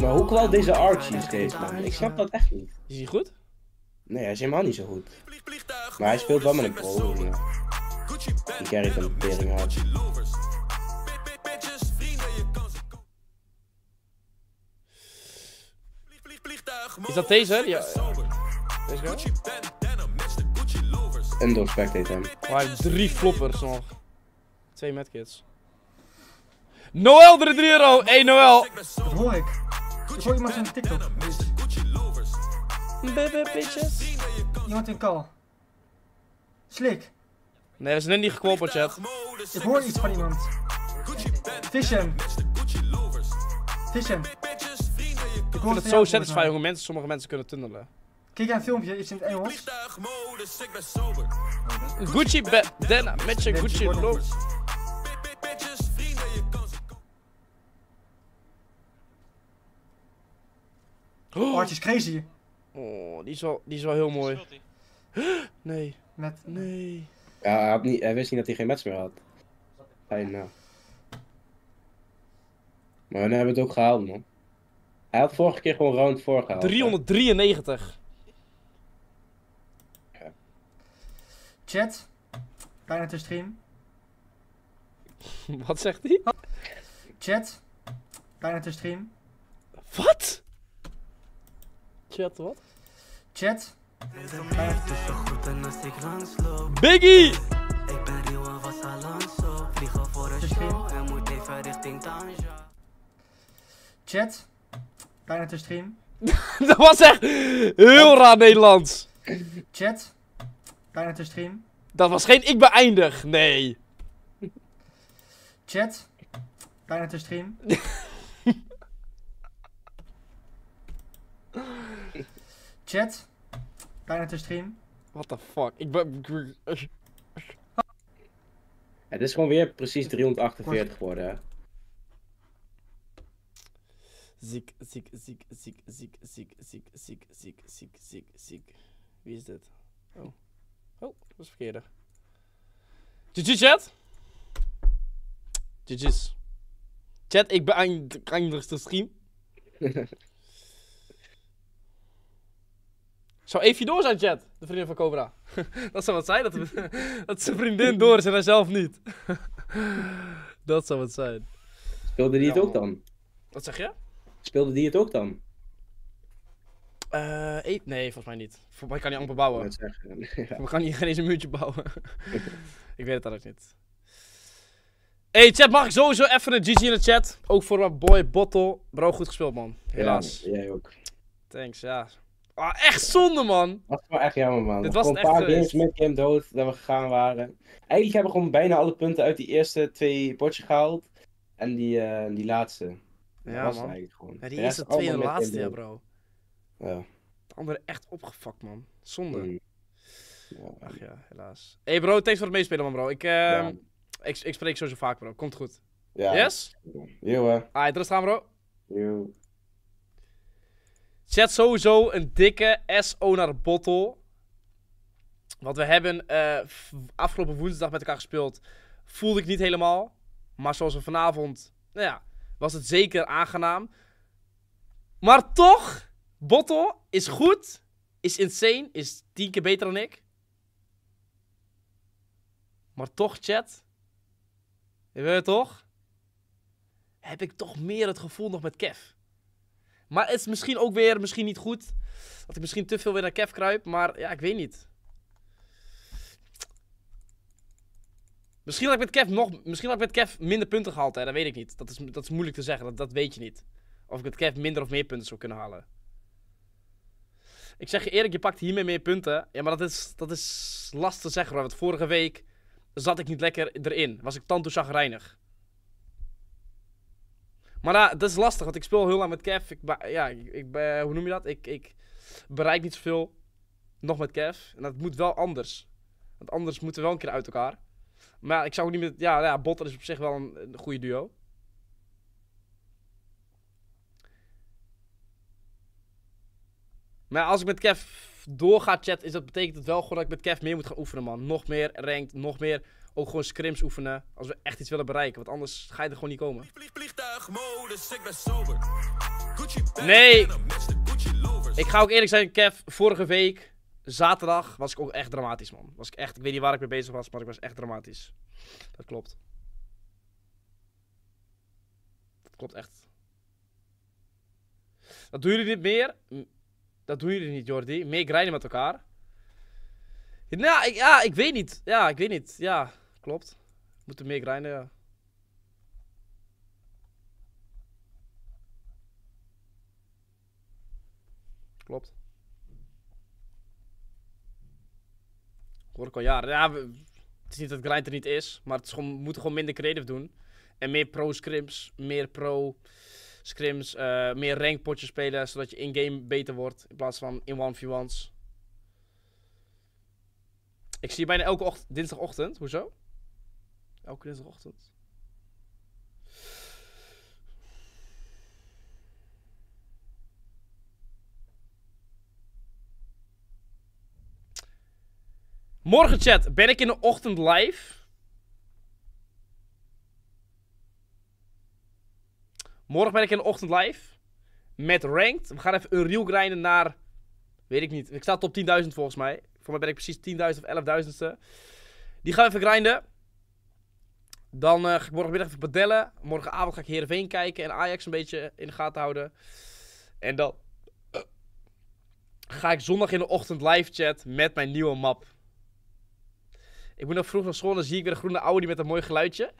Maar hoe kwam deze Archie steeds, man? Ik snap dat echt niet. Is hij goed? Nee, hij is helemaal niet zo goed. Maar hij speelt wel met een pro. Ja. Die carry van de tering hard. Is dat deze? Ja. Deze wel? En door spectate hem. Oh, hij heeft drie floppers nog. Twee medkits. Noël de drie euro! Hey Noël! Dat hoor ik. Dat hoor iemand zijn TikTok. Baby bitches. Iemand in call. Slik. Nee, dat is net niet gekoppeld, chat. Ik hoor iets van iemand. Fish hem. Fish hem. Ik vind het zo satisfying hoe mensen, sommige mensen kunnen tunnelen. Kijk jij een filmpje, is in het Engels. Gucci bandana met je Gucci logo. Oh, Archie is crazy. Oh, die is wel, die is wel heel mooi. Nee. Met, nee. Ja, hij, had niet, hij wist niet dat hij geen match meer had. Fijn, nou. Maar we hebben het ook gehaald, man. Hij had vorige keer gewoon round vier gehaald. driehonderddrieënnegentig. Ja. Chat. Bijna te stream. Wat zegt hij? Chat. Bijna te stream. Wat? Chat, wat? Chat. Biggie! Ik ben Rio en was Alonso. Vliegen voor een show en moet even richting Tanja. Chat. Bijna te stream. Dat was echt heel raar Nederlands. Chat. Bijna te stream. Dat was geen ik beëindig, nee. Chat. Bijna te stream. Chat. Bijna te stream. What the fuck? Ik ben... Het is gewoon weer precies driehonderdachtenveertig geworden, hè. Ziek, ziek, ziek, ziek, ziek, ziek, ziek, ziek, ziek, ziek, ziek, ziek. Wie is dit? Oh. Oh, dat is verkeerde. G G chat. G G's. Chat, ik beëindig de stream. Zou Evie door zijn, chat? De vriendin van Cobra. Dat zou wat zijn, dat, we, dat zijn vriendin door is en hij zelf niet. Dat zou wat zijn. Speelde die het ook dan? Wat zeg je? Speelde die het ook dan? Uh, e nee, volgens mij niet. Volgens mij kan hij amper bouwen. Ik ja. kan hier geen eens een muurtje bouwen. Ik weet het dan ook niet. Hey chat, mag ik sowieso even een G G in de chat? Ook voor mijn boy Bottle. Bro, goed gespeeld, man. Helaas. Ja, jij ook. Thanks, ja. Ah, echt zonde, man. Dat is wel echt jammer, man. Dit was een paar games met game dood dat we gegaan waren. Eigenlijk hebben we gewoon bijna alle punten uit die eerste twee potjes gehaald. En die, uh, die laatste. Ja, was man. Ja, die eerste twee en de laatste, ja, bro. Ja. De andere echt opgefakt, man. Zonde. Mm. Ja, ach ja, helaas. Hey bro, thanks voor het meespelen, man, bro. Ik, uh, ja. ik, ik spreek sowieso vaak, bro. Komt goed. Ja. Yes? Yo, hè. Alright, rust gaan, bro. Yo. Zet sowieso een dikke S O naar de Bottle. Want we hebben uh, afgelopen woensdag met elkaar gespeeld. Voelde ik niet helemaal. Maar zoals we vanavond... Nou ja, was het zeker aangenaam. Maar toch, Bottle is goed. Is insane. Is tien keer beter dan ik. Maar toch, chat. Je weet het toch? Heb ik toch meer het gevoel nog met Kev. Maar het is misschien ook weer, misschien niet goed. Dat ik misschien te veel weer naar Kev kruip, maar ja, ik weet niet. Misschien had ik met Kev, nog, misschien had ik met Kev minder punten gehaald, hè? Dat weet ik niet. Dat is, dat is moeilijk te zeggen, dat, dat weet je niet. Of ik met Kev minder of meer punten zou kunnen halen. Ik zeg je eerlijk, je pakt hiermee meer punten. Ja, maar dat is, dat is lastig te zeggen, hoor. Want vorige week zat ik niet lekker erin. Was ik tantoe chagrijnig. Maar uh, dat is lastig, want ik speel heel lang met Kev. Ik, ja, ik, uh, hoe noem je dat? Ik, ik bereik niet zoveel nog met Kev. En dat moet wel anders. Want anders moeten we wel een keer uit elkaar. Maar ja, ik zou ook niet met... Ja, ja, Botter is op zich wel een, een goede duo. Maar als ik met Kev doorga, chat, is dat, betekent het wel gewoon dat ik met Kev meer moet gaan oefenen, man. Nog meer ranked, nog meer ook gewoon scrims oefenen. Als we echt iets willen bereiken, want anders ga je er gewoon niet komen. Nee! Ik ga ook eerlijk zijn, Kev, vorige week, zaterdag, was ik ook echt dramatisch, man. Was ik echt, ik weet niet waar ik mee bezig was, maar ik was echt dramatisch. Dat klopt. Dat klopt echt. Dat doen jullie niet meer... Dat doen jullie niet, Jordi. Meer grinden met elkaar. Nou, ik, ja, ik weet niet. Ja, ik weet niet. Ja, klopt. We moeten meer grinden, ja. Klopt. Hoor ik al jaren. Ja, we, het is niet dat grind er niet is. Maar het is gewoon, we moeten gewoon minder creative doen. En meer pro-scrims. Meer pro... Scrims, uh, meer rankpotjes spelen, zodat je in-game beter wordt, in plaats van in one v ones. Ik zie je bijna elke ochtend, dinsdagochtend, hoezo? Elke dinsdagochtend. Morgen, chat, ben ik in de ochtend live? Morgen ben ik in de ochtend live. Met ranked. We gaan even een reel grinden naar... Weet ik niet. Ik sta top tienduizend volgens mij. Voor mij ben ik precies tienduizend of elfduizendste. Die gaan we even grinden. Dan uh, ga ik morgenmiddag even padellen. Morgenavond ga ik Heerenveen kijken. En Ajax een beetje in de gaten houden. En dan... Uh, ga ik zondag in de ochtend live, chat. Met mijn nieuwe map. Ik moet nog vroeg naar school, dan zie ik weer een groene Audi met een mooi geluidje.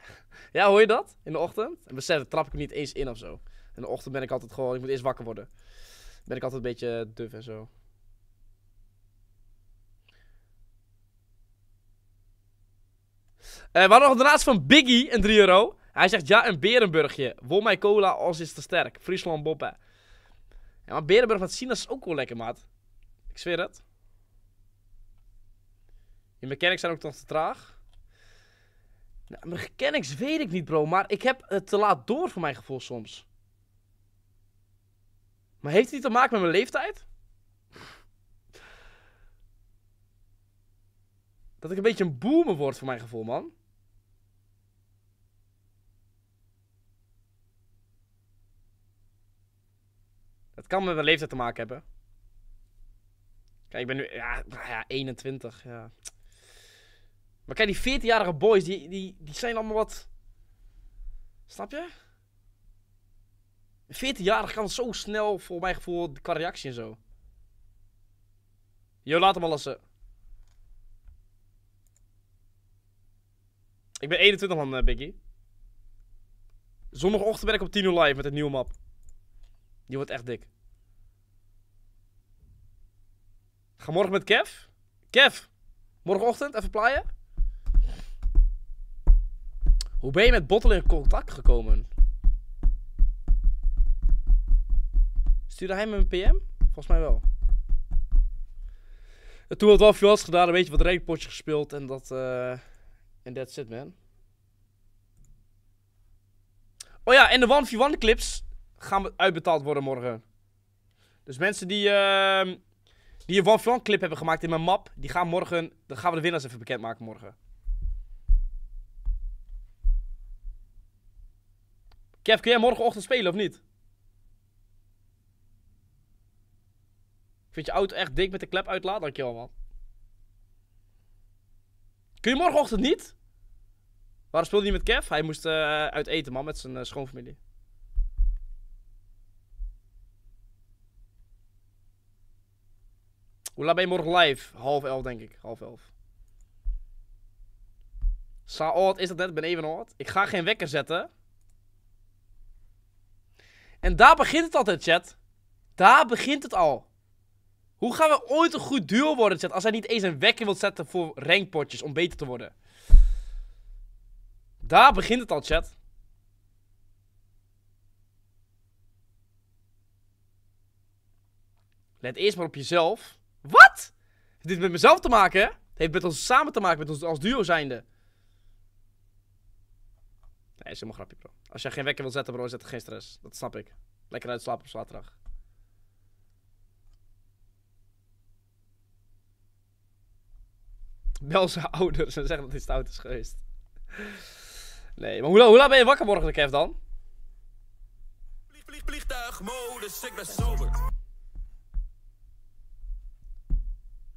Ja, hoor je dat? In de ochtend. En besef, dat trap ik hem niet eens in of zo. In de ochtend ben ik altijd gewoon, ik moet eerst wakker worden. Dan ben ik altijd een beetje duf en zo. Eh, we hadden nog een donatie van Biggie, een drie euro. Hij zegt, ja, een Berenburgje. Wol mij cola, als is te sterk. Friesland Boppa. Ja, maar Berenburg met Sina is ook wel lekker, maat. Ik zweer het. Je mechanics zijn ook nog te traag. Nou, mechanics weet ik niet, bro. Maar ik heb het te laat door voor mijn gevoel soms. Maar heeft het niet te maken met mijn leeftijd? Dat ik een beetje een boomer word voor mijn gevoel, man. Dat kan met mijn leeftijd te maken hebben. Kijk, ik ben nu... Ja, ja eenentwintig, ja. Maar kijk, die veertienjarige boys, die, die, die zijn allemaal wat... Snap je? Een veertienjarige kan zo snel, voor mijn gevoel, qua reactie en zo. Yo, laat hem al lassen. Ik ben eenentwintig, man, uh, Biggie. Zondagochtend ben ik op tien uur live met een nieuwe map. Die wordt echt dik. Ga morgen met Kev. Kev! Morgenochtend, even plaaien. Hoe ben je met Bottle in contact gekomen? Stuurde hij me een P M? Volgens mij wel. En toen had wel veel als gedaan, een beetje wat rankpotje gespeeld en dat... En uh, that's it, man. Oh ja, en de one v one clips gaan uitbetaald worden morgen. Dus mensen die... Uh, Die een one v one clip hebben gemaakt in mijn map. Die gaan morgen. Dan gaan we de winnaars even bekendmaken morgen. Kev, kun jij morgenochtend spelen of niet? Ik vind je auto echt dik met de klep uitlaat. Dankjewel, man. Kun je morgenochtend niet? Waarom speelde hij met Kev? Hij moest uh, uit eten, man, met zijn uh, schoonfamilie. Hoe laat ben je morgen live? Half elf, denk ik. Half elf. Saoort is dat net. Ik ben even oud. Ik ga geen wekker zetten. En daar begint het altijd, chat. Daar begint het al. Hoe gaan we ooit een goed duo worden, chat? Als hij niet eens een wekker wilt zetten voor rankpotjes om beter te worden. Daar begint het al, chat. Let eerst maar op jezelf. Wat? Heeft dit met mezelf te maken, hè? Het heeft met ons samen te maken, met ons als duo zijnde. Nee, is helemaal grapje, bro. Als jij geen wekker wilt zetten, bro, zet er geen stress. Dat snap ik. Lekker uitslapen op zaterdag. Bel zijn ouders en zeg dat hij stout is geweest. Nee, maar hoe, hoe laat ben je wakker morgen, Kev, dan? Vliegtuigmodus, ik ben sober.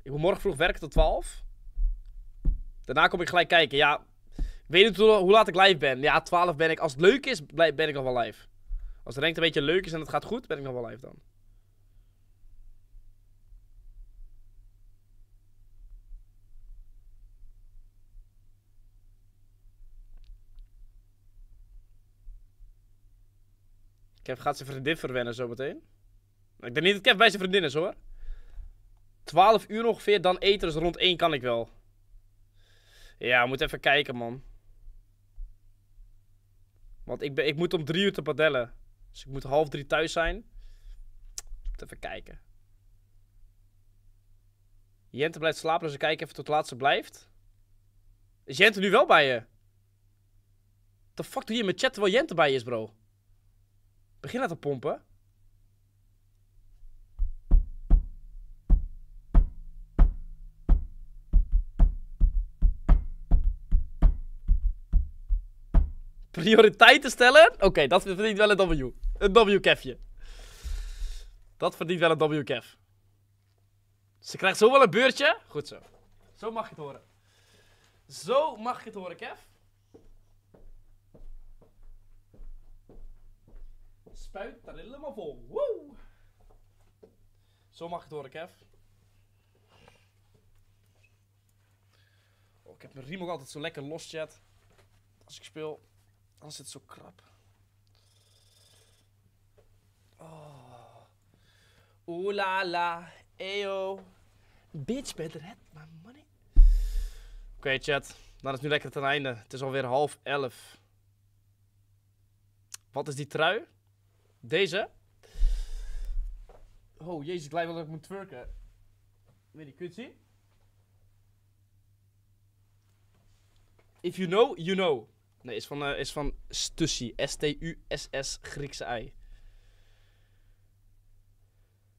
Ik moet morgen vroeg werken tot twaalf. Daarna kom ik gelijk kijken. Ja, weet niet hoe laat ik live ben. Ja, twaalf ben ik. Als het leuk is, ben ik nog wel live. Als de rank een beetje leuk is en het gaat goed, ben ik nog wel live dan. Kev gaat zijn vriendin verwennen zometeen. Ik denk niet dat Kev bij zijn vriendin is, hoor. twaalf uur ongeveer, dan eten, dus rond één kan ik wel. Ja, we moeten even kijken, man. Want ik, ben, ik moet om drie uur te padellen. Dus ik moet half drie thuis zijn. Ik moet even kijken. Jente blijft slapen, dus ik kijk even tot het laatste blijft. Is Jente nu wel bij je? What the fuck doe je in mijn chat terwijl Jente bij je is, bro? Begin aan te pompen. Prioriteiten stellen? Oké, okay, dat verdient wel een W. Een W-kefje. Dat verdient wel een W-kef. Ze krijgt zo wel een beurtje. Goed zo. Zo mag je het horen. Zo mag je het horen, Kev. Spuit daar helemaal vol. Woe! Zo mag je het horen, Kev. Oh, ik heb mijn riem ook altijd zo lekker los, chat. Als ik speel... Dan is het zo krap. Oh. Oeh la la. Eyo. Bitch, better have my money. Oké, okay, chat. Dan is het nu lekker ten einde. Het is alweer half elf. Wat is die trui? Deze. Oh, jezus. Ik lijk wel dat ik moet twerken. Weet je, kun je het zien? If you know, you know. Nee, is van, uh, is van Stussy. S T U S S, Griekse ei.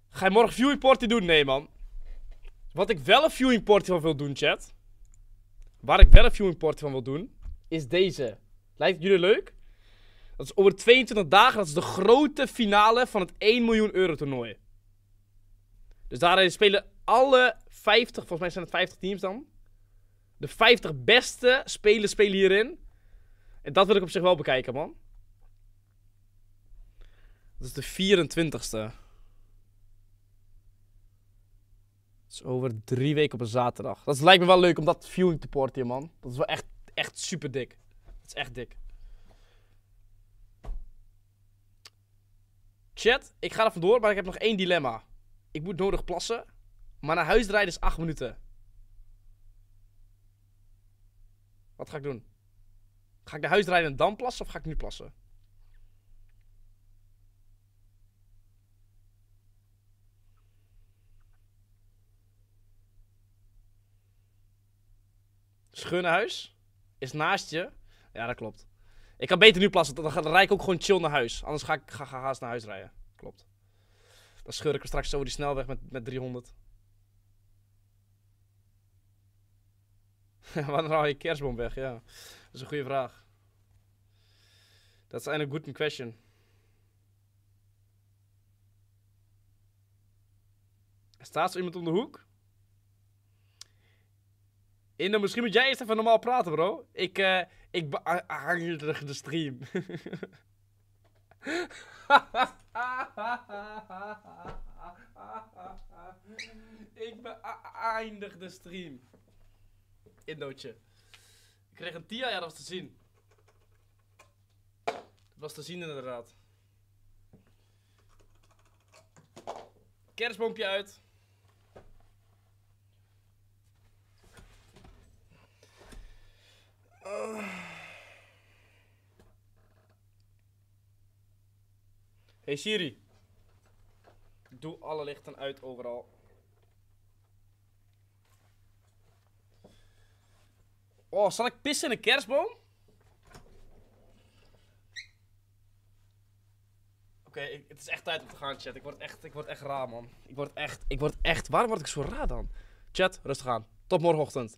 Ga je morgen viewing party doen? Nee, man. Wat ik wel een viewing party van wil doen, chat. Waar ik wel een viewing party van wil doen, is deze. Lijkt jullie leuk? Dat is over tweeëntwintig dagen. Dat is de grote finale van het één miljoen euro toernooi. Dus daarin spelen alle vijftig, volgens mij zijn het vijftig teams dan. De vijftig beste spelers spelen hierin. En dat wil ik op zich wel bekijken, man. Dat is de vierentwintigste. Dat is over drie weken op een zaterdag. Dat lijkt me wel leuk om dat viewing te porten, man. Dat is wel echt, echt super dik. Dat is echt dik. Chat, ik ga er vandoor, maar ik heb nog één dilemma. Ik moet nodig plassen, maar naar huis rijden is acht minuten. Wat ga ik doen? Ga ik naar huis rijden en dan plassen, of ga ik nu plassen? Scheunenhuis is naast je. Ja, dat klopt. Ik kan beter nu plassen, dan rijd ik ook gewoon chill naar huis. Anders ga ik ga, ga haast naar huis rijden. Klopt. Dan scheur ik er straks over die snelweg met, met driehonderd. Wanneer haal je kerstboom weg? Ja. Dat is een goede vraag. Dat is een good question. Er staat zo iemand om de hoek. Indo, misschien moet jij eerst even normaal praten, bro. Ik, uh, ik hang je terug de stream. Ik beëindig de stream. Indootje. Ik kreeg een Tia, ja, dat was te zien. Dat was te zien, inderdaad. Kerstboompje uit. Uh. Hey Siri. doe alle lichten uit overal. Oh, zal ik pissen in een kerstboom? Oké, okay, het is echt tijd om te gaan, chat. Ik word echt, ik word echt raar, man. Ik word echt, ik word echt. Waarom word ik zo raar dan? Chat, rustig aan. Tot morgenochtend.